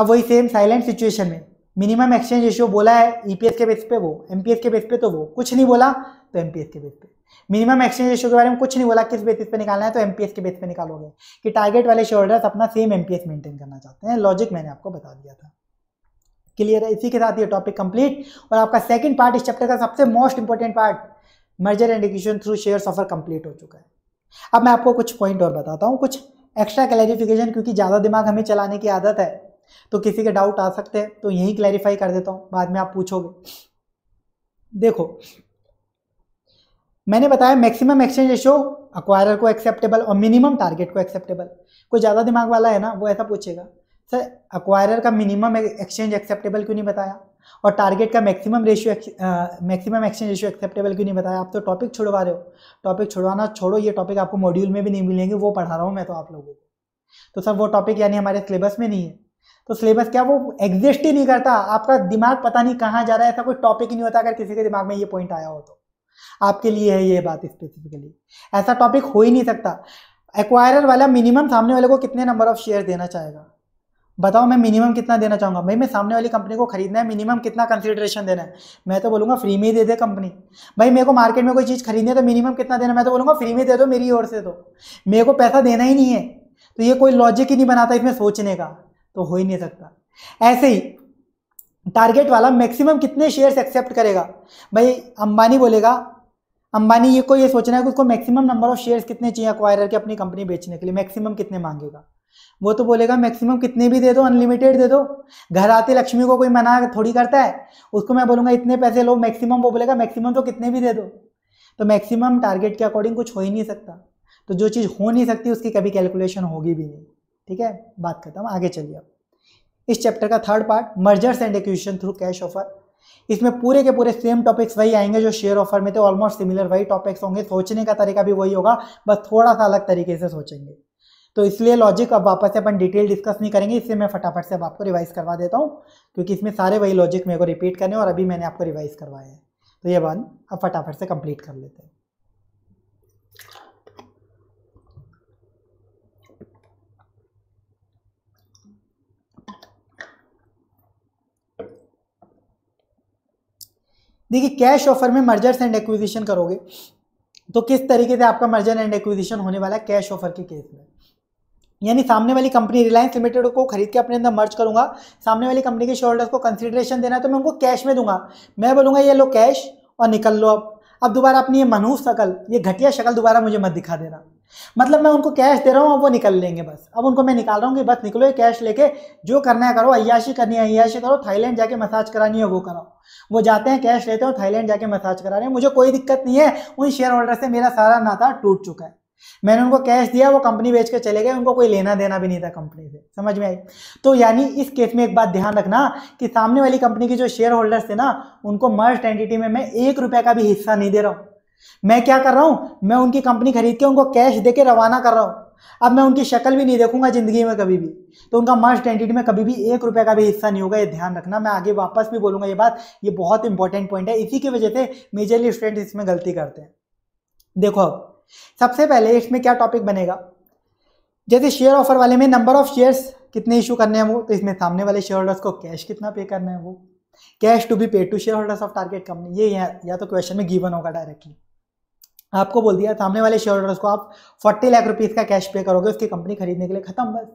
अब वही सेम साइलेंट सिचुएशन में मिनिमम एक्सचेंज रेशियो बोला है ईपीएस के बेस पे, वो एमपीएस के बेस पे, तो वो कुछ नहीं बोला तो एमपीएस के बेस पे। मिनिमम एक्सचेंज रेशियो के बारे में कुछ नहीं बोला, किस बेसिस पे निकालना है तो एमपीएस के बेस पे निकालोगे कि टारगेट वाले शेयरहोल्डर्स अपना सेम एमपीएस मेंटेन करना चाहते हैं। लॉजिक मैंने आपको बता दिया था, क्लियर है। इसी के साथ ये टॉपिक कंप्लीट और आपका सेकंड पार्ट, इस चैप्टर का सबसे most important part, merger and acquisition through shares offer complete हो चुका है। अब मैं आपको कुछ पॉइंट और बताता हूँ, कुछ एक्स्ट्रा क्लैरिफिकेशन, क्योंकि ज़्यादा दिमाग हमें चलाने की आदत है तो किसी के डाउट आ सकते हैं तो यही क्लैरिफाई कर देता हूँ, बाद में आप पूछोगे। देखो मैंने बताया मैक्सिमम एक्सचेंज रेशियो अक्वायरर को एक्सेप्टेबल और मिनिमम टारगेट को एक्सेप्टेबल। कोई ज़्यादा दिमाग वाला है ना, वो ऐसा पूछेगा सर अक्वायरर का मिनिमम एक्सचेंज एक्सेप्टेबल क्यों नहीं बताया और टारगेट का मैक्सिमम एक्सचेंज रेशियो एक्सेप्टेबल क्यों नहीं बताया। आप तो टॉपिक छुड़वा रहे हो, टॉपिक छुड़वाना छोड़ो, ये टॉपिक आपको मॉड्यूल में भी नहीं मिलेंगे, वो पढ़ा रहा हूँ मैं तो आप लोगों को। तो सर वो टॉपिक यानी हमारे सिलेबस में नहीं है, तो सिलेबस क्या वो एग्जिस्ट ही नहीं करता, आपका दिमाग पता नहीं कहाँ जा रहा है, ऐसा कोई टॉपिक ही नहीं होता। अगर किसी के दिमाग में ये पॉइंट आया हो तो आपके लिए है ये बात स्पेसिफिकली, ऐसा टॉपिक हो ही नहीं सकता। एक्वायरर वाला मिनिमम सामने वाले को कितने नंबर ऑफ शेयर देना चाहेगा, बताओ मैं मिनिमम कितना देना चाहूँगा, भाई मैं सामने वाली कंपनी को खरीदना है, मिनिमम कितना कंसीडरेशन देना है, मैं तो बोलूँगा फ्री में ही दे दे कंपनी। भाई मेरे को मार्केट में कोई चीज़ खरीदनी है तो मिनिमम कितना देना, मैं तो बोलूँगा फ्री में दे दो, मेरी ओर से दो, मेरे को पैसा देना ही नहीं है। तो ये कोई लॉजिक ही नहीं बनाता इसमें सोचने का, तो हो ही नहीं सकता। ऐसे ही टारगेट वाला मैक्सिमम कितने शेयर्स एक्सेप्ट करेगा, भाई अंबानी बोलेगा, अंबानी ये को ये सोचना है कि उसको मैक्सिमम नंबर ऑफ शेयर्स कितने चाहिए एक्वायरर के अपनी कंपनी बेचने के लिए, मैक्सिमम कितने मांगेगा। वो तो बोलेगा मैक्सिमम कितने भी दे दो, अनलिमिटेड दे दो, घर आते लक्ष्मी को कोई मना थोड़ी करता है, उसको मैं बोलूँगा इतने पैसे लो मैक्सिमम, वो बोलेगा मैक्सिमम तो कितने भी दे दो। तो मैक्सिमम टारगेट के अकॉर्डिंग कुछ हो ही नहीं सकता, तो जो चीज़ हो नहीं सकती उसकी कभी कैलकुलेशन होगी भी नहीं। ठीक है, बात खत्म, आगे चलिए। अब इस चैप्टर का third part, mergers and acquisition through cash offer, इसमें पूरे के पूरे सेम टॉपिक्स वही आएंगे जो शेयर ऑफर में थे, ऑलमोस्ट सिमिलर वही टॉपिक्स होंगे, सोचने का तरीका भी वही होगा, बस थोड़ा सा अलग तरीके से सोचेंगे। तो इसलिए लॉजिक अब वापस से अपन डिटेल डिस्कस नहीं करेंगे, इससे मैं फटाफट से अब आपको रिवाइज करवा देता हूँ, क्योंकि इसमें सारे वही लॉजिक मेरे को रिपीट करने और अभी मैंने आपको रिवाइज करवाया है। तो ये बात अब फटाफट से कंप्लीट कर लेते हैं। देखिए कैश ऑफर में मर्जर्स एंड एक्विजिशन करोगे तो किस तरीके से आपका मर्जर एंड एक्विजिशन होने वाला है कैश ऑफर के केस में, यानी सामने वाली कंपनी रिलायंस लिमिटेड को खरीद के अपने अंदर मर्ज करूंगा, सामने वाली कंपनी के शेयरहोल्डर्स को कंसीडरेशन देना है तो मैं उनको कैश में दूंगा, मैं बोलूंगा ये लो कैश और निकल लो। अब दोबारा अपनी ये मनहूस शकल, ये घटिया शकल दोबारा मुझे मत दिखा देना, मतलब मैं उनको कैश दे रहा हूँ अब वो निकल लेंगे, बस अब उनको मैं निकाल रहा हूँ कि बस निकलो ये कैश लेके, जो करना है करो, अय्याशी करनी है अय्याशी करो, थाईलैंड जाके मसाज करानी है वो कराओ। वो जाते हैं कैश लेते हो, थाईलैंड जाके मसाज करा रहे हैं, मुझे कोई दिक्कत नहीं है, उन शेयर होल्डर से मेरा सारा नाता टूट चुका है, मैंने उनको कैश दिया, वो कंपनी बेच के चले गए, उनको कोई लेना देना भी नहीं था कंपनी से। समझ में आई? तो यानी इस केस में एक बात ध्यान रखना कि सामने वाली कंपनी के जो शेयर होल्डर्स थे ना, उनको मर्ज एंटिटी में मैं ₹1 का भी हिस्सा नहीं दे रहा हूँ। मैं क्या कर रहा हूँ, मैं उनकी कंपनी खरीद के उनको कैश दे के रवाना कर रहा हूँ, अब मैं उनकी शक्ल भी नहीं देखूंगा जिंदगी में कभी भी, तो उनका मर्ज एंटिटी में कभी भी ₹1 का भी हिस्सा नहीं होगा, ये ध्यान रखना। मैं आगे वापस भी बोलूंगा ये बात, ये बहुत इंपॉर्टेंट पॉइंट है, इसी की वजह से मेजरली स्टूडेंट इसमें गलती करते हैं। देखो अब सबसे पहले इसमें क्या टॉपिक बनेगा, जैसे शेयर ऑफर वाले में नंबर ऑफ शेयर्स कितने इशू करने हैं वो, तो इसमें सामने वाले शेयर होल्डर्स को कैश कितना पे करना है, वो cash to be paid to share holders of target company, ये या तो क्वेश्चन में गिवन होगा डायरेक्टली। आपको बोल दिया सामने वाले शेयर होल्डर्स को आप 40 लाख रुपीज़ का कैश पे करोगे उसकी कंपनी खरीदने के लिए, खत्म बस।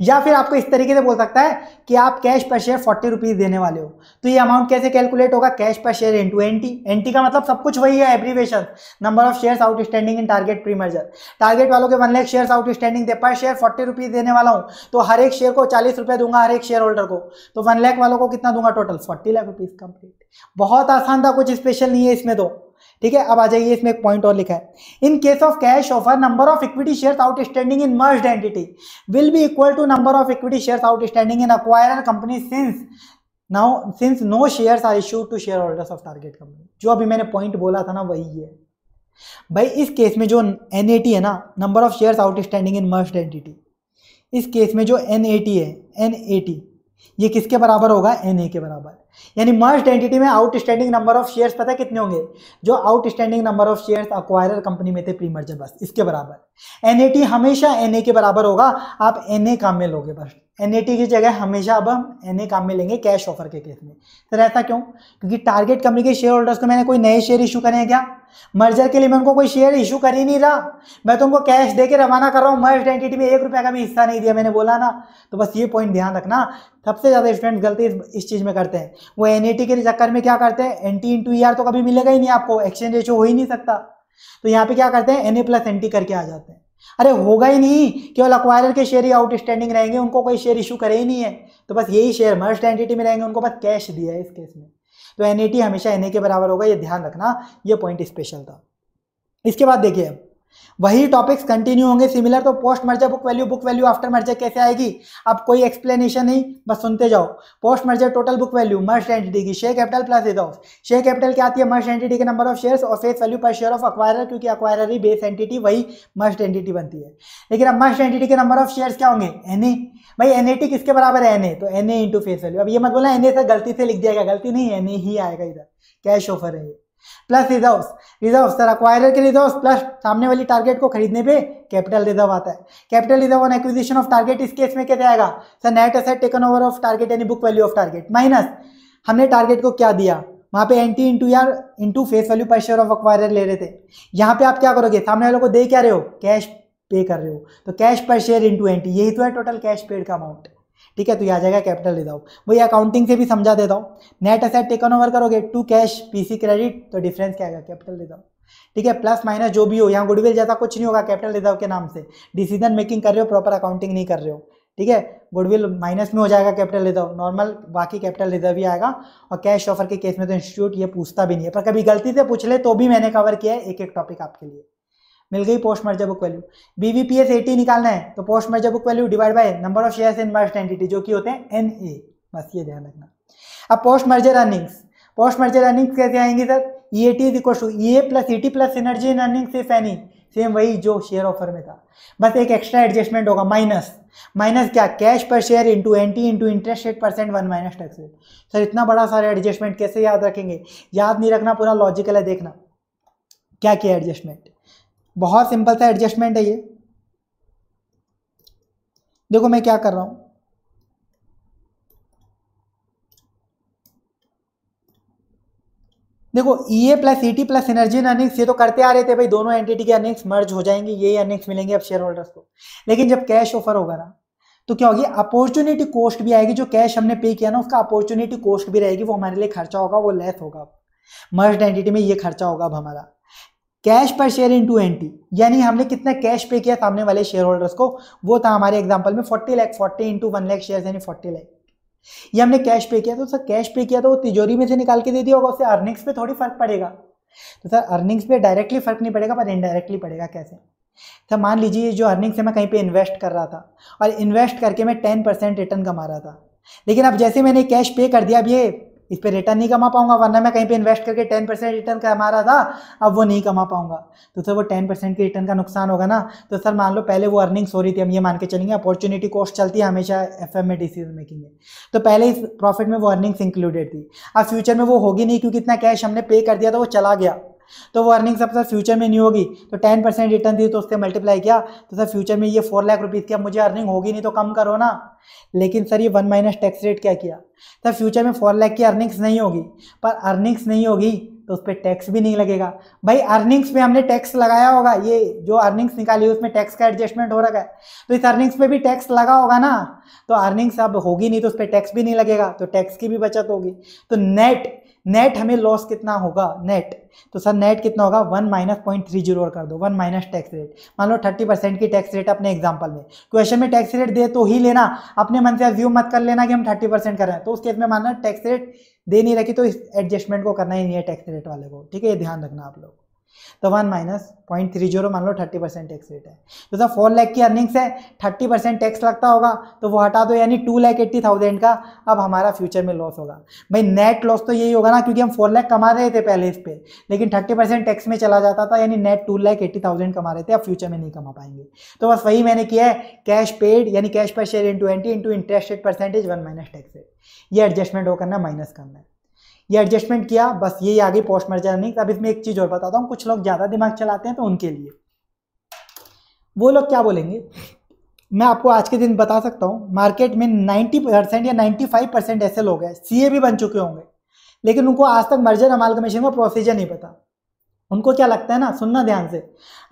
या फिर आपको इस तरीके से बोल सकता है कि आप कैश पर शेयर 40 रुपीज़ देने वाले हो, तो ये अमाउंट कैसे कैलकुलेट होगा, cash per share into NT का मतलब सब कुछ वही है, abbreviation, number of shares outstanding in target pre merger. Target वालों के 1 लाख शेयर्स आउटस्टैंडिंग थे, पर शेयर 40 रुपीज़ देने वाला हूँ तो हर एक शेयर को ₹40 दूंगा, हर एक शेयर होल्डर को, तो 1 लाख वालों को कितना दूंगा, टोटल 40 लाख रुपीज़ कंप्लीट। बहुत आसान था, कुछ स्पेशल नहीं है इसमें तो। ठीक है, अब आ जाइए, इसमें एक पॉइंट और लिखा है, in case of cash offer number of equity shares outstanding in merged entity will be equal to number of equity shares outstanding in acquirer company since no shares are issued to share holders of target company. जो अभी मैंने point बोला था ना वही है भाई। इस केस में जो एनएटी है ना, number of shares outstanding in merged entity, इस केस में जो एनएटी है, एनएटी ये किसके बराबर होगा, एनए के बराबर। यानी मर्ज्ड एंटिटी में आउटस्टैंडिंग नंबर ऑफ शेयर्स पता है कितने होंगे, जो outstanding number of shares acquirer company में थे प्री मर्जर, बस इसके बराबर। एनएटी हमेशा एनए के बराबर होगा, आप एनए काम में लोगे बस, एनएटी की जगह हमेशा अब हम एनए काम में लेंगे कैश ऑफर के केस में। सर ऐसा क्यों? क्योंकि टारगेट कंपनी के शेयर होल्डर्स को मैंने कोई नए शेयर इशू करे हैं क्या, मर्जर के लिए मैं उनको कोई शेयर इशू कर ही नहीं रहा, मैं तुमको कैश देके रवाना कर रहा हूँ, मर्ज एंटिटी में ₹1 का भी हिस्सा नहीं दिया मैंने, बोला ना। तो बस ये पॉइंट ध्यान रखना, सबसे ज़्यादा स्टूडेंट गलती इस चीज़ में करते हैं, वो एनएटी के चक्कर में क्या करते हैं, NT × ER तो कभी मिलेगा ही नहीं आपको, एक्सचेंज रेशियो हो ही नहीं सकता, तो यहाँ पे क्या करते हैं NA + NT करके आ जाते हैं। अरे होगा ही नहीं, केवल अक्वायरर के शेयर ही आउटस्टैंडिंग रहेंगे, उनको कोई शेयर इशू करे ही नहीं है, तो बस यही शेयर मर्ज एंटिटी में रहेंगे, उनको बस कैश दिया है इस केस में। तो एनएटी हमेशा एनए के बराबर होगा, ये ध्यान रखना, ये पॉइंट स्पेशल था। इसके बाद देखिए वही टॉपिक्स कंटिन्यू होंगे सिमिलर, तो post merger book value after merger कैसे आएगी, अब कोई एक्सप्लेनेशन नहीं, बस सुनते जाओ। Post merger total book value merge entity की, share capital plus rate of share capital क्या आती है, मर्ज एंटिटी के नंबर ऑफ शेयर्स और face value per share of acquirer, क्योंकि अक्वायरर ही बेस एंटिटी वही मर्ज एंटिटी बनती है। लेकिन अब मर्ज एंटिटी के नंबर ऑफ शेयर्स क्या होंगे, एनए। भाई एनएटी किसके बराबर है, एनए, तो एनए इंटू फेस वैल्यू। अब ये मत बोलना एनए सर गलती से लिख दिया गया, गलती नहीं, एनए ही आएगा, इधर कैश ऑफर है। Plus reserves, reserves sir acquirer के रिजर्व्स प्लस सामने वाली टारगेट को खरीदने पे कैपिटल रिजर्व आता है। Capital reserve on acquisition of target इस केस में कैसे आएगा, sir net asset taken over of target यानी book value of target minus हमने टारगेट को क्या दिया, वहाँ पे NT × ER × face value per share of acquirer ले रहे थे, यहाँ पे आप क्या करोगे, सामने वालों को दे क्या रहे हो, कैश पे कर रहे हो, तो कैश पर शेयर × NT, यही तो है टोटल कैश पेड का अमाउंट, ठीक है। तो ये आ जाएगा कैपिटल रिजर्व। वही अकाउंटिंग से भी समझा देता हूँ, नेट एसेट टेकन ओवर करोगे टू कैश पीसी क्रेडिट, तो डिफरेंस क्या आएगा, कैपिटल रिजर्व, ठीक है, प्लस माइनस जो भी हो, यहाँ गुडविल जैसा कुछ नहीं होगा, कैपिटल रिजर्व के नाम से डिसीजन मेकिंग कर रहे हो, प्रॉपर अकाउंटिंग नहीं कर रहे हो, ठीक है, गुडविल माइनस में हो जाएगा कैपिटल रिजर्व, नॉर्मल बाकी कैपिटल रिजर्व ही आएगा। और कैश ऑफर के केस में तो इंस्टीट्यूट ये पूछता भी नहीं है, पर कभी गलती से पूछ ले तो भी मैंने कवर किया है एक एक टॉपिक आपके लिए। मिल गई post merger book value. BVPS 80 निकालना है तो post merger book value divide by number of shares in merged entity, जो कि होते हैं NA, बस ये ध्यान रखना। अब post merger earnings, post merger earnings कैसे आएंगी sir, EAT = EA + ET + synergy in earnings if any, same वही जो शेयर ऑफर में था, बस एक एक्स्ट्रा एडजस्टमेंट होगा माइनस, माइनस क्या, cash per share × NT × interest rate percent 1 - tax rate. Sir इतना बड़ा सारा एडजस्टमेंट कैसे याद रखेंगे, याद नहीं रखना, पूरा लॉजिकल है, देखना क्या किया एडजस्टमेंट, बहुत सिंपल सा एडजस्टमेंट है ये। देखो मैं क्या कर रहा हूं, देखो EA + ET + सिनर्जी अर्निंग्स ये तो करते आ रहे थे भाई, दोनों एंटिटी के अर्निंग्स मर्ज हो जाएंगे, यही अर्निंग्स मिलेंगे अब शेयर होल्डर्स को। लेकिन जब कैश ऑफर होगा ना तो क्या होगी, अपॉर्चुनिटी कॉस्ट भी आएगी, जो कैश हमने पे किया ना उसका अपॉर्चुनिटी कॉस्ट भी रहेगी, वो हमारे लिए खर्चा होगा, वो लेस होगा, मर्ज एंटिटी में ये खर्चा होगा अब हमारा। कैश पर शेयर × NT यानी हमने कितना कैश पे किया सामने वाले शेयर होल्डर्स को, वो था हमारे एग्जांपल में 40 लाख, 40 × 1 लाख शेयर यानी 40 लाख ये हमने कैश पे किया। तो सर कैश पे किया तो वो तिजोरी में से निकाल के दे दिया होगा, उससे अर्निंग्स पे थोड़ी फर्क पड़ेगा। तो सर अर्निंग्स पे डायरेक्टली फर्क नहीं पड़ेगा पर इनडायरेक्टली पड़ेगा, कैसे सर? मान लीजिए जो अर्निंग्स है मैं कहीं पर इन्वेस्ट कर रहा था और इन्वेस्ट करके मैं 10% रिटर्न कमा रहा था, लेकिन अब जैसे मैंने कैश पे कर दिया, अब ये इस पे रिटर्न नहीं कमा पाऊंगा, वरना मैं कहीं पे इन्वेस्ट करके 10% रिटर्न कमा रहा था, अब वो नहीं कमा पाऊंगा, तो सर वो 10% के रिटर्न का नुकसान होगा ना। तो सर मान लो पहले वो अर्निंग्स हो रही थी, हम ये मान के चलेंगे अपॉर्चुनिटी कॉस्ट चलती है हमेशा एफएम में डिसीजन मेकिंग में, तो पहले इस प्रॉफिट में वो अर्निंग्स इंक्लूडेड थी, अब फ्यूचर में वो होगी नहीं क्योंकि इतना कैश हमने पे कर दिया था वो चला गया, तो वो अर्निंग्स अब सर फ्यूचर में नहीं होगी। तो 10% रिटर्न थी तो उससे मल्टीप्लाई किया तो सर फ्यूचर में ये 4 लाख रुपीज़ की अब मुझे अर्निंग होगी नहीं तो कम करो ना। लेकिन सर ये 1 - टैक्स रेट क्या किया, सर फ्यूचर में 4 लाख की अर्निंग्स नहीं होगी, पर अर्निंग्स नहीं होगी तो उस पर टैक्स भी नहीं लगेगा। भाई अर्निंग्स पे हमने टैक्स लगाया होगा, ये जो अर्निंग्स निकाली उसमें टैक्स का एडजस्टमेंट हो रखा है, तो इस अर्निंग्स पे भी टैक्स लगा होगा ना, तो अर्निंग्स अब होगी नहीं तो उस पर टैक्स भी नहीं लगेगा, तो टैक्स की भी बचत होगी। तो नेट हमें लॉस कितना होगा, नेट तो सर नेट कितना होगा 1 - 0.30 कर दो, 1 - टैक्स रेट। मान लो 30% की टैक्स रेट अपने एग्जांपल में, क्वेश्चन में टैक्स रेट दे तो ही लेना, अपने मन से अज्यूम मत कर लेना कि हम 30% कर रहे हैं, तो उस केस में मानना टैक्स रेट दे नहीं रखी तो इस एडजस्टमेंट को करना ही नहीं है टैक्स रेट वाले को, ठीक है, ये ध्यान रखना आप लोग। तो 1 माइनस 0.30 मान लो 30% टैक्स रेट है। तो सर 4 लाख की अर्निंग्स है, 30% टैक्स लगता होगा तो वो हटा दो, यानी 2,80,000 का अब हमारा फ्यूचर में लॉस होगा। भाई नेट लॉस तो यही होगा ना, क्योंकि हम 4 लाख कमा रहे थे पहले इस पे, लेकिन 30% टैक्स में चला जाता था, यानी नेट 2,80,000 कमा रहे थे, अब फ्यूचर में नहीं कमा पाएंगे। तो बस वही मैंने किया है, कैश पेड यानी cash per share ×20 interest rate percentage 1 minus tax rate, ये एडजस्टमेंट हो करना माइनस करना है, ये एडजस्टमेंट किया, बस यही आ गई पोस्ट मर्जर अर्निंग्स। अब इसमें एक चीज़ और बताता हूँ, कुछ लोग ज़्यादा दिमाग चलाते हैं तो उनके लिए, वो लोग क्या बोलेंगे, मैं आपको आज के दिन बता सकता हूँ मार्केट में 90% या 95% ऐसे लोग हैं सीए भी बन चुके होंगे, लेकिन उनको आज तक मर्जर अमालगमेशन का प्रोसीजर नहीं पता। उनको क्या लगता है ना, सुनना ध्यान से,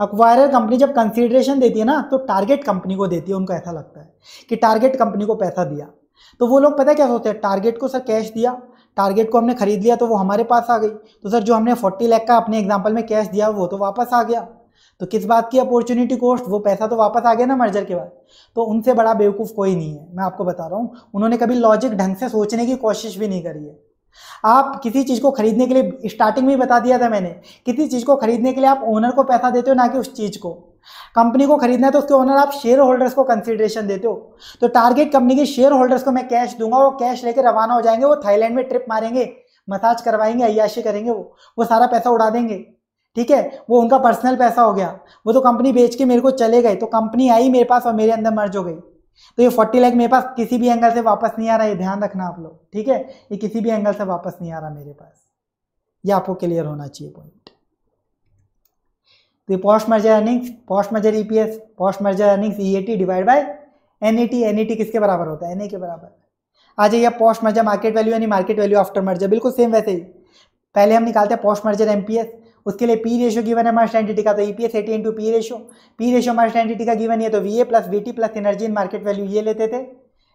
एक्वायरर कंपनी जब कंसीडरेशन देती है ना तो टारगेट कंपनी को देती है, उनको ऐसा लगता है कि टारगेट कंपनी को पैसा दिया, तो वो लोग पता क्या सोचते हैं, टारगेट को सर कैश दिया, टारगेट को हमने खरीद लिया तो वो हमारे पास आ गई, तो सर जो हमने 40 लाख का अपने एग्जांपल में कैश दिया वो तो वापस आ गया, तो किस बात की अपॉर्चुनिटी कॉस्ट, वो पैसा तो वापस आ गया ना मर्जर के बाद। तो उनसे बड़ा बेवकूफ़ कोई नहीं है, मैं आपको बता रहा हूँ, उन्होंने कभी लॉजिक ढंग से सोचने की कोशिश भी नहीं करी है। आप किसी चीज़ को खरीदने के लिए, स्टार्टिंग में बता दिया था मैंने, किसी चीज़ को खरीदने के लिए आप ओनर को पैसा देते हो, ना कि उस चीज़ को। कंपनी को खरीदना है तो उसके ओनर आप शेयर होल्डर्स को कंसीडरेशन देते हो, तो टारगेट कंपनी के शेयर होल्डर्स को मैं कैश दूंगा, वो कैश लेकर रवाना हो जाएंगे, वो थाईलैंड में ट्रिप मारेंगे, मसाज करवाएंगे, अय्याशी करेंगे, वो सारा पैसा उड़ा देंगे, ठीक है, वो उनका पर्सनल पैसा हो गया। वो तो कंपनी बेच के मेरे को चले गए, तो कंपनी आई मेरे पास और मेरे अंदर मर्ज हो गई, तो ये 40 लाख मेरे पास किसी भी एंगल से वापस नहीं आ रहा, ये ध्यान रखना आप लोग, ठीक है, ये किसी भी एंगल से वापस नहीं आ रहा मेरे पास, ये आपको क्लियर होना चाहिए पॉइंट। तो post merger earnings, post merger EPS, post merger earnings EAT divide by NET, NET किसके बराबर होता है, एनए के बराबर। आ जाइए पोस्ट मर्जर मार्केट वैल्यू यानी मार्केट वैल्यू आफ्टर मर्जर, बिल्कुल सेम वैसे ही पहले हम निकालते हैं पोस्ट मर्जर एमपीएस, उसके लिए पी रेशो गिवन है मर्ज एंटिटी का, तो EPS 80 into P ratio merge entity का गिवन है, तो VA plus VT plus energy in market value ये लेते थे,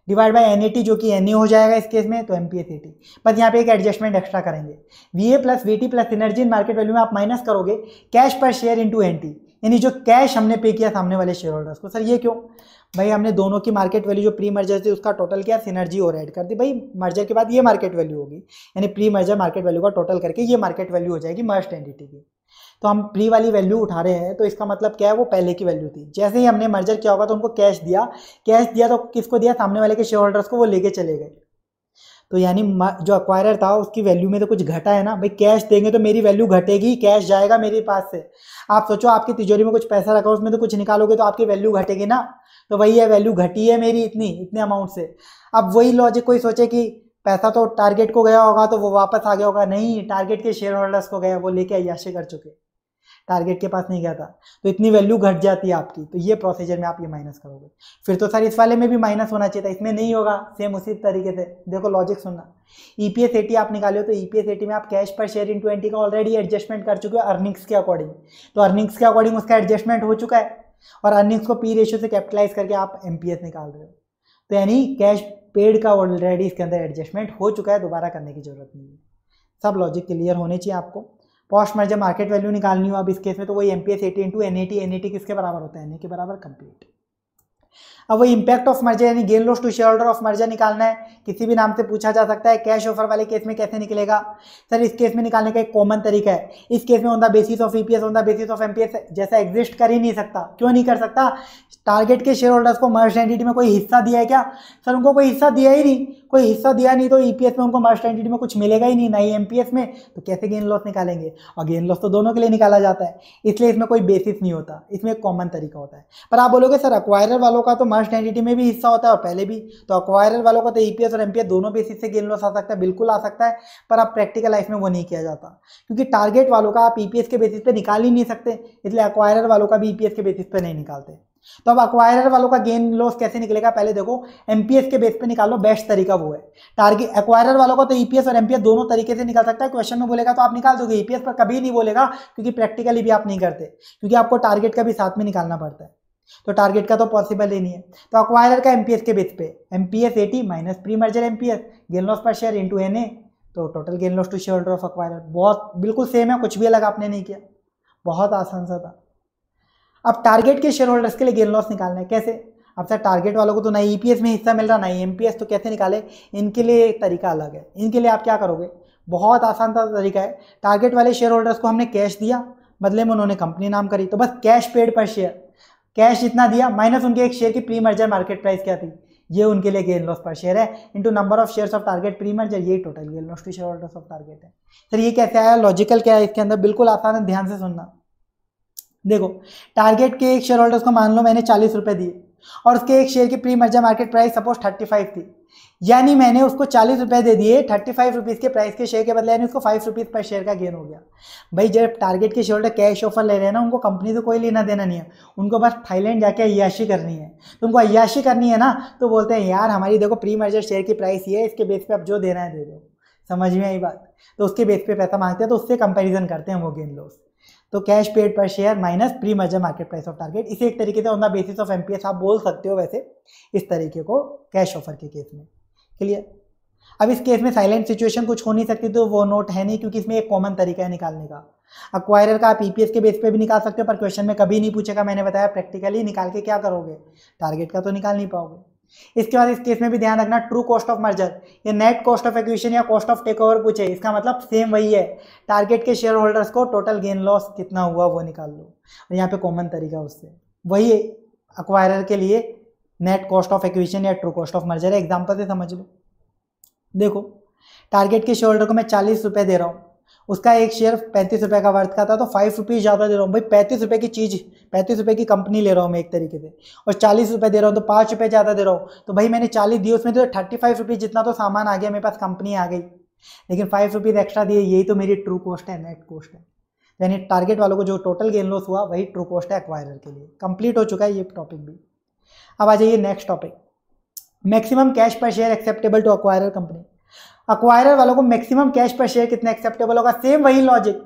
डिवाइड बाय एनईटी जो कि एनए हो जाएगा इस केस में, तो एमपीएस 80। बस यहाँ पे एक एडजस्टमेंट एक्स्ट्रा करेंगे, VA plus VT plus energy in market value में आप माइनस करोगे cash per share into n t, यानी जो कैश हमने पे किया सामने वाले शेयर होल्डर्स को। सर ये क्यों भाई, हमने दोनों की मार्केट वैल्यू जो प्री मर्जर थी उसका टोटल किया, सिनर्जी और ऐड कर दी, भाई मर्जर के बाद ये मार्केट वैल्यू होगी, यानी प्री मर्जर मार्केट वैल्यू का टोटल करके ये मार्केट वैल्यू हो जाएगी मर्ज एंटिटी की। तो हम प्री वाली वैल्यू उठा रहे हैं, तो इसका मतलब क्या है, वो पहले की वैल्यू थी, जैसे ही हमने मर्जर किया होगा तो उनको कैश दिया, कैश दिया तो किसको दिया, सामने वाले के शेयर होल्डर्स को, वो लेके चले गए, तो यानी जो अक्वायरर था उसकी वैल्यू में तो कुछ घटा है ना भाई, कैश देंगे तो मेरी वैल्यू घटेगी, कैश जाएगा मेरे पास से। आप सोचो आपकी तिजोरी में कुछ पैसा रखा उसमें तो कुछ निकालोगे तो आपकी वैल्यू घटेगी ना, तो वही है वैल्यू घटी है मेरी इतने अमाउंट से। अब वही लॉजिक कोई सोचे कि पैसा तो टारगेट को गया होगा तो वो वापस आ गया होगा, नहीं, टारगेट के शेयर होल्डर्स को गया, वो लेके अय्याशी कर चुके, टारगेट के पास नहीं गया था, तो इतनी वैल्यू घट जाती है आपकी। तो ये प्रोसीजर में आप ये माइनस करोगे, फिर तो सर इस वाले में भी माइनस होना चाहिए था, इसमें नहीं होगा, सेम उसी तरीके से। देखो लॉजिक सुनना, ईपीएस 80 आप निकाले हो तो ईपीएस 80 में आप कैश पर शेयर इन 20 का ऑलरेडी एडजस्टमेंट कर चुके हो अर्निंग्स के अकॉर्डिंग, तो अर्निंग्स के अकॉर्डिंग उसका एडजस्टमेंट हो चुका है, और अर्निंग्स को पी रेशियो से कैपिटलाइज करके आप एमपीएस निकाल रहे हो, तो यानी कैश पेड का ऑलरेडी इसके अंदर एडजस्टमेंट हो चुका है, दोबारा करने की जरूरत नहीं है। सब लॉजिक क्लियर होने चाहिए आपको। पोस्ट मर्जर मार्केट वैल्यू निकालनी हो अब इस केस में, तो वही एमपीएस 80 इंटू एनएटी, एनएटी किसके बराबर होता है, एनए के बराबर कंप्लीट। अब वही इंपैक्ट ऑफ मर्जर यानी gain loss to share holder of merger निकालना है, किसी भी नाम से पूछा जा सकता है। कैश ऑफर वाले केस में कैसे निकलेगा सर, इस केस में निकालने का एक कॉमन तरीका है, इस केस में on the basis of EPS on the basis of MPS जैसा एग्जिस्ट कर ही नहीं सकता। क्यों नहीं कर सकता, टारगेट के शेयर होल्डर्स को मर्ज एंटिटी में कोई हिस्सा दिया है क्या सर, उनको कोई हिस्सा दिया ही नहीं, कोई हिस्सा दिया नहीं तो ईपीएस में उनको मर्ज एंटिटी में कुछ मिलेगा ही नहीं, ना ही एमपीएस में, तो कैसे गेन लॉस निकालेंगे। और गेन लॉस तो दोनों के लिए निकाला जाता है, इसलिए इसमें कोई बेसिस नहीं होता, इसमें एक कॉमन तरीका होता है। पर आप बोलोगे सर अक्वायरर वालों का तो मर्ज एंटिटी में भी हिस्सा होता है और पहले भी, तो अक्वायरर वालों का तो ईपीएस और एमपीएस दोनों बेसिस से गेन लॉस आ सकता है, बिल्कुल आ सकता है, पर आप प्रैक्टिकल लाइफ में वो नहीं किया जाता, क्योंकि टारगेट वालों का आप ईपीएस के बेसिस पे निकाल ही नहीं सकते, इसलिए अक्वायरर वालों का भी ईपीएस के बेसिस पे नहीं निकालते। तो अब अक्वायरर वालों का गेन लॉस कैसे निकलेगा, पहले देखो एमपीएस के बेस पे निकालो, बेस्ट तरीका वो है। टारगेट अक्वायरर वालों का तो ईपीएस और एमपीएस दोनों तरीके से निकल सकता है, क्वेश्चन में बोलेगा तो आप निकाल दोगे, ईपीएस पर कभी नहीं बोलेगा क्योंकि प्रैक्टिकली भी आप नहीं करते, क्योंकि आपको टारगेट का भी साथ में निकालना पड़ता है, तो टारगेट का तो पॉसिबल ही नहीं है। तो अक्वायरर का एमपीएस के बेस पे MPS 80 minus pre merger MPS gain loss per share into NA, तो total gain loss to share holder of acquirer, बहुत बिल्कुल सेम है, कुछ भी अलग आपने नहीं किया, बहुत आसान सा था। अब टारगेट के शेयर होल्डर्स के लिए गेन लॉस निकालना है कैसे, अब सर टारगेट वालों को तो ना ईपीएस में हिस्सा मिल रहा ना एमपीएस, तो कैसे निकाले, इनके लिए तरीका अलग है। इनके लिए आप क्या करोगे, बहुत आसान सा तरीका है, टारगेट वाले शेयर होल्डर्स को हमने कैश दिया बदले में उन्होंने कंपनी नाम करी। तो बस cash paid per share, cash जितना दिया माइनस उनके एक शेयर की प्री मर्जर मार्केट प्राइस क्या थी, ये उनके लिए गेन लॉस पर शेयर है into number of shares of target pre merger, ये total gain loss to share holders of target है। सर ये कैसे आया, लॉजिकल क्या है इसके अंदर, बिल्कुल आसान है, ध्यान से सुनना। देखो टारगेट के एक शेयर होल्डर्स को मान लो मैंने 40 रुपये दिए और उसके एक शेयर की pre merger market price suppose 35 थी, यानी मैंने उसको 40 रुपये दे दिए 35 रुपीज़ के प्राइस के शेयर के बदले, यानी उसको 5 रुपीज़ पर शेयर का गेन हो गया। भाई जब टारगेट के शेयर होल्डर कैश ऑफर ले रहे हैं ना, उनको कंपनी से कोई लेना देना नहीं है, उनको बस थाईलैंड जाके अय्याशी करनी है। तो उनको अय्याशी करनी है ना, तो बोलते हैं यार हमारी देखो प्री मर्जर शेयर की प्राइस ये है, इसके बेस पे आप जो देना है दे दो, समझ में आई बात। तो उसके बेस पे पैसा मांगते हैं, तो उससे कंपेरिजन करते हैं वो गेन लॉस। तो cash paid per share minus pre merger market price of target, इसे एक तरीके से on the basis of MPS आप बोल सकते हो वैसे इस तरीके को कैश ऑफर के केस में। क्लियर। अब इस केस में साइलेंट सिचुएशन कुछ हो नहीं सकती, तो वो नोट है नहीं, क्योंकि इसमें एक कॉमन तरीका है निकालने का। अक्वायरर का आप ईपीएस के बेस पे भी निकाल सकते हो, पर क्वेश्चन में कभी नहीं पूछेगा, मैंने बताया। प्रैक्टिकली निकाल के क्या करोगे, टारगेट का तो निकाल नहीं पाओगे। इसके बाद इस केस में भी ध्यान रखना, ट्रू कॉस्ट ऑफ मर्जर या नेट कॉस्ट ऑफ एक्विजिशन या कॉस्ट ऑफ टेक ओवर पूछे, इसका मतलब सेम वही है, टारगेट के शेयर होल्डर्स को टोटल गेन लॉस कितना हुआ वो निकाल लो। और यहाँ पे कॉमन तरीका उससे वही है अक्वायरर के लिए, नेट कॉस्ट ऑफ एक्विजिशन या ट्रू कॉस्ट ऑफ मर्जर है। एग्जाम्पल से समझ लो। देखो टारगेट के शेयर होल्डर को मैं 40 रुपये दे रहा हूँ, उसका एक शेयर 35 रुपये का वर्थ का था, तो 5 रुपीज़ ज़्यादा दे रहा हूँ। भाई 35 रुपये की चीज़, 35 रुपये की कंपनी ले रहा हूँ मैं एक तरीके से, और 40 रुपये दे रहा हूँ, तो 5 रुपये ज़्यादा दे रहा हूँ। तो भाई मैंने 40 दिए, उसमें तो 35 रुपीज़ जितना तो सामान आ गया मेरे पास, कंपनी आ गई, लेकिन 5 रुपीज़ एक्स्ट्रा दिए, यही तो मेरी ट्रू कॉस्ट है, नेट कॉस्ट है। यानी टारगेट वालों को जो टोटल गेन लॉस हुआ वही ट्रू कॉस्ट है एक्वायरर के लिए। कंप्लीट हो चुका है ये टॉपिक भी। अब आ जाइए next topic, maximum cash per share acceptable to acquirer company. Acquirer वालों को मैक्सिमम कैश पर शेयर कितना एक्सेप्टेबल होगा, सेम वही लॉजिक।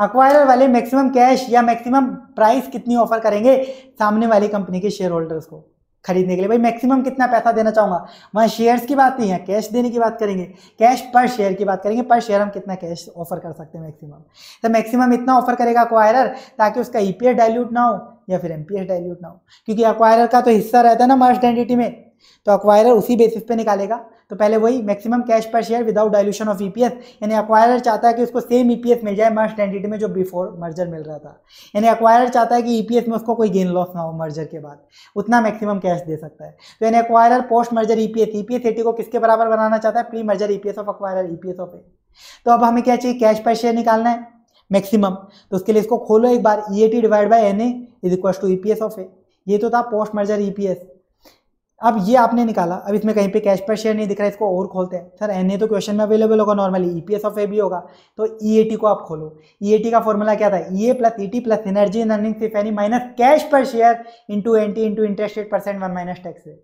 अक्वायरर वाले मैक्सिमम कैश या मैक्सिमम प्राइस कितनी ऑफर करेंगे सामने वाली कंपनी के शेयर होल्डर्स को खरीदने के लिए। भाई मैक्सिमम कितना पैसा देना चाहूँगा, वहाँ शेयर्स की बात नहीं है, कैश देने की बात करेंगे, कैश पर शेयर की बात करेंगे, पर शेयर हम कितना कैश ऑफर कर सकते हैं मैक्सिमम। तो मैक्सिमम इतना ऑफर करेगा अक्वायरर ताकि उसका EPS डाइल्यूट ना हो या फिर MPS डाइल्यूट ना हो, क्योंकि अक्वायरर का तो हिस्सा रहता है ना मर्ज एंटिटी में, तो अक्वायरर उसी बेसिस पे निकालेगा। तो पहले वही maximum cash per share without dilution of EPS, यानी अक्वायरर चाहता है कि उसको सेम EPS मिल जाए मर्ज एंटिटी में जो बिफोर मर्जर मिल रहा था, यानी अक्वायरर चाहता है कि EPS में उसको कोई गेन लॉस ना हो मर्जर के बाद, उतना मैक्सिमम कैश दे सकता है। तो यानी अक्वायरर पोस्ट मर्जर EPS 80 को किसके बराबर बनाना चाहता है, pre merger EPS of acquirer EPS of A. तो अब हमें क्या चाहिए, कैश पर शेयर निकालना है मैक्सिमम, तो उसके लिए इसको खोलो एक बार, EAT/NA = EPS ऑफ ए, ये तो था पोस्ट मर्जर EPS। अब ये आपने निकाला, अब इसमें कहीं पे कैश पर शेयर नहीं दिख रहा है, इसको और खोलते हैं। सर NA तो क्वेश्चन में अवेलेबल होगा नॉर्मली, EPS ऑफ A भी होगा, तो EAT को आप खोलो। EAT का फॉर्मूला क्या था, EA + ET + energy in earnings if any minus cash per share × NT × interest rate % 1 minus tax है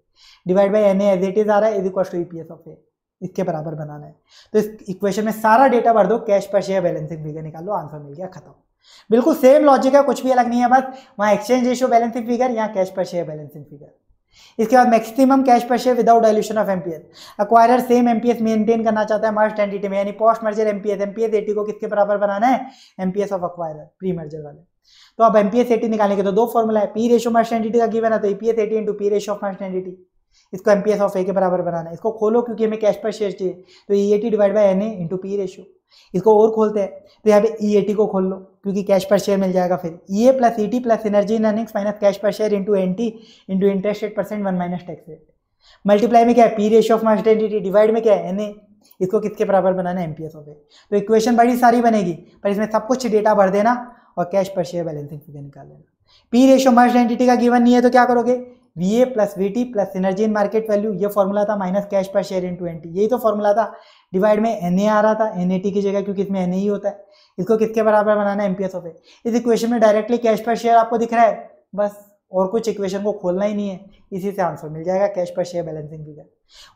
/NA एज इट इज आ रहा है = EPS ऑफ A, इसके बराबर बनाना है। तो इस इक्वेशन में सारा डेटा भर दो, cash per share balancing figure निकाल लो, आंसर मिल गया, खत्म। बिल्कुल सेम लॉजिक है, कुछ भी अलग नहीं है, बस वहाँ एक्सचेंज रेशियो बैलेंसिंग फिगर, यहाँ cash per share balancing figure. इसके बाद maximum cash per share without dilution of MPS, acquirer same MPS maintain करना चाहता है मर्ज एंटिटी में, यानी पोस्ट मर्जर MPS 80 को किसके बराबर बनाना है, MPS of acquirer pre merger वाले। तो अब MPS 80 निकालने के तो दो फॉर्मूला है, PE रेशियो मर्ज एंटिटी का गिवन है, तो EPS 80 × PE ratio of merge entity, इसको MPS ऑफ A के बराबर बनाना है। इसको खोलो क्योंकि हमें कैश पर शेयर चाहिए, तो EAT/NA × PE रेशियो, इसको और खोलते हैं, तो यहाँ पे EAT को खोल लो क्योंकि कैश पर शेयर मिल जाएगा। फिर EA + ET + energy in earnings minus cash per share × NT × interest rate % 1 minus tax rate. Multiply में क्या है, PE ratio of merge entity, divide में क्या है, NA, इसको किसके बराबर बनाना है, MPS ऑफ A। तो इक्वेशन बड़ी सारी बनेगी, पर इसमें सब कुछ डेटा भर देना और cash per share balancing figure निकाल लेना। PE रेशियो मर्ज एंटिटी का गिवन नहीं है तो क्या करोगे, VA + VT + energy in market value, ये फॉर्मूला था, minus cash per share × NT, यही तो फॉर्मूला था, डिवाइड में NA आ रहा था NAT की जगह क्योंकि इसमें NA ही होता है, इसको किसके बराबर बनाना है, MPS ऑफ A। इस इक्वेशन में डायरेक्टली कैश पर शेयर आपको दिख रहा है, बस और कुछ इक्वेशन को खोलना ही नहीं है, इसी से आंसर मिल जाएगा cash per share balancing figure.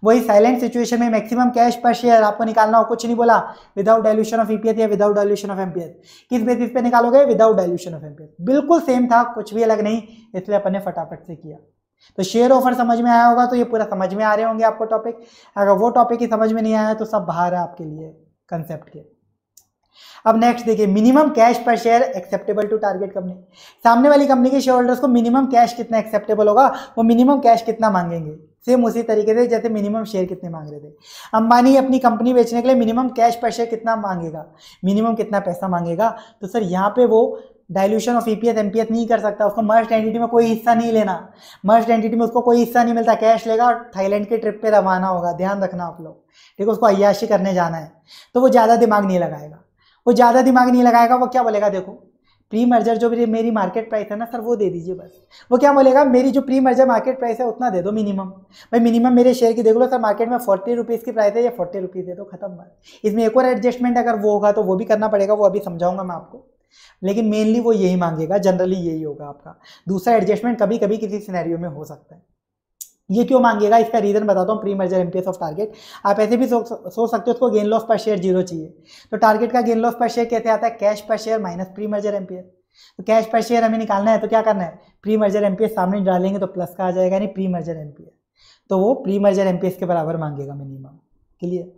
वही साइलेंट सिचुएशन में मैक्सिमम कैश पर शेयर आपको निकालना हो, कुछ नहीं बोला, विदाउट डाइल्यूशन ऑफ EPS या विदाउट डाइल्यूशन ऑफ MPS, किस बेसिस पे निकालोगे, विदाउट डाइल्यूशन ऑफ MPS, बिल्कुल सेम था, कुछ भी अलग नहीं, इसलिए अपन ने फटाफट से किया। तो शेयर ऑफर समझ में आया होगा, तो ये पूरा समझ में आ रहे होंगे आपको टॉपिक, अगर वो टॉपिक ही समझ में नहीं आया तो सब बाहर है आपके लिए कंसेप्ट के। अब नेक्स्ट देखिए, minimum cash per share acceptable to target company, सामने वाली कंपनी के शेयर होल्डर्स को मिनिमम कैश कितना एक्सेप्टेबल होगा, वो मिनिमम कैश कितना मांगेंगे। सेम उसी तरीके से जैसे मिनिमम शेयर कितने मांग रहे थे। अंबानी अपनी कंपनी बेचने के लिए मिनिमम कैश पर शेयर कितना मांगेगा, मिनिमम कितना पैसा मांगेगा। तो सर यहाँ पे वो डाइल्यूशन ऑफ EPS MPS नहीं कर सकता, उसको मर्ज एंटिटी में कोई हिस्सा नहीं लेना, मर्ज एंटिटी में उसको कोई हिस्सा नहीं मिलता, कैश लेगा और थाईलैंड की ट्रिप पे रवाना होगा। ध्यान रखना आप लोग, ठीक है, उसको अय्याशी करने जाना है। तो वो ज़्यादा दिमाग नहीं लगाएगा, वो ज़्यादा दिमाग नहीं लगाएगा। वो क्या बोलेगा, देखो प्री मर्जर जो मेरी मार्केट प्राइस है ना सर वो दे दीजिए बस। वो क्या बोलेगा, मेरी जो प्री मर्जर मार्केट प्राइस है उतना दे दो मिनिमम। भाई मिनिमम मेरे शेयर की देख लो सर, मार्केट में 40 रुपीज़ की प्राइस है, या 40 रुपीज़ दे दो, खत्म बात। इसमें एक और एडजस्टमेंट अगर वो होगा तो वो भी करना पड़ेगा, वो अभी समझाऊंगा मैं आपको, लेकिन मेनली वो यही मांगेगा, जनरली यही होगा आपका। दूसरा एडजस्टमेंट कभी कभी किसी सिनेरियो में हो सकता है। ये क्यों मांगेगा, इसका रीज़न बताता हूँ। Pre merger MPS of target, आप ऐसे भी सोच सकते हो उसको gain loss per share zero चाहिए। तो टारगेट का गेन लॉस पर शेयर कैसे आता है, cash per share minus pre merger MPS। तो कैश पर शेयर हमें निकालना है तो क्या करना है, प्री मर्जर MPS सामने डालेंगे तो प्लस का आ जाएगा, यानी प्री मर्जर MPS। तो वो प्री मर्जर MPS के बराबर मांगेगा मिनिमम, क्लियर।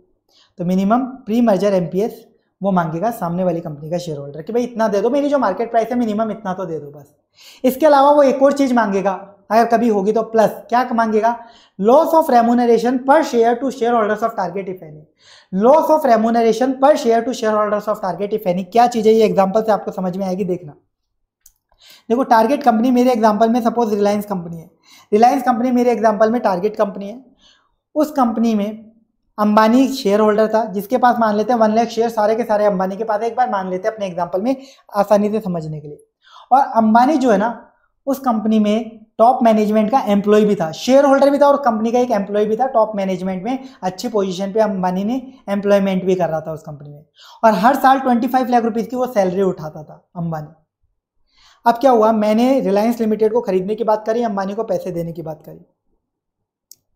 तो मिनिमम प्री मर्जर MPS वो मांगेगा सामने वाली कंपनी का शेयर होल्डर कि भाई इतना दे दो, मेरी जो मार्केट प्राइस है मिनिमम इतना तो दे दो बस। इसके अलावा वो एक और चीज़ मांगेगा अगर कभी होगी तो, प्लस क्या मांगेगा, loss of remuneration per share to share holders of target if any. Loss of remuneration per share to share holders of target if any क्या चीज़ है, ये एग्जाम्पल से आपको समझ में आएगी। देखना, देखो टारगेट कंपनी मेरे एग्जाम्पल में सपोज रिलायंस कंपनी है, रिलायंस कंपनी मेरे एग्जाम्पल में टारगेट कंपनी है। उस कंपनी में अंबानी शेयर होल्डर था, जिसके पास मान लेते हैं 1 लाख शेयर सारे के सारे अंबानी के पास, एक बार मान लेते हैं अपने एग्जांपल में आसानी से समझने के लिए। और अंबानी जो है ना उस कंपनी में टॉप मैनेजमेंट का एम्प्लॉय भी था, शेयर होल्डर भी था और कंपनी का एक एम्प्लॉय भी था टॉप मैनेजमेंट में, अच्छी पोजीशन पे अंबानी ने एम्प्लॉयमेंट भी कर रहा था उस कंपनी में, और हर साल 25 लाख रुपीज़ की वो सैलरी उठाता था अंबानी। अब क्या हुआ, मैंने रिलायंस लिमिटेड को खरीदने की बात करी, अंबानी को पैसे देने की बात करी,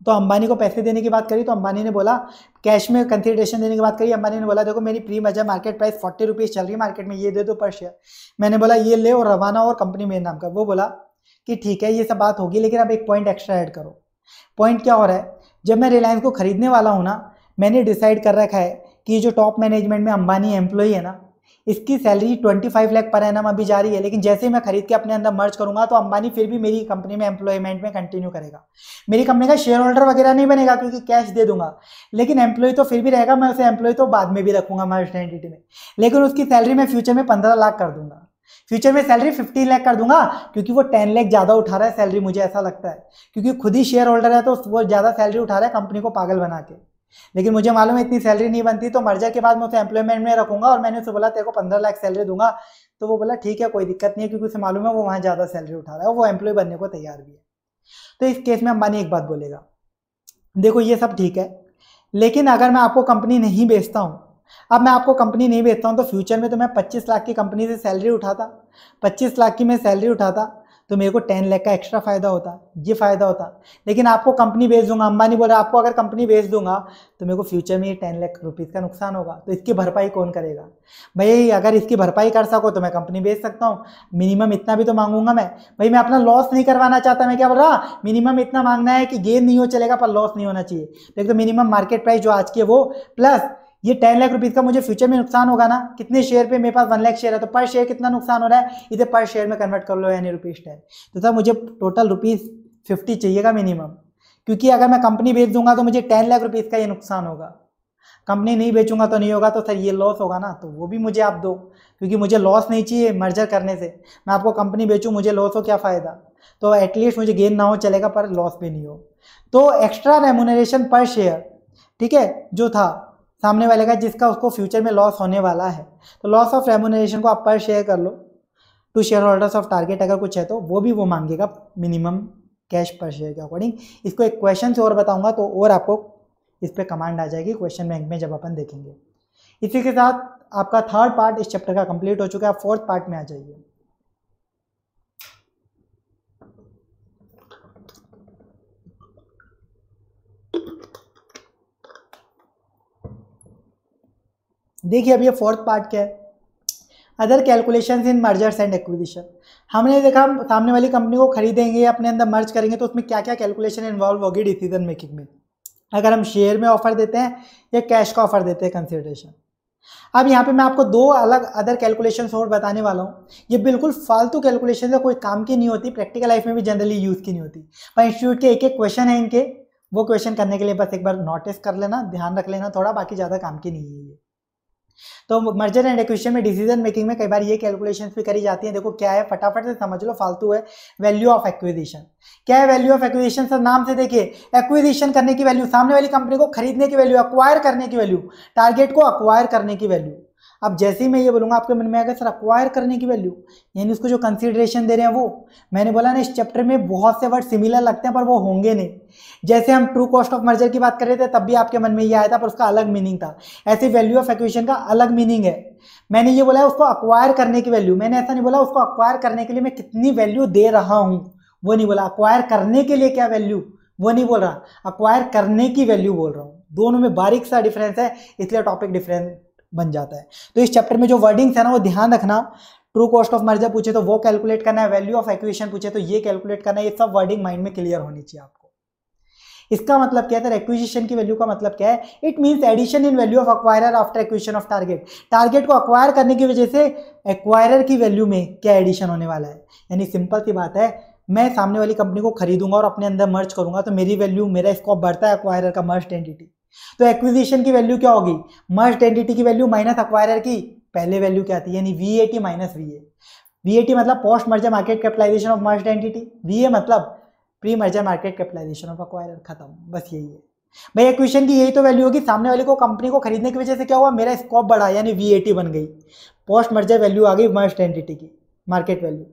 तो अंबानी को पैसे देने की बात करी तो अंबानी ने बोला कैश में कंसीडरेशन देने की बात करी। अंबानी ने बोला देखो मेरी pre merger market price 40 rupees चल रही है मार्केट में, ये दे दो पर शेयर। मैंने बोला ये ले और रवाना और कंपनी मेरे नाम का। वो बोला कि ठीक है ये सब बात होगी, लेकिन अब एक पॉइंट एक्स्ट्रा ऐड करो। पॉइंट क्या हो रहा है, जब मैं रिलायंस को खरीदने वाला हूँ ना, मैंने डिसाइड कर रखा है कि जो टॉप मैनेजमेंट में अंबानी एम्प्लॉई है ना इसकी सैलरी 25 लाख पर एनम अभी जारी है, लेकिन जैसे ही मैं खरीद के अपने अंदर मर्ज करूंगा तो अंबानी फिर भी मेरी कंपनी में एम्प्लॉयमेंट में कंटिन्यू करेगा। मेरी कंपनी का शेयर होल्डर वगैरह नहीं बनेगा क्योंकि कैश दे दूंगा, लेकिन एम्प्लॉय तो फिर भी रहेगा, मैं उसे एम्प्लॉय तो बाद में भी रखूंगा मर्ज एंटिटी में, लेकिन उसकी सैलरी मैं फ्यूचर में 15 लाख कर दूंगा, फ्यूचर में सैलरी 15 लाख कर दूंगा, क्योंकि वो 10 लाख ज़्यादा उठा रहा है सैलरी, मुझे ऐसा लगता है, क्योंकि खुद ही शेयर होल्डर है तो वो ज़्यादा सैलरी उठा रहा है कंपनी को पागल बना के। लेकिन मुझे मालूम है इतनी सैलरी नहीं बनती, तो मर्जर के बाद मैं उसे एम्प्लॉयमेंट में रखूंगा, और मैंने उसे बोला तेरे को 15 लाख सैलरी दूंगा। तो वो बोला ठीक है कोई दिक्कत नहीं है, क्योंकि उसे मालूम है वो वहाँ ज़्यादा सैलरी उठा रहा है, वो एम्प्लॉय बनने को तैयार भी है। तो इस केस में अंबानी एक बात बोलेगा, देखो ये सब ठीक है, लेकिन अगर मैं आपको कंपनी नहीं बेचता हूँ, अब मैं आपको कंपनी नहीं बेचता हूँ, तो फ्यूचर में तो मैं 25 लाख की कंपनी से सैलरी उठाता, 25 लाख की मैं सैलरी उठाता तो मेरे को 10 लाख का एक्स्ट्रा फ़ायदा होता, ये फ़ायदा होता। लेकिन आपको कंपनी बेच दूंगा, अंबानी बोला आपको अगर कंपनी बेच दूंगा तो मेरे को फ्यूचर में ये 10 लाख रुपीज़ का नुकसान होगा, तो इसकी भरपाई कौन करेगा। भाई अगर इसकी भरपाई कर सको तो मैं कंपनी बेच सकता हूँ, मिनिमम इतना भी तो मांगूंगा मैं। भाई मैं अपना लॉस नहीं करवाना चाहता, मैं क्या बोल रहा, मिनिमम इतना मांगना है कि गेन नहीं हो चलेगा पर लॉस नहीं होना चाहिए। तो एक तो मिनिमम मार्केट प्राइस जो आज की है वो, प्लस ये 10 लाख रुपीज़ का मुझे फ्यूचर में नुकसान होगा ना, कितने शेयर पे, मेरे पास 1 लाख शेयर है तो पर शेयर कितना नुकसान हो रहा है, इधर पर शेयर में कन्वर्ट कर लो यानी ₹10। तो सर मुझे टोटल ₹50 चाहिएगा मिनिमम, क्योंकि अगर मैं कंपनी बेच दूंगा तो मुझे 10 लाख रुपीज़ का ये नुकसान होगा, कंपनी नहीं बेचूंगा तो नहीं होगा, तो सर ये लॉस होगा ना तो वो भी मुझे आप दो, क्योंकि मुझे लॉस नहीं चाहिए मर्जर करने से। मैं आपको कंपनी बेचूँ मुझे लॉस हो क्या फ़ायदा, तो एटलीस्ट मुझे गेन ना हो चलेगा पर लॉस भी नहीं हो। तो एक्स्ट्रा रेम्यूनरेशन पर शेयर, ठीक है, जो था सामने वाले का जिसका उसको फ्यूचर में लॉस होने वाला है, तो लॉस ऑफ रेम्यूनरेशन को आप पर शेयर कर लो to share holders of target अगर कुछ है तो वो भी वो मांगेगा मिनिमम कैश पर शेयर के अकॉर्डिंग। इसको एक क्वेश्चन से और बताऊंगा तो और आपको इस पर कमांड आ जाएगी क्वेश्चन बैंक में जब अपन देखेंगे। इसी के साथ आपका 3rd पार्ट इस चैप्टर का कंप्लीट हो चुका है, आप 4th पार्ट में आ जाइए। देखिए अब ये 4th पार्ट क्या है, other calculations in mergers and acquisition. हमने देखा सामने वाली कंपनी को खरीदेंगे अपने अंदर मर्ज करेंगे तो उसमें क्या क्या कैलकुलेशन इन्वॉल्व होगी डिसीजन मेकिंग में, अगर हम शेयर में ऑफर देते हैं या कैश का ऑफर देते हैं कंसिडरेशन। अब यहाँ पे मैं आपको 2 अलग अदर कैलकुलेशंस और बताने वाला हूँ, ये बिल्कुल फालतू कैलकुलेशन है, कोई काम की नहीं होती, प्रैक्टिकल लाइफ में भी जनरली यूज़ की नहीं होती, पर इंस्टीट्यूट के एक क्वेश्चन है इनके वो क्वेश्चन करने के लिए बस एक बार नोटिस कर लेना, ध्यान रख लेना थोड़ा, बाकी ज़्यादा काम की नहीं है ये। तो मर्जर एंड एक्विजिशन में डिसीजन मेकिंग में कई बार ये कैलकुलेशंस भी करी जाती हैं। देखो क्या है, फटाफट से समझ लो, फालतू है। वैल्यू ऑफ एक्विजिशन क्या है? वैल्यू ऑफ एक्विजिशन सर नाम से देखिए, एक्विजिशन करने की वैल्यू, सामने वाली कंपनी को खरीदने की वैल्यू, एक्वायर करने की वैल्यू, टारगेट को एक्वायर करने की वैल्यू। अब जैसे ही मैं ये बोलूँगा आपके मन में आएगा सर एक्वायर करने की वैल्यू, यानी उसको जो कंसीडरेशन दे रहे हैं वो। मैंने बोला ना इस चैप्टर में बहुत से वर्ड सिमिलर लगते हैं पर वो होंगे नहीं। जैसे हम ट्रू कॉस्ट ऑफ मर्जर की बात कर रहे थे तब भी आपके मन में ये आया था पर उसका अलग मीनिंग था, ऐसे वैल्यू ऑफ एक्विजिशन का अलग मीनिंग है। मैंने ये बोला है उसको एक्वायर करने की वैल्यू, मैंने ऐसा नहीं बोला उसको एक्वायर करने के लिए मैं कितनी वैल्यू दे रहा हूँ, वो नहीं बोला। एक्वायर करने के लिए क्या वैल्यू वो नहीं बोल रहा, एक्वायर करने की वैल्यू बोल रहा हूँ। दोनों में बारीक सा डिफरेंस है, इसलिए टॉपिक डिफरेंस बन जाता है। तो इस चैप्टर में जो वर्डिंग्स है ना वो ध्यान रखना। ट्रू कॉस्ट ऑफ मर्जर पूछे तो वो कैलकुलेट करना है, वैल्यू ऑफ एक्विजिशन पूछे तो ये कैलकुलेट करना है। ये सब वर्डिंग माइंड में क्लियर होनी चाहिए आपको। इसका मतलब क्या है सर? एक्विजिशन की वैल्यू का मतलब क्या है? It means addition in value of acquirer after acquisition of target. Target को एक्वायर करने की वजह से एक्वायरर की वैल्यू में क्या एडिशन होने वाला है। यानी सिंपल सी बात है, मैं सामने वाली कंपनी को खरीदूंगा और अपने अंदर मर्ज करूंगा तो मेरी वैल्यू, मेरा स्कोप बढ़ता है एक्वायरर का मर्ज एंटिटी। तो एक्विजिशन की वैल्यू क्या होगी? मर्ज एंटिटी की वैल्यू माइनस एक्वायरर की पहले वैल्यू क्या आती है, यानी VAT माइनस VA। VAT मतलब post merger market capitalisation of merge entity, VA मतलब pre merger market capitalisation of acquirer. खत्म, बस यही है भाई एक्विजिशन की, यही तो वैल्यू होगी। सामने वाले को कंपनी को खरीदने की वजह से क्या हुआ, मेरा स्कोप बढ़ा यानी VAT बन गई, पोस्ट मर्जर वैल्यू आ गई मर्ज एंटिटी की मार्केट वैल्यू।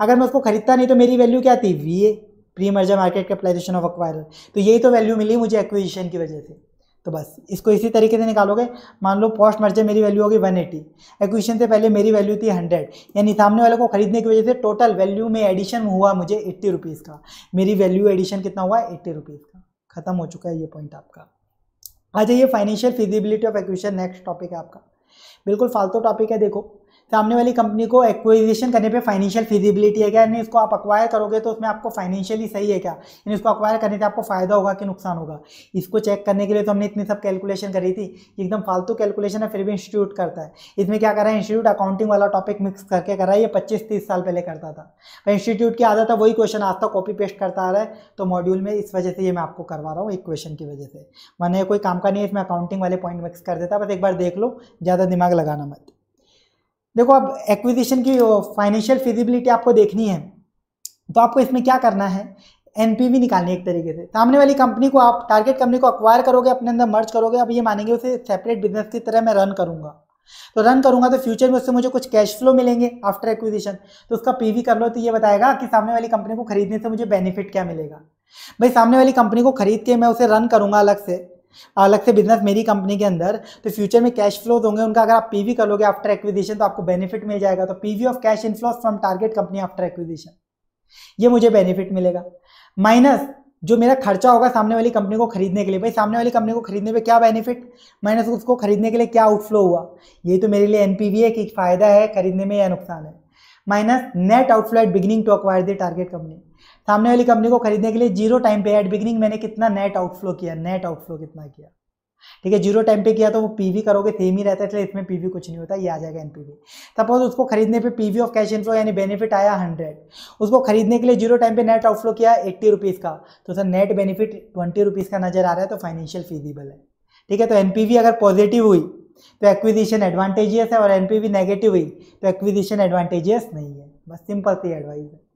अगर मैं उसको खरीदता नहीं तो मेरी वैल्यू क्या आती, VA pre merger market capitalisation of acquirer. तो यही तो वैल्यू मिली मुझे एक्विजिशन की वजह से। तो बस इसको इसी तरीके से निकालोगे। मान लो पोस्ट मर्जर मेरी वैल्यू होगी 180, एक्विजिशन से पहले मेरी वैल्यू थी 100, यानी सामने वाले को खरीदने की वजह से टोटल वैल्यू में एडिशन हुआ मुझे 80 रुपीज़ का। मेरी वैल्यू एडिशन कितना हुआ, 80 रुपीज़ का। खत्म हो चुका है ये पॉइंट आपका। आ जाइए financial feasibility of acquisition, next topic है आपका। बिल्कुल फालतू टॉपिक है। देखो सामने वाली कंपनी को एक्विजिशन करने पे फाइनेंशियल फिजिबिलिटी है क्या, यानी इसको आप अक्वायर करोगे तो उसमें आपको फाइनेंशियली सही है क्या, यानी इसको अक्वायर करने से आपको फ़ायदा होगा कि नुकसान होगा। इसको चेक करने के लिए तो हमने इतनी सब कैलकुलेशन करी थी, एकदम फालतू कैलकुलेशन है फिर भी इंस्टीट्यूट करता है। इसमें क्या कर रहा है इंस्टीट्यूट, अकाउंटिंग वाला टॉपिक मिक्स करके कर रहा है। ये 25-30 साल पहले करता था पर इंस्टीट्यूट की आदत है वही क्वेश्चन आज तक कॉपी पेस्ट करता आ रहा है। तो मॉड्यूल में इस वजह से ये मैं आपको करवा रहा हूँ, एक क्वेश्चन की वजह से, मैंने कोई काम का नहीं है इसमें, अकाउंटिंग वाले पॉइंट मिक्स कर देता। बस एक बार देख लो, ज़्यादा दिमाग लगाना मत। देखो अब एक्विजिशन की फाइनेंशियल फिजिबिलिटी आपको देखनी है तो आपको इसमें क्या करना है, NPV निकालनी है एक तरीके से। सामने वाली कंपनी को आप, टारगेट कंपनी को अक्वायर करोगे, अपने अंदर मर्ज करोगे। अब ये मानेंगे उसे सेपरेट बिजनेस की तरह मैं रन करूँगा, तो रन करूँगा तो फ्यूचर में उससे मुझे कुछ कैश फ्लो मिलेंगे आफ्टर एक्विजिशन। तो उसका PV कर लो तो ये बताएगा कि सामने वाली कंपनी को खरीदने से मुझे बेनिफिट क्या मिलेगा। भाई सामने वाली कंपनी को खरीद के मैं उसे रन करूँगा अलग से बिजनेस मेरी कंपनी के अंदर, तो फ्यूचर में कैश फ्लोज होंगे उनका। अगर आप PV कर लोगे आफ्टर एक्विजिशन तो आपको बेनिफिट मिल जाएगा। तो PV of cash inflows from target company after acquisition, ये मुझे बेनिफिट मिलेगा, माइनस जो मेरा खर्चा होगा सामने वाली कंपनी को खरीदने के लिए। भाई सामने वाली कंपनी को खरीदने पे क्या बेनिफिट, माइनस उसको खरीदने के लिए क्या आउटफ्लो हुआ। यही तो मेरे लिए NPV है कि फ़ायदा है खरीदने में या नुकसान है, minus net outflow at beginning to acquire the target company. सामने वाली कंपनी को खरीदने के लिए जीरो टाइम पे एट बिगिनिंग मैंने कितना नेट आउटफ्लो किया, नेट आउटफ्लो कितना किया, ठीक है। जीरो टाइम पे किया तो वो PV करोगे सेम ही रहता है, इसलिए इसमें PV कुछ नहीं होता, ये आ जाएगा NPV। सपोज उसको खरीदने पे PV ऑफ कैश इनफ्लो यानी बेनिफिट आया 100, उसको खरीदने के लिए जीरो टाइम पे नेट आउटफ्लो किया 80 रुपीज़ का, तो सर नेट बेनिफिट 20 रुपीज़ का नजर आ रहा है, तो फाइनेंशियल फिजिबल है, ठीक है। तो NPV अगर पॉजिटिव हुई तो एक्विजिशन एडवांटेजियस है, और NPV नेगेटिव हुई तो एक्विजिशन एडवांटेजियस नहीं है। बस सिंपल सी एडवाइस है।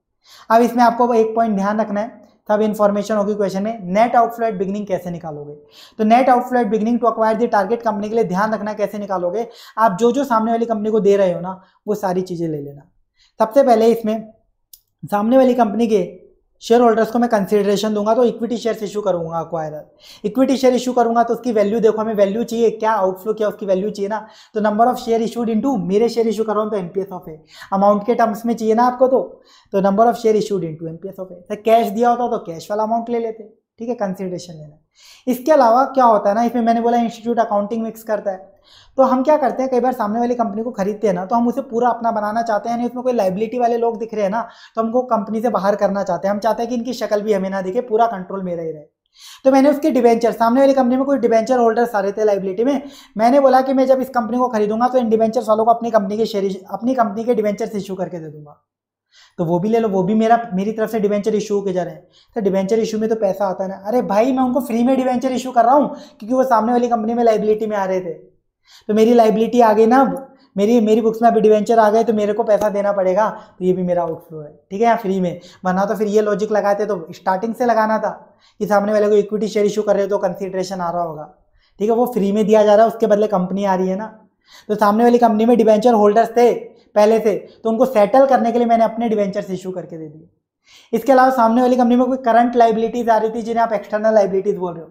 अब इसमें आपको एक पॉइंट ध्यान रखना है, सब इन्फॉर्मेशन होगी क्वेश्चन में। नेट आउटफ्लो एट बिगिनिंग कैसे निकालोगे, तो net outflow at beginning to acquire the target company के लिए ध्यान रखना कैसे निकालोगे। आप जो जो सामने वाली कंपनी को दे रहे हो ना वो सारी चीज़ें ले लेना। सबसे पहले इसमें सामने वाली कंपनी के शेयर होल्डर्स को मैं कंसिडरेशन दूंगा तो इक्विटी शेयर इशू करूंगा अक्वायरर। इक्विटी शेयर इशू करूंगा तो उसकी वैल्यू देखो, हमें वैल्यू चाहिए, क्या आउटफ्लो किया उसकी वैल्यू चाहिए ना। तो number of share issued into, मेरे शेयर इशू कर रहा हूँ तो MPS ऑफ है, अमाउंट के टर्म्स में चाहिए ना आपको, तो number of share issued into MPS of है। तो कैश दिया होता तो कैश वाला अमाउंट ले लेते, ठीक है, कंसिडरेशन लेना। इसके अलावा क्या होता है ना, इसमें मैंने बोला इंस्टीट्यूट अकाउंटिंग मिक्स करता है, तो हम क्या करते हैं, कई बार सामने वाली कंपनी को खरीदते हैं ना तो हम उसे पूरा अपना बनाना चाहते हैं, यानी उसमें कोई लाइबिलिटी वाले लोग दिख रहे हैं ना तो हमको कंपनी से बाहर करना चाहते हैं। हम चाहते हैं कि इनकी शक्ल भी हमें ना दिखे, पूरा कंट्रोल मेरा ही रहे। तो मैंने उसके डिबेंचर, सामने वाली कंपनी में कोई डिबेंचर होल्डर सारे थे लाइबिलिटी में, मैंने बोला कि मैं जब इस कंपनी को खरीदूंगा तो इन डिबेंचर वालों को अपनी कंपनी के डिबेंचर इशू करके दे दूंगा। तो वो भी ले लो, वो भी मेरा मेरी तरफ से डिवेंचर इशू होकर जा रहे हैं। तो डिवेंचर इशू में तो पैसा आता है ना, अरे भाई मैं उनको फ्री में डिवेंचर इशू कर रहा हूँ क्योंकि वो सामने वाली कंपनी में लाइबिलिटी में आ रहे थे, तो मेरी लाइबिलिटी आ गई ना, अब मेरी बुक्स में अभी डिवेंचर आ गए तो मेरे को पैसा देना पड़ेगा, तो ये भी मेरा आउटफ्लो है। ठीक है, यहाँ फ्री में, वरना तो फिर ये लॉजिक लगाते तो स्टार्टिंग से लगाना था कि सामने वाले को इक्विटी शेयर इशू कर रहे हो तो कंसिडरेशन आ रहा होगा। ठीक है, वो फ्री में दिया जा रहा है, उसके बदले कंपनी आ रही है ना, तो सामने वाली कंपनी में डिवेंचर होल्डर्स थे पहले से, तो उनको सेटल करने के लिए मैंने अपने डिवेंचर्स इशू करके दे दिए। इसके अलावा सामने वाली कंपनी में कोई करंट लाइबिलिटीज आ रही थी जिन्हें आप एक्सटर्नल लाइबिलिटीज बोल रहे हो,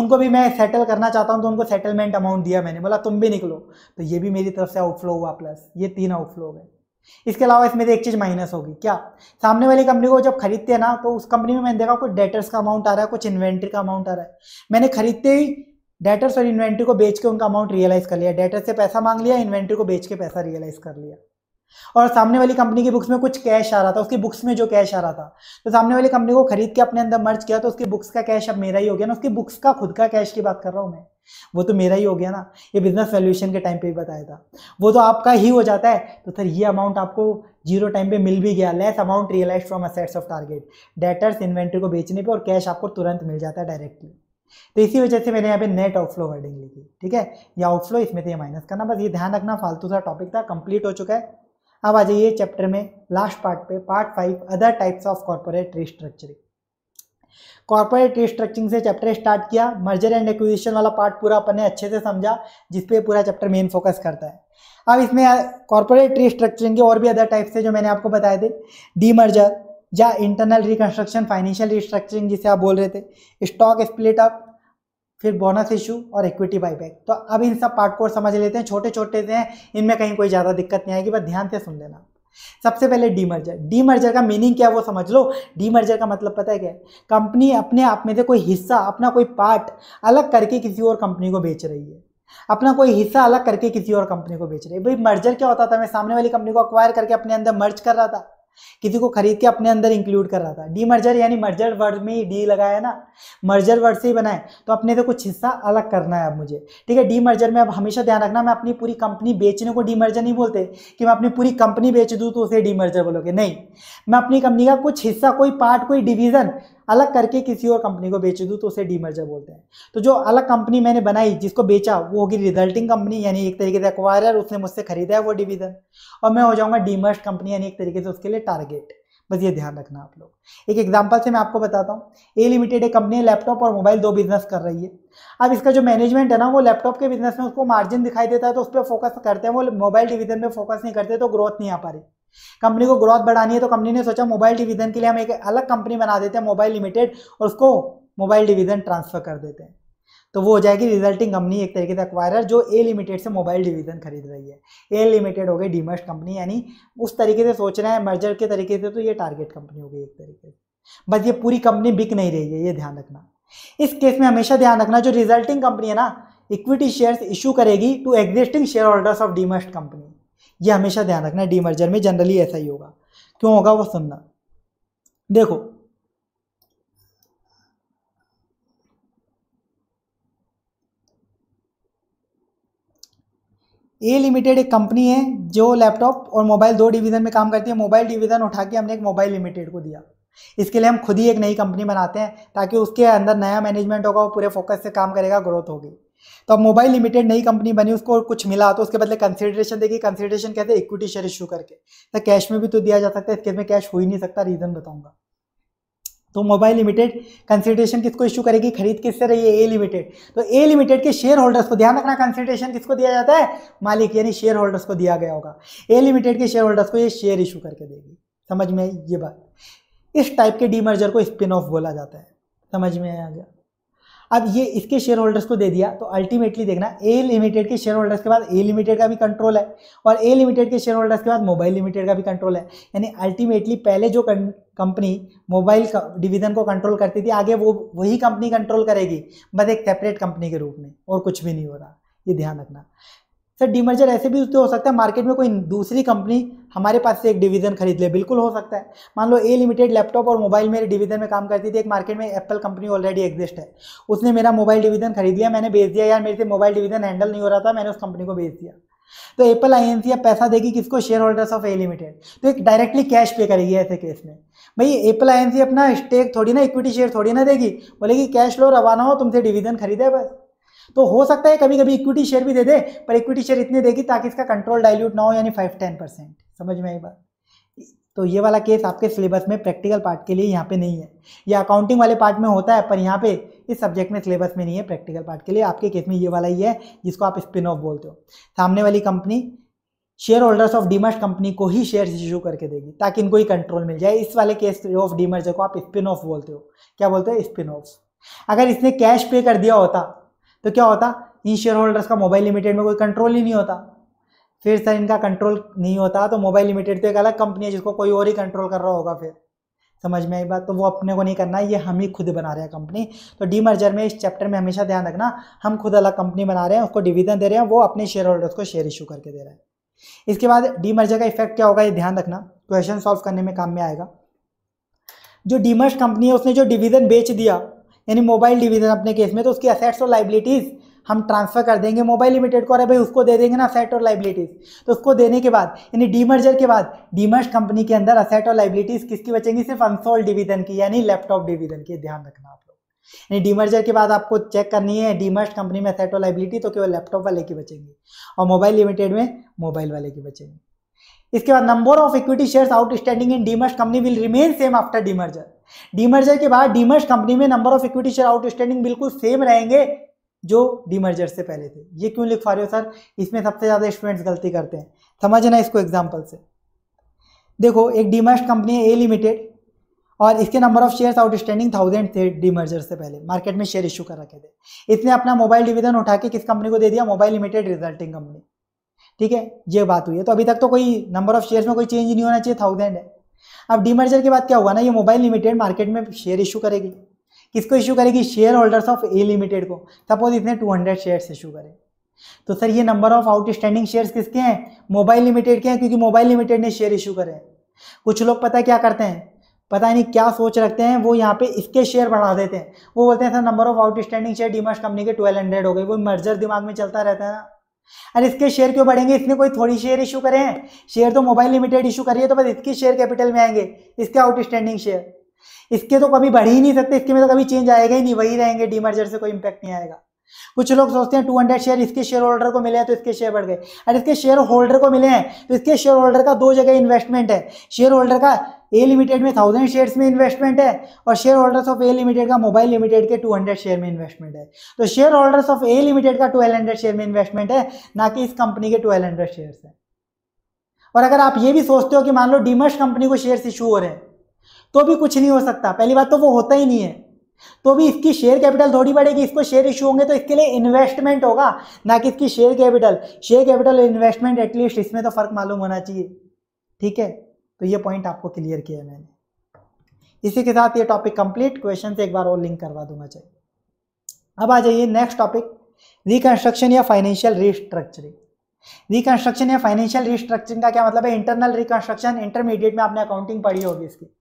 उनको भी मैं सेटल करना चाहता हूं, तो उनको सेटलमेंट अमाउंट दिया मैंने, बोला तुम भी निकलो, तो ये भी मेरी तरफ से आउटफ्लो हुआ। प्लस ये तीन आउटफ्लो हो गए। इसके अलावा इसमें से एक चीज़ माइनस होगी, क्या सामने वाली कंपनी को जब खरीदते हैं ना, तो उस कंपनी में मैंने देखा कुछ डेटर्स का अमाउंट आ रहा है, कुछ इन्वेंट्री का अमाउंट आ रहा है, मैंने खरीदते ही डेटर्स और इन्वेंट्री को बेच के उनका अमाउंट रियलाइज कर लिया, डेटर्स से पैसा मांग लिया, इन्वेंट्री को बेच के पैसा रियलाइज कर लिया। और सामने वाली कंपनी की बुक्स में कुछ कैश आ रहा था, उसकी बुक्स में जो कैश आ रहा था, तो सामने वाली कंपनी को खरीद के अपने अंदर मर्ज किया, तो उसकी बुक्स का कैश अब मेरा ही हो गया ना, उसकी बुक्स का खुद का कैश की बात कर रहा हूँ मैं, वो तो मेरा ही हो गया ना, ये बिजनेस वैल्यूएशन के टाइम पे भी बताया था, वो तो आपका ही हो जाता है। तो सर ये अमाउंट आपको जीरो टाइम पे मिल भी गया, less amount realise from assets of target, debtors inventory को बेचने पर, और कैश आपको तुरंत मिल जाता है डायरेक्टली। तो इसी वजह से मैंने यहाँ पे नेट आउटफ्लो वर्डिंग लिखी। ठीक है, ये आउटफ्लो, इसमें से माइनस करना, बस ये ध्यान रखना। फालतू सा टॉपिक था, कंप्लीट हो चुका है। अब आ जाइए चैप्टर में लास्ट पार्ट पे, part 5 other types of corporate restructuring. Corporate restructuring से चैप्टर स्टार्ट किया, मर्जर एंड एक्विजिशन वाला पार्ट पूरा अपन ने अच्छे से समझा, जिसपे पूरा चैप्टर मेन फोकस करता है। अब इसमें कॉर्पोरेट रिस्ट्रक्चरिंग के और भी अदर टाइप्स है जो मैंने आपको बताए थे, डीमर्जर या इंटरनल रिकन्स्ट्रक्शन, फाइनेंशियल रिस्ट्रक्चरिंग जिसे आप बोल रहे थे, स्टॉक स्प्लिट अप, फिर बोनस इशू और इक्विटी बाईबैक। तो अब इन सब पार्ट को समझ लेते हैं, छोटे छोटे से हैं, इनमें कहीं कोई ज़्यादा दिक्कत नहीं आएगी, बस ध्यान से सुन लेना। सबसे पहले डीमर्जर। डीमर्जर का मीनिंग क्या है वो समझ लो। डीमर्जर का मतलब पता है क्या है? कंपनी अपने आप में से कोई हिस्सा, अपना कोई पार्ट अलग करके किसी और कंपनी को बेच रही है, अपना कोई हिस्सा अलग करके किसी और कंपनी को बेच रही है। भाई मर्जर क्या होता था? मैं सामने वाली कंपनी को अक्वायर करके अपने अंदर मर्ज कर रहा था, किसी को खरीद के अपने अंदर इंक्लूड कर रहा था। डीमर्जर यानी मर्जर वर्ड में ही डी लगाया ना, मर्जर वर्ड से ही बनाए, तो अपने से कुछ हिस्सा अलग करना है अब मुझे। ठीक है, डीमर्जर में अब हमेशा ध्यान रखना, मैं अपनी पूरी कंपनी बेचने को डीमर्जर नहीं बोलते कि मैं अपनी पूरी कंपनी बेच दूँ तो उसे डीमर्जर बोलोगे, नहीं, मैं अपनी कंपनी का कुछ हिस्सा, कोई पार्ट, कोई डिवीज़न अलग करके किसी और कंपनी को बेच दूँ तो उसे डीमर्जर बोलते हैं। तो जो अलग कंपनी मैंने बनाई, जिसको बेचा, वो होगी रिजल्टिंग कंपनी, यानी एक तरीके से एक्वायरर, उसने मुझसे खरीदा है वो डिवीज़न, और मैं हो जाऊँगा डीमर्ज कंपनी, यानी एक तरीके से उसके लिए टारगेट। बस ये ध्यान रखना आप लोग। एक एग्जांपल से मैं आपको बताता हूँ। ए लिमिटेड एक कंपनी लैपटॉप और मोबाइल दो बिजनेस कर रही है। अब इसका जो मैनेजमेंट है ना, वो लैपटॉप के बिजनेस में उसको मार्जिन दिखाई देता है तो उस पर फोकस करते हैं, वो मोबाइल डिवीज़न में फोकस नहीं करते, तो ग्रोथ नहीं आ पा रही। कंपनी को ग्रोथ बढ़ानी है तो कंपनी ने सोचा मोबाइल डिवीज़न के लिए हम एक अलग कंपनी बना देते हैं, मोबाइल लिमिटेड, और उसको मोबाइल डिवीज़न ट्रांसफ़र कर देते हैं, तो वो हो जाएगी रिजल्टिंग कंपनी, एक तरीके से एक्वायरर, जो ए लिमिटेड से मोबाइल डिवीज़न खरीद रही है। ए लिमिटेड हो गई डीमर्ज कंपनी, यानी उस तरीके से सोच रहे हैं मर्जर के तरीके से, तो ये टारगेट कंपनी हो गई एक तरीके से। बस ये पूरी कंपनी बिक नहीं रही है, ये ध्यान रखना। इस केस में हमेशा ध्यान रखना, जो रिजल्टिंग कंपनी है ना, इक्विटी शेयर्स इशू करेगी to existing share holders of demerge company, ये हमेशा ध्यान रखना। डीमर्जर में जनरली ऐसा ही होगा, क्यों होगा वो सुनना। देखो ए लिमिटेड एक कंपनी है जो लैपटॉप और मोबाइल दो डिवीज़न में काम करती है। मोबाइल डिवीज़न उठा के हमने एक मोबाइल लिमिटेड को दिया। इसके लिए हम खुद ही एक नई कंपनी बनाते हैं ताकि उसके अंदर नया मैनेजमेंट होगा, वो पूरे फोकस से काम करेगा, ग्रोथ होगी। तो अब मोबाइल लिमिटेड नई कंपनी बनी, उसको कुछ मिला तो उसके बदले कंसिडरेशन देगी। कंसिडरेशन कहते हैं इक्विटी शेयर इशू करके, तो कैश में भी तो दिया जा सकता है, इसके में कैश हो ही नहीं सकता, रीज़न बताऊँगा। तो मोबाइल लिमिटेड कंसिडरेशन किसको इशू करेगी, खरीद किससे रही है, ए लिमिटेड। तो ए लिमिटेड के शेयर होल्डर्स को, ध्यान रखना कंसिडरेशन किसको दिया जाता है, मालिक यानी शेयर होल्डर्स को दिया गया होगा। ए लिमिटेड के शेयर होल्डर्स को ये शेयर इशू करके देगी, समझ में आई ये बात। इस टाइप के डीमर्जर को स्पिन ऑफ बोला जाता है, समझ में आ गया। अब ये इसके शेयर होल्डर्स को दे दिया, तो अल्टीमेटली देखना ए लिमिटेड के शेयर होल्डर्स के बाद ए लिमिटेड का भी कंट्रोल है, और ए लिमिटेड के शेयर होल्डर्स के बाद मोबाइल लिमिटेड का भी कंट्रोल है। यानी अल्टीमेटली पहले जो कंपनी मोबाइल डिवीज़न को कंट्रोल करती थी, आगे वो वही कंपनी कंट्रोल करेगी, बस एक सेपरेट कंपनी के रूप में, और कुछ भी नहीं हो रहा, ये ध्यान रखना। सर डीमर्जर ऐसे भी तो हो सकता है, मार्केट में कोई दूसरी कंपनी हमारे पास से एक डिवीज़न खरीद ले, बिल्कुल हो सकता है। मान लो ए लिमिटेड लैपटॉप और मोबाइल मेरे डिवीज़न में काम करती थी, एक मार्केट में एप्पल कंपनी ऑलरेडी एग्जिस्ट है, उसने मेरा मोबाइल डिवीज़न खरीद लिया, मैंने बेच दिया, यार मेरे से मोबाइल डिवीज़न हैंडल नहीं हो रहा था, मैंने उस कंपनी को बेच दिया। तो एप्पल आईएनसी अब पैसा देगी किसको, share holders of A limited, तो एक डायरेक्टली कैश पे करेगी ऐसे केस में। भाई एप्पल आईएनसी अपना स्टेक थोड़ी ना, इक्विटी शेयर थोड़ी ना देगी, बोलेगी कैश लो रवाना हो, तुमसे डिवीजन खरीदे बस। तो हो सकता है कभी कभी इक्विटी शेयर भी दे दे, पर इक्विटी शेयर इतने देगी ताकि इसका कंट्रोल डायल्यूट ना हो, यानी 5-10%। समझ में आई बात? तो ये वाला केस आपके सिलेबस में प्रैक्टिकल पार्ट के लिए यहाँ पे नहीं है, ये अकाउंटिंग वाले पार्ट में होता है पर यहाँ पे इस सब्जेक्ट में सिलेबस में नहीं है। प्रैक्टिकल पार्ट के लिए आपके केस में ये वाला ही है जिसको आप स्पिन ऑफ बोलते हो। सामने वाली company share holders of demerge company को ही शेयर इशू करके देगी ताकि इनको ही कंट्रोल मिल जाए। इस वाले केस ऑफ डीमर्जर को आप स्पिन ऑफ बोलते हो। क्या बोलते हो? Spin off. अगर इसने कैश पे कर दिया होता तो क्या होता, इन शेयर होल्डर्स का मोबाइल लिमिटेड में कोई कंट्रोल ही नहीं होता। फिर सर इनका कंट्रोल नहीं होता तो मोबाइल लिमिटेड तो एक अलग कंपनी है जिसको कोई और ही कंट्रोल कर रहा होगा। फिर समझ में आई बात? तो वो अपने को नहीं करना है, ये हम ही खुद बना रहे हैं कंपनी। तो डीमर्जर में इस चैप्टर में हमेशा ध्यान रखना, हम खुद अलग कंपनी बना रहे हैं, उसको डिवीजन दे रहे हैं, वो अपने शेयर होल्डर्स को शेयर इशू करके दे रहा है। इसके बाद डीमर्जर का इफेक्ट क्या होगा ये ध्यान रखना, क्वेश्चन सॉल्व करने में काम में आएगा। जो डीमर्ज कंपनी है उसने जो डिवीजन बेच दिया, यानी मोबाइल डिवीजन अपने केस में, तो उसकी असेट्स और लाइबिलिटीज़ हम ट्रांसफर कर देंगे मोबाइल लिमिटेड को। अरे भाई उसको दे देंगे ना असेट और लाइबिलिटीज़, तो उसको देने के बाद यानी डीमर्जर के बाद डीमर्ज कंपनी के अंदर असेट और लाइबिलिटीज़ किसकी बचेंगी, सिर्फ अनसोल्ड डिवीजन की, यानी लैपटॉप डिवीजन की। ध्यान रखना आप लोग, यानी डीमर्जर के बाद आपको चेक करनी है डीमर्ज कंपनी में असेट और लाइबिलिटी तो केवल लैपटॉप वाले की बचेंगी, और मोबाइल लिमिटेड में मोबाइल वाले की बचेंगी। इसके बाद number of equity shares outstanding in demerge company will remain same after demerger. Demerger के बाद डीमर्ज कंपनी में number of equity share outstanding बिल्कुल सेम रहेंगे जो डीमर्जर से पहले थे। ये क्यों लिखवा रहे हो सर? इसमें सबसे ज़्यादा स्टूडेंट्स गलती करते हैं, समझना इसको एग्जांपल से। देखो एक डीमर्ज कंपनी है ए लिमिटेड और इसके नंबर ऑफ शेयर्स आउटस्टैंडिंग 1000 थे डीमर्जर से पहले, मार्केट में शेयर इशू कर रखे थे। इसने अपना मोबाइल डिवीजन उठा के किस कंपनी को दे दिया, मोबाइल लिमिटेड रिजल्टिंग कंपनी। ठीक है, ये बात हुई है। तो अभी तक तो कोई नंबर ऑफ शेयर्स में कोई चेंज नहीं होना चाहिए, 1000 है। अब डीमर्जर के बाद क्या हुआ ना, ये मोबाइल लिमिटेड मार्केट में शेयर इशू करेगी। किसको इशू करेगी? Share holders of A limited को। सपोज इसने 200 शेयर्स इशू करें तो सर ये नंबर ऑफ आउटस्टैंडिंग शेयर्स किसके हैं, मोबाइल लिमिटेड के हैं, क्योंकि मोबाइल लिमिटेड ने शेयर इशू करे हैं। कुछ लोग पता है क्या करते हैं, पता नहीं क्या सोच रखते हैं, वो यहाँ पे इसके शेयर बढ़ा देते हैं। वो बोलते हैं sir number of outstanding share demerge company के 1200 हो गए। वो मर्जर दिमाग में चलता रहता है ना, अरे इसके शेयर क्यों बढ़ेंगे, इसने कोई थोड़ी शेयर इशू करे हैं, शेयर तो मोबाइल लिमिटेड इशू करिए तो बस इसके शेयर कैपिटल में आएंगे, इसके आउटस्टैंडिंग शेयर। इसके तो कभी बढ़ ही नहीं सकते, इसके में तो कभी चेंज आएगा ही नहीं, वही रहेंगे, डीमर्जर से कोई इंपैक्ट नहीं आएगा। कुछ लोग सोचते हैं 200 शेयर इसके शेयर होल्डर को मिले हैं तो इसके शेयर बढ़ गए, और इसके शेयर होल्डर को मिले हैं तो इसके शेयर होल्डर का दो जगह इन्वेस्टमेंट है। शेयर होल्डर का ए लिमिटेड में 1000 शेयर्स में इन्वेस्टमेंट है और share holders of A limited का मोबाइल लिमिटेड के 200 शेयर में इन्वेस्टमेंट है। तो share holders of A limited का 1200 शेयर में इन्वेस्टमेंट है, ना कि इस कंपनी के 1200 शेयर्स है। और अगर आप ये भी सोचते हो कि मान लो डीमर्ज कंपनी को शेयर्स इशू हो रहे हैं तो भी कुछ नहीं हो सकता, पहली बात तो वो होता ही नहीं है, तो भी इसकी शेयर कैपिटल थोड़ी बढ़ेगी। इसको शेयर इशू होंगे तो इसके लिए इन्वेस्टमेंट होगा, ना कि इसकी share capital. Share capital investment at least इसमें तो फर्क मालूम होना चाहिए। ठीक है, तो ये पॉइंट आपको क्लियर किया है मैंने। इसी के साथ ये टॉपिक कंप्लीट, क्वेश्चन से एक बार और लिंक करवा दूंगा चाहिए। अब आ जाइए नेक्स्ट टॉपिक, रिकंस्ट्रक्शन या फाइनेंशियल रिस्ट्रक्चरिंग। रिकंस्ट्रक्शन या फाइनेंशियल रिस्ट्रक्चरिंग का क्या मतलब है? इंटरनल रिकंस्ट्रक्शन, इंटरमीडिएट में आपने अकाउंटिंग पढ़ी होगी इसकी।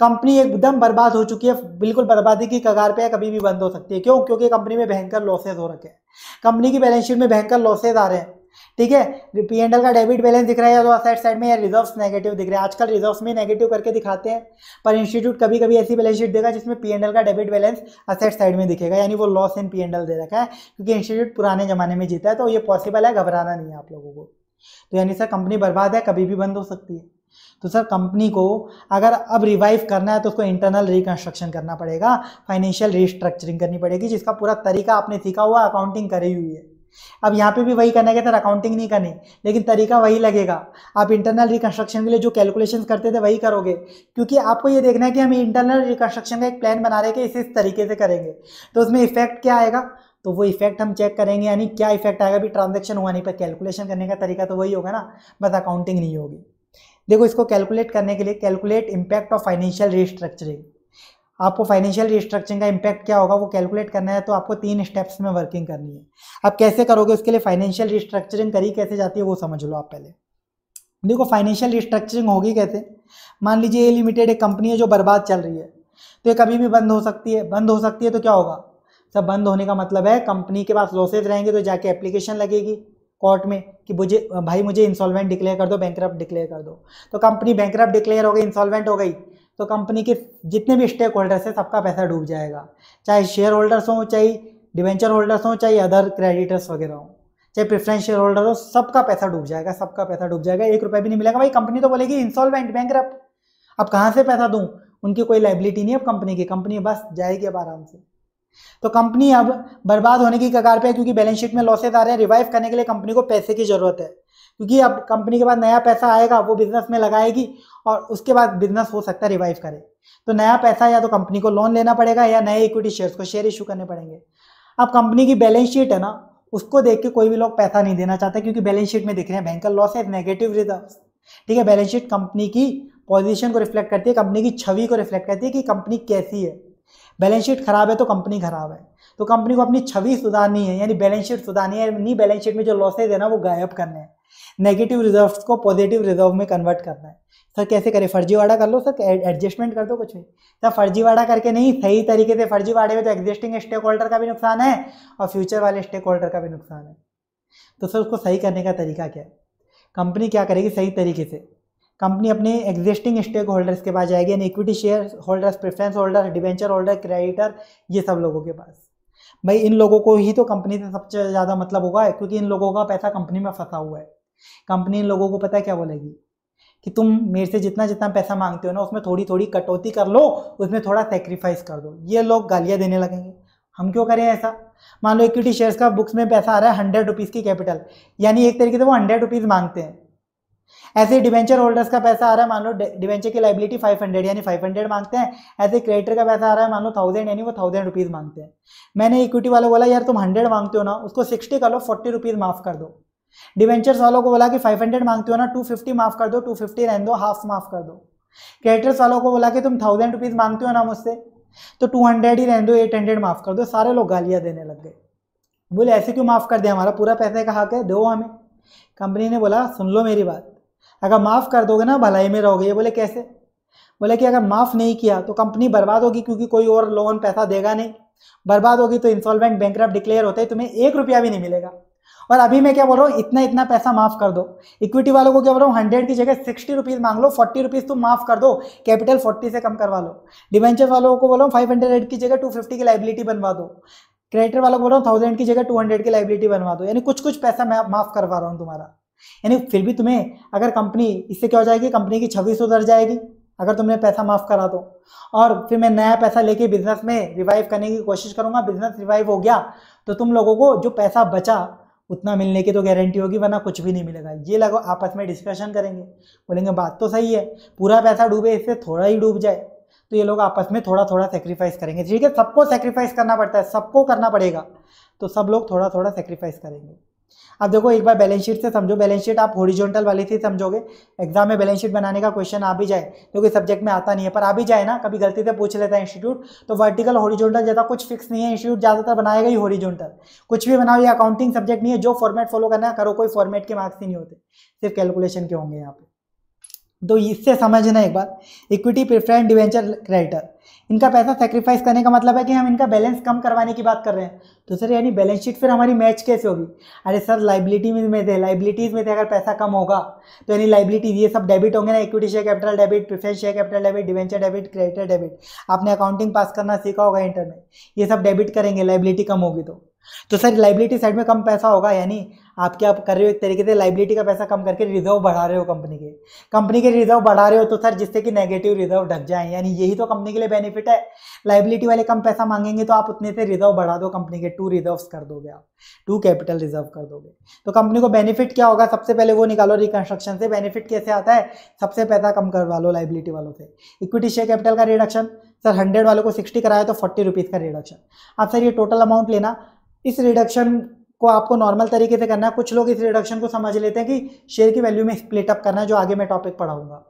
कंपनी एकदम बर्बाद हो चुकी है, बिल्कुल बर्बादी की कगार पे है, कभी भी बंद हो सकती है। क्यों? क्योंकि कंपनी में भयंकर लॉसेज हो रखे हैं, कंपनी की बैलेंस शीट में भयंकर लॉसेज आ रहे हैं। ठीक है, पीएनएल का डेबिट बैलेंस दिख रहा है या तो असेट साइड में, या रिजर्व्स नेगेटिव दिख रहे हैं। आजकल रिजर्व्स में नेगेटिव करके दिखाते हैं, पर इंस्टीट्यूट कभी कभी ऐसी बैलेंस शीट देगा जिसमें पीएनएल का डेबिट बैलेंस असेट साइड में दिखेगा, यानी वो लॉस इन पीएनएल दे रखा है, क्योंकि इंस्टीट्यूट पुराने जमाने में जीता है। तो ये पॉसिबल है, घबराना नहीं है आप लोगों को। तो यानी सर कंपनी बर्बाद है, कभी भी बंद हो सकती है। तो सर कंपनी को अगर अब रिवाइव करना है तो उसको इंटरनल रिकंस्ट्रक्शन करना पड़ेगा, फाइनेंशियल रिस्ट्रक्चरिंग करनी पड़ेगी, जिसका पूरा तरीका आपने सीखा हुआ, अकाउंटिंग करी हुई है। अब यहाँ पे भी वही करना है, सर अकाउंटिंग नहीं करनी, लेकिन तरीका वही लगेगा। आप इंटरनल रिकंस्ट्रक्शन के लिए जो कैलकुलेशन करते थे वही करोगे, क्योंकि आपको ये देखना है कि हम इंटरनल रिकंस्ट्रक्शन का एक प्लान बना रहे हैं कि इस तरीके से करेंगे तो उसमें इफेक्ट क्या आएगा, तो वो इफेक्ट हम चेक करेंगे, यानी क्या इफेक्ट आएगा। अभी ट्रांजेक्शन हुआ नहीं, पर कैलकुलेशन करने का तरीका तो वही होगा ना, बस अकाउंटिंग नहीं होगी। देखो इसको कैलकुलेट करने के लिए, calculate impact of financial restructuring. आपको फाइनेंशियल रिस्ट्रक्चरिंग का इम्पैक्ट क्या होगा वो कैलकुलेट करना है, तो आपको 3 स्टेप्स में वर्किंग करनी है। आप कैसे करोगे उसके लिए फाइनेंशियल रिस्ट्रक्चरिंग करी कैसे जाती है वो समझ लो आप पहले। देखो फाइनेंशियल रिस्ट्रक्चरिंग होगी कैसे। मान लीजिए ए लिमिटेड एक कंपनी है जो बर्बाद चल रही है, तो ये कभी भी बंद हो सकती है। बंद हो सकती है तो क्या होगा, सब बंद होने का मतलब है कंपनी के पास लॉसेज रहेंगे, तो जाके एप्लीकेशन लगेगी कोर्ट में कि मुझे इंसॉल्वेंट डिक्लेयर कर दो, बैंकरप्ट डिक्लेयर कर दो। तो कंपनी बैंकरप्ट डिक्लेयर हो गई, इंसॉल्वेंट हो गई, तो कंपनी के जितने भी स्टेक होल्डर्स हैं सबका पैसा डूब जाएगा, चाहे शेयर होल्डर्स हों, चाहे डिवेंचर होल्डर्स हों, चाहे अदर क्रेडिटर्स वगैरह हों, चाहे प्रेफरेंस शेयर होल्डर हो, सबका पैसा डूब जाएगा, सबका पैसा डूब जाएगा, एक रुपया भी नहीं मिलेगा। भाई कंपनी तो बोलेगी इंसॉल्वेंट बैंकरप्ट, अब कहाँ से पैसा दूँ, उनकी कोई लाइबिलिटी नहीं है अब कंपनी की, कंपनी बस जाएगी अब आराम से। तो कंपनी अब बर्बाद होने की कगार पे है क्योंकि बैलेंस शीट में लॉसेज आ रहे हैं। रिवाइव करने के लिए कंपनी को पैसे की ज़रूरत है क्योंकि अब कंपनी के पास नया पैसा आएगा, वो बिजनेस में लगाएगी और उसके बाद बिजनेस हो सकता है रिवाइव करे। तो नया पैसा या तो कंपनी को लोन लेना पड़ेगा या नए इक्विटी शेयर्स को शेयर इशू करने पड़ेंगे। अब कंपनी की बैलेंस शीट है ना, उसको देख के कोई भी लोग पैसा नहीं देना चाहते क्योंकि बैलेंस शीट में दिख रहे हैं भयंकर लॉसेज, नेगेटिव रिजल्ट्स। ठीक है, बैलेंस शीट कंपनी की पोजीशन को रिफ्लेक्ट करती है, कंपनी की छवि को रिफ्लेक्ट करती है कि कंपनी कैसी है। बैलेंस शीट खराब है तो कंपनी खराब है। तो कंपनी को अपनी छवि सुधारनी है, यानी बैलेंस शीट सुधारनी है, यानी बैलेंस शीट में जो लॉसेज है ना वो गायब करने हैं, नेगेटिव रिजर्व्स को पॉजिटिव रिजर्व में कन्वर्ट करना है। सर कैसे करें, फर्जीवाड़ा कर लो सर, एडजस्टमेंट कर दो कुछ भी। सर फर्जीवाड़ा करके नहीं, सही तरीके से। फर्जीवाड़े में तो एग्जिस्टिंग स्टेक होल्डर का भी नुकसान है और फ्यूचर वाले स्टेक होल्डर का भी नुकसान है। तो सर उसको सही करने का तरीका क्या है? कंपनी क्या करेगी सही तरीके से? कंपनी अपने एग्जिस्टिंग स्टेक होल्डर्स के पास जाएगी, यानी equity share holders, preference holders, debenture holder, creditor, ये सब लोगों के पास। भाई इन लोगों को ही तो कंपनी से सबसे ज़्यादा मतलब होगा क्योंकि इन लोगों का पैसा कंपनी में फंसा हुआ है। कंपनी इन लोगों को पता है क्या बोलेगी कि तुम मेरे से जितना जितना पैसा मांगते हो ना उसमें थोड़ी थोड़ी कटौती कर लो, उसमें थोड़ा सेक्रीफाइस कर दो। ये लोग गालियाँ देने लगेंगे। हम क्यों करें ऐसा? मान लो इक्विटी शेयर्स का बुक्स में पैसा आ रहा है 100 रुपीज़ की कैपिटल, यानी एक तरीके से वो 100 रुपीज़ मांगते हैं। ऐसे डिवेंचर होल्डर्स का पैसा आ रहा है, मान लो डिवेंचर की लाइबिलिटी 500 यानी 500 मांगते हैं। ऐसे क्रेडिटर का पैसा आ रहा है, मान लो 1000 यानी वो 1000 रुपीज़ मांगते हैं। मैंने इक्विटी वालों को बोला यार तुम 100 मांगते हो ना, उसको 60 कर लो, 40 रुपीज़ माफ़ कर दो। डिवेंचर्स वालों को बोला कि 500 मांगते हो ना, 250 माफ़ कर दो, 250 रहने दो, हाफ माफ़ कर दो। क्रेडिटर्स वालों को बोला कि तुम 1000 रुपीज़ मांगते हो ना मुझसे, तो 200 ही रहने दो, 800 माफ़ कर दो। सारे लोग गालियाँ देने लग गए, बोले ऐसे क्यों माफ़ कर दें, हमारा पूरा पैसे का हक है, दो हमें। कंपनी ने बोला सुन लो मेरी बात, अगर माफ़ कर दोगे ना भलाई में रहोगे। ये बोले कैसे? बोले कि अगर माफ़ नहीं किया तो कंपनी बर्बाद होगी क्योंकि कोई और लोन पैसा देगा नहीं, बर्बाद होगी तो इंसॉल्वेंट बैंकरप्ट डिक्लेयर होता है, तुम्हें 1 रुपया भी नहीं मिलेगा। और अभी मैं क्या बोल रहा हूँ, इतना इतना पैसा माफ़ कर दो। इक्विटी वालों को क्या बोल रहा हूँ, 100 की जगह 60 रुपीज़ मांग लो, 40 रुपीज़ तुम माफ़ कर दो, कैपिटल 40 से कम करवा लो। डिवेंचर वालों को बोल रहा हूँ 500 की जगह 250 की लाइबिलिटी बनवा दो। क्रेडिटर वालों को बोल रहा हूँ 1000 की जगह 200 की लाइबिलिटी बनवा दो, यानी कुछ कुछ पैसा मैं माफ़ करवा रहा हूँ तुम्हारा। यानी फिर भी तुम्हें अगर कंपनी, इससे क्या हो जाएगी, कंपनी की छवि सुधर जाएगी अगर तुमने पैसा माफ़ करा दो। और फिर मैं नया पैसा लेके बिजनेस में रिवाइव करने की कोशिश करूँगा, बिजनेस रिवाइव हो गया तो तुम लोगों को जो पैसा बचा उतना मिलने की तो गारंटी होगी, वरना कुछ भी नहीं मिलेगा। ये लोग आपस में डिस्कशन करेंगे, बोलेंगे बात तो सही है, पूरा पैसा डूबे इससे थोड़ा ही डूब जाए। तो ये लोग आपस में थोड़ा थोड़ा सेक्रीफाइस करेंगे। ठीक है, सबको सेक्रीफाइस करना पड़ता है, सबको करना पड़ेगा, तो सब लोग थोड़ा थोड़ा सेक्रीफाइस करेंगे। अब देखो एक बार बैलेंस शीट से समझो, बैलेंस शीट आप हॉरिजॉन्टल वाली से समझोगे, एग्जाम में बैलेंस शीट बनाने का क्वेश्चन आ भी जाए, क्योंकि सब्जेक्ट में आता नहीं है पर आ भी जाए ना, कभी गलती से पूछ लेता है इंस्टीट्यूट। तो वर्टिकल हॉरिजॉन्टल जैसा कुछ फिक्स नहीं है, इंस्टीट्यूट ज़्यादातर बनाएगा ही हॉरिजॉन्टल। कुछ भी बनाओ, ये अकाउंटिंग सब्जेक्ट नहीं है, जो फॉर्मेट फॉलो करना करो, कोई फॉर्मेट के मार्क्स ही नहीं होते, सिर्फ कैलकुलेशन के होंगे यहाँ पे। तो इससे समझना एक बार, इक्विटी, प्रेफरेंस, डिवेंचर, क्रेडिटर, इनका पैसा सेक्रीफाइस करने का मतलब है कि हम इनका बैलेंस कम करवाने की बात कर रहे हैं। तो सर यानी बैलेंस शीट फिर हमारी मैच कैसे होगी? अरे सर लाइबिलिटीज़ में से अगर पैसा कम होगा तो यानी लाइबिलिटीज़ ये सब डेबिट होंगे ना, equity share capital debit, preference share capital debit, debenture debit, creditor debit. आपने अकाउंटिंग पास करना सीखा होगा इंटर में, ये सब डेबिट करेंगे लाइबिलिटी कम होगी तो सर लाइबिलिटी साइड में कम पैसा होगा, यानी आप कर रहे हो एक तरीके से लाइबिलिटी का पैसा कम करके रिजर्व बढ़ा रहे हो, कंपनी के रिजर्व बढ़ा रहे हो। तो सर जिससे कि नेगेटिव रिजर्व ढक जाए, यानी यही तो कंपनी के लिए बेनिफिट है। लाइबिलिटी वाले कम पैसा मांगेंगे तो आप उतने से रिजर्व बढ़ा दो, कंपनी के 2 रिजर्व्स कर दोगे, आप 2 कैपिटल रिजर्व कर दोगे। तो कंपनी को बेनिफिट क्या होगा, सबसे पहले वो निकालो। रिकंस्ट्रक्शन से बेनिफिट कैसे आता है, सबसे पैसा कम करवा लो लाइबिलिटी वालों से। इक्विटी शेयर कैपिटल का रिडक्शन, सर 100 वालों को 60 कराया तो 40 रुपीज़ का रिडक्शन। आप सर ये टोटल अमाउंट लेना, इस रिडक्शन को आपको नॉर्मल तरीके से करना है। कुछ लोग इस रिडक्शन को समझ लेते हैं कि शेयर की वैल्यू में स्प्लिट अप करना है, जो आगे मैं टॉपिक पढ़ाऊंगा,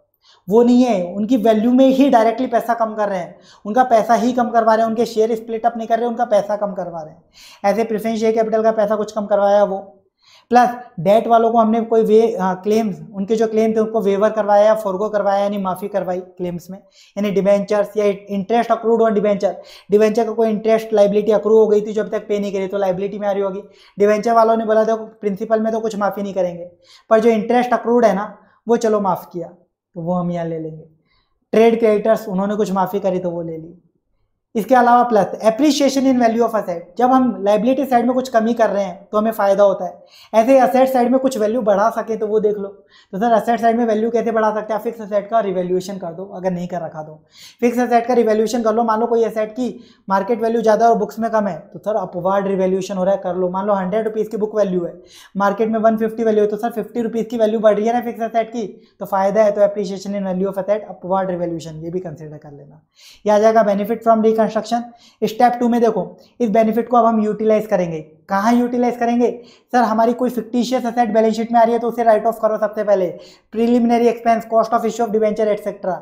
वो नहीं है। उनकी वैल्यू में ही डायरेक्टली पैसा कम कर रहे हैं, उनका पैसा ही कम करवा रहे हैं, उनके शेयर स्प्लिट अप नहीं कर रहे, उनका पैसा कम करवा रहे हैं। ऐसे प्रेफरेंस शेयर कैपिटल का पैसा कुछ कम करवाया, वो प्लस डेट वालों को हमने कोई क्लेम्स, उनके जो क्लेम थे उनको वेवर करवाया या फोरगो करवाया, यानी माफ़ी करवाई क्लेम्स में, यानी डिबेंचर्स या interest accrued on debenture, debenture का कोई इंटरेस्ट लाइबिलिटी अक्रू हो गई थी जो अब तक पे नहीं करी तो लाइबिलिटी में आ रही होगी। डिबेंचर वालों ने बोला था प्रिंसिपल में तो कुछ माफ़ी नहीं करेंगे, पर जो इंटरेस्ट अक्रूड है ना वो चलो माफ़ किया तो वो हम यहाँ ले लेंगे। ट्रेड क्रेडिटर्स, उन्होंने कुछ माफ़ी करी तो वो ले ली। इसके अलावा plus appreciation in value of asset, जब हम लाइबिलिटी साइड में कुछ कमी कर रहे हैं तो हमें फ़ायदा होता है, ऐसे ही असेट साइड में कुछ वैल्यू बढ़ा सके तो वो देख लो। तो सर असेट साइड में वैल्यू कैसे बढ़ा सकते हैं? फिक्स असेट का रिवैल्यूएशन कर दो, अगर नहीं कर रखा तो फिक्स असेट का रिवैल्यूएशन कर लो। मान लो कोई असेट की मार्केट वैल्यू ज़्यादा और बुक्स में कम है तो सर अपवार्ड रिवैल्यूएशन हो रहा है, कर लो। मान लो 100 रुपीज़ की बुक वैल्यू है, मार्केट में 150 वैल्यू है, तो सर 50 रुपीज़ की वैल्यू बढ़ रही है ना फिक्स असेट की, तो फ़ायदा है। तो appreciation in value of asset, upward revaluation, ये भी कंसिडर कर लेना। यह आ जाएगा बेनिफिट फ्रॉम कंस्ट्रक्शन। स्टेप 2 में देखो इस बेनिफिट को अब हम यूटिलाइज करेंगे। कहाँ यूटिलाइज करेंगे? सर हमारी कोई फिक्टिशियस असेट बैलेंस शीट में आ रही है तो उसे राइट ऑफ करो सबसे पहले, preliminary expense, cost of issue of debenture etcetera.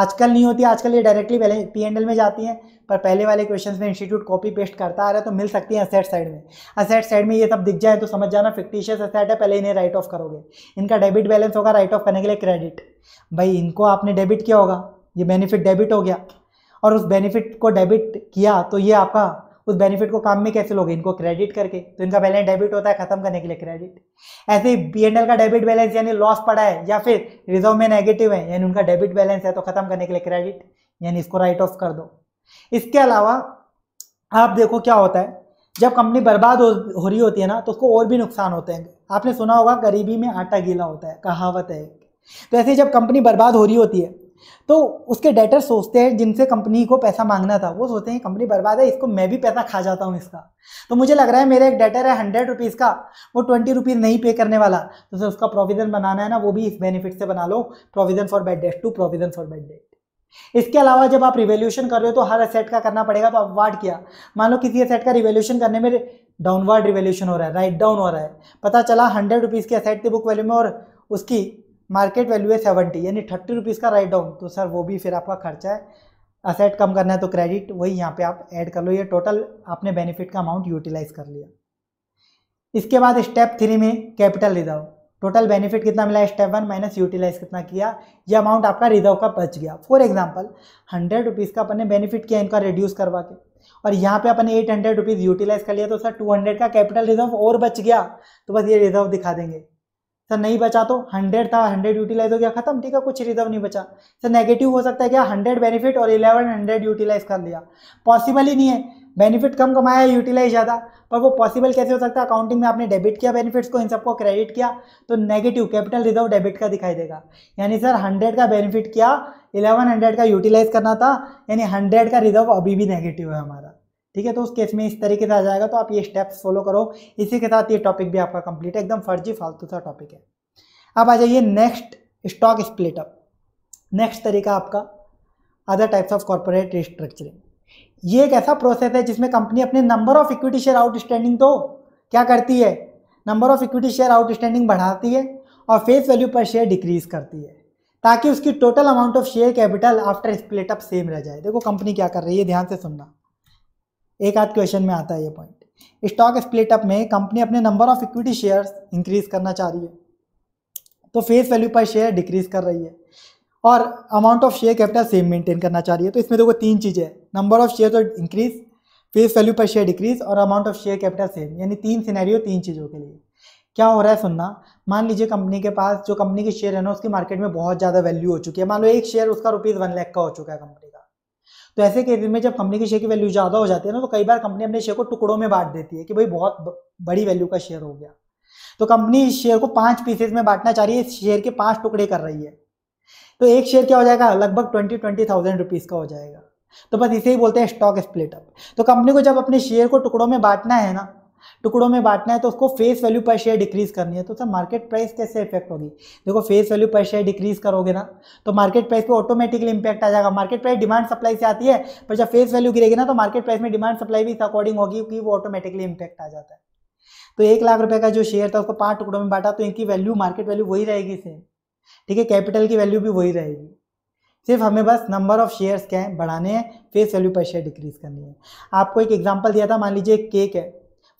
आजकल नहीं होती, आजकल ये डायरेक्टली बैलेंस P&L में जाती हैं, पर पहले वाले क्वेश्चंस में इंस्टीट्यूट कॉपी पेस्ट करता आ रहा है तो मिल सकती है असेट साइड में। असेट साइड में ये सब दिख जाए तो समझ जाना फिक्टिशियस असेट है, पहले इन्हें राइट ऑफ करोगे। इनका डेबिट बैलेंस होगा, राइट ऑफ करने के लिए क्रेडिट, भाई इनको आपने डेबिट किया होगा, ये बेनिफिट डेबिट हो गया, और उस बेनिफिट को डेबिट किया तो ये आपका उस बेनिफिट को काम में कैसे लोगे? इनको क्रेडिट करके, तो इनका बैलेंस डेबिट होता है, खत्म करने के लिए क्रेडिट। ऐसे ही P&L का डेबिट बैलेंस यानी लॉस पड़ा है या फिर रिजर्व में नेगेटिव है यानी उनका डेबिट बैलेंस है, तो खत्म करने के लिए क्रेडिट, यानी इसको राइट ऑफ कर दो। इसके अलावा आप देखो क्या होता है, जब कंपनी बर्बाद हो रही होती है ना तो उसको और भी नुकसान होते हैं। आपने सुना होगा गरीबी में आटा गीला होता है, कहावत है। तो ऐसे जब कंपनी बर्बाद हो रही होती है तो उसके डेटर सोचते हैं, जिनसे कंपनी को पैसा मांगना था वो सोचते हैं कंपनी बर्बाद है, इसको मैं भी पैसा खा जाता हूँ इसका। तो मुझे लग रहा है मेरा एक डेटर है 100 रुपीज़ का, वो 20 रुपीज़ नहीं पे करने वाला, तो सर उसका प्रोविज़न बनाना है ना, वो भी इस बेनिफिट से बना लो, provision for bad debt to provision for bad debt. इसके अलावा जब आप रिवैल्यूएशन कर रहे हो तो हर एसेट का करना पड़ेगा, तो अपवार्ड किया। मान लो किसी एसेट का रिवैल्यूएशन करने में डाउनवर्ड रिवैल्यूएशन हो रहा है, राइट डाउन हो रहा है, पता चला 100 रुपीज़ की एसेट थी बुक वैल्यू में और उसकी मार्केट वैल्यू है 70, यानी 30 रुपीज़ का राइट डाउन, तो सर वो भी फिर आपका खर्चा है। असेट कम करना है तो क्रेडिट, वही यहाँ पे आप ऐड कर लो। ये टोटल आपने बेनिफिट का अमाउंट यूटिलाइज कर लिया। इसके बाद स्टेप 3 में कैपिटल रिजर्व, टोटल बेनिफिट कितना मिला, स्टेप 1 माइनस यूटिलाइज कितना किया, ये अमाउंट आपका रिजर्व का बच गया। फॉर एग्जाम्पल 100 रुपीज़ का अपन ने बेनिफिट किया इनका रिड्यूस करवा के, और यहाँ पे अपन 800 रुपीज़ यूटिलाइज कर लिया, तो सर 200 का कैपिटल रिजर्व और बच गया, तो बस ये रिजर्व दिखा देंगे। सर नहीं बचा तो 100 था, 100 यूटिलाइज हो गया, खत्म, ठीक है, कुछ रिजर्व नहीं बचा। सर नेगेटिव हो सकता है क्या, 100 बेनिफिट और 1100 यूटिलाइज कर लिया, पॉसिबल ही नहीं है, बेनिफिट कम कमाया है यूटिलाइज ज़्यादा, पर वो पॉसिबल कैसे हो सकता है? अकाउंटिंग में आपने डेबिट किया बेनिफिट्स को, इन सबको क्रेडिट किया, तो नेगेटिव कैपिटल रिजर्व डेबिट का दिखाई देगा। यानी सर 100 का बेनिफिट किया, 1100 का यूटिलाइज करना था, यानी 100 का रिजर्व अभी भी नेगेटिव है हमारा, ठीक है। तो उस केस में इस तरीके से आ जाएगा। तो आप ये स्टेप्स फॉलो करो, इसी के साथ ये टॉपिक भी आपका कंप्लीट है, एकदम फर्जी फालतू सा टॉपिक है। अब आ जाइए next, stock split up. Next तरीका आपका other types of corporate restructuring. ये एक ऐसा प्रोसेस है जिसमें कंपनी अपने number of equity share outstanding तो क्या करती है, number of equity share outstanding बढ़ाती है और face value per share decrease करती है, ताकि उसकी total amount of share capital after split up same रह जाए। देखो कंपनी क्या कर रही है, ध्यान से सुनना, एक आध क्वेश्चन में आता है ये पॉइंट। स्टॉक स्प्लिट अप में कंपनी अपने number of equity shares increase करना चाह रही है तो face value per share decrease कर रही है, और amount of share capital same maintain करना चाह रही है। तो इसमें देखो 3 चीज़ें, नंबर ऑफ शेयर तो increase, face value per share decrease, और amount of share capital same, यानी 3 सिनेरियो 3 चीज़ों के लिए। क्या हो रहा है सुनना, मान लीजिए कंपनी के पास जो कंपनी के शेयर है ना उसकी मार्केट में बहुत ज़्यादा वैल्यू हो चुकी है, मान लो एक शेयर उसका ₹1 लाख का हो चुका है कंपनी का। तो ऐसे केस में जब कंपनी के शेयर की वैल्यू ज़्यादा हो जाती है ना तो कई बार कंपनी अपने शेयर को टुकड़ों में बांट देती है कि भाई बहुत बड़ी वैल्यू का शेयर हो गया, तो कंपनी इस शेयर को 5 पीसेज में बांटना चाह रही है, इस शेयर के 5 टुकड़े कर रही है, तो एक शेयर क्या हो जाएगा, लगभग 20,000 रुपीज़ का हो जाएगा। तो बस इसे ही बोलते हैं स्टॉक स्प्लिट अप। तो कंपनी को जब अपने शेयर को टुकड़ों में बांटना है ना, टुकड़ों में बांटना है, तो उसको face value per share decrease करनी है, तो सर मार्केट प्राइस कैसे इफेक्ट होगी? देखो face value per share decrease करोगे ना तो मार्केट प्राइस पे ऑटोमेटिकली इंपैक्ट आ जाएगा। मार्केट प्राइस डिमांड सप्लाई से आती है, पर जब फेस वैल्यू गिरेगी ना तो मार्केट प्राइस में डिमांड सप्लाई भी इस अकॉर्डिंग होगी कि वो ऑटोमेटिकली इंपैक्ट आ जाता है। तो ₹1 लाख का जो शेयर था उसको 5 टुकड़ों में बांटा तो इनकी वैल्यू, मार्केट वैल्यू वही रहेगी सेम, ठीक है, कैपिटल की वैल्यू भी वही रहेगी, सिर्फ हमें बस नंबर ऑफ शेयर्स क्या है बढ़ाने हैं, face value per share decrease करनी है। आपको एक एग्जाम्पल दिया था, मान लीजिए एक केक है,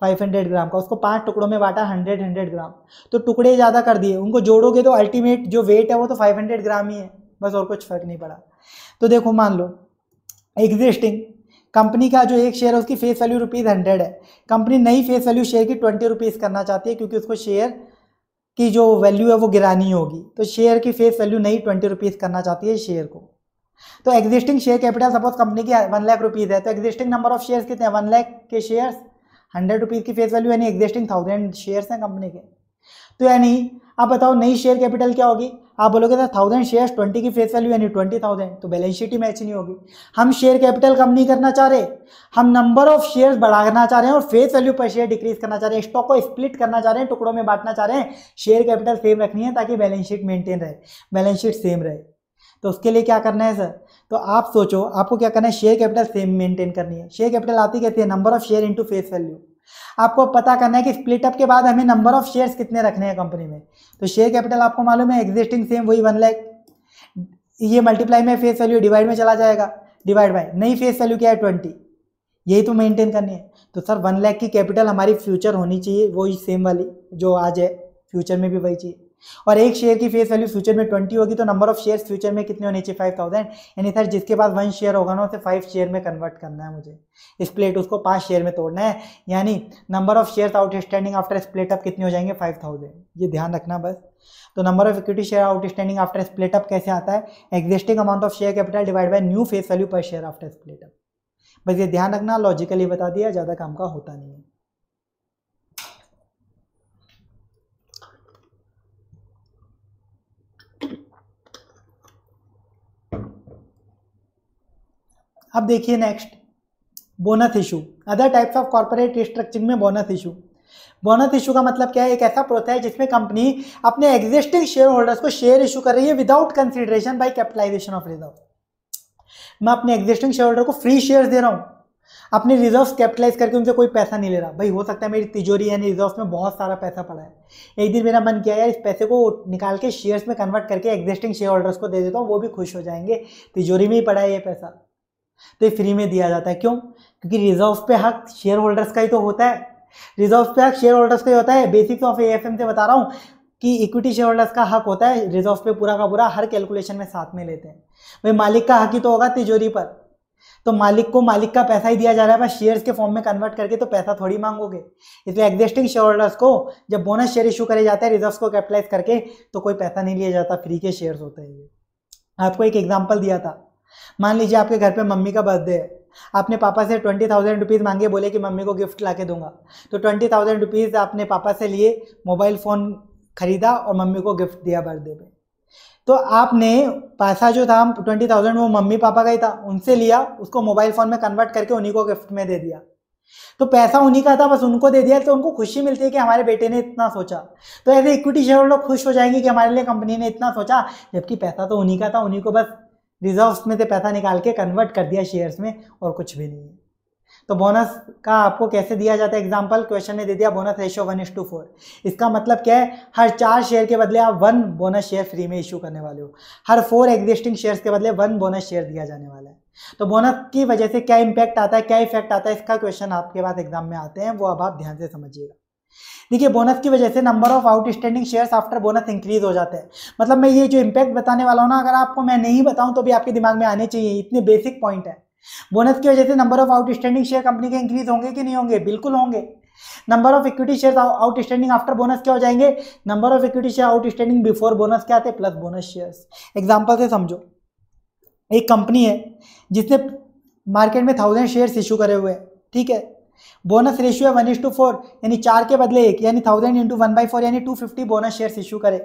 500 ग्राम का, उसको 5 टुकड़ों में बांटा 100 ग्राम, तो टुकड़े ज़्यादा कर दिए, उनको जोड़ोगे तो अल्टीमेट जो वेट है वो तो 500 ग्राम ही है, बस और कुछ फ़र्क नहीं पड़ा। तो देखो मान लो एग्जिस्टिंग कंपनी का जो एक शेयर है उसकी फेस वैल्यू ₹100 है, कंपनी नई फेस वैल्यू शेयर की ₹20 करना चाहती है क्योंकि उसको शेयर की जो वैल्यू है वो गिरानी होगी, तो शेयर की फेस वैल्यू नई ₹20 करना चाहती है शेयर को। तो existing share capital suppose company की ₹1,00,000 है, तो एग्जिस्टिंग नंबर ऑफ शेयर्स कितने हैं, 1,00,000 के शेयर्स, ₹100 की फेस वैल्यू, यानी एग्जिस्टिंग 1000 शेयर्स हैं कंपनी के। तो यानी आप बताओ नई शेयर कैपिटल क्या होगी, आप बोलोगे सर 1000 शेयर्स 20 की फेस वैल्यू यानी 20,000, तो बैलेंस शीट ही मैच नहीं होगी। हम शेयर कैपिटल कम नहीं करना चाह रहे, हम नंबर ऑफ शेयर्स बढ़ाना चाह रहे हैं और face value per share decrease करना चाह रहे हैं, स्टॉक को स्प्लिट करना चाह रहे हैं, टुकड़ों में बांटना चाह रहे हैं, शेयर कैपिटल सेम रखनी है ताकि बैलेंस शीट मेंटेन रहे, बैलेंस शीट सेम रहे। तो उसके लिए क्या करना है सर, तो आप सोचो आपको क्या करना है, शेयर कैपिटल सेम मेंटेन करनी है। शेयर कैपिटल आती कैसे है, number of share into face value. आपको पता करना है कि स्प्लिटअप के बाद हमें नंबर ऑफ शेयर्स कितने रखने हैं कंपनी में। तो शेयर कैपिटल आपको मालूम है एग्जिस्टिंग सेम वही 1,00,000, ये मल्टीप्लाई में फेस वैल्यू डिवाइड में चला जाएगा, डिवाइड बाय नई फेस वैल्यू क्या है 20, यही तो मेंटेन करनी है। तो सर 1,00,000 की कैपिटल हमारी फ्यूचर होनी चाहिए, वही सेम वाली जो आज है फ्यूचर में भी वही चाहिए, और एक शेयर की फेस वैल्यू फ्यूचर में 20 होगी, तो नंबर ऑफ शेयर्स फ्यूचर में कितने होने चाहिए 5,000, यानी सर जिसके पास 1 शेयर होगा ना उसे 5 शेयर में कन्वर्ट करना है, मुझे स्प्लिट उसको 5 शेयर में तोड़ना है, यानी number of shares outstanding after split up कितने हो जाएंगे 5,000, ये ध्यान रखना बस। तो number of equity share outstanding after split up कैसे आता है, existing amount of share capital divide by new face value per share after split up, बस ये ध्यान रखना, लॉजिकली बता दिया, ज़्यादा काम का होता नहीं है। अब देखिए next, bonus issue, other types of corporate restructuring में बोनस इशू। बोनस इशू का मतलब क्या है, एक ऐसा प्रोसेस है जिसमें कंपनी अपने एग्जिस्टिंग शेयर होल्डर्स को शेयर इशू कर रही है without consideration by capitalisation of reserve. मैं अपने एग्जिस्टिंग शेयर होल्डर को फ्री शेयर दे रहा हूँ, अपने रिजर्व्स कैपिटलाइज करके उनसे कोई पैसा नहीं ले रहा। भाई हो सकता है मेरी तिजोरी यानी रिजर्व्स में बहुत सारा पैसा पड़ा है, एक दिन मेरा मन किया यार इस पैसे को निकाल के शेयर्स में कन्वर्ट करके एग्जिस्टिंग शेयर होल्डर्स को दे देता हूँ, वो भी खुश हो जाएंगे, तिजोरी में ही पड़ा है ये पैसा, तो ये फ्री में दिया जाता है। क्यों, क्योंकि रिजर्व पे हक शेयर होल्डर्स का ही तो होता है, रिजर्व पे हक शेयर होल्डर्स का ही होता है, बेसिक्स ऑफ एएफएम से बता रहा हूँ कि इक्विटी शेयर होल्डर्स का हक होता है रिजर्व पे पूरा का पूरा, हर कैलकुलेशन में साथ में लेते हैं। भाई मालिक का हक ही तो होगा तिजोरी पर, तो मालिक को मालिक का पैसा ही दिया जा रहा है, बस शेयर्स के फॉर्म में कन्वर्ट करके तो पैसा थोड़ी मांगोगे, इसलिए एग्जिस्टिंग शेयर होल्डर्स को जब बोनस शेयर इशू करे जाते हैं रिजर्व्स को कैपिटलाइज करके तो कोई पैसा नहीं लिया जाता, फ्री के शेयर्स होते हैं। आपको एक एग्जाम्पल दिया था, मान लीजिए आपके घर पे मम्मी का बर्थडे है, आपने पापा से ₹20,000 मांगे, बोले कि मम्मी को गिफ्ट लाके दूंगा, तो ₹20,000 आपने पापा से लिए, मोबाइल फ़ोन खरीदा और मम्मी को गिफ्ट दिया बर्थडे पे। तो आपने पैसा जो था 20,000 वो मम्मी पापा का ही था, उनसे लिया, उसको मोबाइल फ़ोन में कन्वर्ट करके उन्हीं को गिफ्ट में दे दिया, तो पैसा उन्हीं का था बस उनको दे दिया, तो उनको खुशी मिलती है कि हमारे बेटे ने इतना सोचा। तो ऐसे इक्विटी शेयर होल्डर खुश हो जाएंगे कि हमारे लिए कंपनी ने इतना सोचा, जबकि पैसा तो उन्हीं का था, उन्हीं को बस रिजर्व्स में से पैसा निकाल के कन्वर्ट कर दिया शेयर्स में और कुछ भी नहीं है। तो बोनस का आपको कैसे दिया जाता है एग्जांपल, क्वेश्चन ने दे दिया बोनस रेशियो 1:4। इसका मतलब क्या है, हर 4 शेयर के बदले आप 1 बोनस शेयर फ्री में इशू करने वाले हो, हर 4 एग्जिस्टिंग शेयर्स के बदले 1 बोनस शेयर दिया जाने वाला है। तो बोनस की वजह से क्या इम्पैक्ट आता है, क्या इफेक्ट आता है, इसका क्वेश्चन आपके पास एग्जाम में आते हैं, वो अब आप ध्यान से समझिएगा। देखिए बोनस की वजह से number of outstanding shares after bonus increase हो जाते हैं, मतलब मैं ये जो इम्पैक्ट बताने वाला हूँ ना, अगर आपको मैं नहीं बताऊँ तो भी आपके दिमाग में आने चाहिए, इतने बेसिक पॉइंट है। बोनस की वजह से number of outstanding share company के इंक्रीज होंगे कि नहीं होंगे, बिल्कुल होंगे। Number of equity share outstanding after bonus क्या हो जाएंगे, number of equity share outstanding before bonus क्या आते हैं, प्लस बोनस शेयर्स। एग्जाम्पल से समझो, एक कंपनी है जिसने मार्केट में 1000 शेयर्स इशू करे हुए हैं, ठीक है, बोनस रेशियो है 1:4, यानी 4 के बदले 1, यानी 1000 × 1/4 यानी 250 बोनस शेयर्स इशू करे,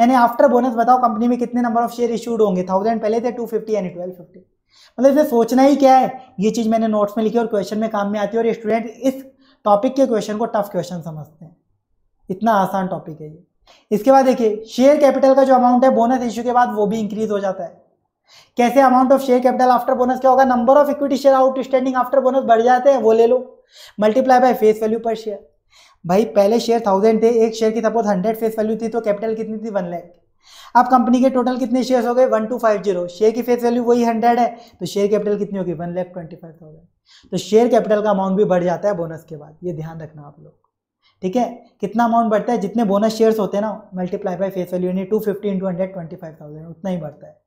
यानी आफ्टर बोनस बताओ कंपनी में कितने नंबर ऑफ शेयर इशूड होंगे, 1000 पहले थे, 250 यानी 1250। मतलब इसे सोचना ही क्या है, ये चीज़ मैंने नोट्स में लिखी और क्वेश्चन में काम में आती है, और स्टूडेंट इस टॉपिक के क्वेश्चन को टफ क्वेश्चन समझते हैं, इतना आसान टॉपिक है ये। इसके बाद देखिए शेयर कैपिटल का जो अमाउंट है बोनस इश्यू के बाद वो भी इंक्रीज हो जाता है, कैसे, amount of share capital after bonus क्या होगा, number of equity share outstanding after bonus बढ़ जाते हैं, वो ले लो multiply by face value per share. भाई पहले शेयर 1000 थे, एक शेयर की सपोज 100 फेस वैल्यू थी, तो कैपिटल कितनी थी 1,00,000, अब कंपनी के टोटल कितने शेयर्स हो गए 1250। शेयर की फेस वैल्यू वही 100 है तो शेयर कैपिटल कितनी होगी 1,25,000। तो शेयर कैपिटल का अमाउंट भी बढ़ जाता है बोनस के बाद, ये ध्यान रखना आप लोग, ठीक है। कितना अमाउंट बढ़ता है, जितने बोनस शेयर्स होते हैं ना मल्टीप्लाई बाई फेस वैल्यू यानी 250 × 100 25,000 उतना ही बढ़ता है।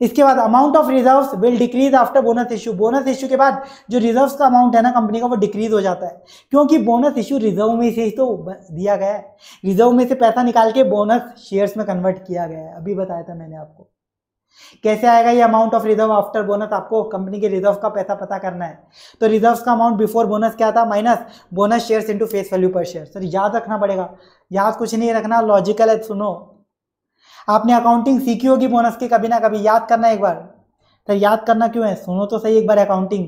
इसके बाद amount of reserves will decrease after bonus issue. Bonus issue के बाद जो रिजर्व्स का अमाउंट है ना कंपनी का वो डिक्रीज हो जाता है, क्योंकि बोनस इश्यू रिजर्व में से ही तो दिया गया है, रिजर्व में से पैसा निकाल के बोनस शेयर्स में कन्वर्ट किया गया है। अभी बताया था मैंने आपको कैसे आएगा ये amount of reserve after bonus. आपको कंपनी के रिजर्व का पैसा पता करना है तो रिजर्व का अमाउंट बिफोर बोनस क्या था minus bonus shares into face value per share. Sir याद रखना पड़ेगा, याद कुछ नहीं रखना, लॉजिकल है, सुनो। आपने अकाउंटिंग सीखी होगी बोनस की कभी ना कभी, याद करना एक बार। सर याद करना क्यों है, सुनो तो सही एक बार अकाउंटिंग,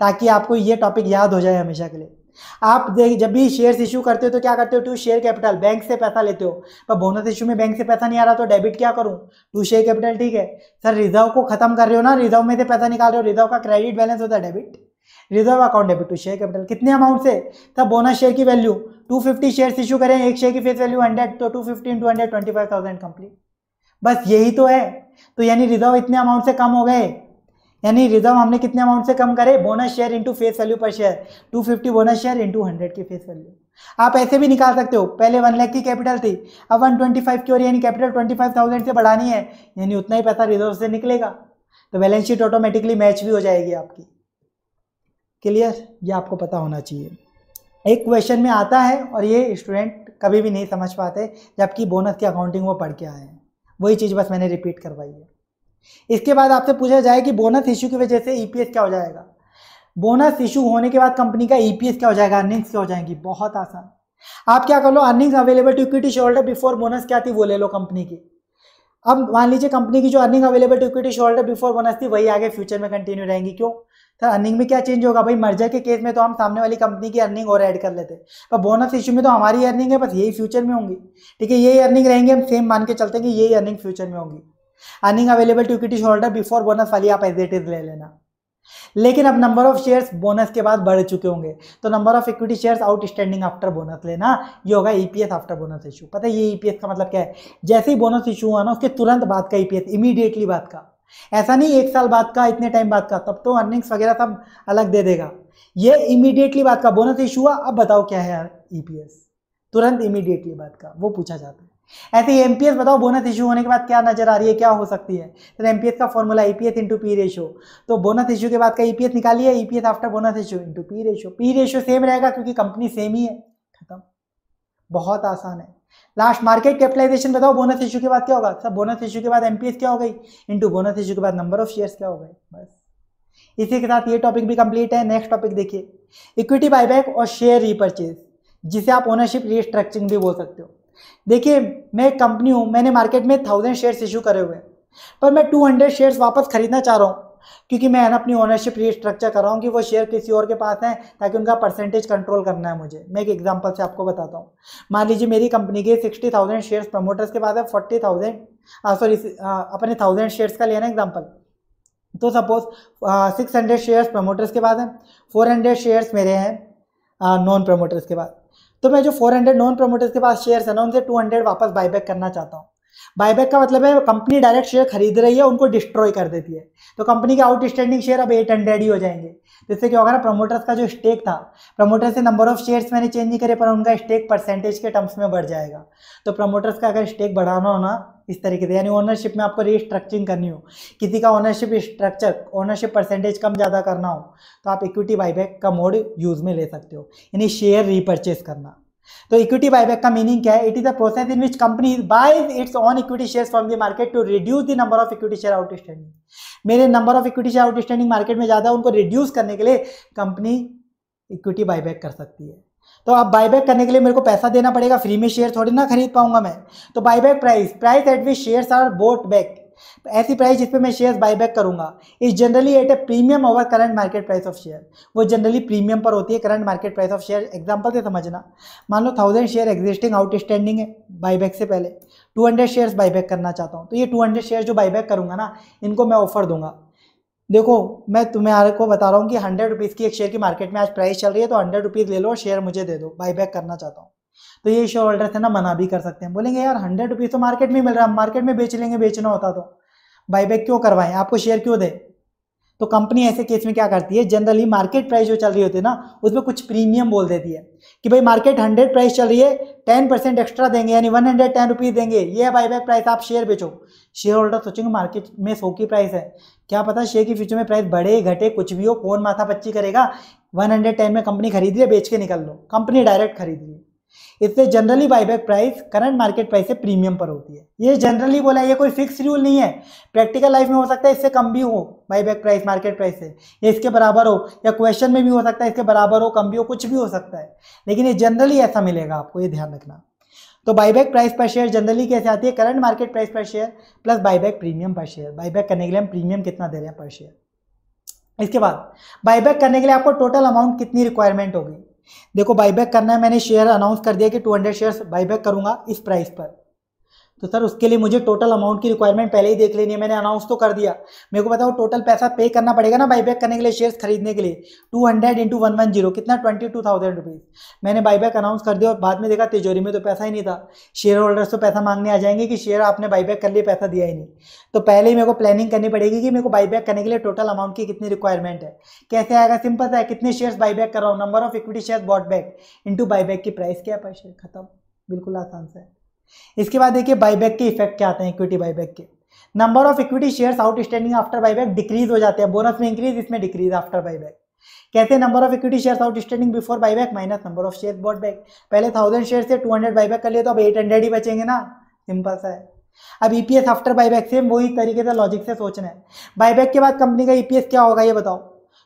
ताकि आपको ये टॉपिक याद हो जाए हमेशा के लिए। आप जब भी शेयर्स इशू करते हो तो क्या करते हो, टू शेयर कैपिटल बैंक से पैसा लेते हो, पर बोनस इशू में बैंक से पैसा नहीं आ रहा तो डेबिट क्या करूं, टू शेयर कैपिटल, ठीक है। सर रिजर्व को खत्म कर रहे हो ना, रिजर्व में से पैसा निकाल रहे हो, रिजर्व का क्रेडिट बैलेंस होता है debit, reserve account debit to share capital. कितने अमाउंट से, तब बोनस शेयर की वैल्यू 250 शेयर्स इशू करें, एक शेयर की फेस वैल्यू 100 तो 250 × 100 25,000 कंप्लीट, बस यही तो है। तो यानी रिजर्व इतने अमाउंट से कम हो गए, यानी रिजर्व हमने कितने अमाउंट से कम करे, bonus share into face value per share 250 bonus share into 100 की फेस वैल्यू। आप ऐसे भी निकाल सकते हो, पहले 1 लाख की कैपिटल थी अब 125 की और यानी कैपिटल 25,000 से बढ़ानी है, यानी उतना ही पैसा रिजर्व से निकलेगा तो बैलेंस शीट ऑटोमेटिकली मैच भी हो जाएगी आपकी। क्लियर, ये आपको पता होना चाहिए। एक क्वेश्चन में आता है और ये स्टूडेंट कभी भी नहीं समझ पाते, जबकि बोनस की अकाउंटिंग वो पढ़ के आए हैं, वही चीज़ बस मैंने रिपीट करवाई है। इसके बाद आपसे पूछा जाए कि बोनस इशू की वजह से ईपीएस क्या हो जाएगा, बोनस इशू होने के बाद कंपनी का ईपीएस क्या हो जाएगा, अर्निंग्स क्या हो जाएंगी। बहुत आसान, आप क्या कर लो, earnings available to equity share holder before bonus क्या थी वो ले लो कंपनी की। अब मान लीजिए कंपनी की जो earning available to equity share holder before bonus थी वही आगे फ्यूचर में कंटिन्यू रहेंगी। क्यों सर, अर्निंग में क्या चेंज होगा, भाई मर्जर के केस में तो हम सामने वाली कंपनी की अर्निंग और ऐड कर लेते हैं, पर बोनस इश्यू में तो हमारी अर्निंग है बस, यही फ्यूचर में होंगी, ठीक है, यही अर्निंग रहेंगे, हम सेम मान के चलते हैं कि यही अर्निंग फ्यूचर में होंगी। Earning available to equity holder before bonus वाली आप एज इट इज ले लेना। लेकिन अब नंबर ऑफ शेयर्स बोनस के बाद बढ़ चुके होंगे तो number of equity shares outstanding after bonus लेना, ये होगा ईपीएस आफ्टर बोनस इशू। पता है ये ईपीएस का मतलब क्या है, जैसे ही बोनस इशू हुआ ना उसके तुरंत बाद का ईपीएस, इमीडिएटली बाद का, ऐसा नहीं एक साल बाद का, इतने टाइम बाद का, तब तो अर्निंग्स वगैरह सब अलग दे देगा। ये इमीडिएटली बाद का बोनस इशू हुआ, अब बताओ क्या है ईपीएस, तुरंत इमीडिएटली बाद का, वो पूछा जाता है। ऐसे ही एमपीएस बताओ, बोनस इशू होने के बाद क्या नजर आ रही है, क्या हो सकती है। तो एमपीएस का formula EPS into P ratio, तो बोनस इशू के बाद का ईपीएस निकालिए, EPS after bonus issue into P ratio, P ratio same रहेगा क्योंकि कंपनी सेम ही है, खत्म, बहुत आसान है। लास्ट मार्केट कैपिटलाइजेशन बताओ, बोनस इशू के बाद क्या होगा, सब बोनस इशू के बाद एमपीएस क्या हो गई इंटू बोनस इशू के बाद नंबर ऑफ शेयर्स क्या हो गए, बस। इसी के साथ ये टॉपिक भी कंप्लीट है। नेक्स्ट टॉपिक देखिए, इक्विटी बायबैक और शेयर रीपर्चेज, जिसे आप ओनरशिप रीस्ट्रक्चरिंग भी बोल सकते हो। देखिए मैं एक कंपनी हूँ, मैंने मार्केट में 1000 शेयर्स इशू करे हुए हैं, पर मैं 200 शेयर्स वापस खरीदना चाह रहा हूँ क्योंकि मैं अपनी ओनरशिप रीस्ट्रक्चर कर रहा हूँ कि वो शेयर किसी और के पास हैं ताकि उनका परसेंटेज कंट्रोल करना है मुझे। मैं एक एग्जांपल से आपको बताता हूँ, मान लीजिए मेरी कंपनी के 60,000 शेयर्स प्रमोटर्स के पास है, 40,000 सॉरी अपने 1000 शेयर्स का लेना एग्जाम्पल, तो सपोज 600 शेयर्स प्रमोटर्स के पास हैं, 400 शेयर्स मेरे हैं नॉन प्रमोटर्स के पास। तो मैं जो 400 नॉन प्रमोटर्स के पास शेयर्स है ना उनसे 200 वापस बायबैक करना चाहता हूँ। बायबैक का मतलब है कंपनी डायरेक्ट शेयर खरीद रही है, उनको डिस्ट्रॉय कर देती है, तो कंपनी के आउटस्टैंडिंग शेयर अब 800 ही हो जाएंगे। तो इससे क्या होगा ना, प्रमोटर्स का जो स्टेक था, प्रमोटर्स से नंबर ऑफ शेयर्स मैंने चेंज नहीं करे पर उनका स्टेक परसेंटेज के टर्म्स में बढ़ जाएगा। तो प्रमोटर्स का अगर स्टेक बढ़ाना हो ना इस तरीके से, यानी ओनरशिप में आपको रीस्ट्रक्चरिंग करनी हो, किसी का ओनरशिप स्ट्रक्चर, ओनरशिप परसेंटेज कम ज़्यादा करना हो तो आप इक्विटी बायबैक का मोड यूज़ में ले सकते हो, यानी शेयर रीपर्चेस करना। तो इक्विटी बायबैक का मीनिंग क्या है, it is a process in which company buys its own equity shares from the market to reduce the number of equity share outstanding. मेरे number of equity share outstanding market में ज़्यादा, उनको reduce करने के लिए company equity buyback कर सकती है। तो आप बायबैक करने के लिए मेरे को पैसा देना पड़ेगा, फ्री में शेयर थोड़ी ना खरीद पाऊंगा मैं। तो buyback price, price at which shares are bought back, ऐसी प्राइस जिस पे मैं शेयर्स बायबैक करूंगा, is generally at a premium over current market price of share, वो जनरली प्रीमियम पर होती है current market price of share. Example से समझना, मान लो 1000 शेयर एग्जिस्टिंग आउटस्टैंडिंग है बायबैक से पहले, 200 शेयर्स बायबैक करना चाहता हूँ, तो ये 200 शेयर जो बायबैक करूंगा ना इनको मैं ऑफर दूंगा। देखो मैं तुम्हारे को बता रहा हूँ कि 100 रुपीज़ की एक शेयर की मार्केट में आज प्राइस चल रही है, तो 100 रुपीज़ ले लो, शेयर मुझे दे दो, बायबैक करना चाहता हूँ। तो ये शेयर होल्डर्स है ना मना भी कर सकते हैं, बोलेंगे यार 100 रुपीज़ तो मार्केट में मिल रहा है, मार्केट में बेच लेंगे, बेचना होता तो बाईबैक क्यों करवाएं, आपको शेयर क्यों दे। तो कंपनी ऐसे केस में क्या करती है, जनरली मार्केट प्राइस जो चल रही होती है ना उसमें कुछ प्रीमियम बोल देती है कि भाई मार्केट 100 प्राइस चल रही है, 10% एक्स्ट्रा देंगे यानी 110 रुपीज़ देंगे, ये बाईबैक प्राइस, आप शेयर बेचो। शेयर होल्डर सोचेंगे मार्केट में 100 की प्राइस है, क्या पता शेयर की फ्यूचर में प्राइस बढ़े घटे कुछ भी हो, कौन माथापच्ची करेगा, 110 में कंपनी खरीद रही है, बेच के निकल लो, कंपनी डायरेक्ट खरीद रही है। इससे generally buyback price current market price से प्रीमियम पर होती है। ये जनरली बोला है, ये कोई फिक्स रूल नहीं है, प्रैक्टिकल लाइफ में हो सकता है इससे कम भी हो बाईबैक प्राइस मार्केट प्राइस से, या इसके बराबर हो, या क्वेश्चन में भी हो सकता है इसके बराबर हो, कम भी हो, कुछ भी हो सकता है, लेकिन ये जनरली ऐसा मिलेगा आपको, ये ध्यान रखना। तो बाईबैक प्राइस पर शेयर जनरली कैसे आती है, करंट मार्केट प्राइस पर शेयर प्लस बाईबैक प्रीमियम पर शेयर, बाईबैक करने के लिए हम प्रीमियम कितना दे रहे हैं पर शेयर। इसके बाद बाईबैक करने के लिए आपको टोटल अमाउंट कितनी रिक्वायरमेंट होगी। देखो बाईबैक करना है, मैंने शेयर अनाउंस कर दिया कि 200 शेयर्स बाईबैक करूंगा इस प्राइस पर, तो सर उसके लिए मुझे टोटल अमाउंट की रिक्वायरमेंट पहले ही देख लेनी है, मैंने अनाउंस तो कर दिया, मेरे को पता है वो टोटल पैसा पे करना पड़ेगा ना बाईबैक करने के लिए, शेयर्स खरीदने के लिए 200 × 110 कितना, 22,000 रुपीज़। मैंने बाईबैक अनाउंस कर दिया और बाद में देखा तिजोरी में तो पैसा ही नहीं था, शेयर होल्डर्स तो पैसा मांगने आ जाएंगे कि शेयर आपने बाईबैक कर लिए, पैसा दिया ही नहीं। तो पहले ही मेरे को प्लानिंग करनी पड़ेगी कि मेरे को बाईबैक करने के लिए टोटल अमाउंट की कितनी रिक्वायरमेंट है। कैसे आएगा, सिंपल सा है, कितने शेयर्स बाईबैक कर रहा हूँ, number of equity share bought back into buyback की प्राइस क्या है पर शेयर, खत्म, बिल्कुल आसान सा है। इसके बाद देखिए बाईबैक के इफेक्ट क्या आते हैं, इक्विटी बाईबैक के number of equity shares outstanding after buyback decrease हो जाते हैं, बोनस में इंक्रीज, इसमें डिक्रीज आफ्टर बाईबैक। कहते हैं number of equity shares outstanding before buyback minus number of shares bought back. पहले 1000 शेयर से 200 बाईबैक कर लिए तो अब 800 ही बचेंगे ना, सिंपल सा है। अब EPS आफ्टर बाईबैक सेम वही तरीके से लॉजिक से सोचना है, बाईबैक के बाद कंपनी का EPS क्या होगा ये बताओ।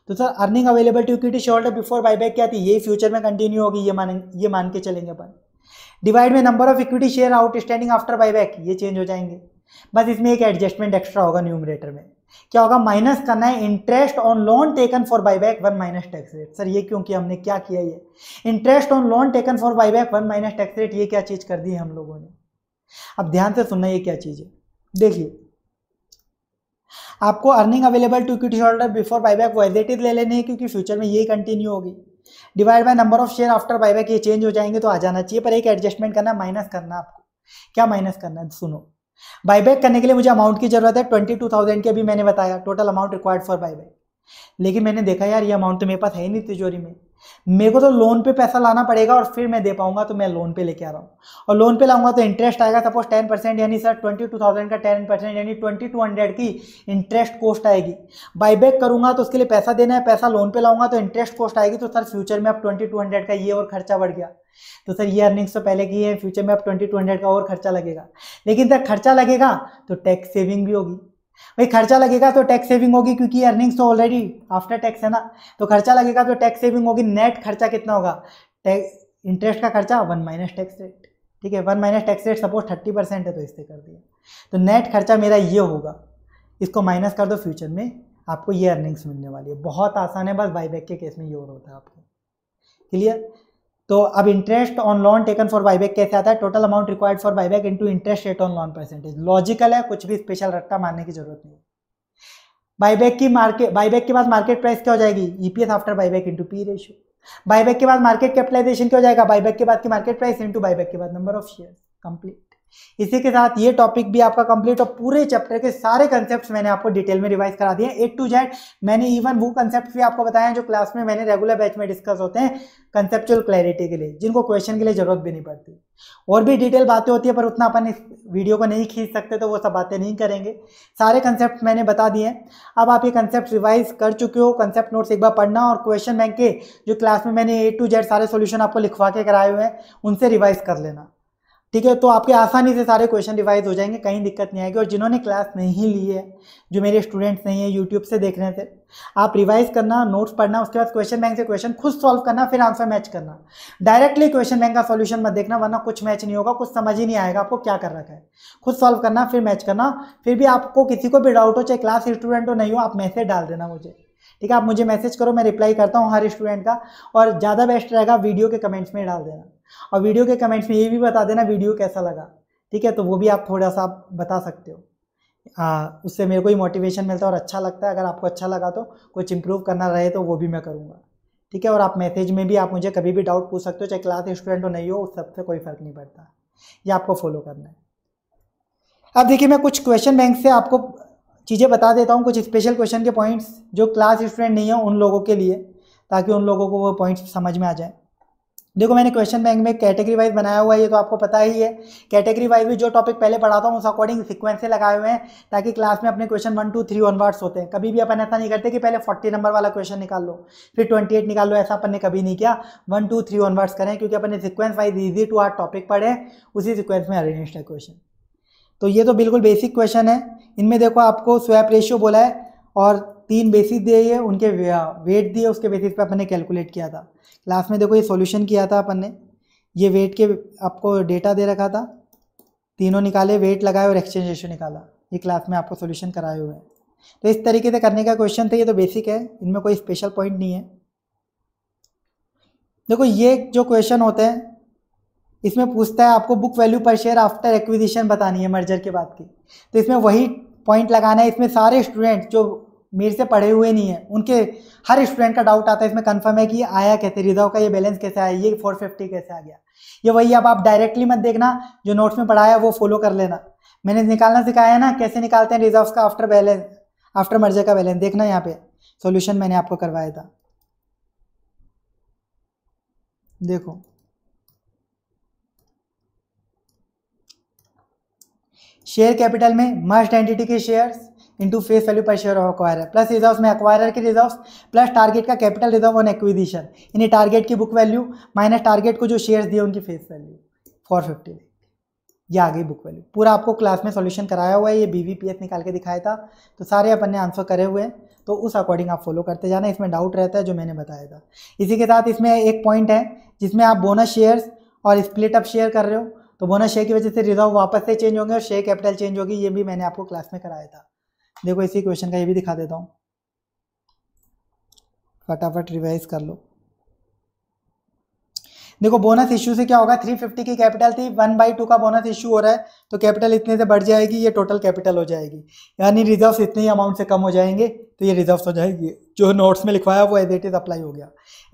तो sir earning available to equity share holder before buyback क्या थी, ये फ्यूचर में कंटिन्यू होगी, ये मान के चलेंगे अपन। डिवाइड में number of equity share outstanding after buyback, ये चेंज हो जाएंगे, बस इसमें एक एडजस्टमेंट एक्स्ट्रा होगा न्यूमरेटर में। क्या होगा, माइनस करना है interest on loan taken for buyback 1 minus tax rate. Sir ये क्यों किया, हमने क्या किया, ये interest on loan taken for buyback 1 minus tax rate, ये क्या चीज कर दी हम लोगों ने। अब ध्यान से सुनना ये क्या चीज है। देखिए आपको earning available to equity holder before buyback वो एज इट इज ले लेने, क्योंकि फ्यूचर में यही कंटिन्यू होगी। Divide by number of share after buyback, ये चेंज हो जाएंगे तो आ जाना चाहिए, पर एक एडजस्टमेंट करना, माइनस करना। आपको क्या माइनस करना है सुनो, बाईबैक करने के लिए मुझे अमाउंट की जरूरत है 22,000 की, अभी मैंने बताया total amount required for buyback, लेकिन मैंने देखा यार ये अमाउंट तो मेरे पास है ही नहीं तिजोरी में, मेरे को तो लोन पे पैसा लाना पड़ेगा और फिर मैं दे पाऊंगा, तो मैं लोन पे लेके आ रहा हूँ, और लोन पे लाऊंगा तो इंटरेस्ट आएगा सपोज 10%, यानी सर 22,000 का 10% यानी 2200 की इंटरेस्ट कॉस्ट आएगी। बाईबैक करूंगा तो उसके लिए पैसा देना है, पैसा लोन पे लाऊंगा तो इंटरेस्ट कॉस्ट आएगी, तो सर फ्यूचर में अब 2200 का ये और खर्चा बढ़ गया। तो सर ये अर्निंग्स तो पहले की है, फ्यूचर में अब 2200 का और खर्चा लगेगा, लेकिन सर खर्चा लगेगा तो टैक्स सेविंग भी होगी। भाई खर्चा लगेगा तो टैक्स सेविंग होगी, क्योंकि अर्निंग्स तो ऑलरेडी आफ्टर टैक्स है ना, तो खर्चा लगेगा तो टैक्स सेविंग होगी। नेट खर्चा कितना होगा, टैक्स इंटरेस्ट का खर्चा 1 माइनस टैक्स रेट, ठीक है 1 माइनस टैक्स रेट सपोज 30% है तो इससे कर दिया, तो नेट खर्चा मेरा ये होगा, इसको माइनस कर दो, फ्यूचर में आपको ये अर्निंग्स मिलने वाली है। बहुत आसान है, बस बाईबैक के केस में ये और होता है आपको, क्लियर। तो अब interest on loan taken for buyback कैसे आता है, total amount required for buyback into interest rate on loan percentage. Logical है, कुछ भी स्पेशल रट्टा मारने की जरूरत नहीं। बाईबैक के बाद मार्केट प्राइस क्या हो जाएगी, EPS after buyback into P ratio. Buyback के बाद मार्केट कैपिटलाइजेशन क्या हो जाएगा, बाईबैक के बाद की मार्केट प्राइस इंटू बाईबैक के बाद नंबर ऑफ शेयर, कंप्लीट। इसी के साथ ये टॉपिक भी आपका कंप्लीट, और पूरे चैप्टर के सारे कंसेप्ट्स मैंने आपको डिटेल में रिवाइज करा दिए A to Z। मैंने इवन वो कंसेप्ट भी आपको बताया जो क्लास में मैंने रेगुलर बैच में डिस्कस होते हैं कंसेप्चुअल क्लैरिटी के लिए, जिनको क्वेश्चन के लिए जरूरत भी नहीं पड़ती। और भी डिटेल बातें होती है पर उतना अपन इस वीडियो को नहीं खींच सकते, तो वो सब बातें नहीं करेंगे। सारे कंसेप्ट मैंने बता दिए हैं, अब आप ये कंसेप्ट रिवाइज कर चुके हो, कंसेप्ट नोट्स एक बार पढ़ना, और क्वेश्चन बैंक के जो क्लास में मैंने A to Z सारे सोल्यूशन आपको लिखवा के कराए हुए हैं उनसे रिवाइज कर लेना, ठीक है। तो आपके आसानी से सारे क्वेश्चन रिवाइज हो जाएंगे, कहीं दिक्कत नहीं आएगी। और जिन्होंने क्लास नहीं ली है, जो मेरे स्टूडेंट्स नहीं है, यूट्यूब से देख रहे थे, आप रिवाइज करना, नोट्स पढ़ना, उसके बाद क्वेश्चन बैंक से क्वेश्चन खुद सॉल्व करना, फिर आंसर मैच करना। डायरेक्टली क्वेश्चन बैंक का सॉल्यूशन मत देखना, वरना कुछ मैच नहीं होगा, कुछ समझ ही नहीं आएगा आपको क्या कर रखा है। खुद सॉल्व करना फिर मैच करना। फिर भी आपको किसी को भी डाउट हो, चाहे क्लास स्टूडेंट हो नहीं हो, आप मैसेज डाल देना मुझे, ठीक है। आप मुझे मैसेज करो, मैं रिप्लाई करता हूँ हर स्टूडेंट का। और ज़्यादा बेस्ट रहेगा वीडियो के कमेंट्स में डाल देना, और वीडियो के कमेंट्स में ये भी बता देना वीडियो कैसा लगा, ठीक है। तो वो भी आप थोड़ा सा आप बता सकते हो, उससे मेरे को ही मोटिवेशन मिलता है और अच्छा लगता है। अगर आपको अच्छा लगा तो कुछ इम्प्रूव करना रहे तो वो भी मैं करूँगा, ठीक है। और आप मैसेज में भी आप मुझे कभी भी डाउट पूछ सकते हो, चाहे क्लास स्टूडेंट हो नहीं हो, उस सबसे कोई फर्क नहीं पड़ता, ये आपको फॉलो करना है। अब देखिए मैं कुछ क्वेश्चन बैंक से आपको चीज़ें बता देता हूँ, कुछ स्पेशल क्वेश्चन के पॉइंट्स जो क्लास स्टूडेंट नहीं हो उन लोगों के लिए, ताकि उन लोगों को वो पॉइंट्स समझ में आ जाए। देखो मैंने क्वेश्चन बैंक में कैटेगरी वाइज बनाया हुआ है, ये तो आपको पता ही है। कैटेगरी वाइज भी जो टॉपिक पहले पढ़ाता हूँ उस अकॉर्डिंग सिक्वेंस से लगाए हुए हैं, ताकि क्लास में अपने क्वेश्चन 1, 2, 3 ऑनवर्ड्स होते हैं। कभी भी अपन ऐसा नहीं करते कि पहले 40 नंबर वाला क्वेश्चन निकाल लो फिर 28 निकाल लो, ऐसा अपन ने कभी नहीं किया। 1, 2, 3 ऑनवर्ड्स करें, क्योंकि अपने sequence wise easy to hard topic पढ़े, उसी सिक्वेंस में अरेंज है क्वेश्चन। तो ये तो बिल्कुल बेसिक क्वेश्चन है। इनमें देखो आपको स्वैप रेशियो बोला है और 3 बेसिस दिए है, उनके वेट दिए, उसके बेसिस पे अपन ने कैलकुलेट किया था। लास्ट में देखो ये सॉल्यूशन किया था अपन ने, ये वेट के आपको डेटा दे रखा था, तीनों निकाले, वेट लगाए और एक्सचेंज रेशियो निकाला, ये क्लास में आपको सॉल्यूशन कराए हुए हैं। तो इस तरीके से करने का क्वेश्चन था, ये तो बेसिक है, इनमें कोई स्पेशल पॉइंट नहीं है। देखो ये जो क्वेश्चन होते हैं इसमें पूछता है आपको book value per share after acquisition बतानी है मर्जर के बाद की, तो इसमें वही पॉइंट लगाना है। इसमें सारे स्टूडेंट जो मेरे से पढ़े हुए नहीं है उनके हर स्टूडेंट का डाउट आता है, इसमें कंफर्म है कि आया कैसे, रिजर्व का ये बैलेंस कैसे आया, ये 450 कैसे आ गया, ये वही। अब आप डायरेक्टली मत देखना, जो नोट्स में पढ़ाया वो फॉलो कर लेना, मैंने निकालना सिखाया है ना, कैसे निकालते हैं रिजर्व का आफ्टर बैलेंस, आफ्टर मर्जर का बैलेंस देखना, यहाँ पे सोल्यूशन मैंने आपको करवाया था। देखो शेयर कैपिटल में मर्ज एंटिटी के shares into face value per share of acquire plus reserves में अक्वायर के रिजर्व्स प्लस टारगेट का कैपिटल रिजर्व ऑन एक्विजिशन, यानी टारगेट की बुक वैल्यू माइनस टारगेट को जो शेयर्स दिए उनकी फेस वैल्यू 450, ये आ गई बुक वैल्यू। पूरा आपको क्लास में सॉल्यूशन कराया हुआ है, ये BVPS निकाल के दिखाया था, तो सारे अपन ने आंसर करे हुए हैं, तो उस अकॉर्डिंग आप फॉलो करते जाना। इसमें डाउट रहता है जो मैंने बताया था। इसी के साथ इसमें एक पॉइंट है जिसमें आप बोनस शेयर्स और स्प्लिट अप शेयर कर रहे हो, तो बोनस शेयर की वजह से रिजर्व वापस से चेंज होंगे और शेयर कैपिटल चेंज होगी, ये भी मैंने आपको क्लास में कराया था। देखो इसी क्वेश्चन का ये भी दिखा देता हूँ, फटाफट रिवाइज कर लो। देखो बोनस इश्यू से क्या होगा, 350 की कैपिटल थी, 1/2 का बोनस इश्यू हो रहा है, तो कैपिटल इतने से बढ़ जाएगी, ये टोटल कैपिटल हो जाएगी, यानी रिजर्व्स इतने ही अमाउंट से कम हो जाएंगे, तो ये रिजर्व्स हो जाएगी। जो नोट्स में लिखवाया वो एज इट इज अप्लाई हो गया।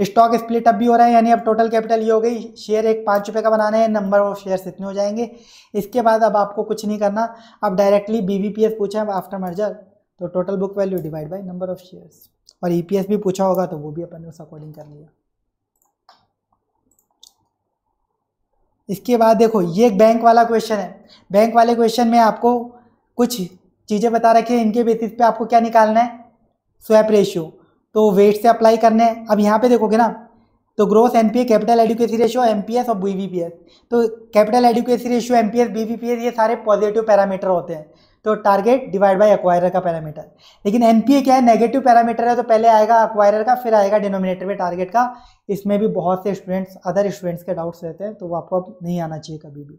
स्टॉक स्प्लिट अप भी हो रहा है, यानी अब टोटल कैपिटल ये हो गई, शेयर एक 5 रुपये का बनाना है, नंबर ऑफ शेयर्स इतने हो जाएंगे। इसके बाद अब आपको कुछ नहीं करना, अब डायरेक्टली BVPS पूछा आफ्टर मर्जर, तो total book value divide by number of shares, और EPS भी पूछा होगा तो वो भी अपन ने उस अकॉर्डिंग कर लिया। इसके बाद देखो ये एक बैंक वाला क्वेश्चन है। बैंक वाले क्वेश्चन में आपको कुछ चीज़ें बता रखी हैं, इनके बेसिस पे आपको क्या निकालना है, स्वैप रेशियो, तो वेट से अप्लाई करने हैं। अब यहाँ पे देखोगे ना, तो growth NPA, capital adequacy ratio, MPS और BVPS, तो capital adequacy ratio, MPS, BVPS ये सारे पॉजिटिव पैरामीटर होते हैं, तो टारगेट डिवाइड बाय एक्वायरर का पैरामीटर। लेकिन NPA क्या है, नेगेटिव पैरामीटर है, तो पहले आएगा एक्वायरर का फिर आएगा डिनोमिनेटर में टारगेट का। इसमें भी बहुत से स्टूडेंट्स, अदर स्टूडेंट्स के डाउट्स रहते हैं, तो वो आपको अब नहीं आना चाहिए कभी भी।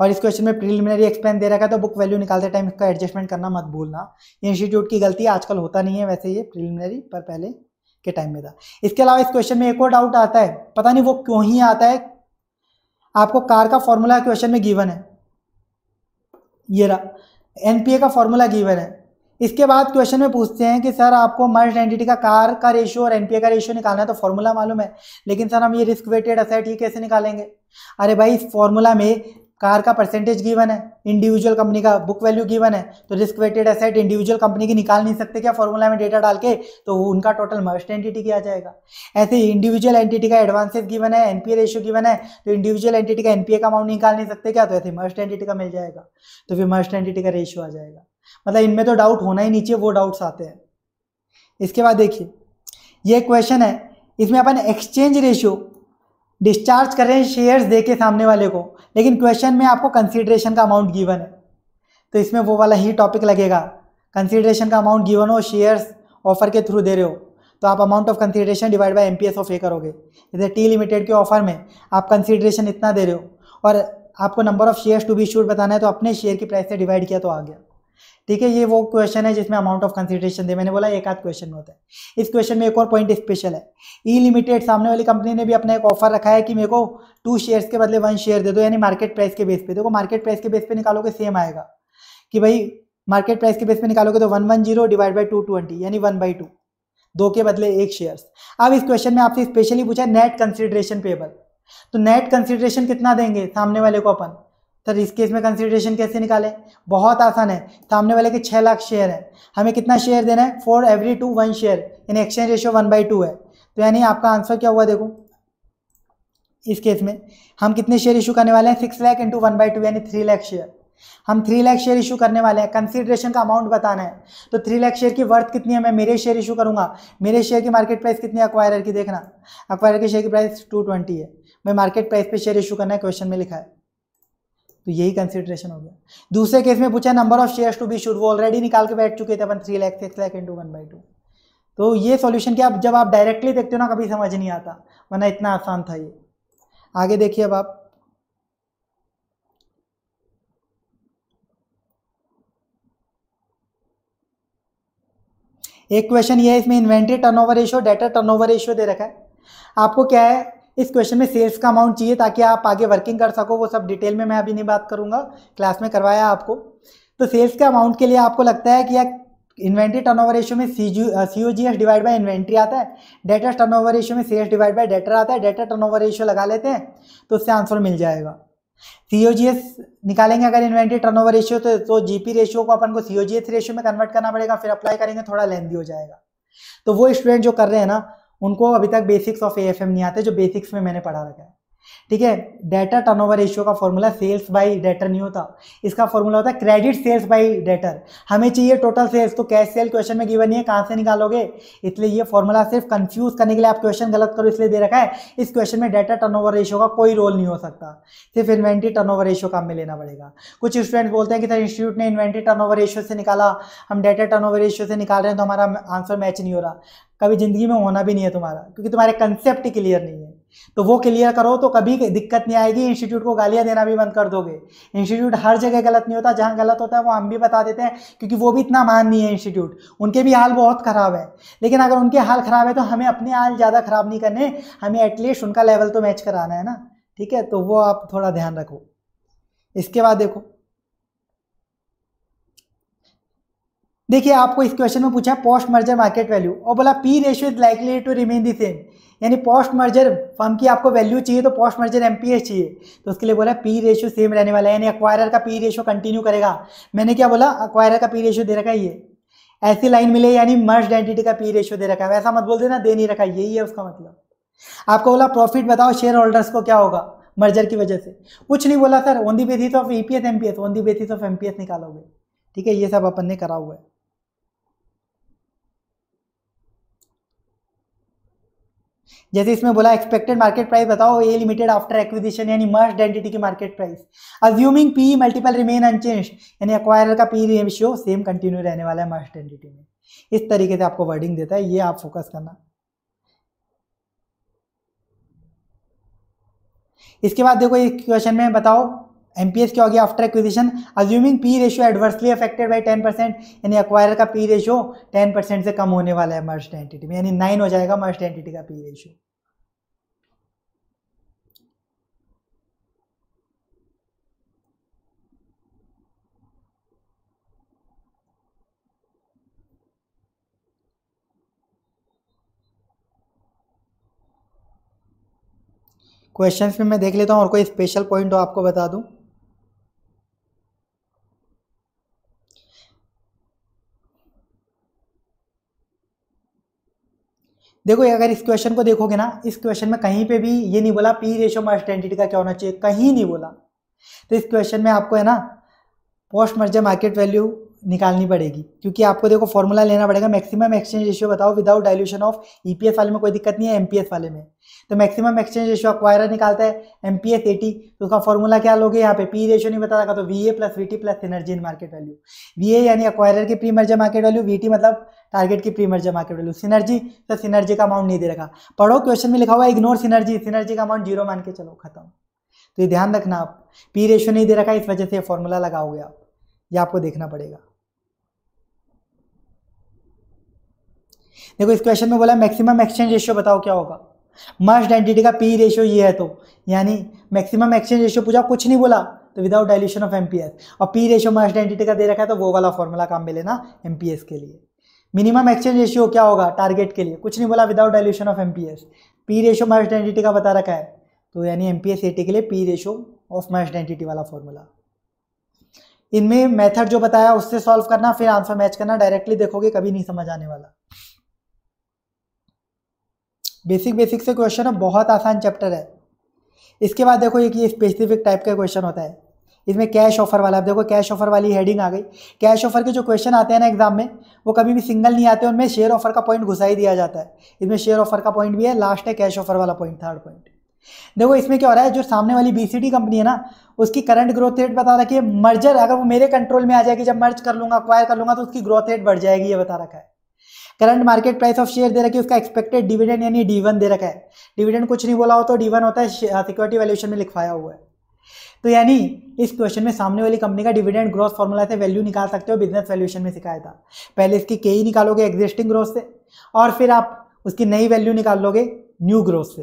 और इस क्वेश्चन में प्रिलिमिनरी एक्सपेंस दे रखा है, तो बुक वैल्यू निकालते टाइम इसका एडजस्टमेंट करना मत भूलना, इंस्टीट्यूट की गलती, आजकल होता नहीं है वैसे ये प्रिलिमिनरी, पर पहले के टाइम में था। इसके अलावा इस क्वेश्चन में एक और डाउट आता है, पता नहीं वो क्यों ही आता है। आपको कार का फॉर्मूला क्वेश्चन में गिवन है, ये रहा NPA का फॉर्मूला गिवन है। इसके बाद क्वेश्चन में पूछते हैं कि सर आपको मर्ज एंटिटी का कार का रेशियो और NPA का रेशियो निकालना है, तो फॉर्मूला मालूम है, लेकिन सर हम ये रिस्क वेटेड असेट ये कैसे निकालेंगे। अरे भाई, इस फॉर्मूला में कार का परसेंटेज गिवन है, इंडिविजुअल कंपनी का बुक वैल्यू गिवन है, तो risk weighted asset individual company की निकाल नहीं सकते क्या फॉर्मूला में डेटा डाल के, तो उनका टोटल मर्ज एंटिटी क्या आ जाएगा। ऐसे ही इंडिविजुअल एंटिटी का एडवांसेस गिवन है, NPA रेशियो गिवन है, तो इंडिविजुअल एंटिटी का NPA का अमाउंट निकाल नहीं सकते क्या, तो ऐसे मर्ज एंटिटी का मिल जाएगा, तो फिर मर्ज एंटिटी का रेशियो आ जाएगा। मतलब इनमें तो डाउट होना ही नीचे, वो डाउट्स आते हैं। इसके बाद देखिए ये क्वेश्चन है, इसमें अपन एक्सचेंज रेशियो डिस्चार्ज कर रहे हैं शेयर्स दे के सामने वाले को, लेकिन क्वेश्चन में आपको कंसीडरेशन का अमाउंट गिवन है, तो इसमें वो वाला ही टॉपिक लगेगा। कंसीडरेशन का अमाउंट गिवन हो, शेयर्स ऑफर के थ्रू दे रहे हो, तो आप amount of consideration divide by MPS of A करोगे। जैसे T लिमिटेड के ऑफर में आप कंसीडरेशन इतना दे रहे हो और आपको number of shares to be issued बताना है, तो अपने शेयर की प्राइस से डिवाइड किया तो आ गया, ठीक है। ये वो क्वेश्चन है जिसमें अमाउंट ऑफ कंसीडरेशन दे, मैंने बोला एक आध क्वेश्चन में होता है। इस क्वेश्चन में एक और पॉइंट स्पेशल है, ई लिमिटेड सामने वाली कंपनी ने भी अपना एक ऑफर रखा है कि मेरे को 2 शेयर्स के बदले 1 शेयर दे दो, यानी मार्केट प्राइस के बेस पे। देखो मार्केट प्राइस के बेस पे निकालोगे सेम आएगा कि भाई मार्केट प्राइस के बेस पे निकालोगे, तो 110 डिवाइड बाई 220, यानी 1/2, दो के बदले एक शेयर्स। अब इस क्वेश्चन में आपसे स्पेशली पूछा नेट कंसिडरेशन पेबल, तो नेट कंसिडरेशन कितना देंगे सामने वाले को अपन। सर इस केस में कंसिडरेशन कैसे निकाले? बहुत आसान है, सामने वाले के 6 लाख शेयर है, हमें कितना शेयर देना है? 4 every 2 1 शेयर, यानी एक्सचेंज रेशियो 1/2 है। तो यानी आपका आंसर क्या हुआ देखो, इस केस में हम कितने शेयर इशू करने वाले हैं? 6 लाख × 1/2 यानी 3 लाख शेयर। हम 3 लाख शेयर इशू करने वाले हैं, कंसिडरेशन का अमाउंट बताना है। तो 3 लाख शेयर की वर्थ कितनी है? मैं मेरे शेयर इशू करूंगा, मेरे शेयर की मार्केट प्राइस कितनी है? अक्वायरर की देखना, अक्वायरर के शेयर की प्राइस 220 है, मैं मार्केट प्राइस पे शेयर इशू करना है, क्वेश्चन में लिखा है। तो यही कंसिडरेशन हो गया। दूसरे केस में पूछा number of shares to be issued, वो ऑलरेडी निकाल के बैठ चुके थे अपन 3 लाख 6 लाख × 1/2। तो ये सॉल्यूशन क्या जब आप डायरेक्टली देखते हो ना कभी समझ नहीं आता, वरना इतना आसान था ये। आगे देखिए अब आप, एक क्वेश्चन ये है इसमें inventory turnover ratio, debtor turnover ratio दे रखा है। आपको क्या है इस क्वेश्चन में सेल्स का अमाउंट चाहिए ताकि आप आगे वर्किंग कर सको, वो सब डिटेल में मैं अभी नहीं बात करूंगा, क्लास में करवाया आपको। तो सेल्स के अमाउंट के लिए आपको लगता है कि यार इन्वेंट्री टर्नओवर रेशियो में COGS डिवाइड बाय इन्वेंट्री आता है, डेटर टर्नओवर रेशियो में सेल्स डिवाइड बाय डेटर आता है, डेटर टर्नओवर रेशियो लगा लेते हैं तो उससे आंसर मिल जाएगा। COGS निकालेंगे अगर इन्वेंट्री टर्नओवर रेशियो तो जीपी रेशियो को अपन को COGS रेशियो में कन्वर्ट करना पड़ेगा, फिर अप्लाई करेंगे, थोड़ा लेंथी हो जाएगा। तो वो स्टूडेंट जो कर रहे हैं ना उनको अभी तक बेसिक्स ऑफ AFM नहीं आते, जो बेसिक्स में मैंने पढ़ा रखा है, ठीक है। डेटर टर्नओवर रेशियो का फॉर्मूला सेल्स बाय डेटर नहीं होता, इसका फॉर्मूला होता है क्रेडिट सेल्स बाय डेटर। हमें चाहिए टोटल सेल्स, तो कैश सेल क्वेश्चन में गिवन नहीं है, कहां से निकालोगे, इसलिए ये फॉर्मूला सिर्फ कंफ्यूज करने के लिए आप क्वेश्चन गलत करो इसलिए दे रखा है। इस क्वेश्चन में डेटर टर्नओवर रेशियो का कोई रोल नहीं हो सकता, सिर्फ इन्वेंट्री टर्नओवर रेशियो काम में लेना पड़ेगा। कुछ स्टूडेंट बोलते हैं कि सर इंस्टीट्यूट ने इन्वेंट्री टर्नओवर रेशियो से निकाला, हम डेटर टर्नओवर रेशियो से निकाल रहे हैं, तो हमारा आंसर मैच नहीं हो रहा। कभी जिंदगी में होना भी नहीं है तुम्हारा, क्योंकि तुम्हारे कंसेप्ट क्लियर नहीं है। तो वो क्लियर करो तो कभी दिक्कत नहीं आएगी, इंस्टीट्यूट को गालियां देना भी बंद कर दोगे। इंस्टीट्यूट हर जगह गलत नहीं होता, जहां गलत होता है वो हम भी बता देते हैं, क्योंकि वो भी इतना मान नहीं है इंस्टीट्यूट, उनके भी हाल बहुत खराब है। लेकिन अगर उनके हाल खराब है तो हमें अपने हाल ज़्यादा खराब नहीं करने, हमें एटलीस्ट उनका लेवल तो मैच कराना है ना, ठीक है। तो वो आप थोड़ा ध्यान रखो। इसके बाद देखो, देखिए आपको इस क्वेश्चन में पूछा पोस्ट मर्जर मार्केट वैल्यू और बोला P ratio is likely to remain the same, यानी पोस्ट मर्जर फर्म की आपको वैल्यू चाहिए तो पोस्ट मर्जर MPS चाहिए, तो उसके लिए बोला पी रेशियो सेम रहने वाला है, यानी एक्वायरर का पी रेशियो कंटिन्यू करेगा। मैंने क्या बोला? एक्वायरर का पी रेशियो दे रखा है ये, ऐसी लाइन मिले यानी मर्ज एंटिटी का पी रेशियो दे रखा है, वैसा मत बोल देना दे नहीं रखा, यही है उसका मतलब। आपको बोला प्रॉफिट बताओ शेयर होल्डर्स को क्या होगा मर्जर की वजह से, कुछ नहीं बोला sir, on the basis of EPS MPS, on the basis of MPS निकालोगे, ठीक है। ये सब अपन ने करा हुआ है। जैसे इसमें बोला एक्सपेक्टेड मार्केट प्राइस बताओ ए लिमिटेड आफ्टर एक्विजिशन, यानी मर्ज एंटिटी की market price, assuming P multiple remain unchange, यानी एक्वायरर का पी रेशियो सेम कंटिन्यू रहने वाला है मर्ज एंटिटी में। इस तरीके से आपको वर्डिंग देता है, ये आप फोकस करना। इसके बाद देखो एक क्वेश्चन में बताओ MPS क्या हो गया after acquisition, assuming P ratio adversely affected by 10%, यानी एक्वायरर का पी रेशियो 10% से कम होने वाला है मर्ज्ड एंटिटी में, यानी 9 हो जाएगा मर्ज्ड एंटिटी का पी रेशियो। क्वेश्चंस में मैं देख लेता हूँ और कोई स्पेशल पॉइंट हो आपको बता दूँ। देखो अगर इस क्वेश्चन को देखोगे ना, इस क्वेश्चन में कहीं पे भी ये नहीं बोला पी रेशियो मर्ज एंटिटी का क्या होना चाहिए, कहीं नहीं बोला। तो इस क्वेश्चन में आपको है ना पोस्ट मर्जर मार्केट वैल्यू निकालनी पड़ेगी, क्योंकि आपको देखो फॉर्मूला लेना पड़ेगा। मैक्सिमम एक्सचेंज रेशियो बताओ विदाउट डाइल्यूशन ऑफ, EPS वाले में कोई दिक्कत नहीं है, MPS वाले में तो मैक्सिमम एक्सचेंज रेशियो एक्वायरर निकालता है MPS 80, तो उसका फॉर्मूला क्या लोगे? यहाँ पे पी रेशियो नहीं बता रखा, तो VA + VT + synergy in market value. VA यानी एक्वायरर की pre merger market value, VT मतलब टारगेट की pre merger market value, synergy तो सिनर्जी का अमाउंट नहीं दे रखा। पढ़ो क्वेश्चन में लिखा हुआ इग्नोर सिनर्जी, सिनर्जी का अमाउंट 0 मान के चलो, खत्म। तो ये ध्यान रखना, आप पी रेशियो नहीं दे रखा इस वजह से फॉर्मूला लगाओगे आप, ये आपको देखना पड़ेगा। देखो इस क्वेश्चन में बोला मैक्सिमम एक्सचेंज रेशियो बताओ क्या होगा मर्ज्ड एंटिटी का पी रेशियो ये है, तो यानी मैक्सिमम एक्सचेंज रेशियो पूछा कुछ नहीं बोला, तो विदाउट डाइल्यूशन ऑफ MPS, और पी रेशियो मर्ज्ड एंटिटी का दे रखा है तो वो वाला फॉर्मूला काम में लेना MPS के लिए। मिनिमम एक्सचेंज रेशियो क्या होगा टारगेट के लिए, कुछ नहीं बोला, without dilution of MPS. P ratio merge entity का बता रखा है, तो यानी एमपीएस 80 के लिए P ratio of merge entity वाला फॉर्मूला। इनमें मेथड जो बताया उससे सॉल्व करना, फिर आंसर मैच करना। डायरेक्टली देखोगे कभी नहीं समझ आने वाला। बेसिक से क्वेश्चन है, बहुत आसान चैप्टर है। इसके बाद देखो एक ये स्पेसिफिक टाइप का क्वेश्चन होता है, इसमें कैश ऑफर वाला। आप देखो कैश ऑफर वाली हेडिंग आ गई। कैश ऑफर के जो क्वेश्चन आते हैं ना एग्जाम में, वो कभी भी सिंगल नहीं आते, उनमें शेयर ऑफर का पॉइंट घुसा ही दिया जाता है। इसमें शेयर ऑफर का पॉइंट भी है, लास्ट है कैश ऑफर वाला पॉइंट, थर्ड पॉइंट। देखो इसमें क्या हो रहा है, जो सामने वाली बीसीडी कंपनी है ना, उसकी करंट ग्रोथ रेट बता रखी है। मर्जर अगर वो मेरे कंट्रोल में आ जाएगी, जब मर्ज कर लूंगा, एक्वायर कर लूंगा, तो उसकी ग्रोथ रेट बढ़ जाएगी, ये बता रखा है। Current market price of share दे रखी है, उसका एक्सपेक्टेड डिविडेंड यानी डी1 दे रखा है। डिविडेंड कुछ नहीं बोला हो तो डी1 होता है, सिक्योरिटी वैल्यूएशन में लिखवाया हुआ है। तो यानी इस क्वेश्चन में सामने वाली कंपनी का डिविडेंड ग्रोथ फॉर्मूला से वैल्यू निकाल सकते हो, बिजनेस वैल्यूएशन में सिखाया था। पहले इसकी केई निकालोगे एग्जिस्टिंग ग्रोथ से, और फिर आप उसकी नई वैल्यू निकाल लोगे न्यू ग्रोथ से।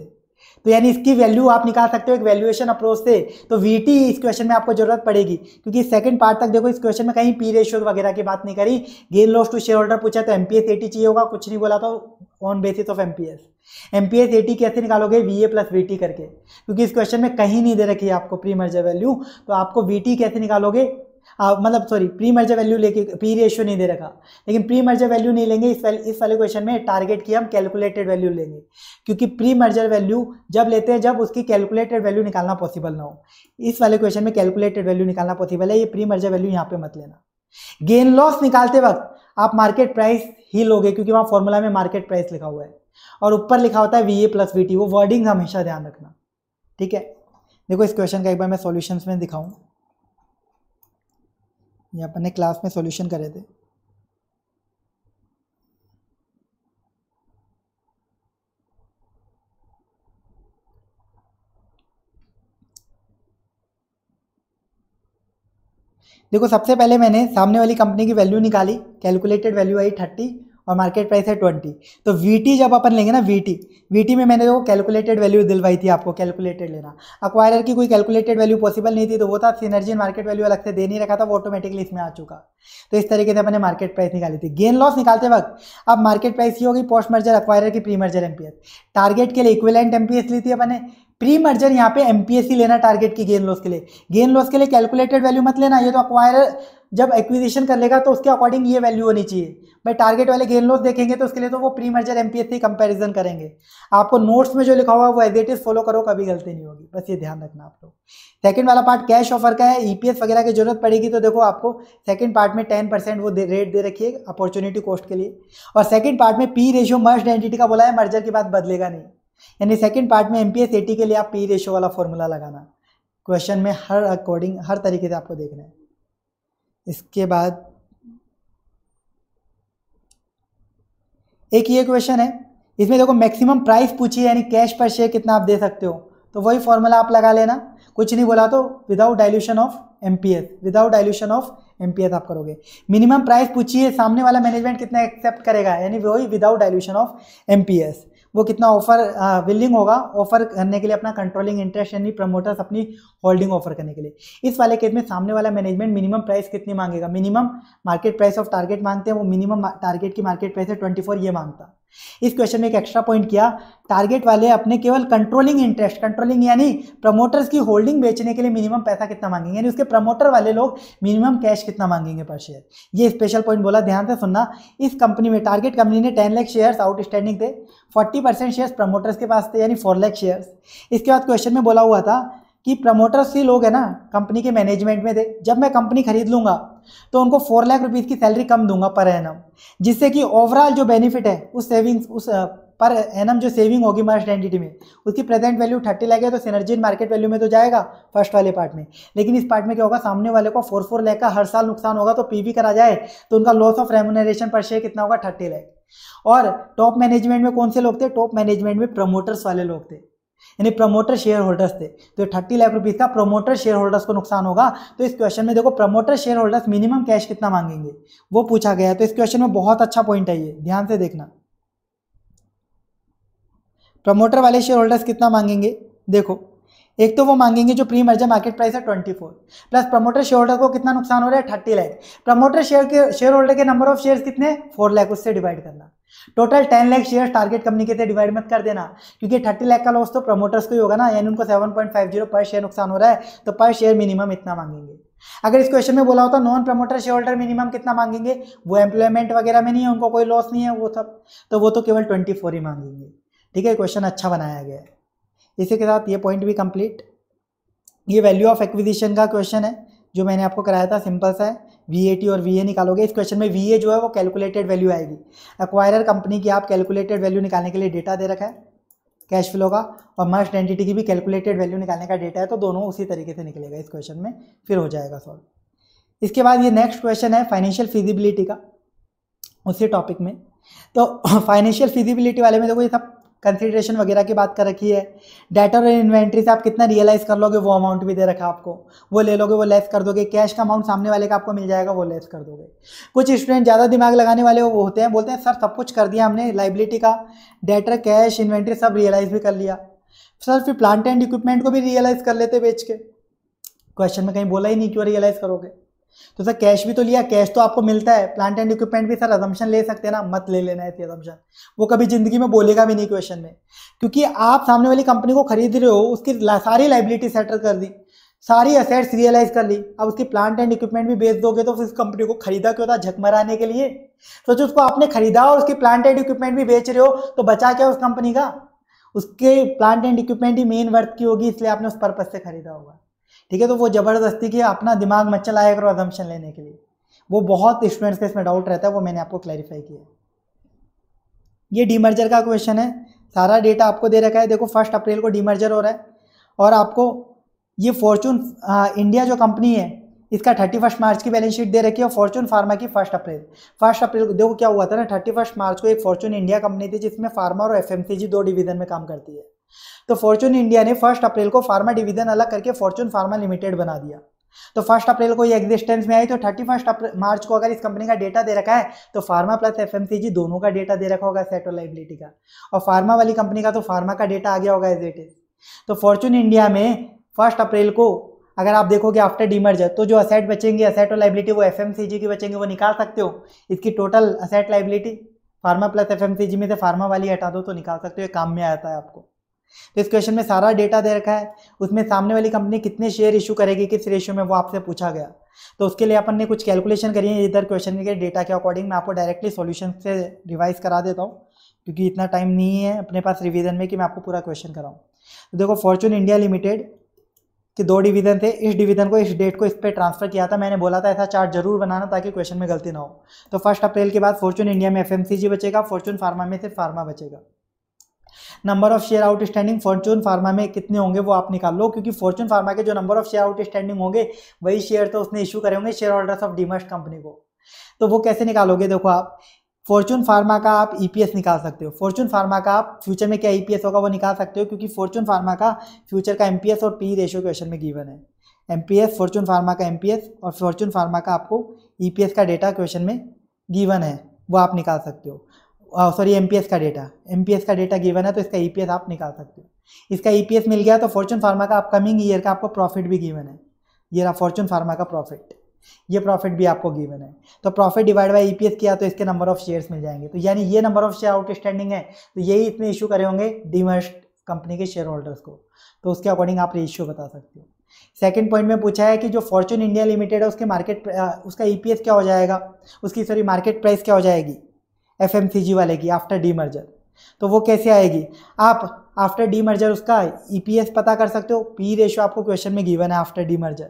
तो यानी इसकी वैल्यू आप निकाल सकते हो एक वैल्यूएशन अप्रोच से। तो वीटी इस क्वेश्चन में आपको जरूरत पड़ेगी, क्योंकि सेकंड पार्ट तक देखो इस क्वेश्चन में कहीं पी रेशियो वगैरह की बात नहीं करी। Gain loss to share holder पूछा तो एमपीएस 80 चाहिए होगा, कुछ नहीं बोला तो on basis of MPS. MPS 80 कैसे निकालोगे, वीए प्लस वीटी करके, क्योंकि इस क्वेश्चन में कहीं नहीं दे रखी है आपको प्री मर्जर वैल्यू। तो आपको वीटी कैसे निकालोगे, मतलब सॉरी प्री मर्जर वैल्यू लेके, पी रेशियो नहीं दे रखा, लेकिन प्री मर्जर वैल्यू नहीं लेंगे इस वाले क्वेश्चन में। टारगेट की हम कैलकुलेटेड वैल्यू लेंगे, क्योंकि प्री मर्जर वैल्यू जब लेते हैं जब उसकी कैलकुलेटेड वैल्यू निकालना पॉसिबल ना हो। इस वाले क्वेश्चन में कैलकुलेटेड वैल्यू निकालना पॉसिबल है, ये प्री मर्जर वैल्यू यहाँ पे मत लेना। गेन लॉस निकालते वक्त आप मार्केट प्राइस ही लोगे, क्योंकि वहाँ फॉर्मूला में मार्केट प्राइस लिखा हुआ है और ऊपर लिखा होता है V A plus V T. वो वर्डिंग हमेशा ध्यान रखना, ठीक है। देखो इस क्वेश्चन का एक बार मैं सॉल्यूशंस में दिखाऊँ, ये अपन ने क्लास में सॉल्यूशन करे थे। देखो सबसे पहले मैंने सामने वाली कंपनी की वैल्यू निकाली, कैलकुलेटेड वैल्यू आई 30 और मार्केट प्राइस है 20। तो वीटी जब अपन लेंगे ना, वीटी में मैंने वो कैलकुलेटेड वैल्यू दिलवाई थी आपको, कैलकुलेटेड लेना। अक्वायरर की कोई कैलकुलेटेड वैल्यू पॉसिबल नहीं थी, तो वो था सिनर्जी मार्केट वैल्यू अलग से दे नहीं रखा था, वो ऑटोमेटिकली इसमें आ चुका। तो इस तरीके से मैंने मार्केट प्राइस निकाली थी। गेन लॉस निकालते वक्त अब मार्केट प्राइस ही होगी पोस्ट मर्जर अक्वायरर की प्री मर्जर एमपीएस। टारगेट के लिए इक्विवेलेंट एमपीएस ली थी अपने, प्री मर्जर यहाँ पे एमपीएस ही लेना टारगेट की। गेन लॉस के लिए, कैलकुलेटेड वैल्यू मत लेना, ये तो अक्वायरर जब एक्विजिशन कर लेगा तो उसके अकॉर्डिंग ये वैल्यू होनी चाहिए। भाई टारगेट वाले गेन लॉस देखेंगे तो उसके लिए तो वो प्री मर्जर एमपीएस से कंपैरिजन करेंगे। आपको नोट्स में जो लिखा हुआ है वो एज इट इज फॉलो करो, कभी गलती नहीं होगी, बस ये ध्यान रखना आप लोग। सेकंड वाला पार्ट कैश ऑफर का है, ईपीएस वगैरह की जरूरत पड़ेगी। तो देखो आपको सेकंड पार्ट में 10% वो रेट दे रखी है अपॉर्चुनिटी कॉस्ट के लिए, और सेकंड पार्ट में पी रेशियो मर्ज एंटिटी का बोला है, मर्जर के बाद बदलेगा नहीं। यानी सेकंड पार्ट में एमपीएस 80 के लिए आप पी रेशियो वाला फॉर्मूला लगाना। क्वेश्चन में हर अकॉर्डिंग हर तरीके से आपको देखना है। इसके बाद एक ये क्वेश्चन है, इसमें देखो मैक्सिमम प्राइस पूछी है, यानी कैश पर शेयर कितना आप दे सकते हो, तो वही फॉर्मूला आप लगा लेना। कुछ नहीं बोला तो विदाउट डाइल्यूशन ऑफ एमपीएस, आप करोगे। मिनिमम प्राइस पूछी है, सामने वाला मैनेजमेंट कितना एक्सेप्ट करेगा, यानी वही विदाउट डाइल्यूशन ऑफ एमपीएस। वो कितना ऑफर विलिंग होगा ऑफर करने के लिए, अपना कंट्रोलिंग इंटरेस्ट यानी प्रमोटर्स अपनी होल्डिंग ऑफर करने के लिए। इस वाले केस में सामने वाला मैनेजमेंट मिनिमम प्राइस कितनी मांगेगा, minimum market price of target मांगते हैं, वो मिनिमम टारगेट की मार्केट प्राइस है 24, ये मांगता। इस क्वेश्चन में एक एक्स्ट्रा पॉइंट किया, टारगेट वाले अपने केवल कंट्रोलिंग इंटरेस्ट, कंट्रोलिंग यानी प्रमोटर्स की होल्डिंग बेचने के लिए मिनिमम पैसा कितना मांगेंगे, यानी उसके प्रमोटर वाले लोग मिनिमम कैश कितना मांगेंगे पर शेयर। ये स्पेशल पॉइंट बोला, ध्यान से सुनना। इस कंपनी में टारगेट कंपनी ने 10 लाख शेयर्स आउटस्टैंडिंग थे, 40% शेयर्स प्रमोटर्स के पास थे यानी 4 लाख शेयर्स। इसके बाद क्वेश्चन में बोला हुआ था कि प्रमोटर्स ही लोग है ना कंपनी के मैनेजमेंट में थे, जब मैं कंपनी खरीद लूँगा तो उनको 4 लाख रुपीज़ की सैलरी कम दूंगा पर एनम, जिससे कि ओवरऑल जो बेनिफिट है उस सेविंग्स, उस पर एनम जो सेविंग होगी मर्ज एंटिटी में, उसकी प्रेजेंट वैल्यू 30 लाख है, तो सिनर्जी मार्केट वैल्यू में तो जाएगा फर्स्ट वाले पार्ट में। लेकिन इस पार्ट में क्या होगा, सामने वाले को 4 लाख का हर साल नुकसान होगा, तो पीवी करा जाए तो उनका loss of remuneration per share कितना होगा 30 लाख। और टॉप मैनेजमेंट में कौन से लोग थे, टॉप मैनेजमेंट में प्रमोटर्स वाले लोग थे, यानी प्रमोटर शेयर होल्डर्स थे। तो 30 लाख रुपीस का प्रमोटर शेयर होल्डर्स को नुकसान होगा। तो इस क्वेश्चन में देखो promoter share holders minimum cash कितना मांगेंगे वो पूछा गया। तो इस क्वेश्चन में बहुत अच्छा पॉइंट है ये, ध्यान से देखना। प्रमोटर वाले शेयर होल्डर्स कितना मांगेंगे, देखो एक तो वो मांगेंगे जो प्री मर्जर मार्केट प्राइस है 24 प्लस प्रमोटर शेयर होल्डर को कितना नुकसान हो रहा है 30 लाख, प्रमोटर शेयर होल्डर के नंबर ऑफ शेयर्स कितने 4 लाख, उससे डिवाइड करना। Total 10 lakh shares target company के से डिवाइड मत कर देना, क्योंकि 30 लाख का लॉस तो प्रमोटर्स को ही होगा ना, यानी उनको 7.50 पर शेयर नुकसान हो रहा है, तो पर शेयर मिनिमम इतना मांगेंगे। अगर इस क्वेश्चन में बोला होता non promoter share holder minimum कितना मांगेंगे, वो एम्प्लॉयमेंट वगैरह में नहीं है, उनको कोई लॉस नहीं है, वो सब तो वो तो केवल 24 ही मांगेंगे। ठीक है, क्वेश्चन अच्छा बनाया गया है। इसी के साथ ये पॉइंट भी कंप्लीट। ये वैल्यू ऑफ एक्विजिशन का क्वेश्चन है जो मैंने आपको कराया था, सिंपल सा है, VAT और VA निकालोगे। इस क्वेश्चन में VA जो है वो कैलकुलेटेड वैल्यू आएगी, एक्वायरर कंपनी की आप कैलकुलेटेड वैल्यू निकालने के लिए डेटा दे रखा है कैश फ्लो का, और मर्ज एंटिटी की भी कैलकुलेटेड वैल्यू निकालने का डेटा है, तो दोनों उसी तरीके से निकलेगा इस क्वेश्चन में, फिर हो जाएगा सॉल्व। इसके बाद ये नेक्स्ट क्वेश्चन है फाइनेंशियल फिजिबिलिटी का, उसी टॉपिक में। तो फाइनेंशियल फिजिबिलिटी वाले में देखो ये सब कंसिडरेशन वगैरह की बात कर रखी है। डेटर और इन्वेंट्री से आप कितना रियलाइज़ कर लोगे वो अमाउंट भी दे रखा है आपको, वो ले लोगे वो लेस कर दोगे। कैश का अमाउंट सामने वाले का आपको मिल जाएगा, वो लेस कर दोगे। कुछ स्टूडेंट ज़्यादा दिमाग लगाने वाले वो होते हैं, बोलते हैं सर सब कुछ कर दिया हमने, लाइबिलिटी का डेटर कैश इन्वेंट्री सब रियलाइज़ भी कर लिया सर, फिर प्लांट एंड इक्विपमेंट को भी रियलाइज़ कर लेते बेच के, क्वेश्चन में कहीं बोला ही नहीं क्यों रियलाइज़ करोगे। तो सर कैश भी तो लिया, कैश तो आपको मिलता है, प्लांट एंड इक्विपमेंट भी सर अजम्पशन ले सकते हैं ना, मत ले लेना है अजम्पशन, वो कभी जिंदगी में बोलेगा भी नहीं क्वेश्चन में, क्योंकि आप सामने वाली कंपनी को खरीद रहे हो, उसकी सारी लाइबिलिटी सेटल कर दी, सारी असेट्स रियलाइज कर ली, अब उसकी प्लांट एंड इक्विपमेंट भी बेच दोगे, तो उस कंपनी को खरीदा क्यों था, झकमराने के लिए। सोचो उसको आपने खरीदा और उसकी प्लांट एंड इक्विपमेंट भी बेच रहे हो, तो बचा क्या उस कंपनी का, उसके प्लांट एंड इक्विपमेंट ही मेन वर्थ की होगी, इसलिए आपने उस पर्पज से खरीदा होगा। ठीक है, तो वो ज़बरदस्ती की अपना दिमाग मत चलाया करो अजम्पशन लेने के लिए, वो बहुत स्टूडेंट्स के इसमें डाउट रहता है, वो मैंने आपको क्लैरिफाई किया। ये डीमर्जर का क्वेश्चन है, सारा डेटा आपको दे रखा है। देखो 1 अप्रैल को डीमर्जर हो रहा है, और आपको ये फॉर्चून इंडिया जो कंपनी है इसका 31 मार्च की बैलेंस शीट दे रखी है, और फॉर्चून फार्मा की 1 अप्रैल। 1 अप्रैल को देखो क्या हुआ था ना, 31 मार्च को एक फॉर्चून इंडिया कंपनी थी जिसमें फार्मा और FMCG 2 डिवीज़न में काम करती है, तो फॉर्चून इंडिया ने 1 अप्रैल को फार्मा डिवीजन अलग करके फॉर्चून फार्मा लिमिटेड बना दिया, तो 1 अप्रैल को ये एग्जिस्टेंस में आई। तो 31 मार्च को अगर इस कंपनी का डेटा दे रखा है तो फार्मा प्लस FMCG दोनों का डेटा दे रखा होगा सेट और लाइबिलिटी का, और फार्मा वाली कंपनी का तो फार्मा का डेटा आ गया होगा एज इट इज। तो फॉर्चून इंडिया में 1 अप्रैल को अगर आप देखोगे आफ्टर डीमर्जर, तो जो असेट बचेंगे, असेट और लाइबिलिटी वो FMCG की बचेंगे, वो निकाल सकते हो। इसकी total asset liability pharma plus FMCG में से फार्मा वाली हटा दो तो निकाल सकते हो, काम में आता है आपको। तो इस क्वेश्चन में सारा डेटा दे रखा है, उसमें सामने वाली कंपनी कितने शेयर इशू करेगी किस रेशियो में वो आपसे पूछा गया, तो उसके लिए अपन ने कुछ कैलकुलेशन करी है। इधर क्वेश्चन के डेटा के अकॉर्डिंग मैं आपको डायरेक्टली सॉल्यूशन से रिवाइज करा देता हूँ, क्योंकि इतना टाइम नहीं है अपने पास रिवीजन में कि मैं आपको पूरा क्वेश्चन कराऊँ। तो देखो फॉर्चून इंडिया लिमिटेड कि 2 डिवीज़न थे, इस डिवीज़न को इस डेट को इस पे ट्रांसफ़र किया था, मैंने बोला था ऐसा चार्ट जरूर बनाना ताकि क्वेश्चन में गलती ना हो। तो 1 अप्रैल के बाद फॉर्चून इंडिया में FMCG बचेगा, फॉर्चून फार्मा में सिर्फ फार्मा बचेगा। Number of share outstanding Fortune pharma में कितने होंगे वो आप निकाल लो, क्योंकि फॉर्चून फार्मा के जो नंबर ऑफ शेयर आउटस्टैंडिंग होंगे वही शेयर तो उसने इशू करे होंगे share holders of demerge company को। तो वो कैसे निकालोगे, देखो आप फॉर्चून फार्मा का आप EPS निकाल सकते हो, फॉर्चून फार्मा का आप फ्यूचर में क्या EPS होगा वो निकाल सकते हो, क्योंकि फॉर्चून फार्मा का फ्यूचर का MPS और PE रेशियो क्वेश्चन में गिवन है। MPS फॉर्चून फार्मा का MPS और फॉर्चून फार्मा का आपको EPS का डेटा क्वेश्चन में गिवन है, वो आप निकाल सकते हो। सॉरी MPS का डेटा गिवन है तो इसका EPS आप निकाल सकते हो। इसका EPS मिल गया तो फॉर्चून फार्मा का अपकमिंग ईयर का आपको प्रॉफिट भी गिवन है, ये रहा फॉर्चून फार्मा का प्रॉफिट, ये प्रॉफिट भी आपको गिवन है। तो प्रॉफिट डिवाइड बाय EPS किया तो इसके नंबर ऑफ शेयर्स मिल जाएंगे, तो यानी ये नंबर ऑफ शेयर आउटस्टैंडिंग है तो यही इतने इशू करे होंगे डीमर्ज कंपनी के शेयर होल्डर्स को, तो उसके अकॉर्डिंग आप रेशियो बता सकते हो। सेकंड पॉइंट में पूछा है कि जो फॉर्चून इंडिया लिमिटेड है उसके उसका EPS क्या हो जाएगा, उसकी सॉरी मार्केट प्राइस क्या हो जाएगी FMCG वाले की आफ्टर डीमर्जर, तो वो कैसे आएगी, आप आफ्टर डीमर्जर उसका EPS पता कर सकते हो। PE रेशियो आपको क्वेश्चन में गिवन है आफ्टर डीमर्जर।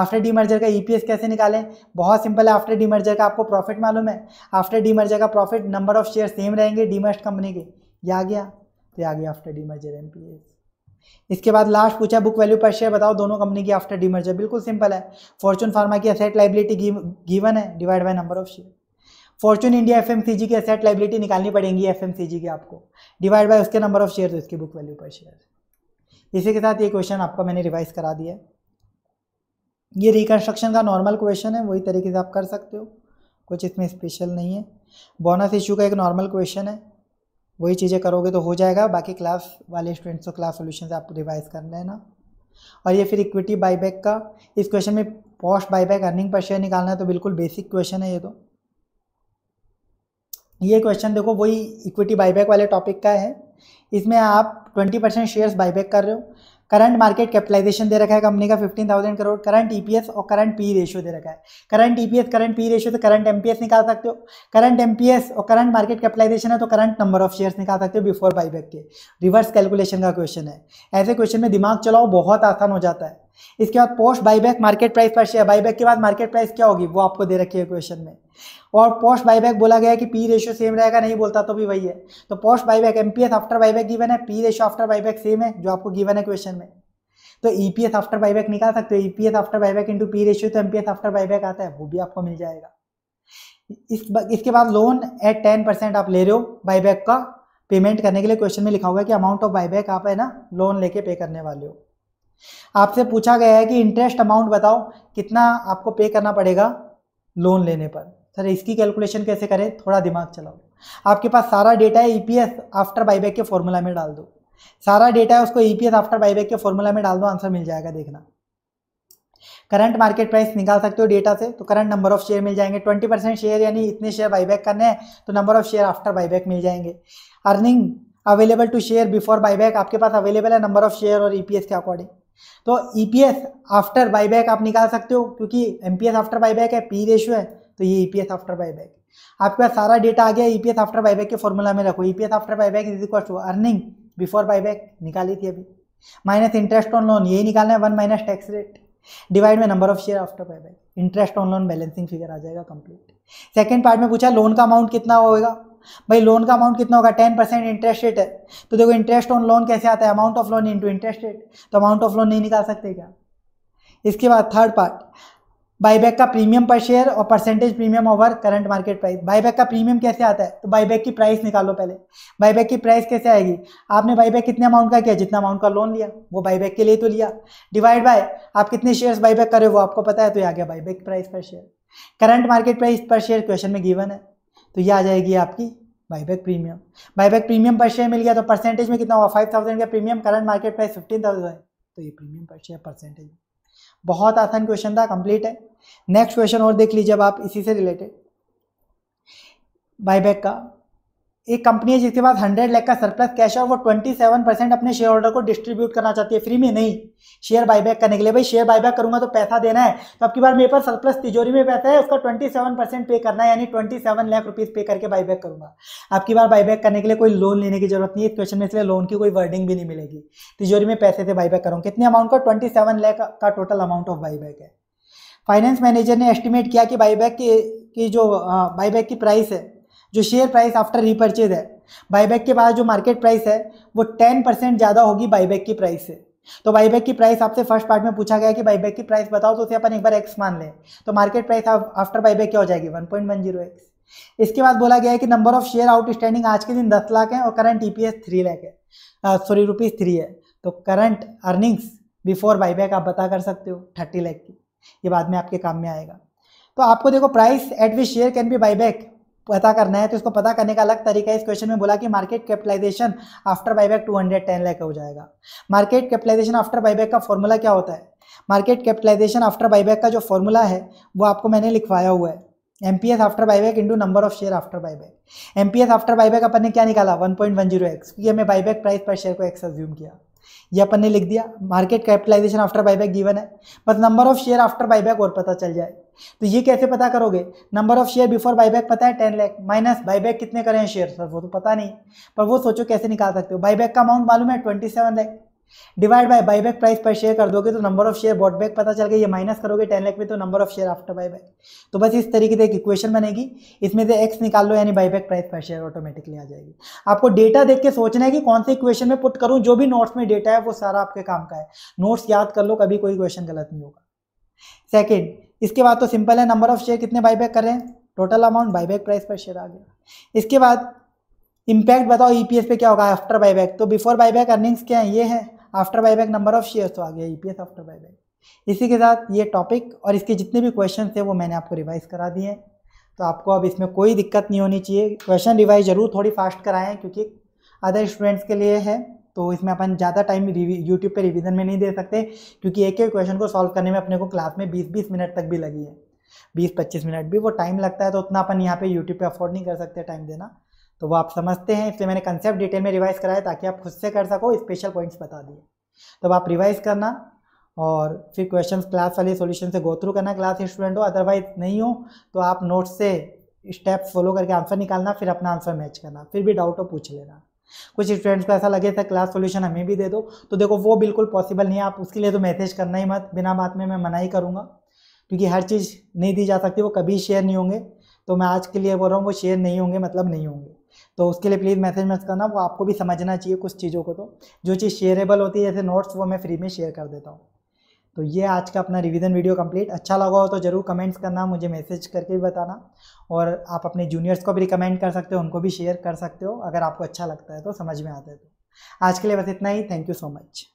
आफ्टर डीमर्जर का EPS कैसे निकालें, बहुत सिंपल है, आफ्टर डीमर्जर का आपको प्रॉफिट मालूम है, आफ्टर डीमर्जर का profit number of share same रहेंगे डीमर्ज कंपनी के, ये आ गया तो आ गया आफ्टर डीमर्जर MPS। इसके बाद लास्ट पूछा बुक वैल्यू पर शेयर बताओ दोनों कंपनी की आफ्टर डीमर्जर, बिल्कुल सिंपल है, फॉर्चून फार्मा की असेट लाइबिलिटी गिवन है divide by number of share, Fortune India FMCG की असेट लाइबिलिटी निकालनी पड़ेगी FMCG की आपको डिवाइड बाय उसके नंबर ऑफ शेयर तो इसकी बुक वैल्यू पर शेयर। इसी के साथ ये क्वेश्चन आपको मैंने रिवाइज करा दिया। ये रिकन्स्ट्रक्शन का नॉर्मल क्वेश्चन है, वही तरीके से आप कर सकते हो, कुछ इसमें स्पेशल नहीं है। बोनस इशू का एक नॉर्मल क्वेश्चन है, वही चीज़ें करोगे तो हो जाएगा, बाकी क्लास वाले स्टूडेंट्स को क्लास सोल्यूशन से आप रिवाइज कर लेना। और ये फिर इक्विटी बाईबैक का, इस क्वेश्चन में post buyback earning per share निकालना है, तो बिल्कुल बेसिक क्वेश्चन है ये। तो ये क्वेश्चन देखो वही इक्विटी बाईबैक वाले टॉपिक का है। इसमें आप 20% शेयर्स बाईबैक कर रहे हो। करंट मार्केट कैपिटलाइजेशन दे रखा है कंपनी का 15,000 करोड़, करंट ईपीएस और करंट पीई रेशियो दे रखा है। Current EPS, current PE ratio से करंट एमपीएस निकाल सकते हो। करंट एमपीएस और करंट मार्केट कैपिटलाइजेशन है तो करंट नंबर ऑफ शेयर्स निकाल सकते हो बिफोर बाईबैक के। रिवर्स कैलकुलेशन का क्वेश्चन है। ऐसे क्वेश्चन में दिमाग चलाओ, बहुत आसान हो जाता है। इसके बाद पोस्ट बाईबैक मार्केट प्राइस पर शेयर, बाईबैक के बाद मार्केट प्राइस क्या होगी वो आपको दे रखी है क्वेश्चन में। और पोस्ट बाईबैक बोला गया है कि पी रेशियो सेम रहेगा, नहीं बोलता तो भी वही है। तो post buyback MPS after buyback given है, P ratio after buyback same है जो आपको गिवन है क्वेश्चन में। तो ईपीएस आफ्टर बाईबैक निकाल सकते हो, EPS after buyback into P ratio, तो एमपीएस आफ्टर बाईबैक आता है, वो भी आपको मिल जाएगा। इसके बाद लोन एट 10% आप ले रहे हो बाईबैक का पेमेंट करने के लिए। क्वेश्चन में लिखा हुआ है कि अमाउंट ऑफ बाईबैक आप है ना लोन लेके पे करने वाले हो। आपसे पूछा गया है कि इंटरेस्ट अमाउंट बताओ कितना आपको पे करना पड़ेगा लोन लेने पर। सर इसकी कैलकुलेशन कैसे करें, थोड़ा दिमाग चलाओ। आपके पास सारा डेटा है, ईपीएस आफ्टर बाईबैक के फॉर्मूला में डाल दो। सारा डेटा है उसको ईपीएस आफ्टर बाईबैक के फॉर्मूला में डाल दो, आंसर मिल जाएगा देखना। करंट मार्केट प्राइस निकाल सकते हो डेटा से, तो करंट नंबर ऑफ शेयर मिल जाएंगे। 20% शेयर यानी इतने शेयर बाईबैक करने हैं तो number of share after buyback मिल जाएंगे। Earning available to share before buyback आपके पास अवेलेबल है नंबर ऑफ शेयर और ईपीएस के अकॉर्डिंग। तो ईपीएस आफ्टर बाईबैक आप निकाल सकते हो क्योंकि एमपीएस आफ्टर बाईबैक है, पी रेशियो है, तो ये ईपीएस आफ्टर बाईबैक। आपके पास सारा डेटा आ गया, ईपीएस आफ्टर बाईबैक के फॉर्मूला में रखो। EPS after buyback is equal to earning before buyback निकाली थी अभी, माइनस इंटरेस्ट ऑन लोन, यही निकालना है, 1 माइनस टैक्स रेट, डिवाइड में number of share after buyback, interest on loan, balancing figure आ जाएगा कंप्लीट। सेकंड पार्ट में पूछा लोन का अमाउंट कितना होगा। भाई लोन का अमाउंट कितना होगा, 10% इंटरेस्ट रेट है, तो देखो इंटरेस्ट ऑन लोन कैसे आता है, amount of loan into interest rate, तो अमाउंट ऑफ लोन नहीं निकाल सकते क्या। इसके बाद थर्ड पार्ट बाईबैक का प्रीमियम पर शेयर और percentage premium over current market price. Buyback का प्रीमियम कैसे आता है, तो बाईबैक की प्राइस निकालो पहले। बाईबैक की प्राइस कैसे आएगी, आपने बाईबैक कितने अमाउंट का किया, जितना अमाउंट का लोन लिया वो बाईबैक के लिए तो लिया, डिवाइड बाय आप कितने शेयर्स बाईबैक करे वो आपको पता है, तो ये आ गया बाईबैक प्राइस पर शेयर। करंट मार्केट प्राइस पर शेयर क्वेश्चन में गिवन है, तो ये आ जाएगी आपकी बाईबैक प्रीमियम। बाईबैक प्रीमियम पर शेयर मिल गया तो परसेंटेज में कितना हुआ, 5,000 का प्रीमियम, करंट मार्केट प्राइस 15,000 है, तो ये प्रीमियम पर शेयर परसेंटेज। बहुत आसान क्वेश्चन था, कंप्लीट है। नेक्स्ट क्वेश्चन और देख लीजिए अब आप इसी से रिलेटेड बाईबैक का। एक कंपनी है जिसके पास 100 लाख का सरप्लस कैश है और वो 27% अपने शेयर होल्डर को डिस्ट्रीब्यूट करना चाहती है फ्री में, नहीं शेयर बाईबैक करने के लिए। भाई शेयर बाईबैक करूंगा तो पैसा देना है, तो अब की बार मेरे पास सरप्लस तिजोरी में पैसा है, उसका 27% पे करना है, यानी 27 लाख रुपीज पे करके बाईबैक करूंगा। अब की बार बाईबैक करने के लिए कोई लोन लेने की जरूरत नहीं है इस क्वेश्चन में, इसलिए लोन की कोई वर्डिंग भी नहीं मिलेगी, तिजोरी में पैसे से बाईबैक करूँ। कितने अमाउंट का, 27 लाख का टोटल अमाउंट ऑफ बाईबैक है। फाइनेंस मैनेजर ने एस्टिमेट किया कि बाईबैक की जो बाईबैक की प्राइस है, जो शेयर प्राइस आफ्टर रीपर्चेज है, बाईबैक के बाद जो मार्केट प्राइस है वो 10% ज़्यादा होगी बाईबैक की प्राइस से। तो बाईबैक की प्राइस आपसे फर्स्ट पार्ट में पूछा गया कि बाईबैक की प्राइस बताओ, तो उसे अपन एक बार एक्स मान लें, तो मार्केट प्राइस आफ्टर बाईबैक क्या हो जाएगी, 1.10x। इसके बाद बोला गया है कि नंबर ऑफ शेयर आउटस्टैंडिंग आज के दिन 10 लाख है और करंट EPS 3 लाख है, सॉरी ₹3 है, तो करंट अर्निंग्स बिफोर बाईबैक आप बता कर सकते हो 30 लाख की, ये बाद में आपके काम में आएगा। तो आपको देखो price at which share can be buyback पता करना है, तो इसको पता करने का अलग तरीका है। इस क्वेश्चन में बोला कि market capitalisation after buyback 210 lakh हो जाएगा। मार्केट कैपिटलाइजेशन आफ्टर बाईबैक का फॉर्मूला क्या होता है, मार्केट कैपिटलाइजेशन आफ्टर बाईबैक का जो फॉर्मूला है वो आपको मैंने लिखवाया हुआ है, MPS after buyback into number of share after buyback. MPS after buyback अपन ने क्या निकाला, 1.10x, क्योंकि हमें बाईबैक प्राइस पर शेयर को एक्स अज्यूम किया, ये अपन ने लिख दिया। Market capitalisation after buyback given है, बस number of share after buyback और पता चल जाए। तो ये कैसे पता करोगे, number of share before buyback पता है 10 लाख, माइनस बाईबैक कितने करें शेयर, सर वो तो पता नहीं, पर वो सोचो कैसे निकाल सकते हो। बाईबैक का अमाउंट मालूम है 27 lakh, divide by buyback price पर शेयर कर दोगे तो number of share bought back पता चल गया, ये माइनस करोगे 10 लाख में तो number of share after buyback. तो बस इस तरीके से एक इक्वेशन बनेगी, इसमें से एक्स निकाल लो, यानी बाईबैक प्राइस पर शेयर ऑटोमेटिकली आ जाएगी। आपको डेटा देख के सोचना है कि कौन से इक्वेशन में पुट करूँ, जो भी नोट्स में डेटा है वो सारा आपके काम का है, नोट्स याद कर लो, कभी कोई क्वेश्चन गलत नहीं होगा। सेकेंड, इसके बाद तो सिंपल है, नंबर ऑफ शेयर कितने बाईबैक कर रहे हैं, टोटल अमाउंट बाईबैक प्राइस पर शेयर आ गया। इसके बाद इम्पैक्ट बताओ ईपीएस पे क्या होगा आफ्टर बाईबैक, तो बिफोर बाईबैक अर्निंग्स क्या है, ये है, after buyback number of shares, तो आ गया ईपीएस आफ्टर बाईबैक। इसी के साथ ये टॉपिक और इसके जितने भी क्वेश्चन थे वो मैंने आपको रिवाइज करा दिए हैं, तो आपको अब इसमें कोई दिक्कत नहीं होनी चाहिए। क्वेश्चन रिवाइज जरूर थोड़ी फास्ट कराएं क्योंकि अदर स्टूडेंट्स के लिए है, तो इसमें अपन ज़्यादा टाइम यूट्यूब पे रिवीजन में नहीं दे सकते, क्योंकि एक एक क्वेश्चन को सॉल्व करने में अपने को क्लास में 20-20 मिनट तक भी लगी है, 20-25 मिनट भी वो टाइम लगता है, तो उतना अपन यहाँ पे यूट्यूब पे अफोर्ड नहीं कर सकते टाइम देना। तो वो आप समझते हैं, इसलिए मैंने कंसेप्ट डिटेल में रिवाइज़ कराया ताकि आप खुद से कर सको, स्पेशल पॉइंट्स बता दिए। तो आप रिवाइज़ करना और फिर क्वेश्चन क्लास वाले सोल्यूशन से गो थ्रू करना क्लास स्टूडेंट हो, अदरवाइज नहीं हो तो आप नोट्स से स्टेप्स फॉलो करके आंसर निकालना, फिर अपना आंसर मैच करना, फिर भी डाउट हो पूछ लेना। कुछ स्टूडेंट्स को ऐसा लगे सर क्लास सॉल्यूशन हमें भी दे दो, तो देखो वो बिल्कुल पॉसिबल नहीं है, आप उसके लिए तो मैसेज करना ही मत, बिना बात में मैं मना ही करूँगा, क्योंकि हर चीज़ नहीं दी जा सकती, वो कभी शेयर नहीं होंगे, तो मैं आज के लिए बोल रहा हूँ वो शेयर नहीं होंगे मतलब नहीं होंगे, तो उसके लिए प्लीज़ मैसेज मत करना, वो आपको भी समझना चाहिए कुछ चीज़ों को। तो जो चीज़ शेयरेबल होती है जैसे नोट्स, वो मैं फ्री में शेयर कर देता हूँ। तो ये आज का अपना रिवीजन वीडियो कंप्लीट, अच्छा लगा हो तो ज़रूर कमेंट्स करना, मुझे मैसेज करके भी बताना, और आप अपने जूनियर्स को भी रिकमेंड कर सकते हो, उनको भी शेयर कर सकते हो अगर आपको अच्छा लगता है तो, समझ में आता है तो। आज के लिए बस इतना ही, थैंक यू सो मच।